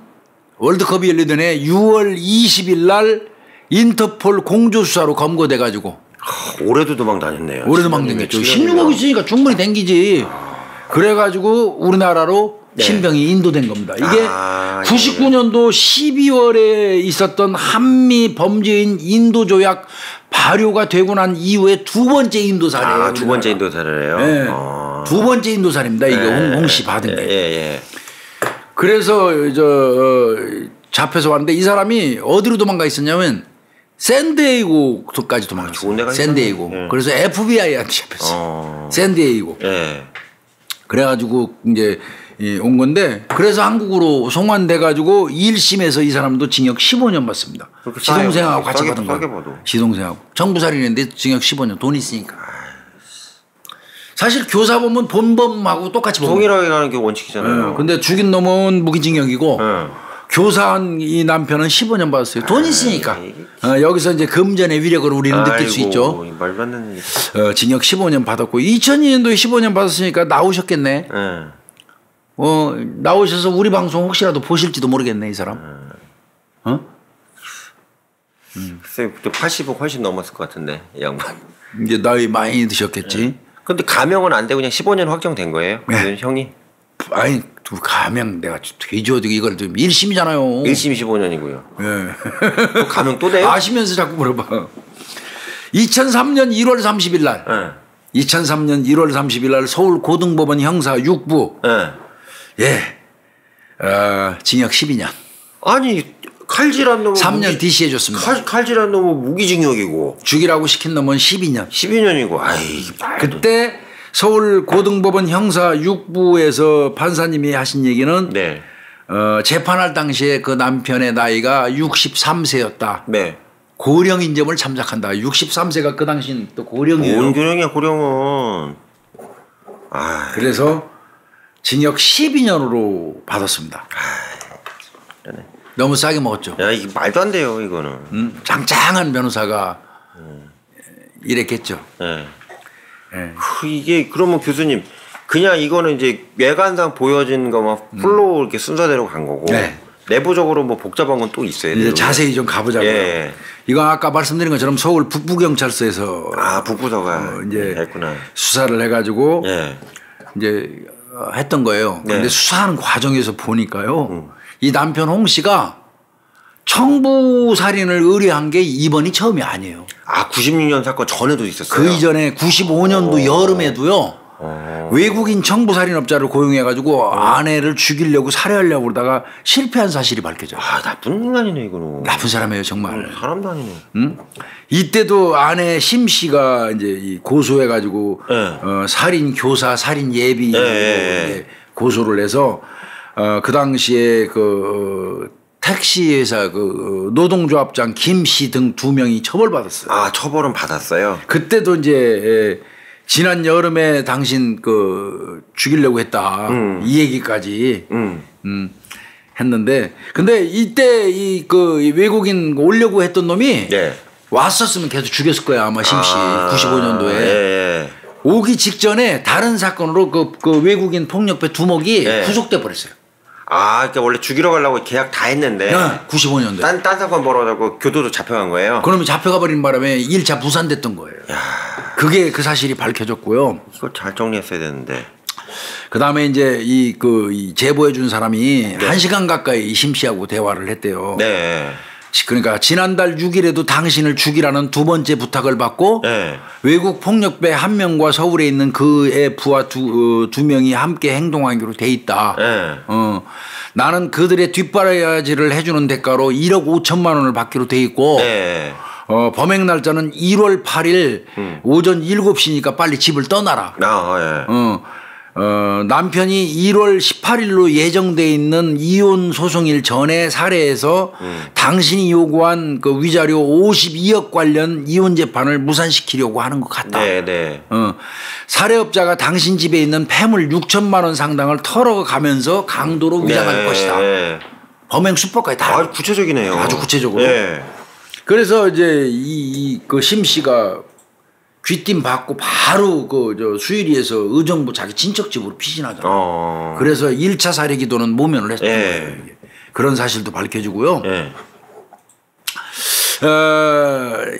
월드컵이 열리던 해 유월 이십일 날 인터폴 공조수사로 검거돼 가지고 아, 올해도 도망 다녔네요. 올해도 도망 다녔죠. 십육억 있으니까 충분히 댕기지. 아... 그래 가지고 우리나라로 네. 신병이 인도된 겁니다. 이게 아, 구십구 년도 십이월에 있었던 한미 범죄인 인도 조약 발효가 되고 난 이후에 두 번째 인도 사례예요. 아, 두 번째 인도 사례예요. 네. 어. 두 번째 인도 사례입니다. 이게 네. 홍씨 받은 게. 예, 예. 그래서 저 잡혀서 왔는데 이 사람이 어디로 도망가 있었냐면 샌디에이고까지 도망갔어요. 샌디에이고. 네. 그래서 에프비아이한테 잡혔어요. 어. 샌디에이고. 네. 그래가지고 이제 온 건데 그래서 한국으로 송환돼가지고 일 심에서 이 사람도 징역 십오 년 받습니다. 지동생하고 같이 받은 거예요. 지동생하고. 정부살인인데 징역 십오 년. 돈 있으니까. 사실 교사범은 본범하고 똑같이 보는 거예요. 동일하게 가는 게 원칙이잖아요. 네. 근데 죽인 놈은 무기징역이고 네. 교사한 이 남편은 십오 년 받았어요. 돈 있으니까. 어, 여기서 이제 금전의 위력을 우리는 느낄 아이고, 수 있죠. 말만 어, 징역 십오 년 받았고 이천이 년도에 십오 년 받았으니까 나오셨겠네. 네. 어, 나오셔서 우리 방송 혹시라도 보실지도 모르겠네 이 사람. 어? 음. 글쎄요, 그때 팔십억 훨씬 넘었을 것 같은데 이 양반. 이제 나이 많이 드셨겠지. 네. 근데 감형은 안 되고 그냥 십오 년 확정된 거예요? 네. 형이? 아니 감형 내가 뒤져가지고 이걸 좀 일 심이잖아요. 일 심이 십오 년이고요. 예. 네. 감형 또 돼요? 아시면서 자꾸 물어봐. 이천삼 년 일월 삼십 일 날. 네. 이천삼 년 일월 삼십 일 날 서울 고등법원 형사 육 부. 네. 예. 어, 징역 십이 년. 아니 칼질한 놈은 삼 년 디씨 해줬습니다. 칼, 칼질한 놈은 무기징역이고 죽이라고 시킨 놈은 십이 년. 십이 년이고 아이 그때 서울 고등법원 형사 육 부에서 판사님이 하신 얘기는 네. 어, 재판할 당시에 그 남편의 나이가 육십삼 세였다. 네. 고령인 점을 참작한다. 육십삼 세가 그 당시는 또 고령이에요. 뭔 고령이야 고령은. 아이. 그래서 징역 십이 년으로 받았습니다. 아이. 너무 싸게 먹었죠. 야, 이게 말도 안 돼요 이거는. 음, 장장한 변호사가 음. 이랬겠죠. 네. 네. 이게 그러면 교수님 그냥 이거는 이제 외관상 보여진 것만 풀로 음. 이렇게 순서대로 간 거고 네. 내부적으로 뭐 복잡한 건 또 있어야 돼요. 자세히 좀 가보자고요. 예. 이거 아까 말씀드린 것처럼 서울 북부경찰서에서 아 북부서가 어, 이제 했구나. 수사를 해가지고 예. 이제 했던 거예요. 그런데 네. 수사하는 과정에서 보니까요, 음. 이 남편 홍 씨가 청부살인을 의뢰한 게 이번이 처음이 아니에요. 아 구십육 년 사건 전에도 있었어요? 그 이전에 구십오 년도 오. 여름에도요 오. 외국인 청부살인업자를 고용해가지고 오. 아내를 죽이려고 살해하려고 그러다가 실패한 사실이 밝혀져요. 아 나쁜 인간이네 이거는. 나쁜 사람이에요 정말. 어, 사람도 아니네. 응? 이때도 아내 심 씨가 이제 고소해가지고 네. 어, 살인교사 살인예비 네. 고소를 해서 어, 그 당시에 그 택시 회사 그 노동조합장 김 씨 등 두 명이 처벌받았어요. 아 처벌은 받았어요. 그때도 이제 지난 여름에 당신 그 죽이려고 했다 음. 이 얘기까지 음. 음 했는데 근데 이때 이 그 외국인 오려고 했던 놈이 예. 왔었으면 계속 죽였을 거야 아마 심 씨 아, 구십오 년도에 예. 오기 직전에 다른 사건으로 그, 그 외국인 폭력배 두목이 예. 구속돼 버렸어요. 아, 그러니까 원래 죽이러 가려고 계약 다 했는데. 네, 구십오 년도. 딴, 딴 사건 벌어가지고 교도로 잡혀간 거예요. 그러면 잡혀가 버린 바람에 일 차 무산됐던 거예요. 야. 그게 그 사실이 밝혀졌고요. 이거 잘 정리했어야 되는데. 그다음에 이제 이 그 이 제보해 준 사람이 네. 한 시간 가까이 심 씨하고 대화를 했대요. 네. 그러니까 지난달 육 일에도 당신을 죽이라는 두 번째 부탁을 받고 네. 외국 폭력배 한 명과 서울에 있는 그의 부하 두, 어, 두 명이 함께 행동하기로 돼 있다. 네. 어, 나는 그들의 뒷바라지를 해주는 대가로 일억 오천만 원을 받기로 돼 있고 네. 어, 범행 날짜는 일월 팔 일 음. 오전 일곱 시니까 빨리 집을 떠나라. 아, 네. 어. 어, 남편이 일월 십팔 일로 예정돼 있는 이혼 소송일 전에 살해해서 음. 당신이 요구한 그 위자료 오십이억 관련 이혼 재판을 무산시키려고 하는 것 같다. 네네. 어, 살해업자가 당신 집에 있는 폐물 육천만 원 상당을 털어가면서 강도로 위장할 네네. 것이다. 범행 수법까지 다. 아주 구체적이네요. 아주 구체적으로. 네. 그래서 이제 이, 이 그 심 씨가 귀띔 받고 바로 그 저 수유리에서 의정부 자기 친척집으로 피신하잖아요. 어... 그래서 일 차 살해 기도는 모면을 했던 예. 거예요. 이게. 그런 사실도 밝혀지고요. 예. 어,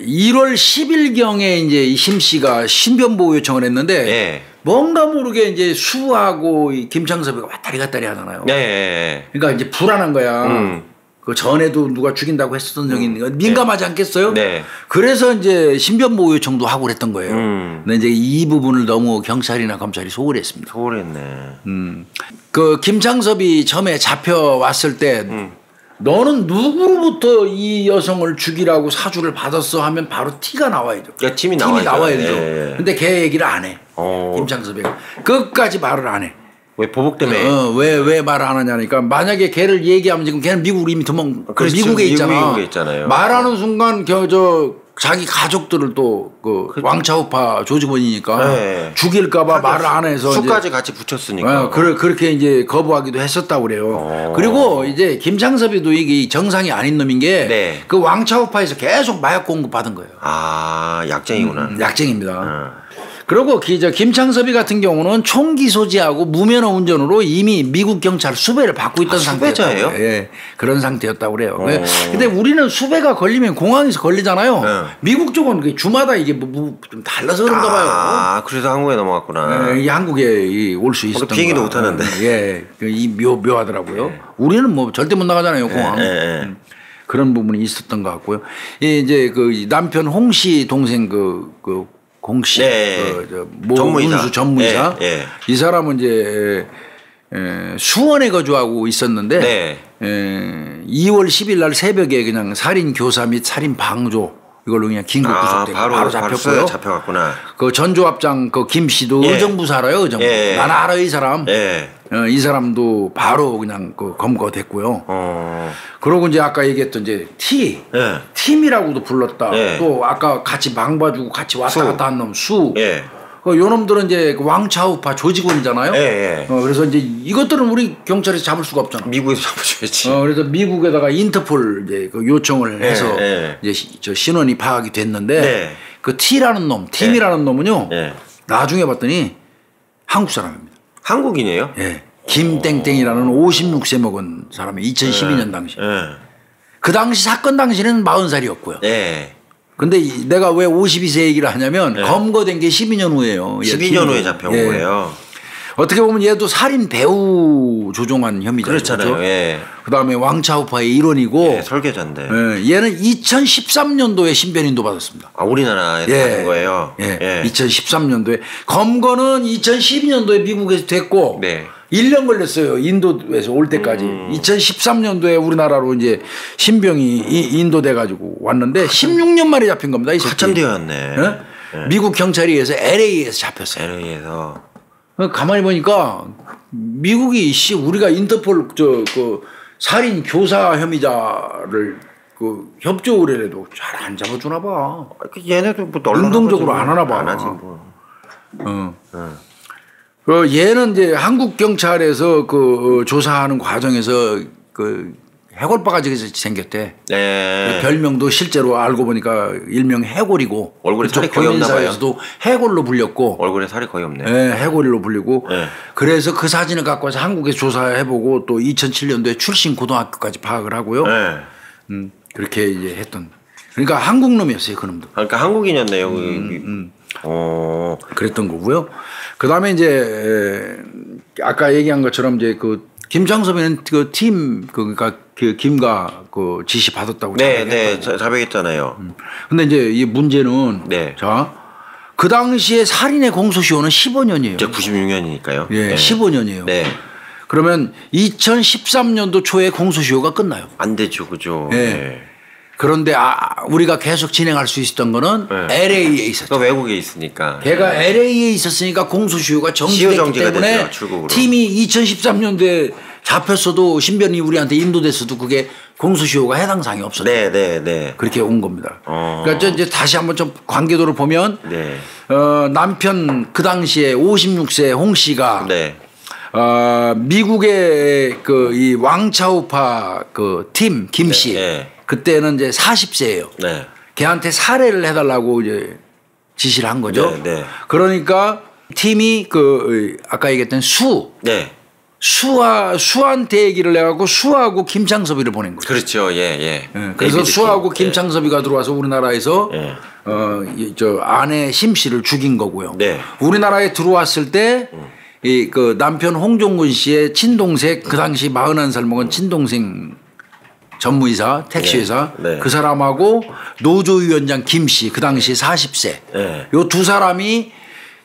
일월 십 일경에 이제 심 씨가 신변보호 요청을 했는데 예. 뭔가 모르게 이제 수하고 이 김창섭이 왔다리 갔다리 하잖아요. 네. 예, 예. 그러니까 이제 불안한 거야. 음. 그 전에도 누가 죽인다고 했었던 적이 있는 거 민감하지 네. 않겠어요? 네. 그래서 이제 신변보호 요청도 하고 그랬던 거예요. 음. 근데 이제 이 부분을 너무 경찰이나 검찰이 소홀했습니다. 소홀했네. 음. 그 김창섭이 처음에 잡혀왔을 때 음. 너는 누구로부터 이 여성을 죽이라고 사주를 받았어 하면 바로 티가 나와야죠. 야, 팀이, 팀이 나와야죠. 나와야죠. 예. 근데 걔 얘기를 안 해. 어. 김창섭이 끝까지 말을 안 해. 왜 보복 때문에? 어, 왜, 왜 말을 안 하냐니까. 만약에 걔를 얘기하면 지금 걔는 미국으로 이미 도망, 아, 그렇죠. 미국에 있잖아. 미국에 있잖아요. 말하는 순간 겨, 저 자기 가족들을 또 그 왕차우파 조직원이니까 네. 죽일까봐 말을 안 해서 수까지 같이 붙였으니까. 어, 그래, 그렇게 이제 거부하기도 했었다고 그래요. 어. 그리고 이제 김창섭이도 이게 정상이 아닌 놈인 게 네. 그 왕차우파에서 계속 마약 공급 받은 거예요. 아, 약쟁이구나. 음, 약쟁입니다. 아. 그리고 기자 김창섭이 같은 경우는 총기 소지하고 무면허 운전으로 이미 미국 경찰 수배를 받고 있던 아, 상태였어요. 예, 그런 상태였다고 그래요. 어. 근데 우리는 수배가 걸리면 공항에서 걸리잖아요. 네. 미국 쪽은 주마다 이게 뭐 좀 달라서 그런가 봐요. 아, 그래서 한국에 넘어갔구나. 예, 한국에 올 수 있었던. 비행기도 못 하는데. 예, 이 묘 묘하더라고요. 네. 우리는 뭐 절대 못 나가잖아요, 공항. 네, 네, 네. 그런 부분이 있었던 것 같고요. 예, 이제 그 남편 홍 씨 동생 그 그. 공씨, 네. 그 모 운수 전문의사. 네. 네. 이 사람은 이제 에, 수원에 거주하고 있었는데 네. 에, 이월 십일 날 새벽에 그냥 살인 교사 및 살인 방조 이걸로 그냥 긴급 구속돼 아, 바로, 바로 잡혔고요. 잡혀갔구나. 그 전조합장 그 김 씨도 예. 의정부 살아요, 의정부. 예. 나는 알아요, 이 사람. 예. 어, 이 사람도 바로 그냥 그 검거됐고요. 어. 그러고 이제 아까 얘기했던 이제 티, 예. 팀이라고도 불렀다. 예. 또 아까 같이 망봐주고 같이 왔다 수. 갔다 한 놈 수. 예. 어, 요 놈들은 이제 왕차우파 조직원이잖아요. 예, 예. 어, 그래서 이제 이것들은 우리 경찰에서 잡을 수가 없잖아. 미국에서 잡으셔야지. 어, 그래서 미국에다가 인터폴 이제 그 요청을 예, 해서 예. 이제 시, 저 신원이 파악이 됐는데 예. 그 T라는 놈, 팀이라는 예. 놈은요. 예. 나중에 봤더니 한국 사람입니다. 한국인이에요? 예. 김땡땡이라는 오십육 세 먹은 사람이 이천십이 년 당시. 예. 예. 그 당시 사건 당시는 마흔 살이었고요. 예. 근데 내가 왜 오십이 세 얘기를 하냐면 네. 검거된 게 십이 년 후예요. 십이 년 후에 잡혀온 예. 거예요. 어떻게 보면 얘도 살인 배우 조종한 혐의자죠. 그렇잖아요. 예. 그다음에 왕차우파의 일원이고 예, 설계자인데 예. 얘는 이천십삼 년도에 신변인도 받았습니다. 아, 우리나라에서 예. 하는 거예요. 예. 예. 이천십삼 년도에 검거는 이천십이 년도에 미국에서 됐고 네. 일 년 걸렸어요. 인도에서 올 때까지. 음. 이천십삼 년도에 우리나라로 이제 신병이 이, 인도돼가지고 왔는데 십육 년 만에 잡힌 겁니다. 이 새끼. 한참 되었네. 네? 네. 미국 경찰에 의해서 엘에이에서 잡혔어요. 엘에이에서. 가만히 보니까 미국이 씨 우리가 인터폴 저 그 살인 교사 혐의자를 그 협조를 해도 잘 안 잡아주나 봐. 얘네도 뭐 능동적으로 안 하나 봐. 안 하지 뭐. 응. 응. 그 얘는 이제 한국 경찰에서 그 조사하는 과정에서 그 해골바가지가 생겼대. 네. 별명도 실제로 알고 보니까 일명 해골이고. 얼굴에 살이 거의 없나 봐요. 그쪽에서도 해골로 불렸고. 얼굴에 살이 거의 없네. 네, 해골로 불리고. 네. 그래서 그 사진을 갖고 와서 한국에서 조사해보고 또 이천칠 년도에 출신 고등학교까지 파악을 하고요. 네. 음, 그렇게 이제 했던. 그러니까 한국 놈이었어요, 그 놈도. 그러니까 한국인이었네요. 음, 음. 어, 그랬던 거고요. 그 다음에 이제 아까 얘기한 것처럼 이제 그 김창섭이는 그 팀 그러니까 그 김가 그 지시 받았다고 네, 네, 자백했잖아요. 음. 근데 이제 이 문제는 네. 자, 그 당시에 살인의 공소시효는 십오 년이에요. 이제 구십육 년이니까요. 예, 네. 십오 년이에요. 네. 그러면 이천십삼 년도 초에 공소시효가 끝나요. 안 되죠, 그죠? 네. 네. 그런데 아, 우리가 계속 진행할 수 있었던 거는 네. 엘에이에 있었죠. 외국에 있으니까. 걔가 네. 엘에이에 있었으니까 공소시효가 정지됐기 때문에 됐죠, 팀이 이천십삼 년도에 잡혔어도 신변이 우리한테 인도됐어도 그게 공소시효가 해당 사항이 없었어요. 네, 네, 네. 그렇게 온 겁니다. 어. 그러니까 이제 다시 한번 좀 관계도를 보면 네. 어, 남편 그 당시에 오십육 세 홍 씨가 네. 어, 미국의 그 이 왕차우파 그 팀 김 씨. 네, 네. 그때는 이제 사십 세예요. 네. 걔한테 살해를 해달라고 이제 지시를 한 거죠. 네, 네. 그러니까 팀이 그 아까 얘기했던 수, 네. 수와 수한테 얘기를 해갖고 수하고 김창섭이를 보낸 거죠. 그렇죠, 예, 예. 네. 그래서 수하고 김. 김창섭이가 들어와서 우리나라에서 예. 어, 저 아내 심씨를 죽인 거고요. 네. 우리나라에 들어왔을 때 이 그 남편 홍종근 씨의 친동생, 그 당시 마흔한 살 먹은 친동생 전무이사, 택시회사, 네. 네. 그 사람하고 노조위원장 김씨, 그 당시 사십 세. 네. 요 두 사람이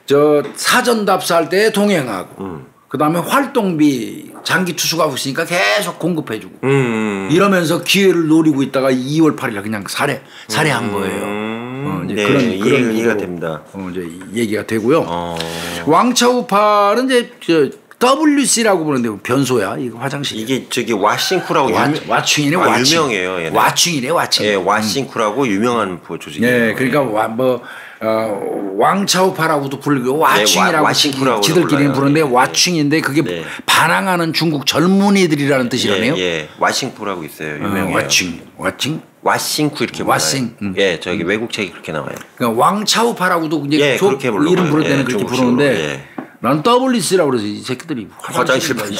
저 사전답사할 때 동행하고, 음. 그 다음에 활동비 장기 투수가 있으니까 계속 공급해주고, 음. 이러면서 기회를 노리고 있다가 이월 팔일에 그냥 살해, 살해한 음. 거예요. 어, 이제 네, 그런, 그런 얘기가 됩니다. 어, 이제 얘기가 되고요. 어. 왕차우파는 이제 저 더블유씨라고 부르는데 변소야. 이거 화장실. 이게 저기 와싱쿠라고 와칭이네. 와칭. 유명해요. 와칭이네. 와칭. 예, 와싱쿠라고 유명한 조직이에요. 네, 그러니까 와, 뭐 어, 왕차우파라고도 부르고 와칭이라고 네, 지들끼리 부르는데 와칭인데 그게 네. 반항하는 중국 젊은이들이라는 뜻이라네요. 예, 예. 와싱쿠라고 있어요. 유명해요. 어, 와칭. 와칭. 와싱쿠 이렇게 와싱. 음. 예, 저기 음. 외국 책이 그렇게 나와요. 그러니까 왕차우파라고 이제 예, 조, 그렇게 불러. 이름 부를 때는 예, 그렇게 부르는데. 예. 난 더블유씨라고 그래서 이 새끼들이 화장실 반지.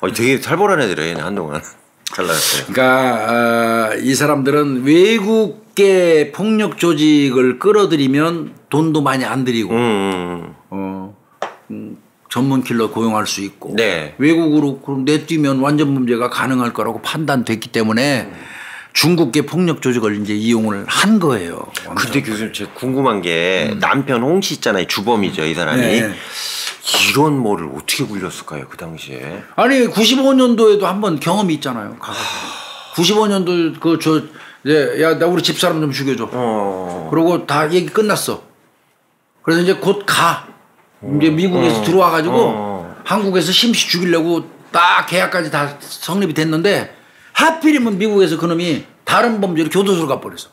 어, 되게 살벌한 애들이 한동안 잘났어요. 그러니까 어, 이 사람들은 외국계 폭력 조직을 끌어들이면 돈도 많이 안 들이고 음. 어, 음, 전문 킬러 고용할 수 있고 네. 외국으로 그럼 내뛰면 완전 문제가 가능할 거라고 판단됐기 때문에. 음. 중국계 폭력 조직을 이제 이용을 한 거예요. 근데 교수님 제가 궁금한 게 음. 남편 홍씨 있잖아요. 주범이죠. 이 사람이. 네. 이런 뭐를 어떻게 굴렸을까요? 그 당시에. 아니 구십오 년도에도 한번 경험이 있잖아요. 하... 구십오 년도 그 저 이제 야 나 우리 집사람 좀 죽여줘. 어... 그러고 다 얘기 끝났어. 그래서 이제 곧 가. 어... 이제 미국에서 어... 들어와가지고 어... 한국에서 심씨 죽이려고 딱 계약까지 다 성립이 됐는데 하필이면 미국에서 그놈이 다른 범죄로 교도소로 가버렸어.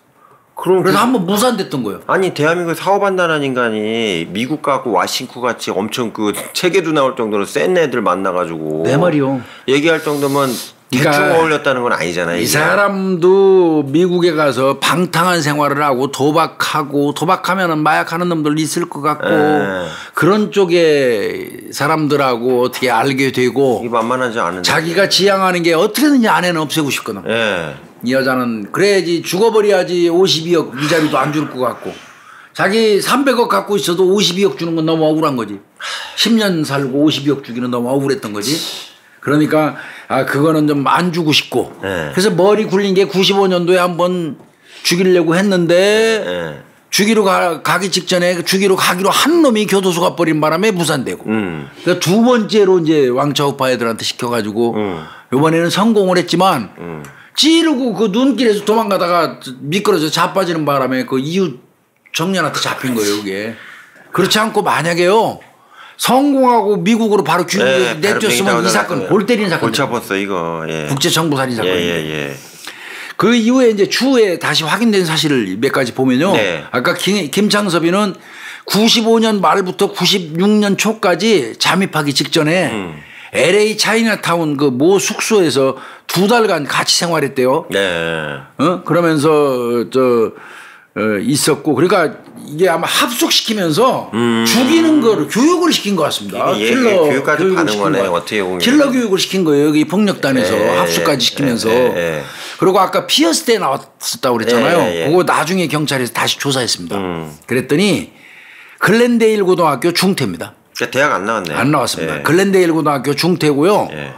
그럼 그래서 그... 한번 무산됐던 거예요. 아니 대한민국 사업한다는 인간이 미국 가고 와싱쿠 같이 엄청 그 책에도 나올 정도로 센 애들 만나가지고 내 말이요. 얘기할 정도면 그러니까 대충 어울렸다는 건 아니잖아요. 이 사람도 미국에 가서 방탕한 생활을 하고 도박하고 도박하면은 마약하는 놈들 있을 것 같고 에이. 그런 쪽에 사람들하고 어떻게 알게 되고 만만하지 않은 자기가 지향하는 게 어떻게든지 아내는 없애고 싶거든. 에이. 이 여자는 그래야지 죽어버려야지 오십이억 미자비도 안 줄 것 같고 자기 삼백억 갖고 있어도 오십이억 주는 건 너무 억울한 거지. 십 년 살고 오십이억 주기는 너무 억울했던 거지. 그러니까 아 그거는 좀 안 주고 싶고 네. 그래서 머리 굴린 게 구십오 년도에 한번 죽이려고 했는데 네. 죽이러 가, 가기 직전에 죽이러 가기로 한 놈이 교도소 가버린 바람에 무산되고 음. 그러니까 두 번째로 이제 왕차우파 애들한테 시켜가지고 음. 이번에는 성공을 했지만 음. 찌르고 그 눈길에서 도망가다가 미끄러져 자빠지는 바람에 그 이웃 청년한테 잡힌 거예요. 이게 그렇지 않고 만약에요. 성공하고 미국으로 바로 귀국에 내쫓으면 이 사건 골 때리는 사건. 골치 아팠어 이거. 예. 국제정보살인 사건. 예예예. 예. 그 이후에 이제 추후에 다시 확인된 사실을 몇 가지 보면요. 네. 아까 김, 김창섭이는 구십오 년 말부터 구십육 년 초까지 잠입하기 직전에 음. 엘에이 차이나타운 그 모 숙소에서 두 달간 같이 생활했대요. 네. 어? 그러면서 저. 어, 있었고 그러니까 이게 아마 합숙시키면서 음. 죽이는 거를 교육을 시킨 것 같습니다. 예, 킬러 교육까지 가는 거네. 어떻게 보면 킬러 교육을 시킨 거예요. 여기 폭력단에서 예, 합숙까지 시키면서 예, 예. 그리고 아까 피어스 때 나왔었다고 그랬잖아요. 예, 예. 그거 나중에 경찰에서 다시 조사했습니다. 음. 그랬더니 글랜데일 고등학교 중퇴입니다. 그러니까 대학 안 나왔네요. 안 나왔습니다. 예. 글랜데일 고등학교 중퇴고요. 예.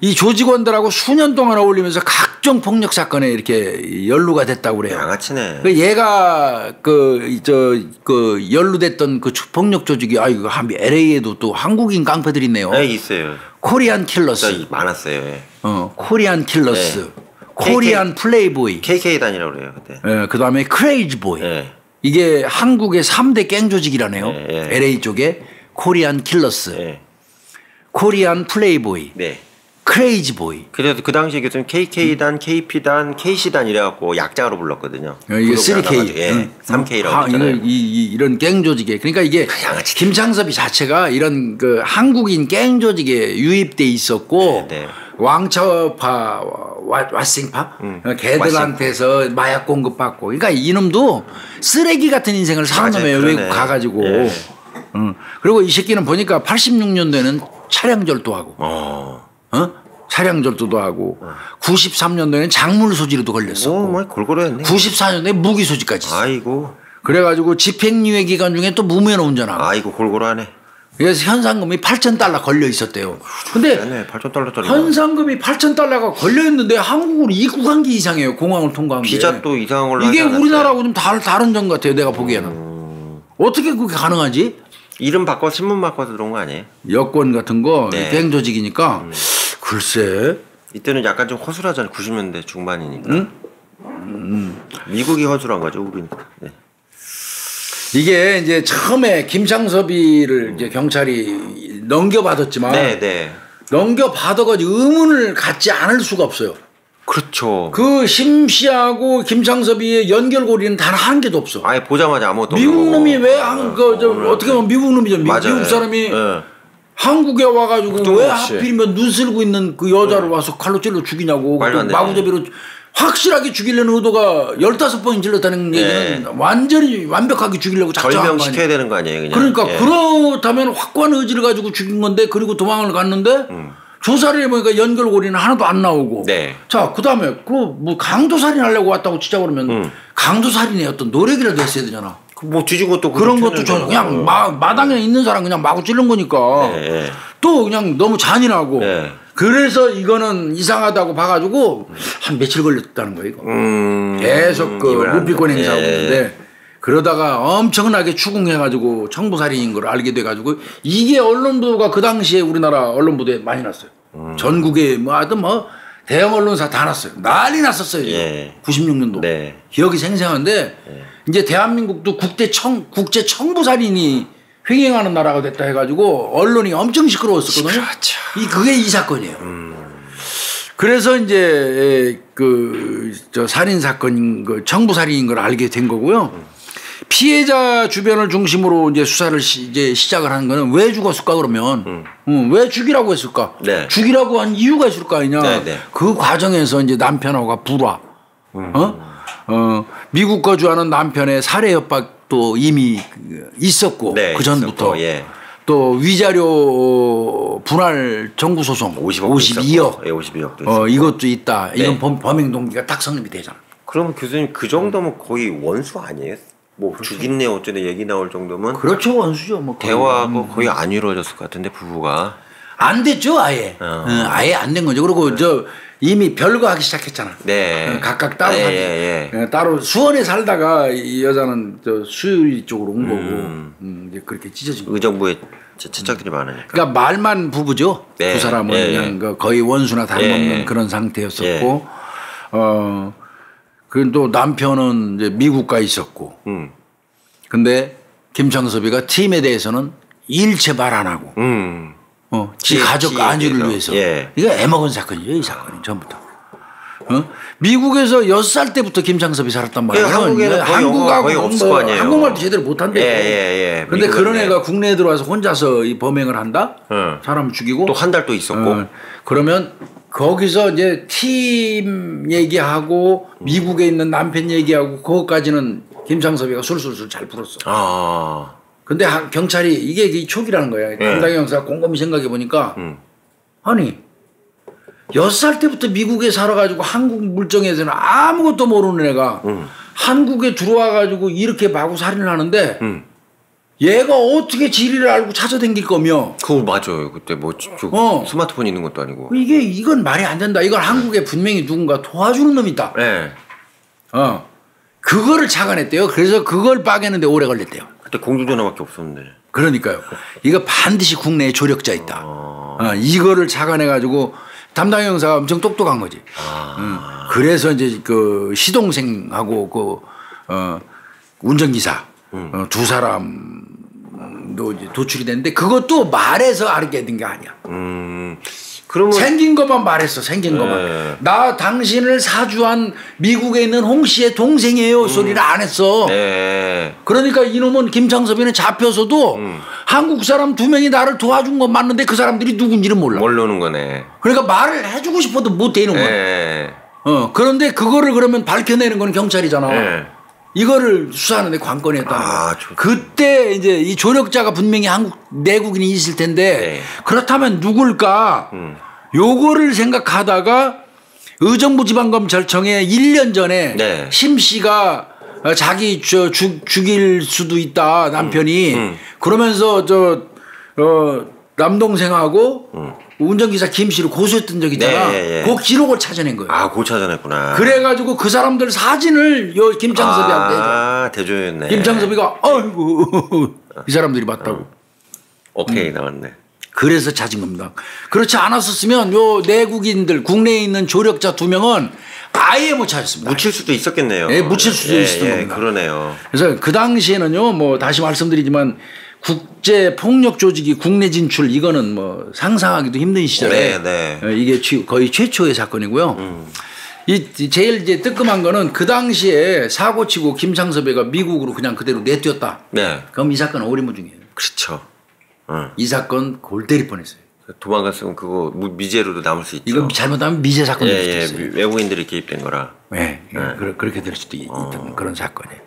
이 조직원들하고 수년 동안 어울리면서 각종 폭력 사건에 이렇게 연루가 됐다고 그래요. 양아치네. 얘가 그 저 그 연루됐던 그 폭력 조직이 아 이거 엘에이에도 또 한국인 깡패들이 있네요. 네 있어요. 코리안 킬러스. 많았어요. 예. 어 코리안 킬러스, 네. 코리안 플레이보이. 케이케이 단이라고 그래요 그때. 예, 그 다음에 크레이지 보이. 네. 이게 한국의 삼 대 갱 조직이라네요. 네, 네. 엘에이 쪽에 코리안 킬러스, 네. 코리안 플레이보이. 네. 크레이지 보이. 그래서 그 당시에 교수님 케이케이단, 케이피단, 케이씨단 이래갖고 약자로 불렀거든요. 이게 쓰리 케이, 예, 응. 쓰리 케이라고 아, 했잖아요. 이, 이, 이런 갱 조직에 그러니까 이게 김창섭이 자체가 이런 그 한국인 갱 조직에 유입돼 있었고 네, 네. 왕차우파, 왓싱파 응. 걔들한테서 왓싱파. 마약 공급받고 그러니까 이놈도 쓰레기 같은 인생을 사는 놈이에요. 외국 가가지고. 네. 응. 그리고 이 새끼는 보니까 팔십육 년도에는 차량절도하고. 어. 어? 차량 절도도 하고 어. 구십삼 년도에는 작물 소지로도 걸렸었고 오, 골고루 했네. 구십사 년도에 무기 소지까지 있어. 아이고. 그래가지고 집행유예 기간 중에 또 무면 운전하고. 아이고 골고루 하네. 그래서 현상금이 팔천 달러 걸려 있었대요. 근데 네, 팔천 달러짜리 현상금이 팔천 달러가 걸려 있는데 한국으로 입국한 게 이상해요. 공항을 통과한 게. 비자 또 이상한 걸로. 이게 우리나라하고 좀 다른 다른 점 같아요. 내가 보기에는. 음... 어떻게 그게 가능하지? 이름 바꿔 신문 바꿔서 들어온 거 아니에요? 여권 같은 거 네. 대행조직이니까 음. 글쎄. 이때는 약간 좀 허술하잖아요. 구십 년대 중반이니까. 음? 음. 미국이 허술한 거죠, 우리는. 네. 이게 이제 처음에 김창섭이를 이제 경찰이 넘겨받았지만 네네. 넘겨받아가지고 의문을 갖지 않을 수가 없어요. 그렇죠. 그 심씨하고 김창섭이의 연결고리는 단 한 개도 없어. 아예 보자마자 아무것도 없고. 미국 놈이 왜 한 그 저 어떻게 보면 미국 놈이죠. 맞아요. 미국 사람이 네. 한국에 와가지고 왜 없이. 하필이면 눈 쓸고 있는 그 여자를 네. 와서 칼로 찔러 죽이냐고. 마구잡이로. 확실하게 죽이려는 의도가 열다섯 번이 질렀다는 얘기는 예. 완전히 완벽하게 죽이려고 작정한 거 아니에요. 절명시켜야 되는 거 아니에요. 그냥. 그러니까 예. 그렇다면 확고한 의지를 가지고 죽인 건데 그리고 도망을 갔는데 음. 조사를 해보니까 연결고리는 하나도 안 나오고 네. 자 그다음에 그 뭐 강도살인 하려고 왔다고 치자 그러면 음. 강도살인의 어떤 노력이라도 했어야 되잖아. 뭐 뒤지고 또 그런 것도 저 그냥 마, 마당에 있는 사람 그냥 마구 찌른 거니까 네. 또 그냥 너무 잔인하고 네. 그래서 이거는 이상하다고 봐가지고 한 며칠 걸렸다는 거예요. 이거. 음, 계속 그 루피권 행사하고 네. 있는데 그러다가 엄청나게 추궁해가지고 청부살인인 걸 알게 돼가지고 이게 언론부가 그 당시에 우리나라 언론부에 많이 났어요. 음. 전국에 뭐 하여튼 뭐 대형 언론사 다 났어요. 난리 났었어요. 예. 구십육 년도. 네. 기억이 생생한데 예. 이제 대한민국도 국대청, 국제 청부살인이 횡행하는 나라가 됐다 해가지고 언론이 엄청 시끄러웠었거든요. 그렇죠. 이 그게 이 사건이에요. 음. 그래서 이제 그 저 살인 사건인 거, 청부 살인인 걸 알게 된 거고요. 음. 피해자 주변을 중심으로 이제 수사를 시, 이제 시작을 한 거는 왜 죽었을까 그러면 음. 음, 왜 죽이라고 했을까? 네. 죽이라고 한 이유가 있을 거 아니냐. 네, 네. 그 과정에서 이제 남편하고 불화, 음. 어? 어 미국 거주하는 남편의 살해 협박. 또 이미 있었고 네, 그 전부터 예. 또 위자료 분할 정부 소송 오십억 오십이억, 예, 오십이억도 어, 이것도 있다. 네. 이런 범, 범행 동기가 딱 성립이 되잖아. 그러면 교수님 그 정도면 거의 원수 아니에요? 뭐 그렇죠. 죽인네 어쩌네 얘기 나올 정도면 그렇죠 원수죠. 뭐 대화하고 거의 안 이루어졌을 것 같은데 부부가 안 됐죠 아예 어. 응, 아예 안 된 거죠. 그리고 네. 저 이미 별거 하기 시작했잖아. 네. 각각 따로 네, 네, 네. 따로 수원에 살다가 이 여자는 저 수유리 쪽으로 온 거고 음. 음, 이제 그렇게 찢어진 거예요. 의정부에 채착들이 많으니까. 그러니까 말만 부부죠. 네. 두 사람은 네, 그냥 네. 거의 원수나 다름없는 네. 그런 상태였었고 네. 어 그리고 또 남편은 이제 미국가 있었고. 음. 근데 김창섭이가 팀에 대해서는 일체 말 안 하고. 음. 어, 지 가족 안위를 위해서 예. 이거 애먹은 사건이죠. 이 사건이 전부터 어? 미국에서 여섯 살 때부터 김창섭이 살았단 말이에요. 예, 한국에는 한국하고 뭐 한국말도 제대로 못한대. 예, 예, 예. 그런데 그런 애가 국내에 들어와서 혼자서 이 범행을 한다. 예. 사람을 죽이고 또 한 달도 있었고 어, 그러면 거기서 이제 팀 얘기하고 미국에 있는 남편 얘기하고 그것까지는 김창섭이가 술술술 잘 풀었어. 아. 근데 경찰이 이게 초기라는 거야. 담당 네. 형사 곰곰이 생각해 보니까 음. 아니 여섯 살 때부터 미국에 살아가지고 한국 물정에서는 아무것도 모르는 애가 음. 한국에 들어와가지고 이렇게 마구 살인을 하는데 음. 얘가 어떻게 지리를 알고 찾아댕길 거며. 그거 맞아요. 그때 뭐 어. 스마트폰 있는 것도 아니고. 이게 이건 말이 안 된다. 이건 한국에 분명히 누군가 도와주는 놈이 있다. 네. 어. 그거를 착안했대요. 그래서 그걸 빠개는데 오래 걸렸대요. 공중전화밖에 없었는데. 그러니까요. 이거 반드시 국내에 조력자 있다. 아... 어, 이거를 착안해가지고 담당 형사가 엄청 똑똑한 거지. 아... 음, 그래서 이제 그 시동생하고 그 어, 운전기사 음. 어, 두 사람도 이제 도출이 됐는데 그것도 말해서 알게 된 게 아니야. 음... 그러면... 생긴 것만 말했어. 생긴 것만. 네. 나 당신을 사주한 미국에 있는 홍 씨의 동생이에요. 음. 소리를 안 했어. 네. 그러니까 이놈은 김창섭이는 잡혀서도 음. 한국 사람 두 명이 나를 도와준 건 맞는데 그 사람들이 누군지는 몰라. 모르는 거네. 그러니까 말을 해주고 싶어도 못 되는 거야. 네. 어, 그런데 그거를 그러면 밝혀내는 건 경찰이잖아. 네. 이거를 수사하는 데 관건이었다. 아, 그때 이제 이 조력자가 분명히 한국 내국인이 있을 텐데 네. 그렇다면 누굴까? 음. 요거를 생각하다가 의정부 지방검찰청에 일 년 전에 네. 심 씨가 자기 저 주, 죽일 수도 있다 남편이 음, 음. 그러면서 저 어, 남동생하고 음. 운전기사 김 씨를 고소했던 적 있잖아. 네, 예. 그 기록을 찾아낸 거예요. 아, 그걸 찾아냈구나. 그래가지고 그 사람들 사진을 요 김창섭이한테 아, 대조했네. 김창섭이가 어이구 이 사람들이 맞다고. 어. 오케이 음. 나왔네. 그래서 찾은 겁니다. 그렇지 않았었으면 요 내국인들 국내에 있는 조력자 두 명은 아예 못 찾았습니다. 묻힐 수도 있었겠네요. 예, 묻힐 수도 예, 있었던 예, 겁니다. 그러네요. 그래서 그 당시에는요, 뭐 다시 말씀드리지만 국제 폭력 조직이 국내 진출 이거는 뭐 상상하기도 힘든 시절에 네, 네. 이게 거의 최초의 사건이고요. 음. 이 제일 이제 뜨끔한 거는 그 당시에 사고치고 김창섭이가 미국으로 그냥 그대로 내뛰었다. 네. 그럼 이 사건은 오리무중이에요. 그렇죠. 응. 이 사건 골 때릴 뻔했어요. 도망갔으면 그거 미제로도 남을 수 있죠. 이거 잘못하면 미제 사건이 될 예, 수도 예, 있어요. 외국인들이 개입된 거라. 네, 예, 예. 그러, 그렇게 될 수도 어. 있던 그런 사건이에요.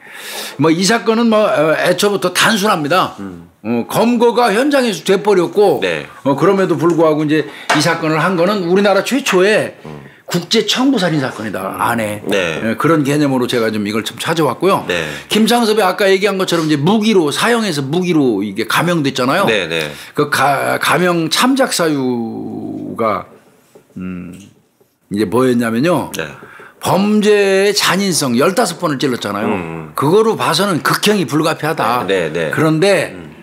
뭐 이 사건은 뭐 애초부터 단순합니다. 음. 어, 검거가 현장에서 돼버렸고 네. 어, 그럼에도 불구하고 이제 이 사건을 한 거는 우리나라 최초의 음. 국제 청부살인 사건이다. 음. 안에 네. 예, 그런 개념으로 제가 좀 이걸 좀 찾아왔고요. 네. 김창섭이 아까 얘기한 것처럼 이제 무기로 사형에서 무기로 이게 감형됐잖아요. 네, 네. 그 가, 감형 참작 사유가 음, 이제 뭐였냐면요. 네. 범죄의 잔인성 열다섯 번을 찔렀잖아요. 음. 그거로 봐서는 극형이 불가피하다. 네, 네. 그런데 음.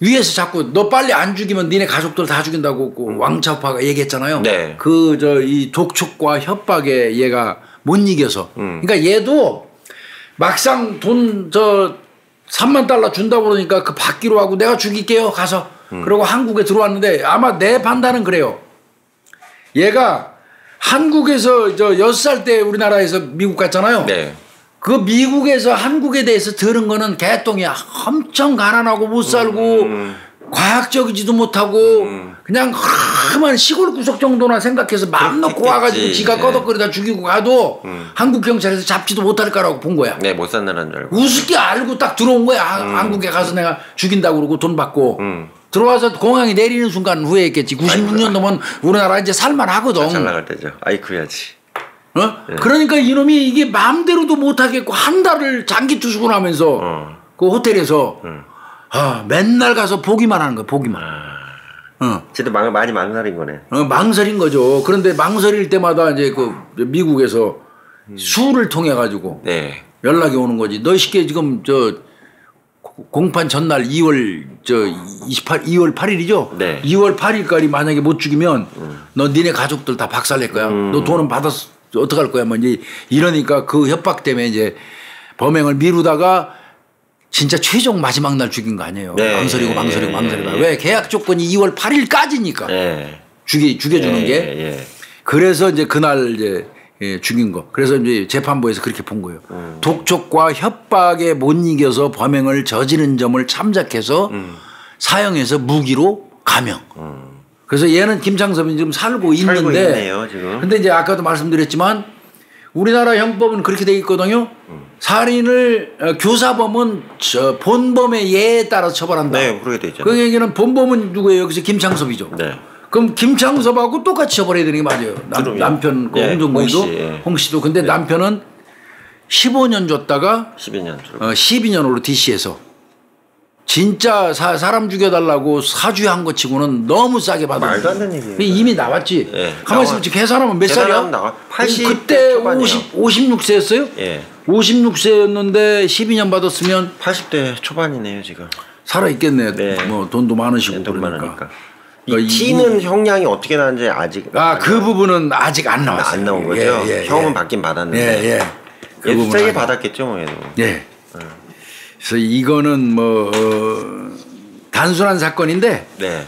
위에서 자꾸 너 빨리 안 죽이면 니네 가족들 다 죽인다고 음. 왕차우파가 얘기했잖아요. 네. 그 저 이 독촉과 협박에 얘가 못 이겨서. 음. 그러니까 얘도 막상 돈 저 삼만 달러 준다고 그러니까 그 받기로 하고 내가 죽일게요 가서. 음. 그러고 한국에 들어왔는데 아마 내 판단은 그래요. 얘가 한국에서 저 여섯 살 때 우리나라에서 미국 갔잖아요. 네. 그 미국에서 한국에 대해서 들은 거는 개똥이야. 엄청 가난하고 못 살고 음. 과학적이지도 못하고 음. 그냥 험한 시골 구석 정도나 생각해서 맘 놓고 와가지고 지가 네. 꺼덕거리다 죽이고 가도 음. 한국 경찰에서 잡지도 못할 거라고 본 거야. 네, 못 산다는 줄 알고. 우습게 알고 딱 들어온 거야. 음. 한국에 가서 내가 죽인다고 그러고 돈 받고. 음. 들어와서 공항에 내리는 순간 후회했겠지. 구십육 년 넘은 우리나라 이제 살만하거든. 잘 나갈 때죠. 아이쿠야지. 어? 네. 그러니까 이놈이 이게 마음대로도 못하겠고 한 달을 장기 투숙을 하면서 어. 그 호텔에서 응. 아, 맨날 가서 보기만 하는 거야. 보기만. 아, 쟤도 어. 많이 망설인 거네. 어, 망설인 거죠. 그런데 망설일 때마다 이제 그 미국에서 음. 수를 통해 가지고 네. 연락이 오는 거지. 너 쉽게 지금 저 공판 전날 이월 저 이십팔 이월 팔 일이죠. 네. 이월 팔일까지 만약에 못 죽이면 음. 너 니네 가족들 다 박살낼 거야. 음. 너 돈은 받았어. 어떡할 거야. 뭐 이제 이러니까 그 협박 때문에 이제 범행을 미루다가 진짜 최종 마지막 날 죽인 거 아니에요. 네. 망설이고 망설이고 망설이다. 네. 왜 계약 조건이 이월 팔일까지니까 네. 죽이 죽여주는 네. 게. 네. 그래서 이제 그날 이제. 예, 죽인 거. 그래서 이제 재판부에서 그렇게 본 거예요. 음. 독촉과 협박에 못 이겨서 범행을 저지른 점을 참작해서 음. 사형에서 무기로 감형. 음. 그래서 얘는 김창섭이 지금 살고 있는데. 있네요, 지금. 근데 이제 아까도 말씀드렸지만 우리나라 형법은 그렇게 돼 있거든요. 음. 살인을 어, 교사범은 저 본범의 예에 따라 처벌한다. 네, 그렇게 돼 있죠. 그 얘기는 본범은 누구예요? 여기서 김창섭이죠. 네. 그럼 김창섭하고 똑같이 처벌해야 되는 게 맞아요. 남, 남편 예, 홍종근도 예. 홍 씨도. 근데 예. 남편은 십오 년 줬다가 십이 년 어, 십이 년으로 디씨에서 진짜 사, 사람 죽여달라고 사주한 것 치고는 너무 싸게 받은 거예요. 말도 안 되는 얘기예요. 이미 나왔지. 예. 가만히 있으면 계산하면 몇 살이야? 나와. 팔십, 그때 오십, 오십육 세였어요? 예. 오십육 세였는데 십이 년 받았으면 팔십 대 초반이네요 지금. 살아있겠네. 네. 뭐 돈도 많으시고 네, 돈 그러니까. 많으니까. 이 T는 형량이 어떻게 나는지 아직 아 그 부분은 아직 안 나왔어요. 안 나온 거죠. 예, 예, 형은 예. 받긴 받았는데 예, 예. 그 얘도 세게 받았겠죠 뭐 얘도. 예. 음. 그래서 이거는 뭐 어, 단순한 사건인데 네.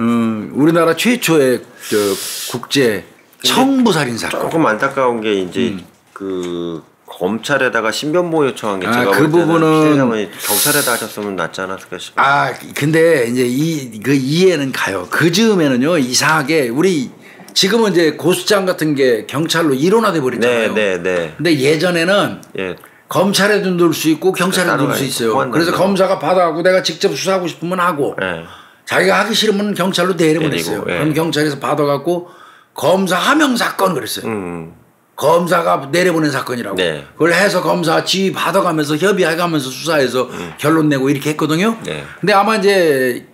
음, 우리나라 최초의 저, 국제 청부살인 사건. 조금 안타까운 게 이제 음. 그 검찰에다가 신변보호 요청한 게 아, 제가 그 부분은 경찰에다 하셨으면 낫지 않았을까 싶어요. 아 근데 이제 이 그 이해는 가요. 그 즈음에는요 이상하게 우리 지금은 이제 고소장 같은 게 경찰로 일원화돼 버리잖아요. 네네네. 네. 근데 예전에는 예. 검찰에도 넣을 수 있고 경찰에도 넣을 수 있어요. 그래서 검사가 받아가고 내가 직접 수사하고 싶으면 하고. 네. 자기가 하기 싫으면 경찰로 데리고 그랬어요. 예. 그럼 경찰에서 받아갖고 검사 하명 사건 그랬어요. 음. 검사가 내려보낸 사건이라고. 네. 그걸 해서 검사 지휘 받아가면서 협의해가면서 수사해서 음. 결론 내고 이렇게 했거든요. 네. 근데 아마 이제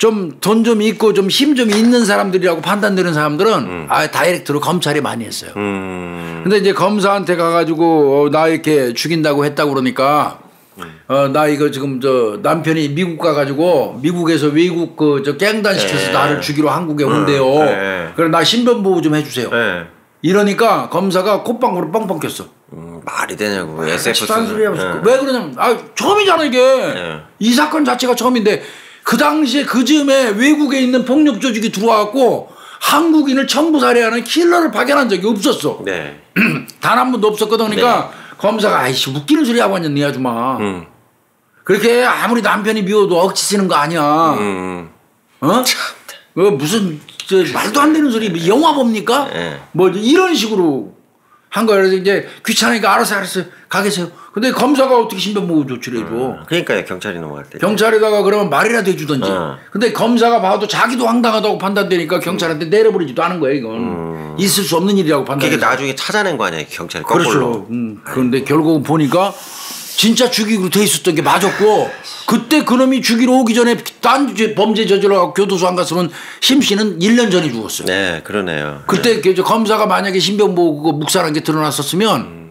좀 돈 좀 있고 좀 힘 좀 있는 사람들이라고 판단되는 사람들은 음. 아 다이렉트로 검찰이 많이 했어요. 음. 근데 이제 검사한테 가가지고 어, 나 이렇게 죽인다고 했다고 그러니까 어, 나 이거 지금 저 남편이 미국 가가지고 미국에서 외국 그 저 갱단 시켜서 나를 죽이러 한국에 온대요. 음. 그래 나 신변 보호 좀 해주세요. 에이. 이러니까 검사가 콧방울을 뻥뻥 꼈어. 음, 말이 되냐고. 아, 에스에프 소리야. 네. 왜 그러냐면 아 처음이잖아 이게. 네. 이 사건 자체가 처음인데 그 당시에 그 즈음에 외국에 있는 폭력 조직이 들어와갖고 한국인을 천부 살해하는 킬러를 파견한 적이 없었어. 네. 단 한 번도 없었거든. 그러니까 네. 검사가 아이씨 웃기는 소리 하고 왔냐 네 아줌마. 음. 그렇게 아무리 남편이 미워도 억지 쓰는 거 아니야. 음. 어? 그 무슨 저 말도 안 되는 소리 뭐 영화 봅니까? 네. 뭐 이런 식으로 한 거예요. 그래서 이제 귀찮으니까 알아서 알아서 가 계세요. 근데 검사가 어떻게 신변보호 조치를 해줘? 음, 그러니까요. 경찰이 넘어갈 때 경찰에다가 그러면 말이라도 해주던지. 어. 근데 검사가 봐도 자기도 황당하다고 판단되니까 경찰한테 내려버리지도 않은 거예요. 이건 음. 있을 수 없는 일이라고 판단. 그게 나중에 찾아낸 거 아니에요, 경찰이. 그렇죠. 음, 그런데 결국은 보니까 진짜 죽이기로 돼 있었던 게 맞았고 그때 그놈이 죽이러 오기 전에 딴 범죄 저질러 교도소 안 갔으면 심 씨는 일 년 전에 죽었어요. 네, 그러네요. 그때 네. 검사가 만약에 신변보호 그거 묵살한 게 드러났었으면 음.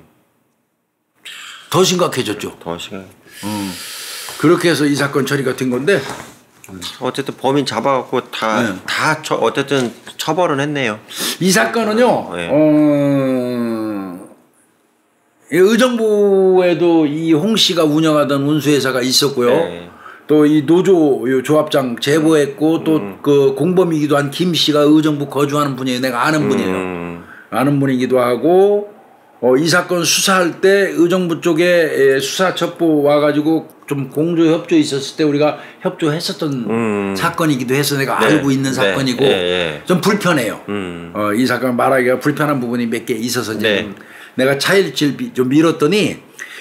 더 심각해졌죠. 더 심각. 음. 그렇게 해서 이 사건 처리가 된 건데 어쨌든 범인 잡아갖고 다 네. 다 처, 어쨌든 처벌은 했네요. 이 사건은요. 네. 어. 의정부에도 이 홍 씨가 운영하던 운수회사가 있었고요. 네. 또 이 노조 조합장 제보했고 음. 또 그 공범이기도 한 김 씨가 의정부 거주하는 분이에요. 내가 아는 음. 분이에요. 아는 분이기도 하고 어, 이 사건 수사할 때 의정부 쪽에 수사 첩보 와가지고 좀 공조 협조 있었을 때 우리가 협조했었던 음. 사건이기도 해서 내가 네. 알고 있는 네. 사건이고 네. 네. 좀 불편해요. 음. 어, 이 사건 말하기가 불편한 부분이 몇 개 있어서 지금. 네. 내가 차일치일 좀 밀었더니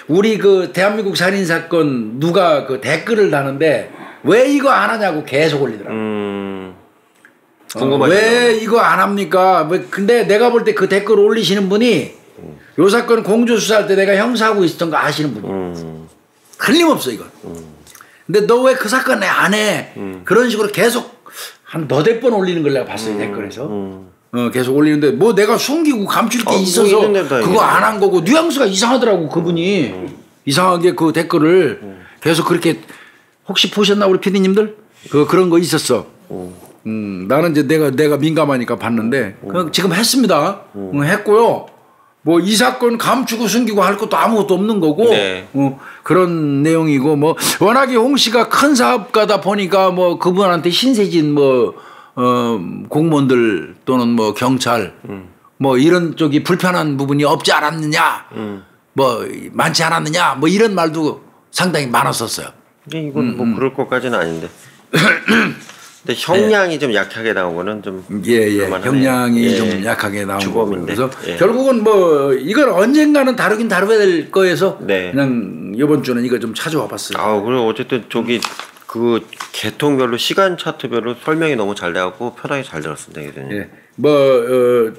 우리 그 대한민국 살인사건 누가 그 댓글을 다는데 왜 이거 안 하냐고 계속 올리더라고. 음, 궁금하죠. 어, 왜 이거 안 합니까? 근데 내가 볼 때 그 댓글 올리시는 분이 음. 요 사건 공조수사할 때 내가 형사하고 있었던 거 아시는 분이에요. 음. 흘림없어 이건. 음. 근데 너 왜 그 사건 내 안 해? 음. 그런 식으로 계속 한 너댓 번 올리는 걸 내가 봤어요. 음. 댓글에서. 음. 어, 계속 올리는데 뭐 내가 숨기고 감출 게 아, 있어서 그거 안 한 거고 뉘앙스가 이상하더라고 그분이. 음. 이상하게 그 댓글을 음. 계속 그렇게 혹시 보셨나 우리 피디님들? 그, 그런 거 있었어. 음. 음, 나는 이제 내가 내가 민감하니까 봤는데 음. 그냥 지금 했습니다. 음. 음, 했고요. 뭐 이 사건 감추고 숨기고 할 것도 아무것도 없는 거고 네. 어, 그런 내용이고 뭐 워낙에 홍 씨가 큰 사업가다 보니까 뭐 그분한테 신세진 뭐 어, 공무원들 또는 뭐 경찰 음. 뭐 이런 쪽이 불편한 부분이 없지 않았느냐 음. 뭐 많지 않았느냐 뭐 이런 말도 상당히 많았었어요. 이건 음, 뭐 음. 그럴 것까지는 아닌데 근데 형량이 네. 좀 약하게 나오고는 좀 예예 예. 형량이 예. 좀 약하게 나온 거고 그래서 예. 결국은 뭐 이걸 언젠가는 다루긴 다루어야 될 거에서 네. 그냥 이번 주는 이거 좀 찾아와 봤어요. 아 그리고 어쨌든 저기 음. 그 개통별로 시간 차트별로 설명이 너무 잘 돼갖고 편하게 잘 들었습니다. 예. 뭐 어,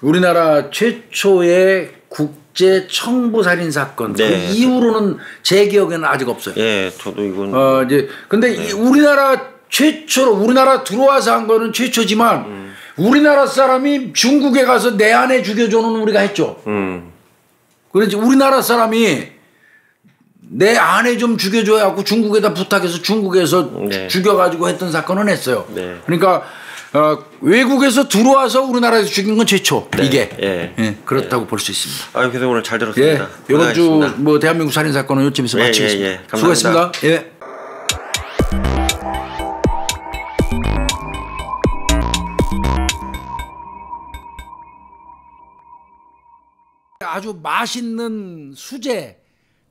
우리나라 최초의 국제 청부 살인 사건 네. 그 이후로는 제 기억에는 아직 없어요. 예, 저도 이건. 어 이제 근데 네. 우리나라 최초로 우리나라 들어와서 한 거는 최초지만 음. 우리나라 사람이 중국에 가서 내 아내 죽여줘는 우리가 했죠. 음. 그런지 우리나라 사람이 내 아내 좀 죽여줘야 하고 중국에다 부탁해서 중국에서 네. 죽여가지고 했던 사건은 했어요. 네. 그러니까 어, 외국에서 들어와서 우리나라에서 죽인 건 최초. 네. 이게 네. 네. 그렇다고 네. 볼 수 있습니다. 아, 그래서 오늘 잘 들었습니다. 예. 이번 주 뭐 대한민국 살인 사건은 요쯤에서 예, 마치겠습니다. 예, 예. 수고했습니다. 예. 아주 맛있는 수제.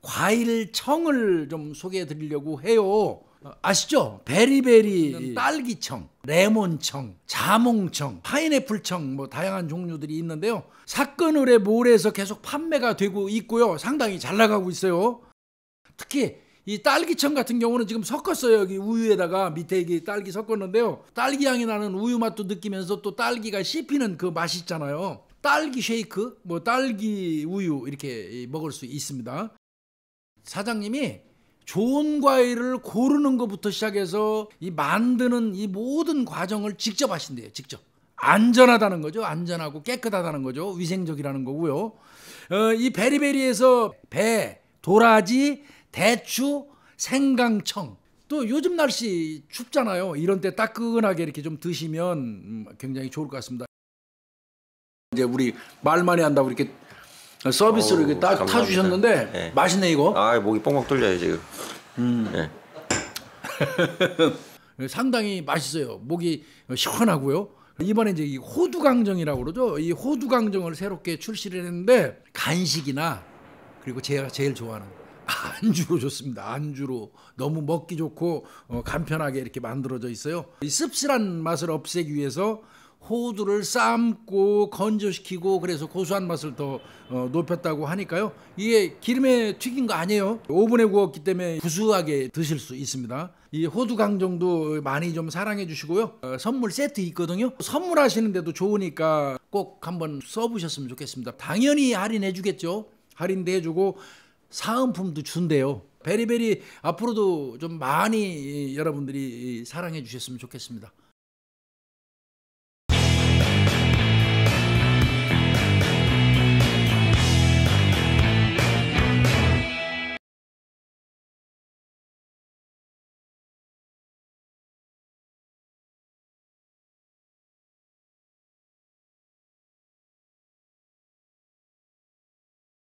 과일청을 좀 소개해 드리려고 해요. 아시죠? 베리베리, 딸기청, 레몬청, 자몽청, 파인애플청 뭐 다양한 종류들이 있는데요. 삭근을의 몰에서 계속 판매가 되고 있고요. 상당히 잘 나가고 있어요. 특히 이 딸기청 같은 경우는 지금 섞었어요. 여기 우유에다가 밑에 이게 딸기 섞었는데요. 딸기 향이 나는 우유 맛도 느끼면서 또 딸기가 씹히는 그 맛이 있잖아요. 딸기 쉐이크, 뭐 딸기 우유 이렇게 먹을 수 있습니다. 사장님이 좋은 과일을 고르는 것부터 시작해서 이 만드는 이 모든 과정을 직접 하신대요. 직접. 안전하다는 거죠. 안전하고 깨끗하다는 거죠. 위생적이라는 거고요. 어, 이 베리베리에서 배, 도라지, 대추, 생강청. 또 요즘 날씨 춥잖아요. 이런 때 따끈하게 이렇게 좀 드시면 굉장히 좋을 것 같습니다. 이제 우리 말 많이 한다고 이렇게 서비스로 이렇게 따, 타주셨는데 네. 맛있네 이거. 아 목이 뻥뻥 뚫려요 지금. 음. 네. 상당히 맛있어요. 목이 시원하고요. 이번에 이제 이 호두강정이라고 그러죠. 이 호두강정을 새롭게 출시를 했는데 간식이나 그리고 제가 제일 좋아하는 안주로 좋습니다. 안주로 너무 먹기 좋고 어, 간편하게 이렇게 만들어져 있어요. 이 씁쓸한 맛을 없애기 위해서 호두를 삶고 건조시키고 그래서 고소한 맛을 더 어, 높였다고 하니까요. 이게 기름에 튀긴 거 아니에요. 오븐에 구웠기 때문에 구수하게 드실 수 있습니다. 이 호두강정도 많이 좀 사랑해 주시고요. 어, 선물 세트 있거든요. 선물하시는데도 좋으니까 꼭 한번 써보셨으면 좋겠습니다. 당연히 할인해 주겠죠. 할인도 해주고 사은품도 준대요. 베리베리 앞으로도 좀 많이 여러분들이 사랑해 주셨으면 좋겠습니다.